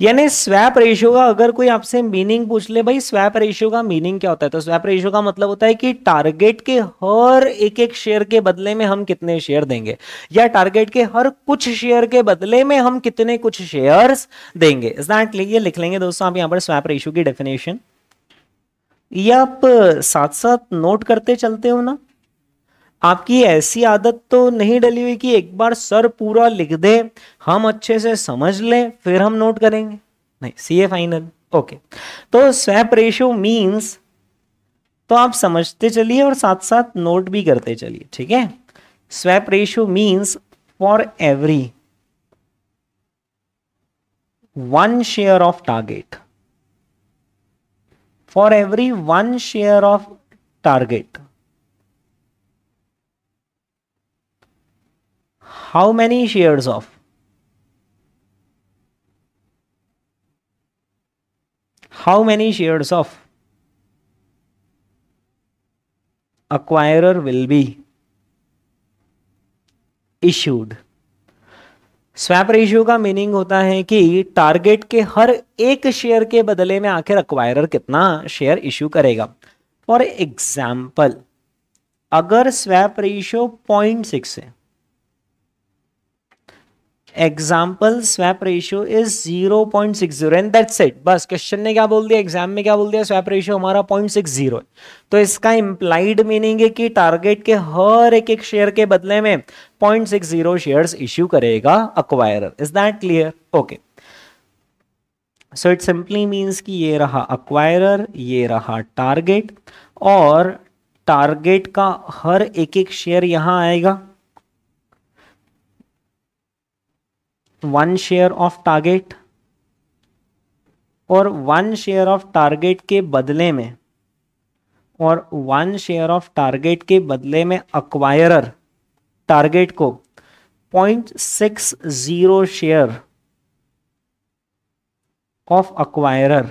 यानी स्वैप रेशियो का अगर कोई आपसे मीनिंग पूछ ले, भाई स्वैप रेशियो का मीनिंग क्या होता है, तो स्वैप रेशियो का मतलब होता है कि टारगेट के हर एक एक शेयर के बदले में हम कितने शेयर देंगे, या टारगेट के हर कुछ शेयर के बदले में हम कितने कुछ शेयर्स देंगे। एग्जैक्टली ये लिख लेंगे दोस्तों आप यहाँ पर स्वैप रेशियो की डेफिनेशन। ये आप साथ साथ नोट करते चलते हो ना, आपकी ऐसी आदत तो नहीं डली हुई कि एक बार सर पूरा लिख दे, हम अच्छे से समझ लें फिर हम नोट करेंगे, नहीं, सीए फाइनल। ओके, तो स्वैप रेशियो मींस तो आप समझते चलिए और साथ साथ नोट भी करते चलिए। ठीक है, स्वैप रेशियो means for every one share of target, for every one share of target how many shares of, how many shares of acquirer will be issued। स्वैप रेशियो का मीनिंग होता है कि टारगेट के हर एक शेयर के बदले में आखिर अक्वायरर कितना शेयर इश्यू करेगा। फॉर एग्जाम्पल, अगर स्वैप रेशियो पॉइंट सिक्स है, example स्वैप रेशियो is zero point six zero and that's it. बस क्वेश्चन ने क्या बोल दिया, एग्जाम में क्या बोल दिया, स्वैप रेशियो हमारा पॉइंट सिक्स जीरो है, तो इसका इम्प्लाइड मीनिंग है कि टारगेट के हर एक एक शेयर के बदले में point six zero shares issue करेगा acquirer. Is that clear? Okay, so it simply means कि ये रहा अक्वायरर, ये रहा टारगेट, और टारगेट का हर एक एक शेयर यहाँ आएगा, वन शेयर ऑफ टारगेट, और वन शेयर ऑफ टारगेट के बदले में, और वन शेयर ऑफ टारगेट के बदले में अक्वायरर टारगेट को point six zero share of acquirer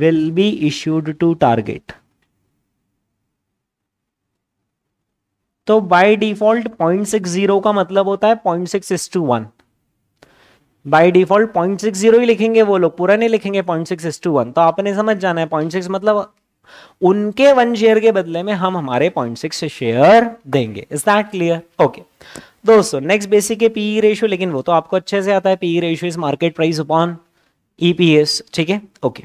will be issued to target. तो by default point six zero का मतलब होता है point six is to one, by default point six zero ही लिखेंगे वो लोग, पूरा नहीं लिखेंगे point six is to one. तो आपने समझ जाना है पॉइंट सिक्स मतलब उनके वन शेयर के बदले में हम हमारे पॉइंट सिक्स शेयर देंगे। Is that clear? ओके दोस्तों, नेक्स्ट बेसिक है पीई रेशियो, लेकिन वो तो आपको अच्छे से आता है। पीई रेशियो is market price upon EPS. ठीक है, ओके,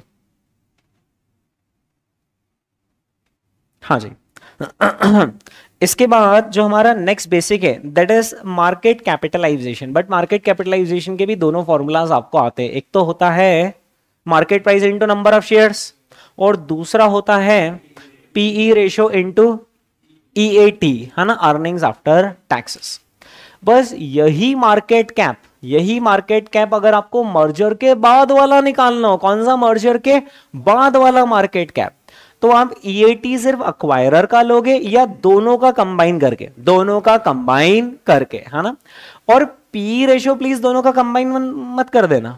हाँ जी। इसके बाद जो हमारा नेक्स्ट बेसिक है that is मार्केट कैपिटलाइजेशन। But मार्केट कैपिटलाइजेशन के भी दोनों फॉर्मूलाज आपको आते हैं, एक तो होता है market price into number of shares, और दूसरा होता है पीई रेशियो इंटू ईएटी, है ना, अर्निंग्स आफ्टर टैक्सेस। बस यही मार्केट कैप, यही मार्केट कैप अगर आपको मर्जर के बाद वाला निकालना हो, कौन सा, मर्जर के बाद वाला मार्केट कैप, तो आप ईएटी सिर्फ अक्वायरर का लोगे या दोनों का कंबाइन करके, दोनों का कंबाइन करके, है ना। और पी रेशियो प्लीज दोनों का कंबाइन मत कर देना।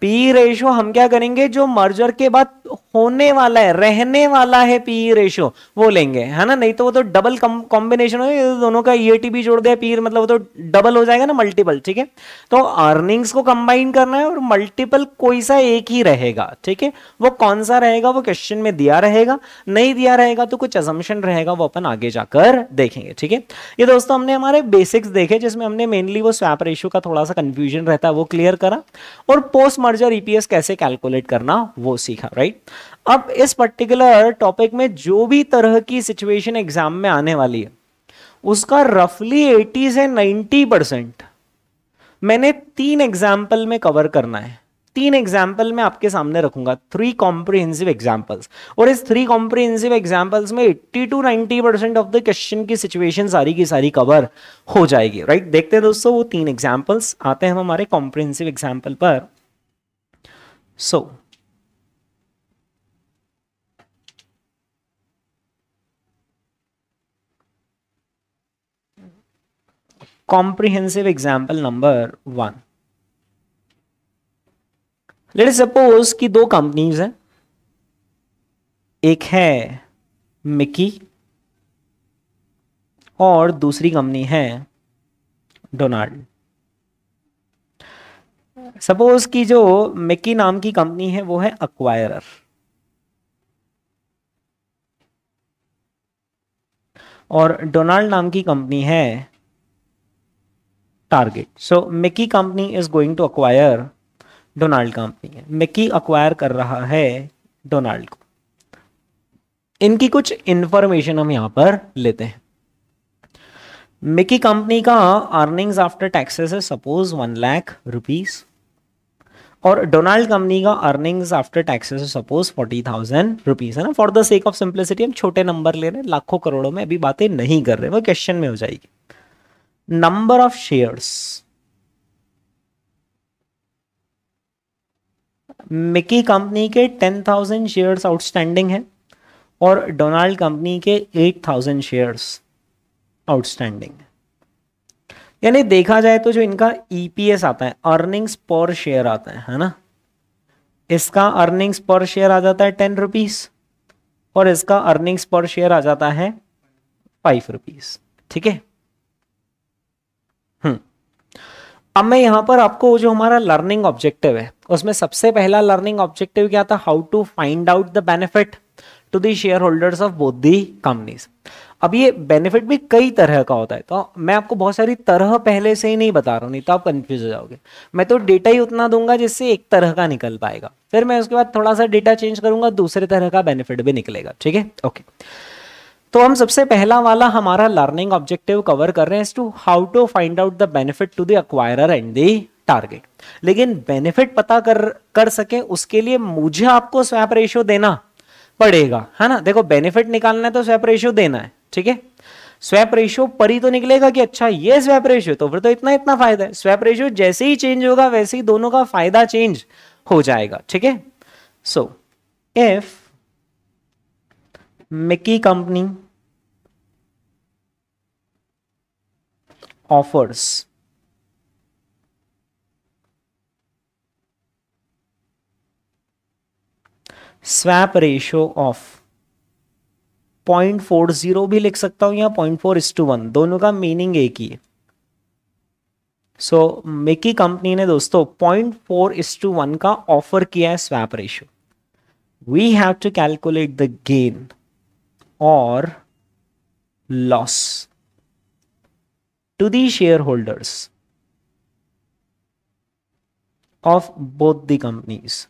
पी रेशियो हम क्या करेंगे, जो मर्जर के बाद होने वाला है, रहने वाला है पीई रेशियो वो लेंगे, है ना। नहीं तो वो तो डबल कॉम्बिनेशन हो, दोनों का ईएटी भी जोड़ दिया पीई मतलब वो तो डबल हो जाएगा ना, मल्टीपल। ठीक है, तो अर्निंग्स को कंबाइन करना है और मल्टीपल कोई सा एक ही रहेगा। ठीक है, वो कौन सा रहेगा वो क्वेश्चन में दिया रहेगा, नहीं दिया रहेगा तो कुछ असम्पशन रहेगा, वो अपन आगे जाकर देखेंगे। ठीक है, ये दोस्तों हमने हमारे बेसिक्स देखे जिसमें हमने मेनली वो स्वैप रेशियो का थोड़ा सा कंफ्यूजन रहता है वो क्लियर करा, और पोस्ट मर्जर ईपीएस कैसे कैलकुलेट करना वो सीखा, राइट। अब इस पर्टिकुलर टॉपिक में जो भी तरह की सिचुएशन एग्जाम में आने वाली है उसका रफली अस्सी से नब्बे परसेंट मैंने तीन एग्जाम्पल में कवर करना है। तीन एग्जाम्पल में आपके सामने रखूंगा, थ्री कॉम्प्रिहेंसिव एग्जाम्पल्स, और इस थ्री कॉम्प्रिहेंसिव एग्जाम्पल्स में अस्सी टू नब्बे परसेंट ऑफ द क्वेश्चन की सिचुएशन सारी की सारी कवर हो जाएगी, राइट। देखते हैं दोस्तों वो तीन एग्जाम्पल्स। आते हैं हम हमारे कॉम्प्रिहेंसिव एग्जाम्पल पर। सो so, comprehensive example number one. Let us suppose कि दो कंपनीज हैं, एक है मिकी और दूसरी कंपनी है डोनाल्ड। सपोज कि जो मिकी नाम की कंपनी है वो है अक्वायरर और डोनाल्ड नाम की कंपनी है target. So Mickey company is going to acquire Donald company है। मिकी अक्वायर कर रहा है डोनाल्ड को। इनकी कुछ इंफॉर्मेशन हम यहाँ पर लेते हैं। मिकी कंपनी का अर्निंग्स आफ्टर टैक्सेस है सपोज वन लाख रुपीस और डोनाल्ड कंपनी का earnings after taxes suppose forty thousand rupees, है ना। For the sake of simplicity हम छोटे नंबर ले रहे हैं, लाखों करोड़ों में अभी बातें नहीं कर रहे, वो क्वेश्चन में हो जाएगी। Number of shares, Mickey company के टेन थाउजेंड शेयर्स आउटस्टैंडिंग है और डोनाल्ड कंपनी के एट थाउजेंड शेयर्स आउटस्टैंडिंग है। यानी देखा जाए तो जो इनका ईपीएस आता है, अर्निंग्स पर शेयर आता है, है ना, इसका अर्निंग्स पर शेयर आ जाता है टेन रुपीस और इसका अर्निंग्स पर शेयर आ जाता है फाइव रुपीस। ठीक है, अब मैं यहाँ पर आपको जो हमारा लर्निंग ऑब्जेक्टिव है उसमें सबसे पहला लर्निंग ऑब्जेक्टिव क्या था, how to find out the benefit to the share holders of both the companies. अब ये बेनिफिट भी कई तरह का होता है, तो मैं आपको बहुत सारी तरह पहले से ही नहीं बता रहा हूँ, नहीं तो आप कंफ्यूज हो जाओगे। मैं तो डेटा ही उतना दूंगा जिससे एक तरह का निकल पाएगा, फिर मैं उसके बाद थोड़ा सा डेटा चेंज करूंगा, दूसरे तरह का बेनिफिट भी निकलेगा। ठीक है, ओके। तो हम सबसे पहला वाला हमारा लर्निंग ऑब्जेक्टिव कवर कर रहे हैं is to how to find out the benefit to the acquirer and the target. लेकिन बेनिफिट पता कर कर सके उसके लिए मुझे आपको स्वैप रेशियो देना पड़ेगा, है ना। देखो बेनिफिट निकालना है तो स्वैप रेशियो देना है। ठीक है, स्वैप रेशियो पर ही तो निकलेगा कि अच्छा ये स्वैप रेशियो, तो फिर तो इतना इतना फायदा है। स्वैप रेशियो जैसे ही चेंज होगा वैसे ही दोनों का फायदा चेंज हो जाएगा। ठीक है, so if Mickey company offers स्वैप रेशियो of point four zero भी लिख सकता हूं या point four is to one, दोनों का मीनिंग एक ही है। सो मिकी कंपनी ने दोस्तों point four is to one का ऑफर किया है स्वैप रेशियो। We have to calculate the gain और loss to the share holders of both the companies.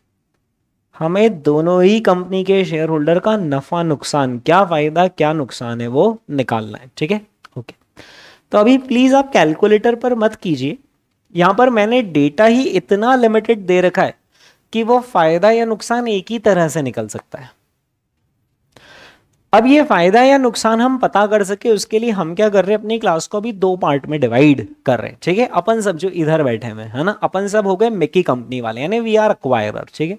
हमें दोनों ही कंपनी के शेयर होल्डर का नफा नुकसान, क्या फायदा क्या नुकसान है वो निकालना है। ठीक है, ओके। तो अभी प्लीज आप कैलकुलेटर पर मत कीजिए, यहां पर मैंने डेटा ही इतना लिमिटेड दे रखा है कि वो फायदा या नुकसान एक ही तरह से निकल सकता है। अब ये फायदा या नुकसान हम पता कर सके उसके लिए हम क्या कर रहे हैं, अपनी क्लास को भी दो पार्ट में डिवाइड कर रहे हैं। ठीक है, अपन सब जो इधर बैठे हैं, है ना, अपन सब हो गए मिकी कंपनी वाले यानी वी आर एक्वायरर। ठीक है,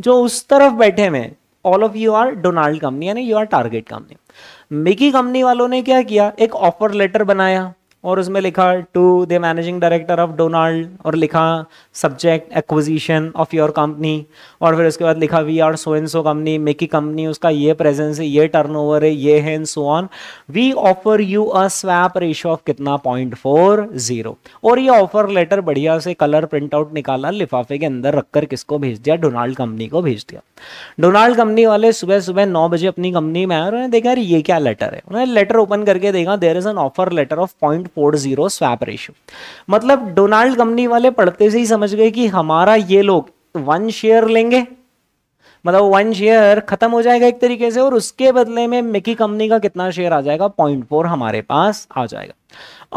जो उस तरफ बैठे हैं all of you are Donald company यानी you are target company. Mickey company वालों ने क्या किया, एक ऑफर लेटर बनाया और उसमें लिखा to the managing director of Donald और लिखा subject acquisition of your company, और फिर उसके बाद लिखा we are so and so company, Mickey company, उसका ये प्रेजेंस है, ये टर्नओवर है, ये है and so on, we offer you a swap ratio of कितना पॉइंट फोर जीरो। और ये ऑफर लेटर बढ़िया से कलर प्रिंट आउट निकाला, लिफाफे के अंदर रखकर किसको भेज दिया, डोनाल्ड कंपनी को भेज दिया। डोनाल्ड कंपनी वाले सुबह सुबह नौ बजे अपनी कंपनी में आए, उन्होंने देखा यार ये क्या लेटर है, उन्होंने लेटर ओपन करके देखा there is an offer letter of point four zero स्वैप रेशियो। मतलब डोनाल्ड कंपनी वाले पढ़ते से ही समझ गए कि हमारा ये लोग वन शेयर लेंगे, मतलब वन शेयर खत्म हो जाएगा एक तरीके से, और उसके बदले में मिकी कंपनी का कितना शेयर आ जाएगा, पॉइंट फोर हमारे पास आ जाएगा।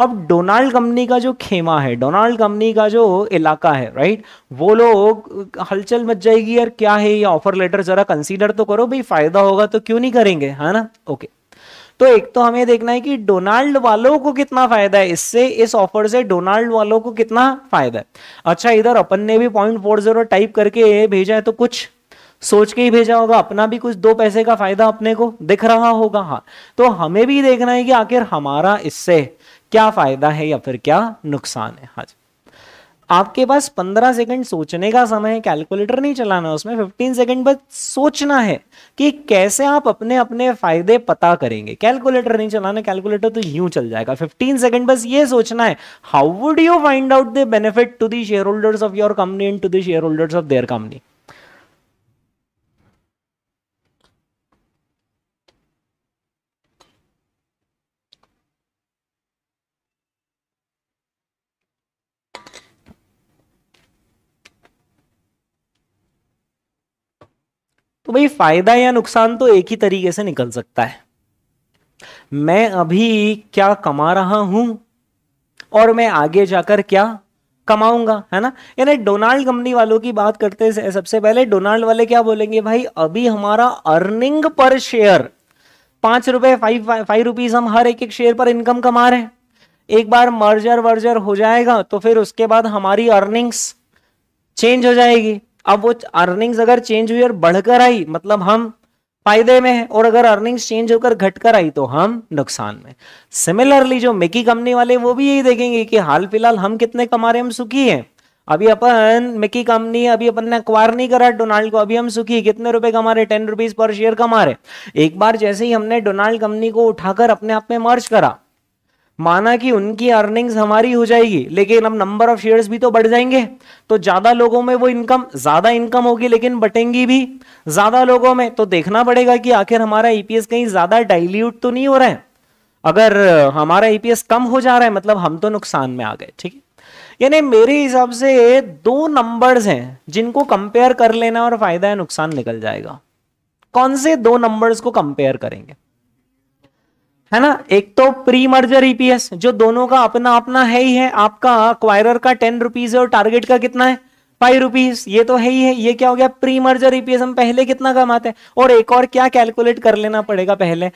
अब डोनाल्ड कंपनी का जो खेमा है, डोनाल्ड कंपनी का जो इलाका है, राइट, वो लोग हलचल मच जाएगी यार क्या है ये ऑफर लेटर, जरा कंसीडर तो करो भाई, फायदा होगा तो क्यों नहीं करेंगे, है ना। ओके, तो एक तो हमें देखना है कि डोनाल्ड वालों को कितना फायदा है इससे, इस ऑफर से डोनाल्ड वालों को कितना फायदा है। अच्छा, इधर अपन ने भी पॉइंट फोर जीरो टाइप करके भेजा है तो कुछ सोच के ही भेजा होगा, अपना भी कुछ दो पैसे का फायदा अपने को दिख रहा होगा। हाँ, तो हमें भी देखना है कि आखिर हमारा इससे क्या फायदा है या फिर क्या नुकसान है। हाँ जी, आपके पास पंद्रह सेकंड सोचने का समय है, कैलकुलेटर नहीं चलाना उसमें, पंद्रह सेकंड बस सोचना है कि कैसे आप अपने अपने फायदे पता करेंगे, कैलकुलेटर नहीं चलाना, कैलकुलेटर तो यूं चल जाएगा। पंद्रह सेकंड बस ये सोचना है, how would you find out the benefit to the share holders of your company and to the share holders of their company. तो भाई फायदा या नुकसान तो एक ही तरीके से निकल सकता है, मैं अभी क्या कमा रहा हूं और मैं आगे जाकर क्या कमाऊंगा, है ना। यानी डोनाल्ड कंपनी वालों की बात करते हैं, सबसे पहले डोनाल्ड वाले क्या बोलेंगे, भाई अभी हमारा अर्निंग पर शेयर पांच रुपए फाइव फाइव रुपीज हम हर एक एक शेयर पर इनकम कमा रहे हैं, एक बार मर्जर वर्जर हो जाएगा तो फिर उसके बाद हमारी अर्निंग्स चेंज हो जाएगी। अब वो अर्निंग्स अगर चेंज हुई और बढ़कर आई मतलब हम फायदे में है, और अगर अर्निंग्स चेंज होकर घटकर आई तो हम नुकसान में। सिमिलरली जो मिकी कंपनी वाले वो भी यही देखेंगे कि हाल फिलहाल हम कितने कमा रहे, हम सुखी हैं, अभी अपन मिकी कंपनी अभी अपन ने अक्वायर नहीं करा डोनाल्ड को, अभी हम सुखी, कितने रुपए कमा रहे, टेन रुपीज पर शेयर कमा रहे। एक बार जैसे ही हमने डोनाल्ड कंपनी को उठाकर अपने आप में मर्ज करा, माना कि उनकी अर्निंग्स हमारी हो जाएगी, लेकिन अब नंबर ऑफ शेयर्स भी तो बढ़ जाएंगे, तो ज्यादा लोगों में वो इनकम ज्यादा इनकम होगी लेकिन बटेंगी भी ज्यादा लोगों में, तो देखना पड़ेगा कि आखिर हमारा ईपीएस कहीं ज्यादा डाइल्यूट तो नहीं हो रहा है। अगर हमारा ईपीएस कम हो जा रहा है मतलब हम तो नुकसान में आ गए। ठीक है, यानी मेरे हिसाब से दो नंबर्स हैं जिनको कंपेयर कर लेना और फायदा या नुकसान निकल जाएगा। कौन से दो नंबर्स को कंपेयर करेंगे, है ना। एक तो प्री मर्जर ईपीएस, जो दोनों का अपना अपना है ही है, आपका अक्वायरर का टेन रुपीज है और टारगेट का कितना है, फाइव रुपीज, ये तो है ही है। ये क्या हो गया, प्री मर्जर ईपीएस, हम पहले कितना कमाते हैं। और एक और क्या कैलकुलेट कर लेना पड़ेगा पहले,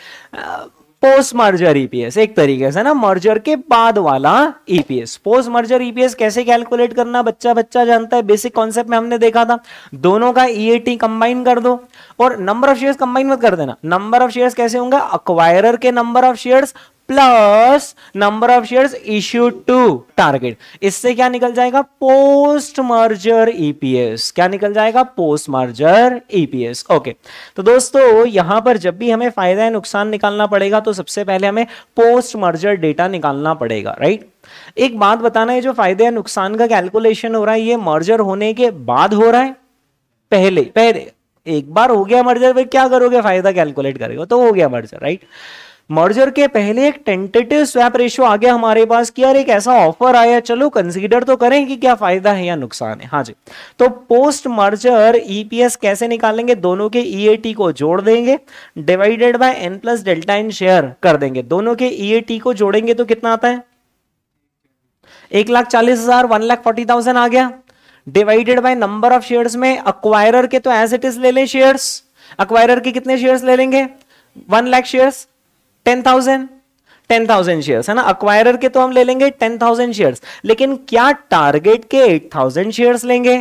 पोस्ट मर्जर ईपीएस, एक तरीके से ना मर्जर के बाद वाला ईपीएस। पोस्ट मर्जर ईपीएस कैसे कैलकुलेट करना बच्चा बच्चा जानता है, बेसिक कॉन्सेप्ट में हमने देखा था। दोनों का ईएटी कंबाइन कर दो और नंबर ऑफ शेयर्स कंबाइन मत कर देना। नंबर ऑफ शेयर्स कैसे होंगे, अक्वायरर के number of shares plus number of shares issued to target. इससे क्या निकल जाएगा, पोस्ट मर्जर ईपीएस। क्या निकल जाएगा, पोस्ट मर्जर ईपीएस। ओके, तो दोस्तों यहां पर जब भी हमें फायदा या नुकसान निकालना पड़ेगा तो सबसे पहले हमें पोस्ट मर्जर डेटा निकालना पड़ेगा, राइट। एक बात बताना है, जो फायदा या नुकसान का कैलकुलेशन हो रहा है ये मर्जर होने के बाद हो रहा है, पहले पहले एक बार हो गया मर्जर फिर क्या करोगे, फायदा कैलकुलेट करेगा, तो हो गया मर्जर, राइट। मर्जर के पहले एक टेंटेटिव स्वैप रेशियो आ गया हमारे पास कि यार एक ऐसा ऑफर आया, चलो कंसीडर तो करें कि क्या फायदा है या नुकसान है। हाँ जी, तो पोस्ट मर्जर ईपीएस कैसे निकालेंगे, दोनों के ईएटी को जोड़ देंगे, divided by N plus delta N share कर देंगे। दोनों के ईएटी को जोड़ेंगे तो कितना आता है, एक लाख चालीस हजार वन लाख फोर्टी थाउजेंड आ गया, divided by number of shares में अक्वायरर के तो एज इट इज ले लें शेयर्स, अक्वायरर के कितने शेयर्स ले लेंगे, one lakh shares, ten thousand ten thousand shares, है ना। अक्वायरर के तो हम ले लेंगे टेन थाउजेंड शेयर्स, लेकिन क्या टारगेट के एट थाउजेंड शेयर्स लेंगे,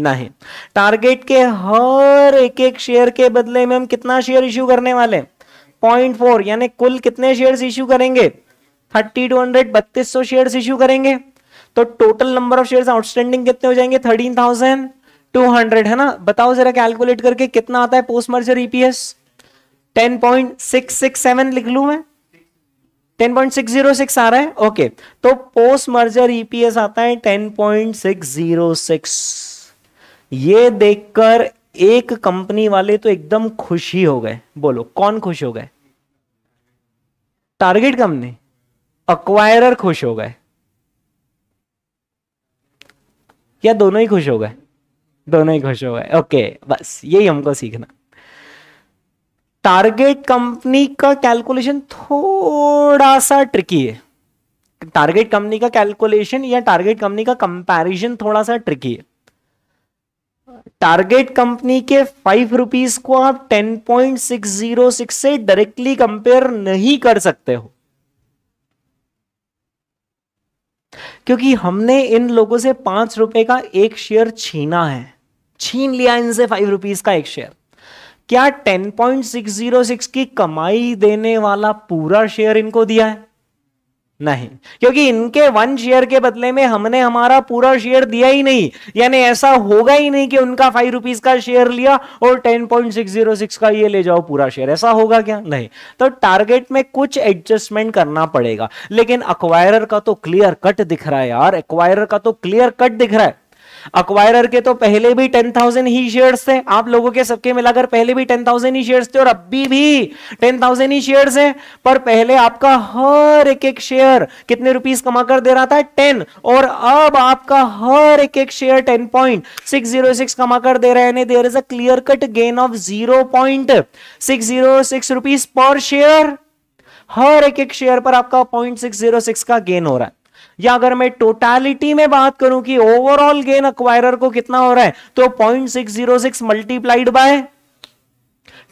नहीं। टारगेट के हर एक एक शेयर के बदले में हम कितना शेयर इश्यू करने वाले, पॉइंट फोर, यानी कुल कितने शेयर्स इश्यू करेंगे, थर्टी टू हंड्रेड बत्तीस सौ शेयर इश्यू करेंगे तो total number of share outstanding कितने हो जाएंगे थर्टीन थाउजेंड टू हंड्रेड, है ना। बताओ जरा कैलकुलेट करके कितना आता है post merger EPS, ten point six six seven लिख लूं मैं, ten point six zero six आ रहा है। Okay okay. तो पोस्ट मर्जर ईपीएस आता है ten point six zero six. ये देखकर एक कंपनी वाले तो एकदम खुशी हो गए। बोलो कौन खुश हो गए? टारगेट कंपनी एक्वायरर खुश हो गए या दोनों ही खुश हो गए? दोनों ही खुश हो गए। ओके बस यही हमको सीखना। टारगेट कंपनी का कैलकुलेशन थोड़ा सा ट्रिकी है, टारगेट कंपनी का कैलकुलेशन या टारगेट कंपनी का कंपैरिजन थोड़ा सा ट्रिकी है। टारगेट कंपनी के फाइव रुपीज को आप ten point six zero six से डायरेक्टली कंपेयर नहीं कर सकते हो, क्योंकि हमने इन लोगों से पांच रुपए का एक शेयर छीना है, छीन लिया इनसे फाइव रुपीज का एक शेयर। क्या ten point six zero six की कमाई देने वाला पूरा शेयर इनको दिया है? नहीं, क्योंकि इनके वन शेयर के बदले में हमने हमारा पूरा शेयर दिया ही नहीं। यानी ऐसा होगा ही नहीं कि उनका फाइव रुपीज का शेयर लिया और ten point six zero six का ये ले जाओ पूरा शेयर, ऐसा होगा क्या? नहीं। तो टारगेट में कुछ एडजस्टमेंट करना पड़ेगा, लेकिन एक्वायरर का तो क्लियर कट दिख रहा है यार, एक्वायरर का तो क्लियर कट दिख रहा है। एक्वायरर के तो पहले भी टेन थाउजेंड ही शेयर्स थे, आप लोगों के सबके मिलाकर पहले भी टेन थाउजेंड ही शेयर्स थे और अभी भी टेन थाउजेंड ही शेयर्स हैं। पर पहले आपका हर एक एक शेयर कितने रुपीस कमाकर दे रहा था? टेन। और अब आपका हर एक एक share ten point six zero six कमाकर दे रहा है, यानी there is a clear cut gain of zero point six zero six rupees per share. हर एक एक शेयर पर आपका zero point six zero six का गेन हो रहा है। या अगर मैं टोटालिटी में बात करूं कि ओवरऑल गेन एक्वायरर को कितना हो रहा है, तो zero point six zero six multiplied by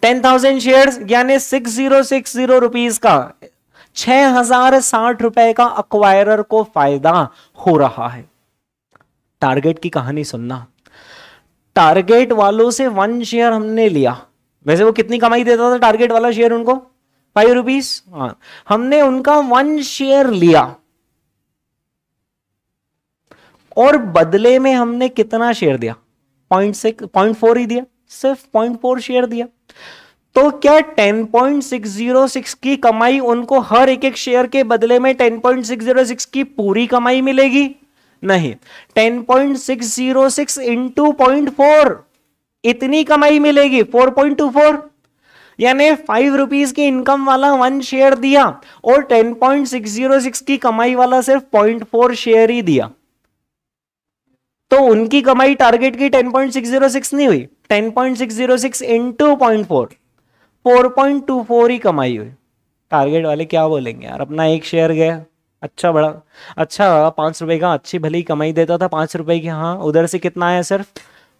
ten thousand shares, यानी six zero six zero rupees का, छह हजार साठ रुपए का एक्वायरर को फायदा हो रहा है। टारगेट की कहानी सुनना, टारगेट वालों से वन शेयर हमने लिया, वैसे वो कितनी कमाई देता था टारगेट वाला शेयर उनको? Five rupees. हाँ, हमने उनका वन शेयर लिया और बदले में हमने कितना शेयर दिया? पॉइंट सिक्स पॉइंट फोर ही दिया, सिर्फ पॉइंट फोर शेयर दिया। तो क्या ten point six zero six की कमाई उनको हर एक एक शेयर के बदले में ten point six zero six की पूरी कमाई मिलेगी? नहीं, ten point six zero six into point four इतनी कमाई मिलेगी, फोर पॉइंट टू फोर। यानी फाइव रुपीज की इनकम वाला वन शेयर दिया और ten point six zero six की कमाई वाला सिर्फ पॉइंट फोर शेयर ही दिया, तो उनकी कमाई टारगेट की ten point six zero six नहीं हुई, ten point six zero six into point four, four point two four ही कमाई हुई। टारगेट वाले क्या बोलेंगे यार, अपना एक शेयर गया, अच्छा बड़ा अच्छा पांच रुपए का अच्छी भली कमाई देता था, पांच रुपए की, हाँ उधर से कितना आया? सिर्फ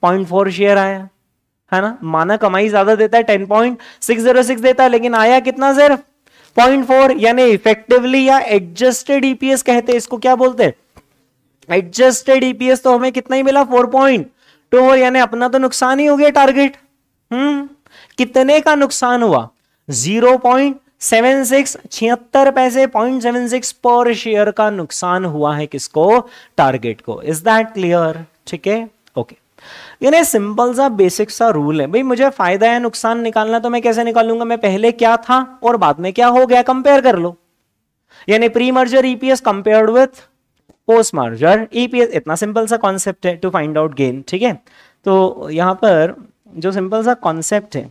पॉइंट फोर शेयर आया, है ना। माना कमाई ज्यादा देता है, ten point six zero six देता है, लेकिन आया कितना? सिर्फ पॉइंट फोर। यानी इफेक्टिवली या एडजस्टेड ईपीएस कहते हैं इसको, क्या बोलते हैं? Adjusted EPS. तो हमें कितना ही मिला? Four point two four. यानी अपना तो नुकसान ही हो गया टारगेट। हम्म, कितने का नुकसान हुआ? जीरो पॉइंट सेवन सिक्स, छिहत्तर पैसे, zero point seven six per share का नुकसान हुआ है। किसको? टारगेट को। Is that clear? ठीक है, ओके। यानी सिंपल सा बेसिक सा रूल है भाई, मुझे फायदा या नुकसान निकालना, तो मैं कैसे निकालूंगा? मैं पहले क्या था और बाद में क्या हो गया कंपेयर कर लो। यानी pre merger EPS compared with post merger EPS, इतना सिंपल सा कॉन्सेप्ट है टू फाइंड आउट गेन। ठीक है, तो यहां पर जो सिंपल सा कॉन्सेप्ट है,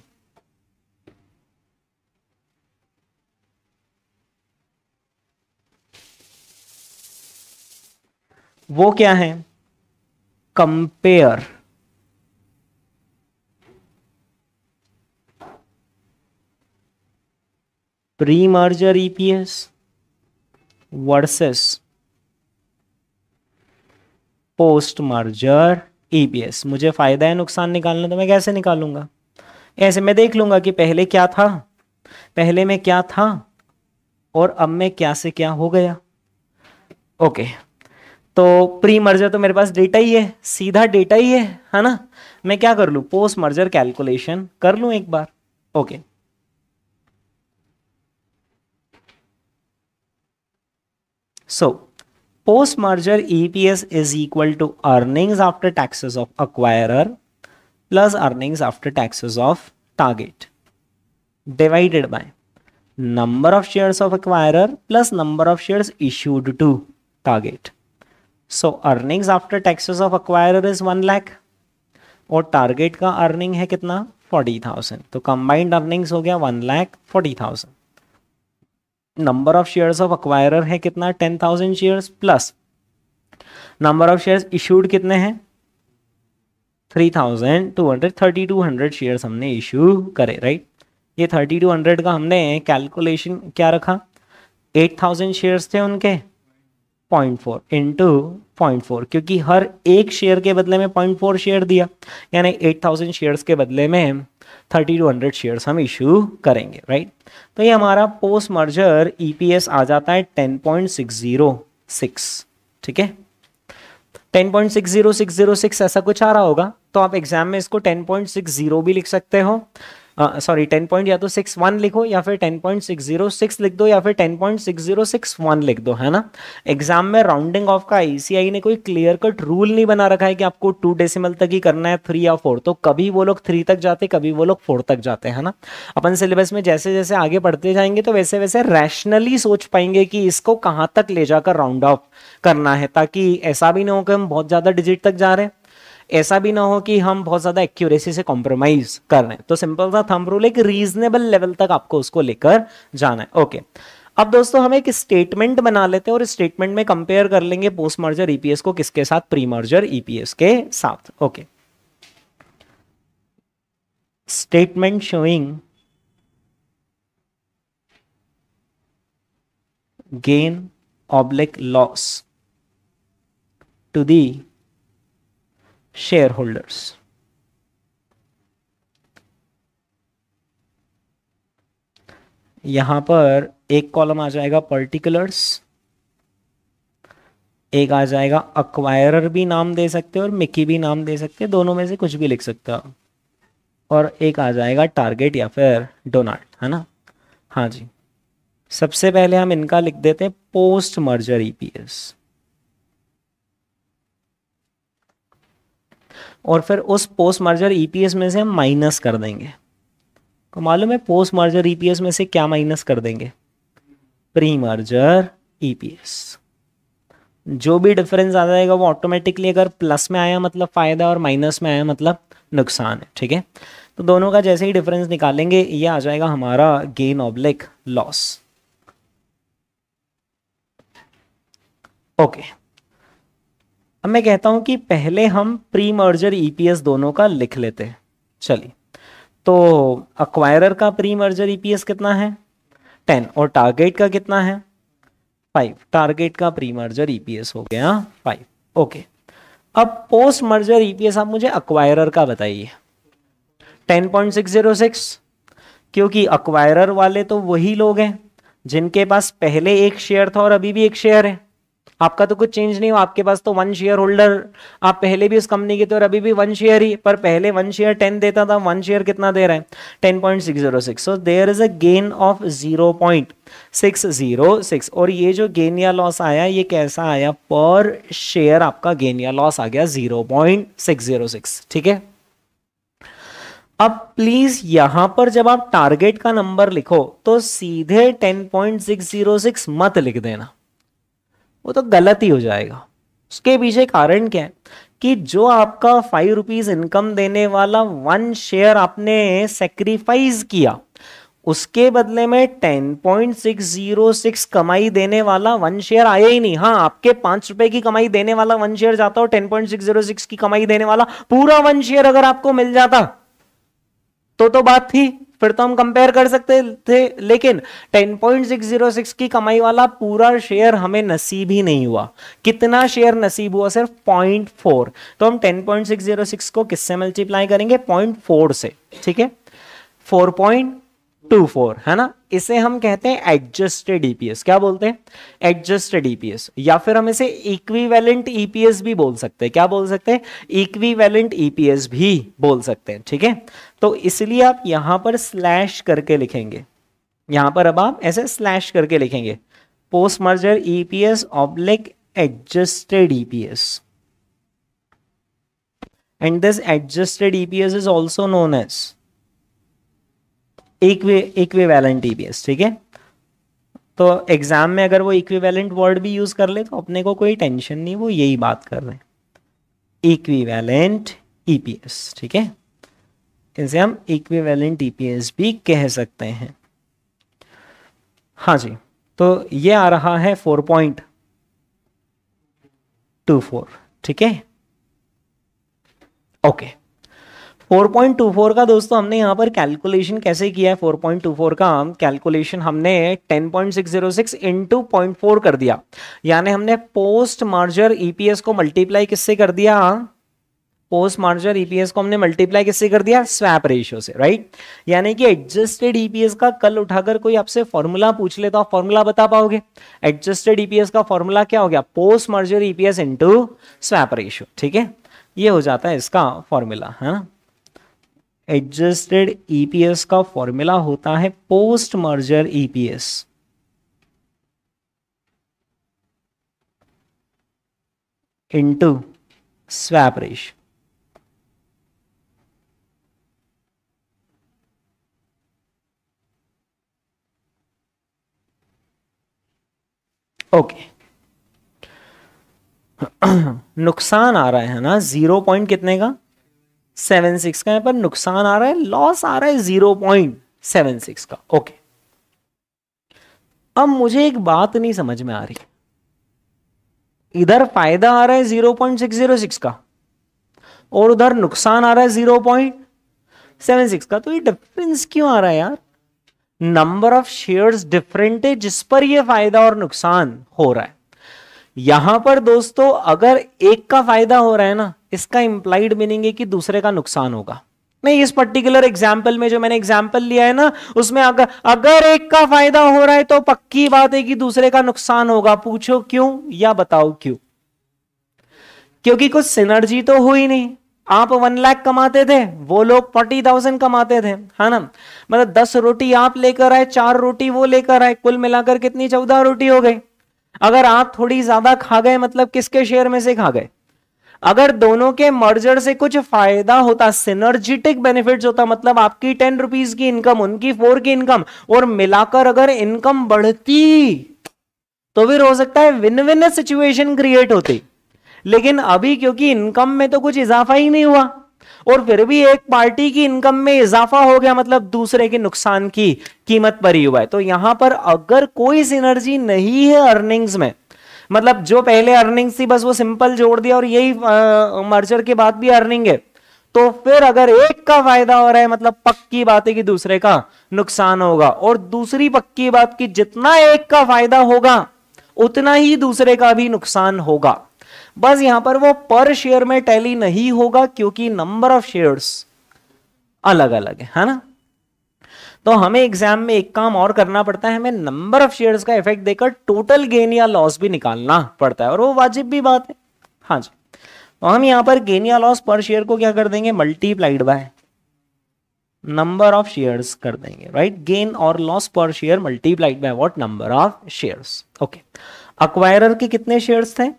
वो क्या है? Compare. Pre merger EPS versus post merger EPS. मुझे फायदा है नुकसान निकालना, तो मैं कैसे निकालूंगा? ऐसे मैं देख लूंगा कि पहले क्या था, पहले मैं क्या था और अब मैं क्या से क्या हो गया। ओके, तो प्री मर्जर तो मेरे पास डेटा ही है, सीधा डेटा ही है, है ना। मैं क्या कर लूँ? पोस्ट मर्जर कैलकुलेशन कर लूँ एक बार। Okay, So post-merger E P S is equal to earnings after taxes of acquirer plus earnings after taxes of target divided by number of shares of acquirer plus number of shares issued to target. So earnings after taxes of acquirer is one lakh और target का earning है कितना forty thousand. तो combined earnings हो गया one lakh forty thousand. Number of shares of acquirer है कितना ten thousand shares plus number of shares issued कितने हैं three thousand two hundred, thirty-two hundred shares हमने issue करे right. ये thirty-two hundred का हमने calculation क्या रखा eight thousand shares थे उनके zero point four into zero point four क्योंकि हर एक शेयर के बदले में zero point four शेयर दिया यानी eight thousand शेयर्स के बदले में thirty-two hundred शेयर्स हम इशू करेंगे राइट right? तो ये हमारा पोस्ट मर्जर ईपीएस आ जाता है ten point six zero six ठीक है ten point six zero six zero six ऐसा कुछ आ रहा होगा तो आप एग्जाम में इसको ten point six zero भी लिख सकते हो सॉरी uh, ten पॉइंट या तो six one लिखो या फिर ten point six zero six लिख दो या फिर ten point six zero six one लिख दो है ना। एग्जाम में राउंडिंग ऑफ का आईसीआई ने कोई क्लियर कट रूल नहीं बना रखा है कि आपको टू डेसिमल तक ही करना है थ्री या फोर, तो कभी वो लोग थ्री तक जाते कभी वो लोग फोर तक जाते हैं ना। अपन सिलेबस में जैसे जैसे आगे बढ़ते जाएंगे तो वैसे वैसे रैशनली सोच पाएंगे कि इसको कहाँ तक ले जाकर राउंड ऑफ करना है, ताकि ऐसा भी ना हो कि हम बहुत ज़्यादा डिजिट तक जा रहे हैं, ऐसा भी ना हो कि हम बहुत ज़्यादा एक्यूरेसी से कॉम्प्रोमाइज कर रहे हैं। तो सिंपल सा थंब रूल, एक रीजनेबल लेवल तक आपको उसको लेकर जाना है। ओके अब दोस्तों हम एक स्टेटमेंट बना लेते हैं और स्टेटमेंट में कंपेयर कर लेंगे पोस्ट मर्जर ईपीएस को किसके साथ, प्री मर्जर ईपीएस के साथ। Okay statement showing gain oblique loss to the shareholders यहां पर एक कॉलम आ जाएगा particulars, एक आ जाएगा acquirer भी नाम दे सकते हो और मिकी भी नाम दे सकते हो, दोनों में से कुछ भी लिख सकते हो, और एक आ जाएगा target या फिर डोनाल्ड है ना। हाँ जी सबसे पहले हम इनका लिख देते हैं पोस्ट मर्जर ईपीएस और फिर उस पोस्ट मर्जर ईपीएस में से हम माइनस कर देंगे। को मालूम है पोस्ट मर्जर ईपीएस में से क्या माइनस कर देंगे, प्री मर्जर ईपीएस। जो भी डिफरेंस आ जाएगा वो ऑटोमेटिकली अगर प्लस में आया मतलब फायदा और माइनस में आया मतलब नुकसान है ठीक है। तो दोनों का जैसे ही डिफरेंस निकालेंगे ये आ जाएगा हमारा गेन ऑब्लिक लॉस। ओके अब मैं कहता हूं कि पहले हम प्री मर्जर ईपीएस दोनों का लिख लेते हैं। चलिए तो अक्वायरर का प्री मर्जर ईपीएस कितना है टेन और टारगेट का कितना है फाइव। टारगेट का प्री मर्जर ईपीएस हो गया फाइव। ओके अब पोस्ट मर्जर ईपीएस आप मुझे अक्वायरर का बताइए ten point six zero six, क्योंकि अक्वायरर वाले तो वही लोग हैं जिनके पास पहले एक शेयर था और अभी भी एक शेयर है। आपका तो कुछ चेंज नहीं हुआ, आपके पास तो वन शेयर होल्डर, आप पहले भी उस कंपनी के तो और अभी भी वन शेयर ही, पर पहले वन शेयर टेन देता था, वन शेयर कितना दे रहा है ten point six zero six. So there is a gain of zero point six zero six और ये जो गेन या लॉस आया ये कैसा आया, पर शेयर आपका गेन या लॉस आ गया zero point six zero six ठीक है। अब प्लीज यहां पर जब आप टारगेट का नंबर लिखो तो सीधे ten point six zero six मत लिख देना, वो तो गलत ही हो जाएगा। उसके पीछे कारण क्या है कि जो आपका फाइव रुपीज इनकम देने वाला वन शेयर आपने सेक्रीफाइस किया, उसके बदले में ten point six zero six कमाई देने वाला वन शेयर आया ही नहीं। हाँ आपके पांच रुपए की कमाई देने वाला वन शेयर जाता हो, ten point six zero six की कमाई देने वाला पूरा वन शेयर अगर आपको मिल जाता तो तो बात थी, फिर तो हम कंपेयर कर सकते थे, लेकिन ten point six zero six की कमाई वाला पूरा शेयर हमें नसीब ही नहीं हुआ। कितना शेयर नसीब हुआ, सिर्फ zero point four। तो हम ten point six zero six को किससे मल्टीप्लाई करेंगे zero point four से ठीक है, four point two four है ना। इसे हम कहते हैं एडजस्टेड ईपीएस। क्या बोलते हैं एडजस्टेड ईपीएस, या फिर हम इसे इक्विवेलेंट ईपीएस भी बोल सकते हैं। क्या बोल सकते हैं इक्विवेलेंट ईपीएस भी बोल सकते हैं ठीक है। तो इसलिए आप यहां पर स्लैश करके लिखेंगे, यहां पर अब आप ऐसे स्लैश करके लिखेंगे post merger EPS oblique adjusted EPS, and this adjusted E P S is also known as equivalent E P S. ठीक है, तो एग्जाम में अगर वो इक्विवेलेंट वर्ड भी यूज कर ले तो अपने को कोई टेंशन नहीं, वो यही बात कर रहे हैं, इक्विवेलेंट E P S. ठीक है, इसे हम इक्विवेलेंट E P S भी कह सकते हैं. हाँ जी, तो ये आ रहा है फोर पॉइंट टू फोर. ठीक है, okay, four point two four का दोस्तों हमने यहाँ पर कैलकुलेशन कैसे किया है. फोर पॉइंट टू फोर का कैलकुलेशन हमने ten point six zero six into point four कर दिया, यानी हमने पोस्ट मार्जर ईपीएस को मल्टीप्लाई किससे कर दिया, पोस्ट मार्जर ईपीएस को हमने मल्टीप्लाई किससे कर दिया, स्वैप रेशियो से, राइट. यानी कि एडजस्टेड ईपीएस का कल उठाकर कोई आपसे फॉर्मूला पूछ ले तो आप फॉर्मूला बता पाओगे. एडजस्टेड ईपीएस का फॉर्मूला क्या हो गया, post merger EPS into स्वैप रेशियो. ठीक है, ये हो जाता है इसका फॉर्मूला, है ना. एडजस्टेड ईपीएस का फॉर्मूला होता है post merger EPS into स्वैप रेशियो. Okay, नुकसान आ रहा है ना, जीरो पॉइंट कितने का, सेवन सिक्स का, यहाँ पर नुकसान आ रहा है, लॉस आ रहा है जीरो पॉइंट सेवन सिक्स का. ओके, अब मुझे एक बात नहीं समझ में आ रही, इधर फायदा आ रहा है zero point six zero six का और उधर नुकसान आ रहा है जीरो पॉइंट सेवन सिक्स का, तो ये डिफरेंस क्यों आ रहा है यार. नंबर ऑफ शेयर्स डिफरेंट है जिस पर ये फायदा और नुकसान हो रहा है. यहां पर दोस्तों अगर एक का फायदा हो रहा है ना, इसका इंप्लाइड मीनिंग है कि दूसरे का नुकसान होगा. नहीं, इस पर्टिकुलर एग्जाम्पल में जो मैंने एग्जाम्पल लिया है ना, उसमें अगर अगर एक का फायदा हो रहा है तो पक्की बात है कि दूसरे का नुकसान होगा. पूछो क्यों या बताओ क्यों, क्योंकि कुछ सिनर्जी तो हुई नहीं. आप वन लाख कमाते थे, वो लोग फोर्टी थाउजेंड कमाते थे, है ना. मतलब दस रोटी आप लेकर आए, चार रोटी वो लेकर आए, कुल मिलाकर कितनी चौदह रोटी हो गई. अगर आप थोड़ी ज्यादा खा गए, मतलब किसके शेयर में से खा गए. अगर दोनों के मर्जर से कुछ फायदा होता, सिनर्जिटिक बेनिफिट्स होता, मतलब आपकी टेन रुपीज की इनकम, उनकी फोर की इनकम, और मिलाकर अगर इनकम बढ़ती तो फिर हो सकता है विन विन सिचुएशन क्रिएट होती. लेकिन अभी क्योंकि इनकम में तो कुछ इजाफा ही नहीं हुआ और फिर भी एक पार्टी की इनकम में इजाफा हो गया, मतलब दूसरे के नुकसान की कीमत पर ही हुआ है. तो यहां पर अगर कोई सिनर्जी नहीं है अर्निंग्स में, मतलब जो पहले अर्निंग्स थी बस वो सिंपल जोड़ दिया और यही मर्जर के बाद भी अर्निंग है, तो फिर अगर एक का फायदा हो रहा है मतलब पक्की बात है कि दूसरे का नुकसान होगा. और दूसरी पक्की बात कि जितना एक का फायदा होगा उतना ही दूसरे का भी नुकसान होगा. बस यहां पर वो पर शेयर में टैली नहीं होगा क्योंकि नंबर ऑफ शेयर्स अलग अलग है, है ना. तो हमें एग्जाम में एक काम और करना पड़ता है, हमें नंबर ऑफ शेयर्स का इफेक्ट देकर टोटल गेन या लॉस भी निकालना पड़ता है, और वो वाजिब भी बात है. हाँ जी, तो हम यहां पर गेन या लॉस पर शेयर को क्या कर देंगे, multiplied by number of shares कर देंगे, राइट. गेन और loss per share multiplied by what, number of shares. Okay, acquirer के कितने शेयर्स थे,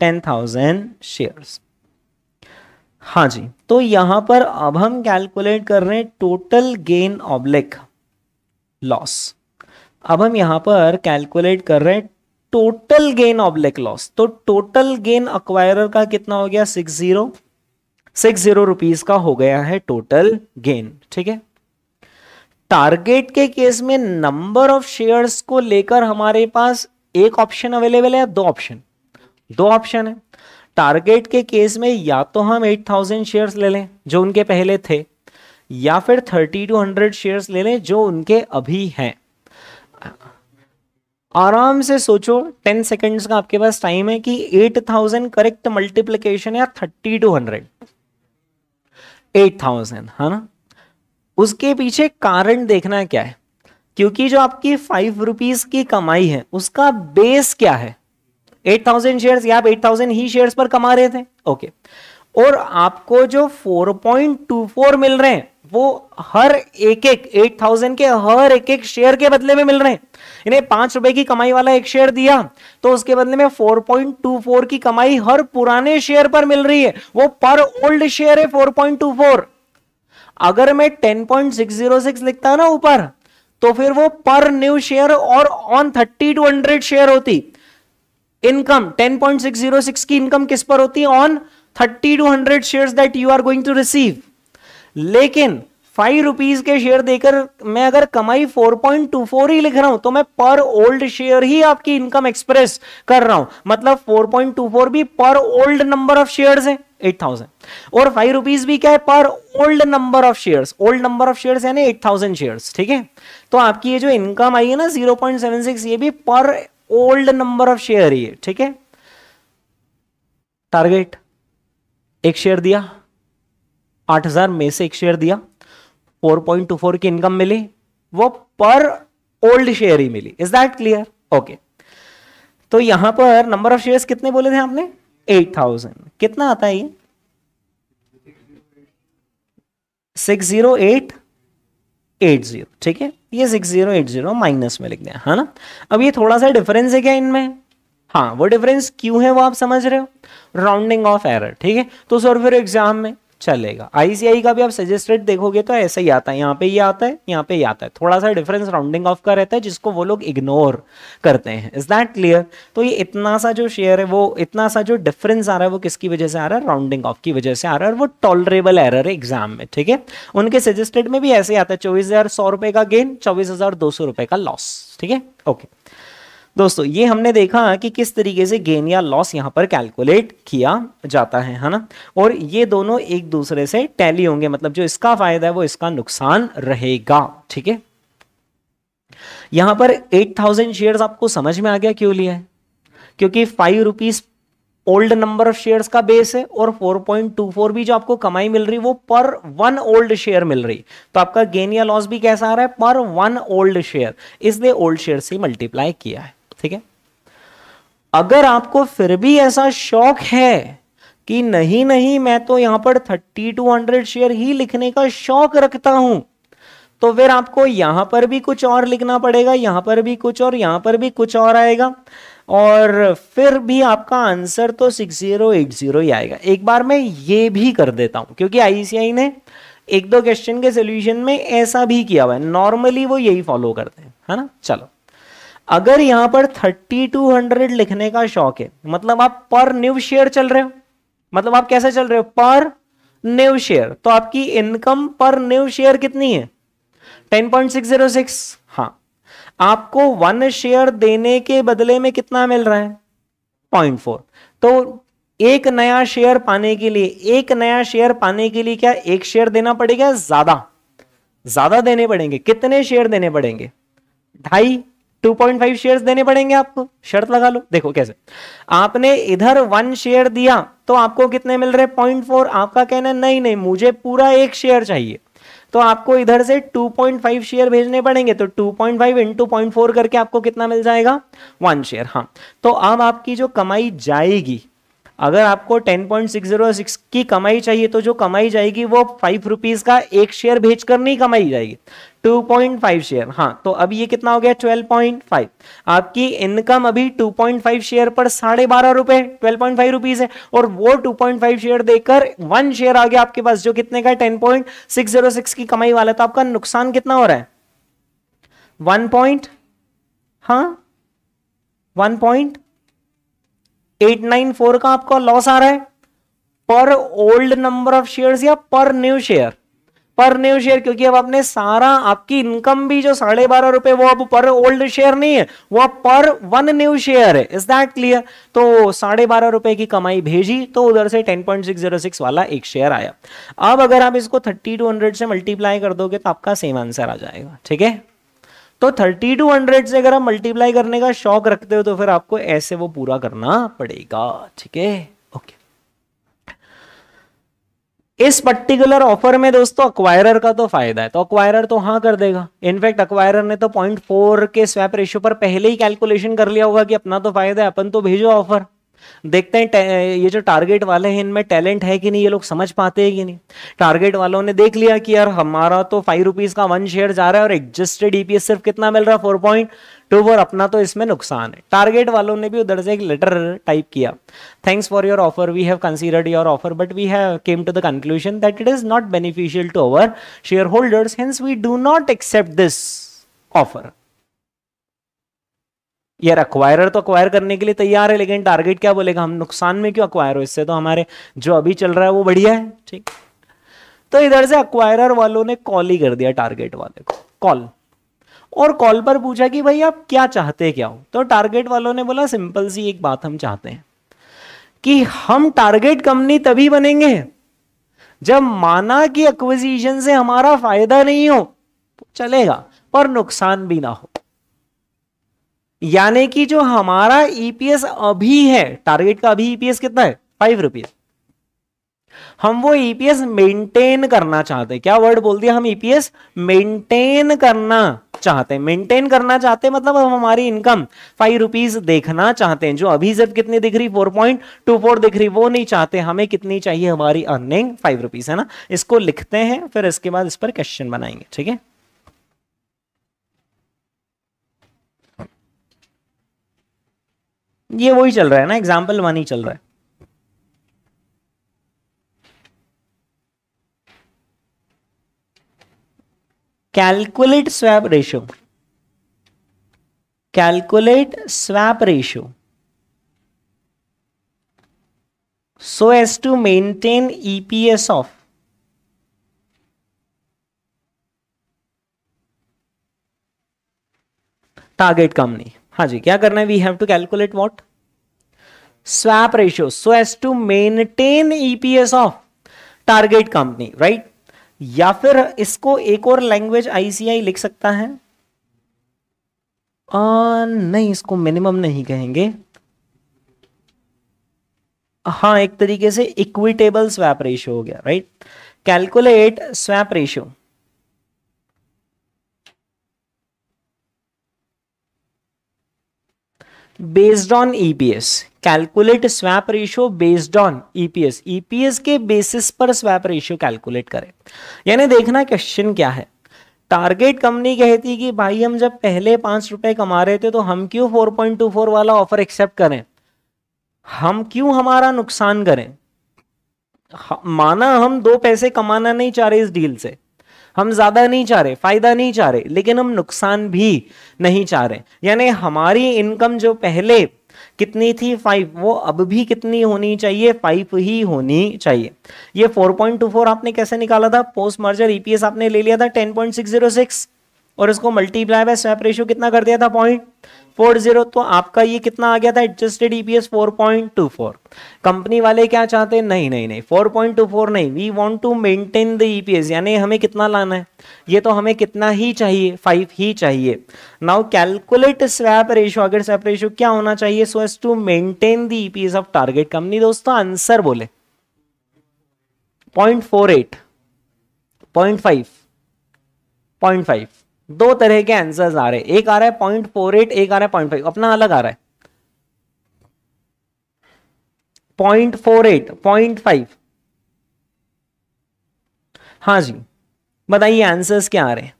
टेन थाउजेंड शेयर्स. हाँ जी, तो यहां पर अब हम कैलकुलेट कर रहे हैं टोटल गेन ऑब्लिक लॉस. अब हम यहां पर कैलकुलेट कर रहे हैं टोटल गेन ऑब्लिक लॉस. तो टोटल गेन अक्वायरर का कितना हो गया, six zero six zero rupees का हो गया है टोटल गेन. ठीक है, टारगेट के केस में नंबर ऑफ शेयर्स को लेकर हमारे पास एक ऑप्शन अवेलेबल है, दो ऑप्शन दो ऑप्शन है. टारगेट के केस में या तो हम एट थाउजेंड शेयर्स ले लें जो उनके पहले थे, या फिर थर्टी टू हंड्रेड शेयर्स ले लें जो उनके अभी हैं. आराम से सोचो, टेन सेकंड्स का आपके पास टाइम है कि एट थाउजेंड करेक्ट मल्टीप्लिकेशन या thirty two hundred. Eight thousand, है ना. उसके पीछे कारण देखना क्या है, क्योंकि जो आपकी फाइव रुपीज की कमाई है उसका बेस क्या है. एट थाउजेंड शेयर्स या आप एट थाउजेंड ही शेयर्स पर कमा रहे थे, ओके okay. और आपको जो फोर पॉइंट टू फोर मिल रहे हैं वो हर एक एक एट थाउजेंड के हर एक एक शेयर के बदले में मिल रहे हैं। इन्हें पांच रुपए की कमाई वाला एक शेयर दिया तो उसके बदले में फोर पॉइंट टू फोर की कमाई हर पुराने शेयर पर मिल रही है, वो पर ओल्ड शेयर है फोर पॉइंट टू फोर। अगर मैं ten point six zero six लिखता ना ऊपर तो फिर वो पर न्यू शेयर और on thirty two hundred share होती। Income ten point six zero six की इनकम किस पर होती है? On thirty two hundred shares that you are going to receive. लेकिन फाइव रुपीज के शेयर देकर मैं अगर कमाई फोर पॉइंट टू फोर ही लिख रहा हूं तो मैं पर ओल्ड शेयर ही आपकी इनकम एक्सप्रेस कर रहा हूं, मतलब फोर पॉइंट टू फोर भी पर ओल्ड नंबर ऑफ शेयर्स है एट थाउजेंड और फाइव रुपीज भी क्या है? पर old number of shares, old number of shares यानी एट थाउजेंड शेयर्स, ठीक है। तो आपकी ये जो इनकम आई है ना जीरो पॉइंट सेवन सिक्स, ये भी पर ओल्ड नंबर ऑफ शेयर ही है, ठीक है। टारगेट एक शेयर दिया, आठ हज़ार में से एक शेयर दिया, फोर पॉइंट टू फोर की इनकम मिली, वो पर ओल्ड शेयर ही मिली। Is that clear? ओके। तो यहां पर नंबर ऑफ शेयर्स कितने बोले थे आपने? Eight thousand. कितना आता है ये? Six zero eight eight zero, ठीक है। ये six zero eight zero minus में लिख दिया है ना। अब ये थोड़ा सा डिफरेंस है क्या इनमें? हाँ, वो डिफरेंस क्यों है वो आप समझ रहे हो, राउंडिंग ऑफ एरर, ठीक है। तो सर फिर एग्जाम में चलेगा। आईसीआई का भी आप सजेस्टेड देखोगे तो ऐसा ही आता है, यहाँ पे ये आता है, यहाँ पे ये आता है, थोड़ा सा डिफरेंस राउंडिंग ऑफ का रहता है जिसको वो लोग इग्नोर करते हैं। Is that clear? तो ये इतना सा जो शेयर है, वो इतना सा जो डिफरेंस आ रहा है वो किसकी वजह से आ रहा है? राउंडिंग ऑफ की वजह से आ रहा है। वो टॉलरेबल एरर है एग्जाम में, ठीक है। उनके सजेस्टेड में भी ऐसे ही आता है, चौबीस हजार सौ रुपए का गेन, चौबीस हजार दो सौ रुपए का लॉस, ठीक है। ओके दोस्तों, ये हमने देखा कि किस तरीके से गेन या लॉस यहाँ पर कैलकुलेट किया जाता है, है ना। और ये दोनों एक दूसरे से टैली होंगे, मतलब जो इसका फायदा है वो इसका नुकसान रहेगा, ठीक है। यहाँ पर एट थाउजेंड शेयर्स आपको समझ में आ गया क्यों लिया है, क्योंकि five rupees old number of shares का बेस है और फोर पॉइंट टू फोर भी जो आपको कमाई मिल रही है वो पर वन ओल्ड शेयर मिल रही, तो आपका गेन या लॉस भी कैसा आ रहा है? पर वन ओल्ड शेयर, इसलिए ओल्ड शेयर से मल्टीप्लाई किया है, ठीक है। अगर आपको फिर भी ऐसा शौक है कि नहीं नहीं मैं तो यहां पर थर्टी टू हंड्रेड शेयर ही लिखने का शौक रखता हूं, तो फिर आपको यहां पर भी कुछ और लिखना पड़ेगा, यहां पर भी कुछ और, यहां पर भी कुछ और आएगा, और फिर भी आपका आंसर तो सिक्स जीरो एट जीरो ही आएगा। एक बार मैं ये भी कर देता हूं क्योंकि आईसीआई ने एक दो क्वेश्चन के सोल्यूशन में ऐसा भी किया हुआ है, नॉर्मली वो यही फॉलो करते हैं, है ना। चलो, अगर यहां पर थर्टी टू हंड्रेड लिखने का शौक है, मतलब आप पर न्यू शेयर चल रहे हो, मतलब आप कैसे चल रहे हो? पर न्यू शेयर। तो आपकी इनकम पर न्यू शेयर कितनी है? Ten point six zero six. हाँ, आपको वन शेयर देने के बदले में कितना मिल रहा है? Point four. तो एक नया शेयर पाने के लिए, एक नया शेयर पाने के लिए क्या एक शेयर देना पड़ेगा? ज्यादा ज्यादा देने पड़ेंगे। कितने शेयर देने पड़ेंगे? ढाई, टू पॉइंट फाइव शेयर्स देने पड़ेंगे आपको। शर्त लगा लो, देखो कैसे। आपने इधर वन शेयर दिया तो आपको कितने मिल रहे? Point four. आपका कहना नहीं नहीं मुझे पूरा एक शेयर चाहिए, तो आपको इधर से टू पॉइंट फाइव शेयर भेजने पड़ेंगे, तो two point five into point four करके आपको कितना मिल जाएगा? One share. हाँ, तो अब आपकी जो कमाई जाएगी, अगर आपको ten point six zero six की कमाई चाहिए तो जो कमाई जाएगी वो फाइव रुपीज का एक शेयर भेजकर नहीं कमाई जाएगी, टू पॉइंट फाइव शेयर। हाँ, तो अब ये कितना हो गया? Twelve point five. आपकी इनकम अभी टू पॉइंट फाइव शेयर पर साढ़े बारह रुपए, ट्वेल्व पॉइंट फाइव रुपीज है, और वो टू पॉइंट फाइव शेयर देकर वन शेयर आ गया आपके पास जो कितने का? Ten point six zero six की कमाई वाला। तो आपका नुकसान कितना हो रहा है? वन पॉइंट हाँ one point eight nine four का आपका लॉस आ रहा है पर ओल्ड नंबर ऑफ शेयर्स या पर न्यू शेयर? पर न्यू शेयर, क्योंकि अब आपने सारा आपकी इनकम भी जो साढ़े बारह रुपए वो अब पर ओल्ड शेयर नहीं है, वो अब पर वन न्यू शेयर है। Is that clear? तो साढ़े बारह रुपए की कमाई भेजी तो उधर से ten point six zero six वाला एक शेयर आया। अब अगर आप इसको थर्टी टू हंड्रेड से मल्टीप्लाई कर दोगे तो आपका सेम आंसर आ जाएगा, ठीक है। तो थर्टी टू हंड्रेड से अगर आप मल्टीप्लाई करने का शौक रखते हो तो फिर आपको ऐसे वो पूरा करना पड़ेगा, ठीक है। ओके, इस पर्टिकुलर ऑफर में दोस्तों अक्वायरर का तो फायदा है, तो अक्वायरर तो हाँ कर देगा। इनफैक्ट अक्वायरर ने तो पॉइंट फोर के स्वैप रेशियो पर पहले ही कैलकुलेशन कर लिया होगा कि अपना तो फायदा है, अपन तो भेजो ऑफर। देखते हैं ये जो टारगेट वाले हैं इनमें टैलेंट है कि नहीं, ये लोग समझ पाते हैं कि नहीं। टारगेट वालों ने देख लिया कि यार हमारा तो फाइव रुपीज का वन शेयर जा रहा है और एडजस्टेड ईपीएस सिर्फ कितना मिल रहा है फोर पॉइंट टू, और अपना तो इसमें नुकसान है। टारगेट वालों ने भी उधर से एक लेटर टाइप किया, thanks for your offer, we have considered your offer but we have came to the conclusion that it is not beneficial to our share holders, hence we do not accept this offer. यार अक्वायरर तो अक्वायर करने के लिए तैयार है, लेकिन टारगेट क्या बोलेगा, हम नुकसान में क्यों अक्वायर हो, इससे तो हमारे जो अभी चल रहा है वो बढ़िया है। ठीक, तो इधर से अक्वायरर वालों ने कॉल ही कर दिया टारगेट वाले को, कॉल, और कॉल पर पूछा कि भाई आप क्या चाहते क्या हो। तो टारगेट वालों ने बोला सिंपल सी एक बात हम चाहते हैं कि हम टारगेट कंपनी तभी बनेंगे जब माना कि एक्विजिशन से हमारा फायदा नहीं हो चलेगा और नुकसान भी ना हो, यानी कि जो हमारा ईपीएस अभी है, टारगेट का अभी ईपीएस कितना है फाइव रुपीज, हम वो ईपीएस मेंटेन करना चाहते हैं। क्या वर्ड बोल दिया, हम ईपीएस मेंटेन करना चाहते हैं। मेंटेन करना चाहते हैं मतलब हम हमारी इनकम फाइव रुपीज देखना चाहते हैं, जो अभी सिर्फ कितनी दिख रही फोर पॉइंट टू फोर दिख रही वो नहीं चाहते, हमें कितनी चाहिए हमारी अर्निंग फाइव रुपीज, है ना। इसको लिखते हैं फिर इसके बाद इस पर क्वेश्चन बनाएंगे, ठीक है। ये वही चल रहा है ना, एग्जाम्पल वन ही चल रहा है। Calculate स्वैप रेशियो, calculate स्वैप रेशियो so as to maintain EPS of target company. हाँ जी, क्या करना है, we have to calculate what, स्वैप रेशियो so as to maintain EPS of target company, right. या फिर इसको एक और लैंग्वेज आईसीआई लिख सकता है, आ, नहीं इसको मिनिमम नहीं कहेंगे, हाँ एक तरीके से इक्विटेबल स्वैप रेशियो हो गया, right. Calculate स्वैप रेशियो based on EPS, calculate स्वैप रेशियो based on EPS, EPS के बेसिस पर स्वैप रेशियो कैलकुलेट करें। यानी देखना क्वेश्चन क्या है, टारगेट कंपनी कहती कि भाई हम जब पहले पांच रुपए कमा रहे थे तो हम क्यों फोर पॉइंट टू फोर वाला ऑफर एक्सेप्ट करें, हम क्यों हमारा नुकसान करें, माना हम दो पैसे कमाना नहीं चाह रहे इस डील से, हम ज्यादा नहीं चाह रहे, फायदा नहीं चाह रहे, लेकिन हम नुकसान भी नहीं चाह रहे। यानी हमारी इनकम जो पहले कितनी थी फाइव, वो अब भी कितनी होनी चाहिए, फाइव ही होनी चाहिए। ये फोर पॉइंट टू फोर आपने कैसे निकाला था, पोस्ट मर्जर ईपीएस आपने ले लिया था ten point six zero six और इसको मल्टीप्लाई बाय स्वैप रेशियो कितना कर दिया था पॉइंट फोर जीरो, तो आपका ये कितना आ गया था adjusted EPS four point two four. Company वाले क्या चाहते, नहीं नहीं नहीं फोर पॉइंट टू फोर नहीं, we want to maintain the EPS, यानी हमें कितना लाना है, ये तो हमें कितना ही चाहिए फाइव ही चाहिए। नाउ कैलकुलेट स्वैप रेशियो, अगर स्वैप रेशियो क्या होना चाहिए, so as to maintain the EPS of target company. दोस्तों आंसर बोले point four eight, point five, point five, दो तरह के आंसर्स आ रहे हैं, एक आ रहा है पॉइंट फोर एट, एक आ रहा है पॉइंट फाइव, अपना अलग आ रहा है point four eight, point five. हाँ जी, बताइए आंसर्स क्या आ रहे हैं,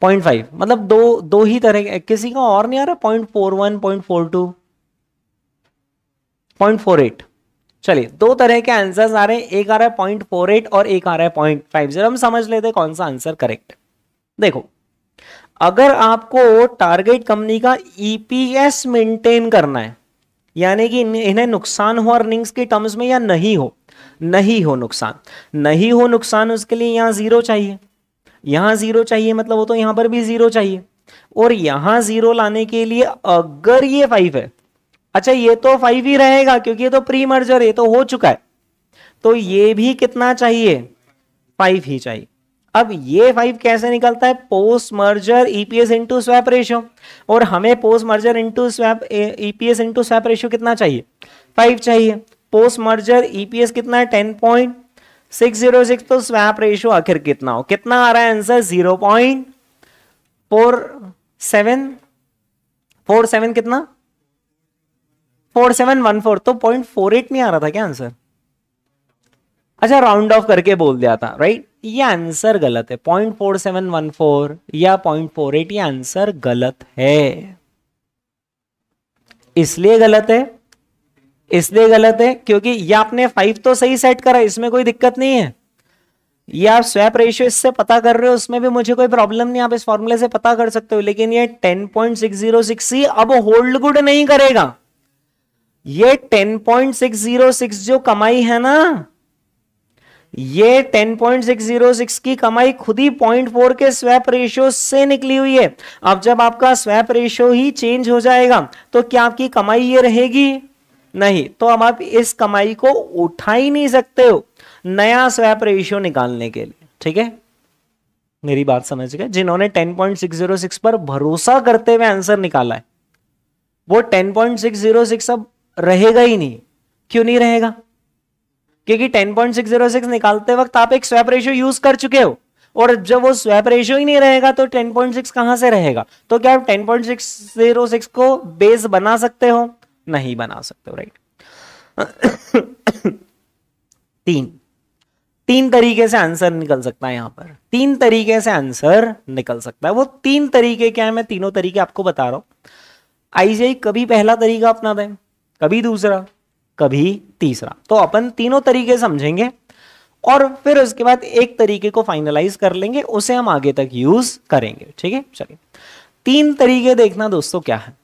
पॉइंट फाइव, मतलब दो दो ही तरह के, किसी का और नहीं आ रहा, point four one, point four two, point four eight. चलिए दो तरह के आंसर्स आ रहे हैं, एक आ रहा है पॉइंट फोर एट और एक आ रहा है पॉइंट फाइव। हम समझ लेते हैं कौन सा आंसर करेक्ट है। देखो, अगर आपको टारगेट कंपनी का ईपीएस मेंटेन करना है, यानी कि इन्हें नुकसान हो अर्निंग्स के टर्म्स में या नहीं हो, नहीं हो नुकसान, नहीं हो नुकसान, उसके लिए यहाँ जीरो चाहिए, यहाँ जीरो चाहिए, मतलब वो तो यहाँ पर भी जीरो चाहिए, और यहाँ जीरो लाने के लिए अगर ये फाइव है, अच्छा ये तो फाइव ही रहेगा क्योंकि ये तो प्री मर्जर है, तो हो चुका है, तो ये भी कितना चाहिए फाइव ही चाहिए। अब ये फाइव कैसे निकलता है, post merger EPS into स्वैप रेशियो, और हमें post merger into swap EPS into स्वैप रेशियो कितना चाहिए फाइव चाहिए, पोस्ट मर्जर ईपीएस कितना है ten point six zero six, तो स्वैप रेशियो आखिर कितना हो, कितना आ रहा है answer zero point four seven, four seven कितना फोर सेवन वन फोर तो पॉइंट फोर एट नहीं आ रहा था क्या आंसर? अच्छा राउंड ऑफ करके बोल दिया था राइट। ये आंसर गलत है, point four seven one four या पॉइंट फोर एट ये आंसर गलत है। इसलिए गलत है इसलिए गलत है क्योंकि ये आपने फाइव तो सही सेट करा, इसमें कोई दिक्कत नहीं है, ये आप स्वैप रेशियो इससे पता कर रहे हो, उसमें भी मुझे कोई प्रॉब्लम नहीं, आप इस फॉर्मूले से पता कर सकते हो। लेकिन ये ten point six zero six अब होल्ड गुड नहीं करेगा। ये ten point six zero six जो कमाई है ना, ये ten point six zero six की कमाई खुद ही पॉइंट फोर के स्वैप रेशियो से निकली हुई है। अब जब आपका स्वैप रेशियो ही चेंज हो जाएगा तो क्या आपकी कमाई ये रहेगी? नहीं। तो अब आप इस कमाई को उठा ही नहीं सकते हो नया स्वैप रेशियो निकालने के लिए। ठीक है, मेरी बात समझ गए? जिन्होंने ten point six zero six पर भरोसा करते हुए आंसर निकाला है वो ten point six zero six अब रहेगा ही नहीं। क्यों नहीं रहेगा? क्योंकि ten point six zero six निकालते वक्त आप एक स्वैप रेशियो यूज कर चुके हो, और जब वो स्वैप रेशियो ही नहीं रहेगा तो टेन पॉइंट सिक्स कहां से रहेगा? तो क्या आप ten point six zero six को बेस बना सकते हो? नहीं बना सकते हो राइट। तीन तीन तरीके से आंसर निकल सकता है, यहां पर तीन तरीके से आंसर निकल सकता है। वो तीन तरीके क्या है? मैं तीनों तरीके आपको बता रहा हूं। आईसीआईसीआई कभी पहला तरीका अपनाता है, कभी दूसरा, कभी तीसरा। तो अपन तीनों तरीके समझेंगे और फिर उसके बाद एक तरीके को फाइनलाइज कर लेंगे, उसे हम आगे तक यूज करेंगे। ठीक है, चलिए तीन तरीके देखना दोस्तों क्या है।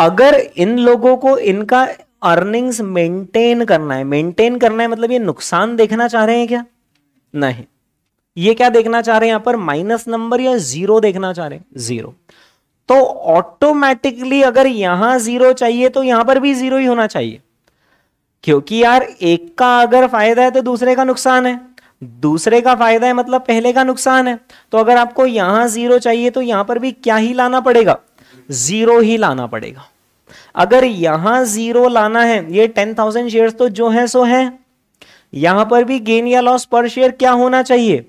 अगर इन लोगों को इनका अर्निंग्स मेंटेन करना है, मेंटेन करना है मतलब ये नुकसान देखना चाह रहे हैं क्या? नहीं। ये क्या देखना चाह रहे हैं? यहां पर माइनस नंबर या जीरो देखना चाह रहे हैं, जीरो। तो ऑटोमेटिकली अगर यहां जीरो चाहिए तो यहां पर भी जीरो ही होना चाहिए, क्योंकि यार एक का अगर फायदा है तो दूसरे का नुकसान है, दूसरे का फायदा है मतलब पहले का नुकसान है। तो अगर आपको यहां जीरो चाहिए तो यहां पर भी क्या ही लाना पड़ेगा? जीरो ही लाना पड़ेगा। अगर यहां जीरो लाना है, ये टेन थाउजेंड शेयर तो जो है सो है, यहां पर भी गेन या लॉस पर शेयर क्या होना चाहिए?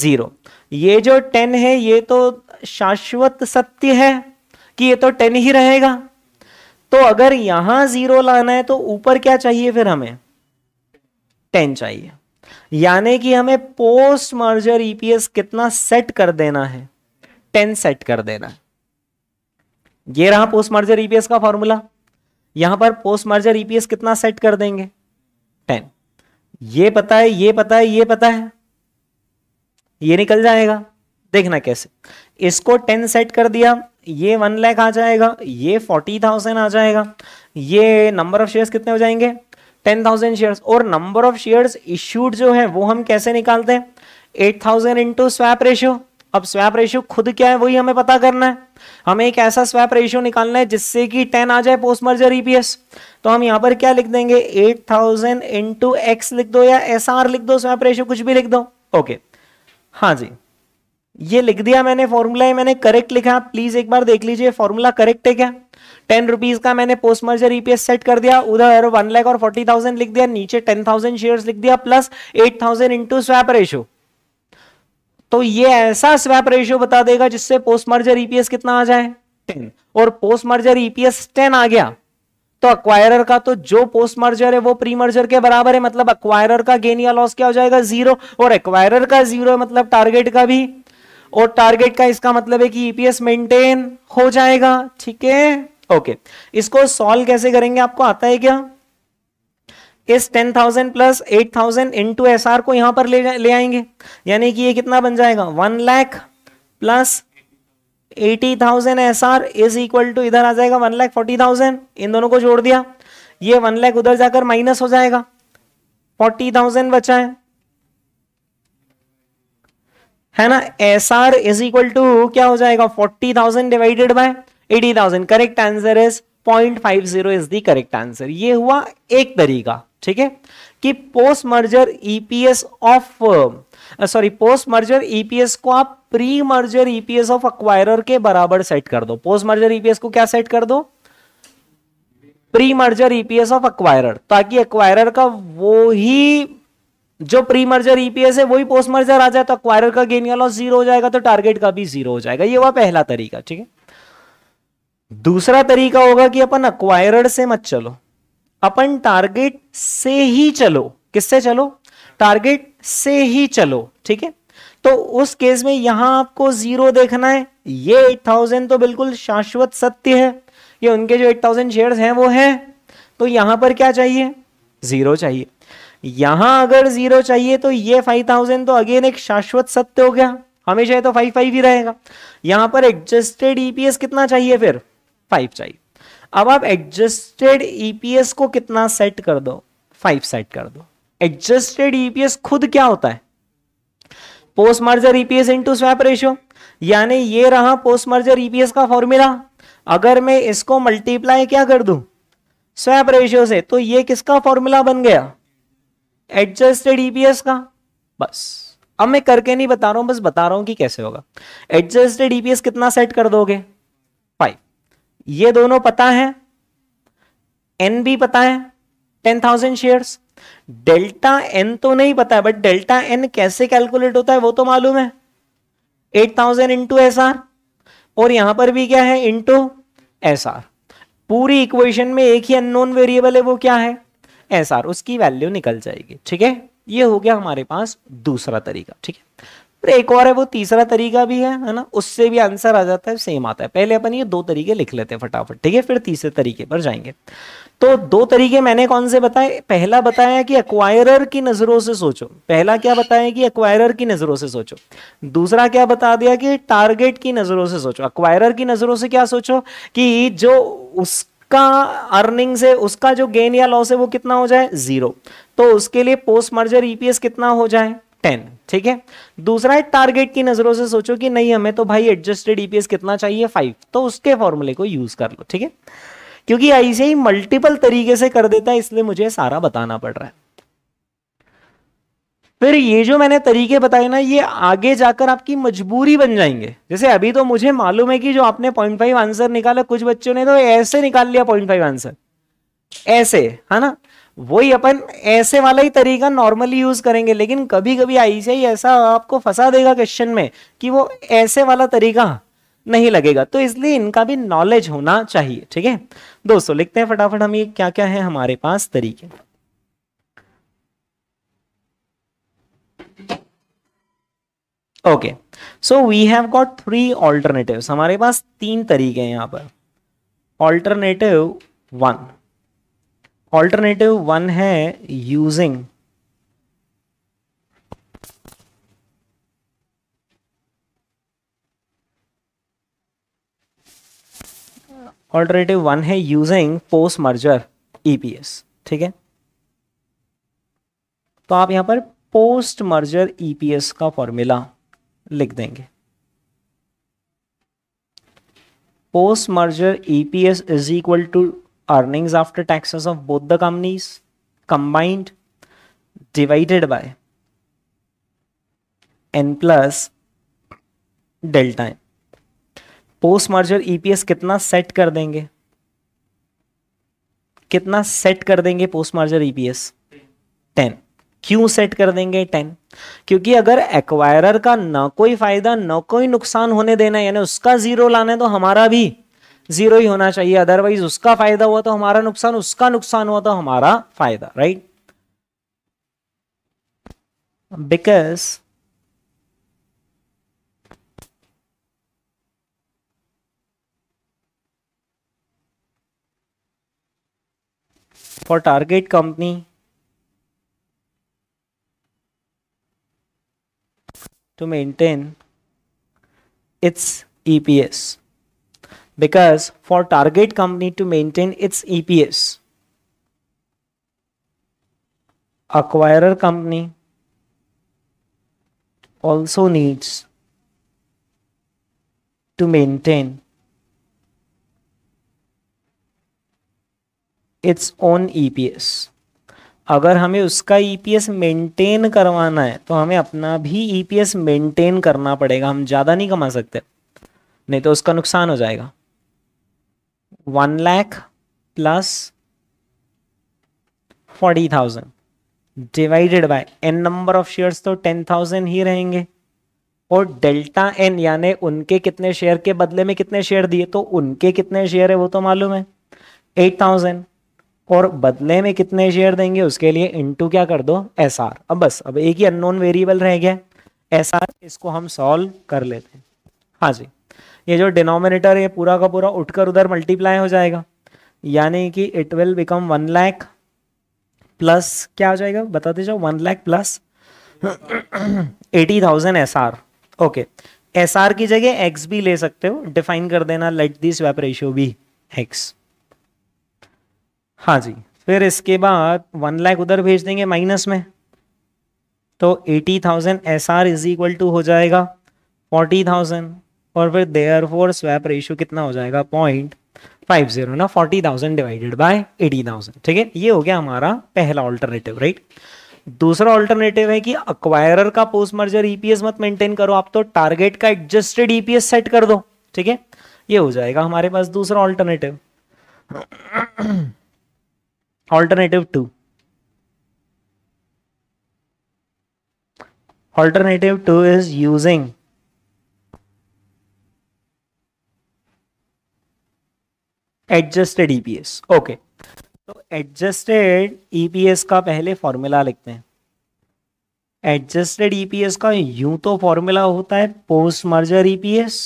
जीरो। ये जो टेन है ये तो शाश्वत सत्य है कि ये तो टेन ही रहेगा। तो अगर यहां जीरो लाना है तो ऊपर क्या चाहिए फिर हमें? टेन चाहिए। यानी कि हमें पोस्ट मर्जर ईपीएस कितना सेट कर देना है? टेन सेट कर देना है। ये रहा पोस्ट मर्जर ईपीएस का फॉर्मूला। यहां पर पोस्ट मर्जर ईपीएस कितना सेट कर देंगे? टेन। ये पता है, ये पता है, ये पता है, ये निकल जाएगा। देखना कैसे, इसको टेन सेट कर दिया, ये वन लाख आ जाएगा, ये फोर्टी थाउजेंड आ जाएगा, ये नंबर ऑफ शेयर्स कितने हो जाएंगे? Ten thousand shares. और नंबर ऑफ शेयर्स इश्यूड जो है वो हम कैसे निकालते हैं? Eight thousand into स्वैप रेशियो। अब स्वैप रेशियो खुद क्या है वही हमें पता करना है। हमें एक ऐसा स्वैप रेशियो निकालना है जिससे कि टेन आ जाए पोस्ट मर्जर ईपीएस। तो हम यहां पर क्या लिख देंगे? एट थाउजेंड इंटू एक्स लिख दो या एस आर लिख दो, स्वैप रेशियो कुछ भी लिख दो। ओके, हाँ जी, ये लिख दिया मैंने, फॉर्मूला है मैंने करेक्ट लिखा। प्लीज एक बार देख लीजिए फॉर्मूला करेक्ट है क्या। टेन रुपीज का मैंने पोस्ट मर्जर ईपीएस सेट कर दिया, उधर वन लाख और फोर्टी थाउजेंड लिख दिया, नीचे टेन थाउजेंड शेयर लिख दिया, plus eight thousand into स्वैप रेशियो। तो ये ऐसा स्वैप रेशियो बता देगा जिससे पोस्ट मर्जर ईपीएस कितना आ जाए? टेन। और पोस्ट मर्जर ईपीएस टेन आ गया तो अक्वायरर का, तो जो पोस्ट मर्जर है वो प्री मर्जर के बराबर है, मतलब अक्वायरर का गेन या लॉस क्या हो जाएगा? जीरो। और अक्वायरर का जीरो मतलब टारगेट का भी, और टारगेट का इसका मतलब है कि ईपीएस मेंटेन हो जाएगा। ठीक है, ओके। इसको सॉल्व कैसे करेंगे आपको आता है क्या? इस ten thousand plus eight thousand into S R को यहां पर ले, ले आएंगे, यानी कि ये कितना बन जाएगा? One lakh plus eighty thousand S R is equal to, इधर आ जाएगा वन लाख फोर्टी थाउजेंड। इन दोनों को जोड़ दिया, ये वन लाख उधर जाकर माइनस हो जाएगा, फोर्टी थाउजेंड बचा है है ना। S R is equal to क्या हो जाएगा? Forty thousand divided by eighty thousand. Correct answer is point five zero is the correct answer. ये हुआ एक तरीका, ठीक है, कि post merger EPS of sorry post merger EPS को आप pre merger EPS of acquirer के बराबर सेट कर दो। पोस्ट मर्जर ईपीएस को क्या सेट कर दो? Pre merger EPS of acquirer, ताकि अक्वायरर का वो ही जो प्री मर्जर ईपीएस है वही पोस्ट मर्जर आ जाए, तो अक्वायरर का गेन या लॉस जीरो हो जाएगा, तो टारगेट का भी जीरो हो जाएगा। ये हुआ पहला तरीका, ठीक है। दूसरा तरीका होगा कि अपन अक्वायरर से मत चलो, अपन टारगेट से ही चलो। किससे चलो? टारगेट से ही चलो, ठीक है। तो उस केस में यहां आपको जीरो देखना है। ये आठ हज़ार तो बिल्कुल शाश्वत सत्य है, ये उनके जो आठ हज़ार शेयर्स हैं वो हैं, तो यहां पर क्या चाहिए? जीरो चाहिए। यहां अगर जीरो चाहिए तो ये पाँच हज़ार तो अगेन एक शाश्वत सत्य हो गया, हमेशा तो फाइव फाइव ही रहेगा। यहां पर एडजस्टेड ईपीएस कितना चाहिए? फिर फाइव चाहिए। अब आप एडजस्टेड ईपीएस को कितना सेट कर दो? फाइव सेट कर दो। एडजस्टेड ईपीएस खुद क्या होता है? Post merger EPS into स्वैप रेशियो, यानी ये रहा पोस्ट मर्जर ईपीएस का फॉर्मूला। अगर मैं इसको मल्टीप्लाई क्या कर दूं स्वैप रेशियो से, तो ये किसका फॉर्मूला बन गया? एडजस्टेड ईपीएस का। बस, अब मैं करके नहीं बता रहा हूं, बस बता रहा हूं कि कैसे होगा। एडजस्टेड ईपीएस कितना सेट कर दोगे? फाइव। ये दोनों पता है, एन भी पता है, ten thousand shares. Delta N तो नहीं पता है, बट डेल्टा एन कैसे कैलकुलेट होता है वो तो मालूम है, eight thousand into S R, और यहां पर भी क्या है? Into S R. पूरी इक्वेशन में एक ही अननोन वेरिएबल है, वो क्या है? S R. उसकी वैल्यू निकल जाएगी, ठीक है। ये हो गया हमारे पास दूसरा तरीका, ठीक है। पर एक और है, वो तीसरा तरीका भी है, है ना, उससे भी आंसर आ जाता है, सेम आता है। पहले अपन ये दो तरीके लिख लेते हैं फटाफट, ठीक है, फिर तीसरे तरीके पर जाएंगे। तो दो तरीके मैंने कौन से बताए? पहला बताया कि एक्वायरर की नजरों से सोचो। पहला क्या बताया कि एक्वायरर की नजरों से सोचो। दूसरा क्या बता दिया कि टारगेट की नजरों से सोचो। एक्वायरर की नजरों से क्या सोचो? कि जो उस का अर्निंग से उसका जो गेन या लॉस है वो कितना हो जाए? जीरो। तो उसके लिए पोस्ट मर्जर ईपीएस कितना हो जाए? टेन, ठीक है। दूसरा है टारगेट की नजरों से सोचो कि नहीं, हमें तो भाई एडजस्टेड ईपीएस कितना चाहिए? फाइव। तो उसके फॉर्मूले को यूज कर लो, ठीक है। क्योंकि ऐसे ही मल्टीपल तरीके से कर देता है, इसलिए मुझे सारा बताना पड़ रहा है। फिर ये जो मैंने तरीके बताए ना, ये आगे जाकर आपकी मजबूरी बन जाएंगे। जैसे अभी तो मुझे मालूम है कि जो आपने पॉइंट फाइव आंसर निकाला, कुछ बच्चों ने तो ऐसे निकाल लिया पॉइंट फाइव आंसर, ऐसे, है ना। वही अपन ऐसे वाला ही तरीका नॉर्मली यूज करेंगे, लेकिन कभी कभी आईसीआई ऐसा आपको फंसा देगा क्वेश्चन में कि वो ऐसे वाला तरीका नहीं लगेगा, तो इसलिए इनका भी नॉलेज होना चाहिए, ठीक है। दोस्तों लिखते हैं फटाफट हम ये क्या क्या है हमारे पास तरीके। Okay, so we have got three alternatives, हमारे पास तीन तरीके हैं यहाँ पर। ऑल्टरनेटिव वन, ऑल्टरनेटिव वन है यूजिंग ऑल्टरनेटिव वन है यूजिंग पोस्ट मर्जर ईपीएस, ठीक है। तो आप यहाँ पर पोस्ट मर्जर ईपीएस का फॉर्मूला लिख देंगे। Post merger EPS is equal to earnings after taxes of both the companies combined divided by N plus delta N. Post merger EPS कितना सेट कर देंगे? कितना सेट कर देंगे पोस्ट मर्जर ईपीएस? टेन। क्यों सेट कर देंगे टेन? क्योंकि अगर एक्वायरर का ना कोई फायदा ना कोई नुकसान होने देना है, यानी उसका जीरो लाना है, तो हमारा भी जीरो ही होना चाहिए। अदरवाइज उसका फायदा हुआ तो हमारा नुकसान, उसका नुकसान हुआ तो हमारा फायदा, right. Because for target company to maintain its E P S, because for target company to maintain its E P S, acquirer company also needs to maintain its own E P S. अगर हमें उसका ईपीएस मेंटेन करवाना है तो हमें अपना भी ईपीएस मेंटेन करना पड़ेगा। हम ज़्यादा नहीं कमा सकते, नहीं तो उसका नुकसान हो जाएगा। One lakh plus forty thousand divided by N number of shares, तो टेन थाउजेंड ही रहेंगे, और डेल्टा एन यानी उनके कितने शेयर के बदले में कितने शेयर दिए, तो उनके कितने शेयर है वो तो मालूम है एट थाउजेंड, और बदले में कितने शेयर देंगे उसके लिए इनटू क्या कर दो एस आर। अब बस अब एक ही अननोन वेरिएबल रह गया एस आर, इसको हम सॉल्व कर लेते हैं। हाँ जी, ये जो डिनोमिनेटर है पूरा का पूरा उठकर उधर मल्टीप्लाई हो जाएगा, यानी कि it will become one lakh plus क्या हो जाएगा बताते जाओ, one lakh plus eighty thousand S R. Okay, S R की जगह एक्स भी ले सकते हो, डिफाइन कर देना let the स्वैप रेशियो be X. हाँ जी, फिर इसके बाद वन लाख उधर भेज देंगे माइनस में, तो eighty thousand S R is equal to हो जाएगा फोर्टी थाउजेंड, और फिर देयर फोर स्वैप रेशियो कितना हो जाएगा पॉइंट फाइव जीरो ना, forty thousand divided by eighty thousand. ठीक है, ये हो गया हमारा पहला ऑल्टरनेटिव राइट। दूसरा ऑल्टरनेटिव है कि अक्वायरर का पोस्ट मर्जर ईपीएस मत मेंटेन करो आप, तो टारगेट का एडजस्टेड ईपीएस सेट कर दो। ठीक है, ये हो जाएगा हमारे पास दूसरा alternative. Alternative two, alternative two is using adjusted EPS. Okay, तो एडजस्टेड ईपीएस का पहले फॉर्मूला लिखते हैं। एडजस्टेड ईपीएस का यूं तो फॉर्मूला होता है पोस्ट मर्जर ईपीएस,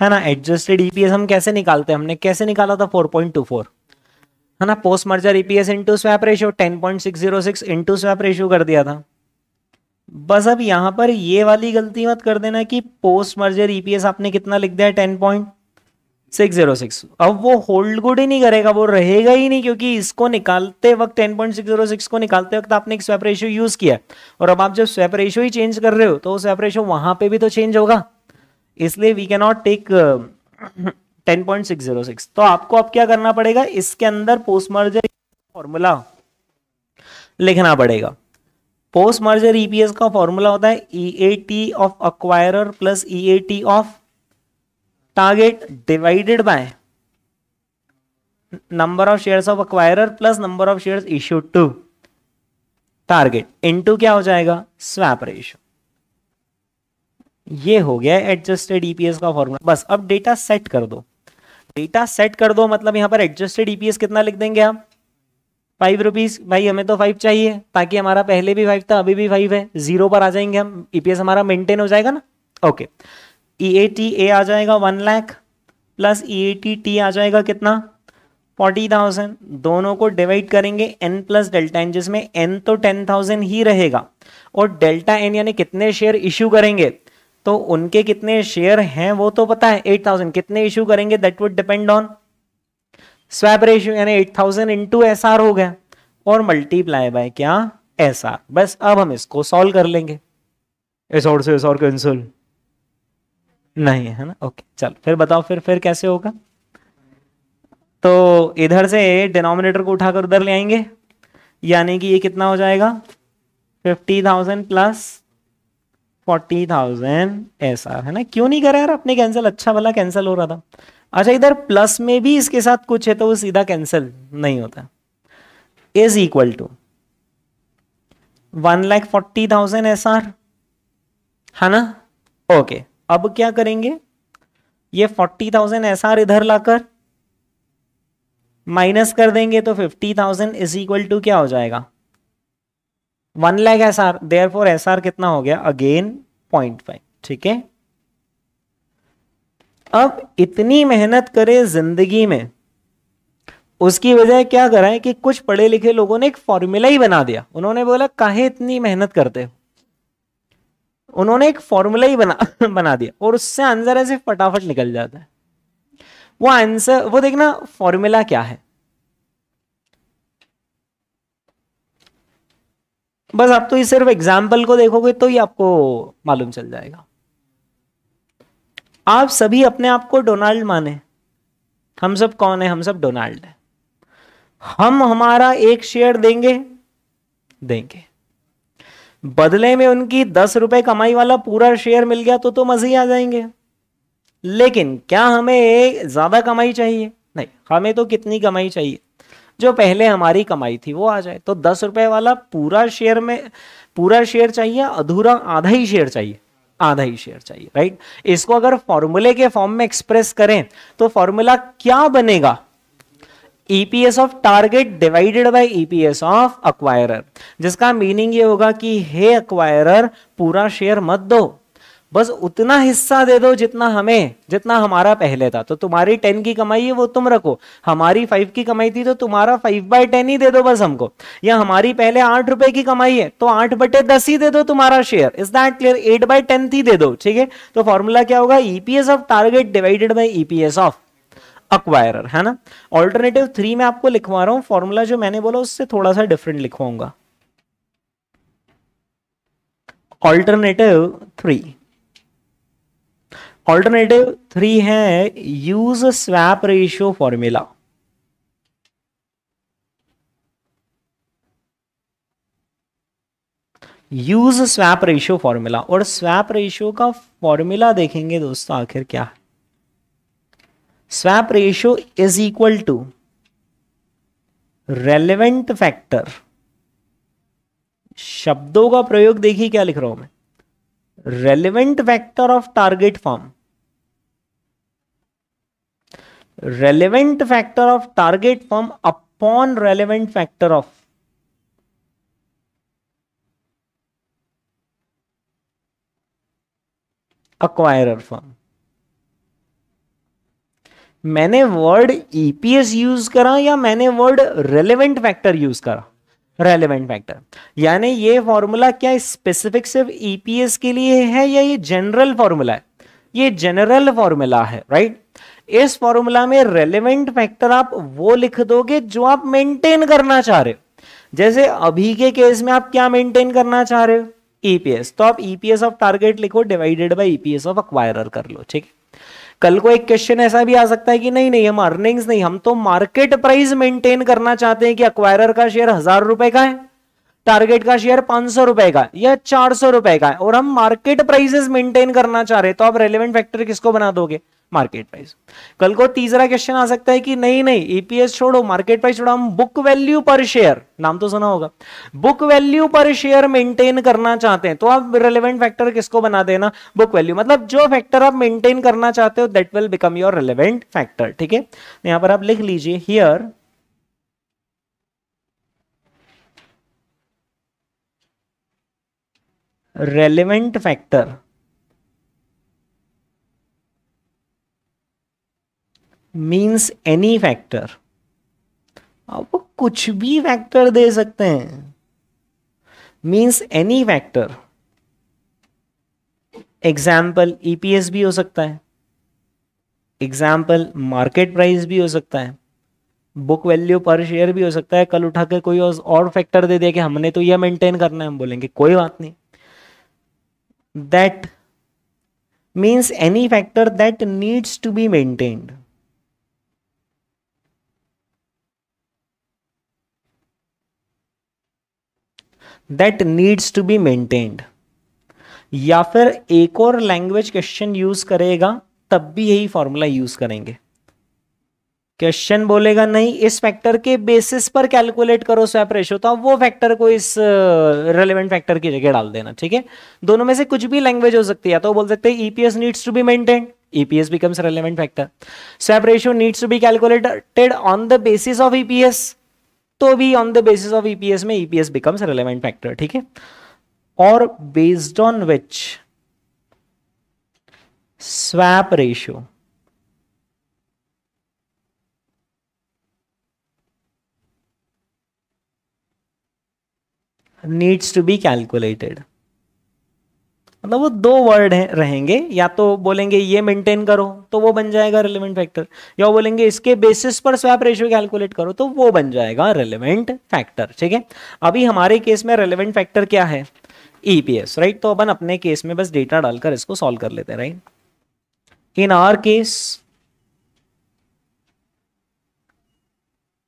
है ना। एडजस्टेड ईपीएस हम कैसे निकालते हैं, हमने कैसे निकाला था फोर पॉइंट टू फोर, है ना। Post merger EPS into स्वैप रेशियो ten point six zero six into स्वैप रेशियो कर दिया था। बस अब यहां पर ये वाली गलती मत कर देना कि पोस्ट मर्जर ईपीएस आपने कितना लिख दिया ten point six zero six, अब वो होल्ड गुड ही नहीं करेगा, वो रहेगा ही नहीं, क्योंकि इसको निकालते वक्त ten point six zero six को निकालते वक्त आपने एक स्वैप रेशियो यूज किया, और अब आप जब स्वैप रेशियो ही चेंज कर रहे हो तो स्वैप रेशियो वहां पे भी तो चेंज होगा, इसलिए we can not take ten point six zero six. तो आपको अब क्या करना पड़ेगा, इसके अंदर पोस्ट मर्जर फॉर्मूला लिखना पड़ेगा। पोस्ट मर्जर ईपीएस का फॉर्मूला होता है EAT of acquirer plus EAT of target divided by number of shares of acquirer plus number of shares issued to target into क्या हो जाएगा स्वैप रेशियो। ये हो गया एडजस्टेड ईपीएस का फॉर्मूला। बस अब डेटा सेट कर दो, डेटा सेट कर दो मतलब यहां पर एडजस्टेड ईपीएस कितना लिख देंगे आप फाइव रुपीज। भाई हमें तो फाइव चाहिए, ताकि हमारा पहले भी फाइव था अभी भी फाइव है, जीरो पर आ जाएंगे हम, ईपीएस हमारा मेंटेन हो जाएगा ना। Okay, E A T A आ जाएगा one lakh plus E A T T आ जाएगा कितना फोर्टी थाउजेंड, दोनों को डिवाइड करेंगे N प्लस डेल्टा N, जिसमें N तो टेन थाउजेंड ही रहेगा, और डेल्टा N यानी कितने शेयर इश्यू करेंगे, तो उनके कितने शेयर हैं वो तो पता है एट थाउजेंड, कितने इश्यू करेंगे that would depend on स्वैप रेशियो, यानी eight thousand into S R हो गया, और मल्टीप्लाई बाय क्या एस आर। बस अब हम इसको सॉल्व कर लेंगे, एस आर से एस आर कैंसिल नहीं है ना। ओके चलो फिर बताओ, फिर फिर कैसे होगा, तो इधर से डिनोमिनेटर को उठाकर उधर ले आएंगे, यानी कि ये कितना हो जाएगा fifty thousand plus forty thousand ऐसा, है ना। क्यों नहीं करा यार अपने कैंसिल, अच्छा भला कैंसिल हो रहा था। अच्छा इधर प्लस में भी इसके साथ कुछ है तो वो सीधा कैंसिल नहीं होता। Is equal to one lakh forty thousand S R, है ना। ओके अब क्या करेंगे, ये फोर्टी थाउजेंड एसआर इधर लाकर माइनस कर देंगे, तो fifty thousand is equal to क्या हो जाएगा one lakh SR, therefore SR कितना हो गया अगेन पॉइंट फाइव। ठीक है, अब इतनी मेहनत करे जिंदगी में, उसकी वजह क्या करा है कि कुछ पढ़े लिखे लोगों ने एक फॉर्मूला ही बना दिया। उन्होंने बोला काहे इतनी मेहनत करते हो, उन्होंने एक फॉर्मूला ही बना बना दिया, और उससे आंसर ऐसे फटाफट निकल जाता है। वो आंसर वो देखना फॉर्मूला क्या है, बस आप तो ये सिर्फ एग्जाम्पल को देखोगे तो ही आपको मालूम चल जाएगा। आप सभी अपने आप को डोनाल्ड माने, हम सब कौन है, हम सब डोनाल्ड है। हम हमारा एक शेयर देंगे देंगे बदले में उनकी दस रुपए कमाई वाला पूरा शेयर मिल गया तो तो मजे ही आ जाएंगे। लेकिन क्या हमें ज्यादा कमाई चाहिए, नहीं, हमें तो कितनी कमाई चाहिए, जो पहले हमारी कमाई थी वो आ जाए। तो दस रुपए वाला पूरा शेयर में पूरा शेयर चाहिए, अधूरा आधा ही शेयर चाहिए, आधा ही शेयर चाहिए, राइट। इसको अगर फॉर्मूले के फॉर्म में एक्सप्रेस करें तो फॉर्मूला क्या बनेगा? E P S of target divided by E P S of acquirer, जिसका मीनिंग ये होगा कि हे acquirer पूरा शेयर मत दो, बस उतना हिस्सा दे दो जितना हमें जितना हमारा पहले था। तो तुम्हारी टेन की कमाई है वो तुम रखो, हमारी फाइव की कमाई थी तो तुम्हारा फाइव बाय टेन ही दे दो बस हमको, या हमारी पहले आठ रुपए की कमाई है तो आठ बटे दस ही दे दो तुम्हारा share. Is that clear? Eight by ten ही दे दो, ठीक है। तो फॉर्मूला क्या होगा? EPS of target divided by EPS of Acquirer, है ना। ऑल्टरनेटिव थ्री में आपको लिखवा रहा हूं, फॉर्मूला जो मैंने बोला उससे थोड़ा सा डिफरेंट लिखवाऊंगा। ऑल्टरनेटिव थ्री ऑल्टरनेटिव थ्री है use स्वैप रेशियो formula. Use स्वैप रेशियो formula और स्वैप रेशियो का फॉर्मूला देखेंगे दोस्तों, आखिर क्या है। स्वैप रेशियो is equal to relevant factor, शब्दों का प्रयोग देखिए क्या लिख रहा हूं मैं, relevant factor of target firm, relevant factor of target firm upon relevant factor of acquirer firm. मैंने वर्ड ईपीएस यूज करा या मैंने वर्ड रेलेवेंट फैक्टर यूज करा? Relevant factor. यानी ये फॉर्मूला क्या स्पेसिफिक सिर्फ ईपीएस के लिए है या ये जनरल फॉर्मूला है? ये जनरल फॉर्मूला है, राइट। इस फॉर्मूला में रेलेवेंट फैक्टर आप वो लिख दोगे जो आप मेंटेन करना चाह रहे हो। जैसे अभी के केस में आप क्या मेंटेन करना चाह रहे हो? ईपीएस। तो आप ईपीएस ऑफ टारगेट लिखो divided by EPS of acquirer कर लो, ठीक है। कल को एक क्वेश्चन ऐसा भी आ सकता है कि नहीं नहीं हम अर्निंग्स नहीं, हम तो मार्केट प्राइस मेंटेन करना चाहते हैं कि एक्वायरर का शेयर हजार रुपए का है, टारगेट का शेयर पांच सौ रुपए का या चार सौ रुपए का है और हम मार्केट प्राइसेस मेंटेन करना चाह रहे हैं, तो आप रेलेवेंट फैक्टर किसको बना दोगे? Market price. कल को तीसरा क्वेश्चन आ सकता है कि नहीं नहीं ईपीएस छोड़ो, मार्केट प्राइस छोड़ो, हम बुक वैल्यू पर शेयर, नाम तो सुना होगा, book value per share maintain करना चाहते हैं, तो आप रेलेवेंट फैक्टर किसको बना देना? Book value. मतलब जो फैक्टर आप मेंटेन करना चाहते हो that will become your relevant factor, ठीक है। यहां पर आप लिख लीजिए here relevant factor means any factor, आप कुछ भी फैक्टर दे सकते हैं, means any factor, example E P S भी हो सकता है, example market price भी हो सकता है, बुक वैल्यू पर शेयर भी हो सकता है। कल उठाकर कोई और फैक्टर दे दिया कि हमने तो यह मेंटेन करना है, हम बोलेंगे कोई बात नहीं, that means any factor that needs to be maintained, that needs to be maintained। या फिर एक और लैंग्वेज क्वेश्चन यूज करेगा तब भी यही फॉर्मूला यूज करेंगे। क्वेश्चन बोलेगा नहीं इस फैक्टर के बेसिस पर कैलकुलेट करो स्वैप रेशियो, तो वो फैक्टर को इस रेलेवेंट फैक्टर की जगह डाल देना, ठीक है। दोनों में से कुछ भी लैंग्वेज हो सकती है, तो बोल सकते हैं EPS needs to be maintained, EPS becomes relevant factor, स्वैप रेशियो needs to be calculated on the basis of EPS, तो भी on the basis of EPS में ईपीएस बिकम्स रेलेवेंट फैक्टर, ठीक है। और based on which स्वैप रेशियो needs to be calculated, मतलब वो दो वर्ड हैं रहेंगे, या तो बोलेंगे ये मेंटेन करो तो वो बन जाएगा रेलेवेंट फैक्टर, या बोलेंगे इसके बेसिस पर स्वैप रेशियो कैलकुलेट करो तो वो बन जाएगा रेलेवेंट फैक्टर, ठीक है। अभी हमारे केस में रेलेवेंट फैक्टर क्या है? EPS, right. तो अपन अपने केस में बस डेटा डालकर इसको सॉल्व कर लेते हैं, right. In our case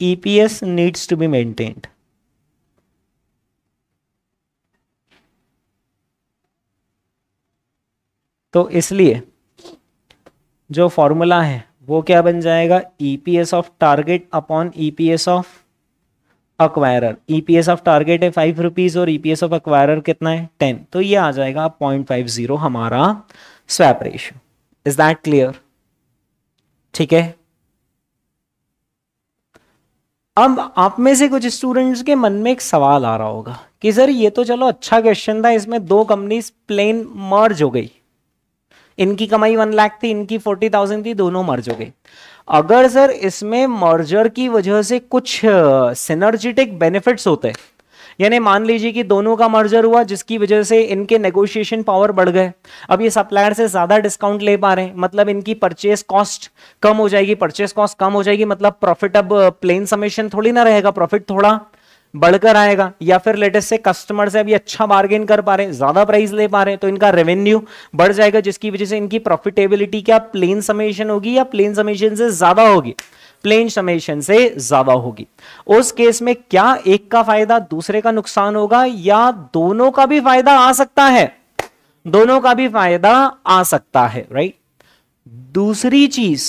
EPS needs to be maintained, तो इसलिए जो फॉर्मूला है वो क्या बन जाएगा? EPS of target upon EPS of acquirer EPS of target है फाइव रुपीज और ईपीएस ऑफ अक्वायरर कितना है टेन, तो ये आ जाएगा पॉइंट फाइव जीरो हमारा स्वैप रेशियो। Is that clear? ठीक है। अब आप में से कुछ स्टूडेंट्स के मन में एक सवाल आ रहा होगा कि सर ये तो चलो अच्छा क्वेश्चन था, इसमें दो कंपनीज प्लेन मर्ज हो गई, इनकी कमाई वन लाख थी, इनकी फोर्टी थाउजेंड थी, दोनों मर्ज हो गई। अगर सर इसमें मर्जर की वजह से कुछ सिनर्जेटिक बेनिफिट्स होते हैं, यानी मान लीजिए कि दोनों का मर्जर हुआ जिसकी वजह से इनके नेगोशिएशन पावर बढ़ गए, अब ये सप्लायर से ज़्यादा डिस्काउंट ले पा रहे हैं, मतलब इनकी परचेस कॉस्ट कम हो जाएगी, परचेस कॉस्ट कम हो जाएगी मतलब प्रॉफिट, अब प्लेन समेशन थोड़ी ना रहेगा, प्रॉफिट थोड़ा बढ़कर आएगा। या फिर लेटेस्ट से कस्टमर से अभी अच्छा बार्गेन कर पा रहे हैं, ज्यादा प्राइस ले पा रहे हैं, तो इनका रेवेन्यू बढ़ जाएगा जिसकी वजह से इनकी प्रॉफिटेबिलिटी क्या प्लेन समेशन होगी या प्लेन समेशन से ज्यादा होगी, प्लेन समेशन से ज्यादा होगी। उस केस में क्या एक का फायदा दूसरे का नुकसान होगा या दोनों का भी फायदा आ सकता है? दोनों का भी फायदा आ सकता है, राइट। दूसरी चीज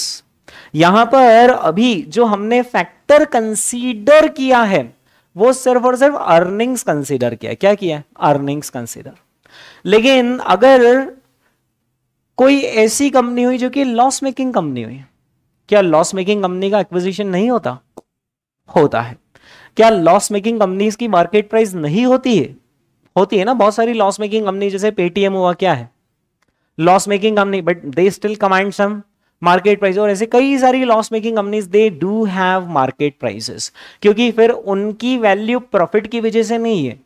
यहां पर अभी जो हमने फैक्टर कंसीडर किया है वो सिर्फ और सिर्फ अर्निंग्स कंसीडर किया। क्या किया? Earnings consider. लेकिन अगर कोई ऐसी कंपनी हुई जो कि लॉस मेकिंग कंपनी हुई, क्या लॉस मेकिंग कंपनी का एक्विजिशन नहीं होता? होता है। क्या लॉस मेकिंग कंपनीज की मार्केट प्राइस नहीं होती है? होती है ना। बहुत सारी लॉस मेकिंग कंपनी जैसे पेटीएम हुआ, क्या है loss making company but they still command some market price, और ऐसे कई सारी loss making companies they do have market prices, क्योंकि फिर उनकी वैल्यू प्रॉफिट की वजह से नहीं है,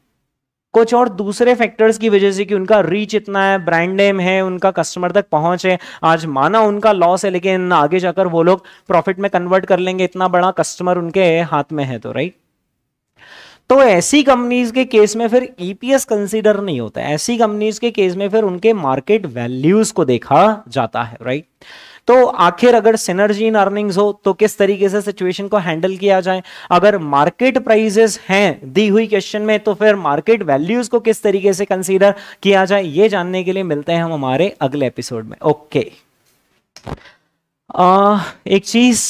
कुछ और दूसरे फैक्टर्स की वजह से कि उनका रीच इतना है, ब्रांड नेम है, उनका कस्टमर तक पहुंच है। आज माना उनका लॉस है लेकिन आगे जाकर वो लोग प्रॉफिट में कन्वर्ट कर लेंगे, इतना बड़ा कस्टमर उनके हाथ में है, तो राइट। तो ऐसी कंपनीज के केस में फिर ईपीएस कंसीडर नहीं होता, ऐसी कंपनीज के केस में फिर उनके मार्केट वैल्यूज को देखा जाता है, राइट। तो आखिर अगर सिनर्जी इन अर्निंग्स हो तो किस तरीके से सिचुएशन को हैंडल किया जाए, अगर मार्केट प्राइसेस हैं दी हुई क्वेश्चन में तो फिर मार्केट वैल्यूज को किस तरीके से कंसीडर किया जाए, ये जानने के लिए मिलते हैं हम हमारे अगले एपिसोड में। ओके आ, एक चीज,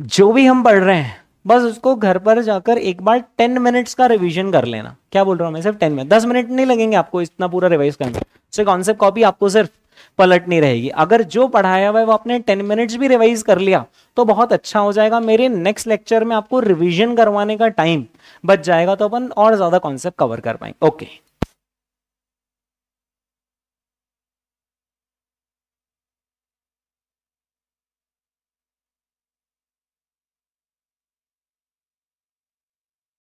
जो भी हम पढ़ रहे हैं बस उसको घर पर जाकर एक बार टेन मिनट्स का रिवीजन कर लेना। क्या बोल रहा हूं मैं? सिर्फ टेन मिनट, दस मिनट नहीं लगेंगे आपको इतना पूरा रिवाइज करना, सो कॉन्सेप्ट कॉपी आपको सिर्फ पलटनी रहेगी। अगर जो पढ़ाया हुआ है वो आपने टेन मिनट्स भी रिवाइज कर लिया तो बहुत अच्छा हो जाएगा। मेरे नेक्स्ट लेक्चर में आपको रिवीजन करवाने का टाइम बच जाएगा तो अपन और ज्यादा कॉन्सेप्ट कवर कर पाएंगे। ओके।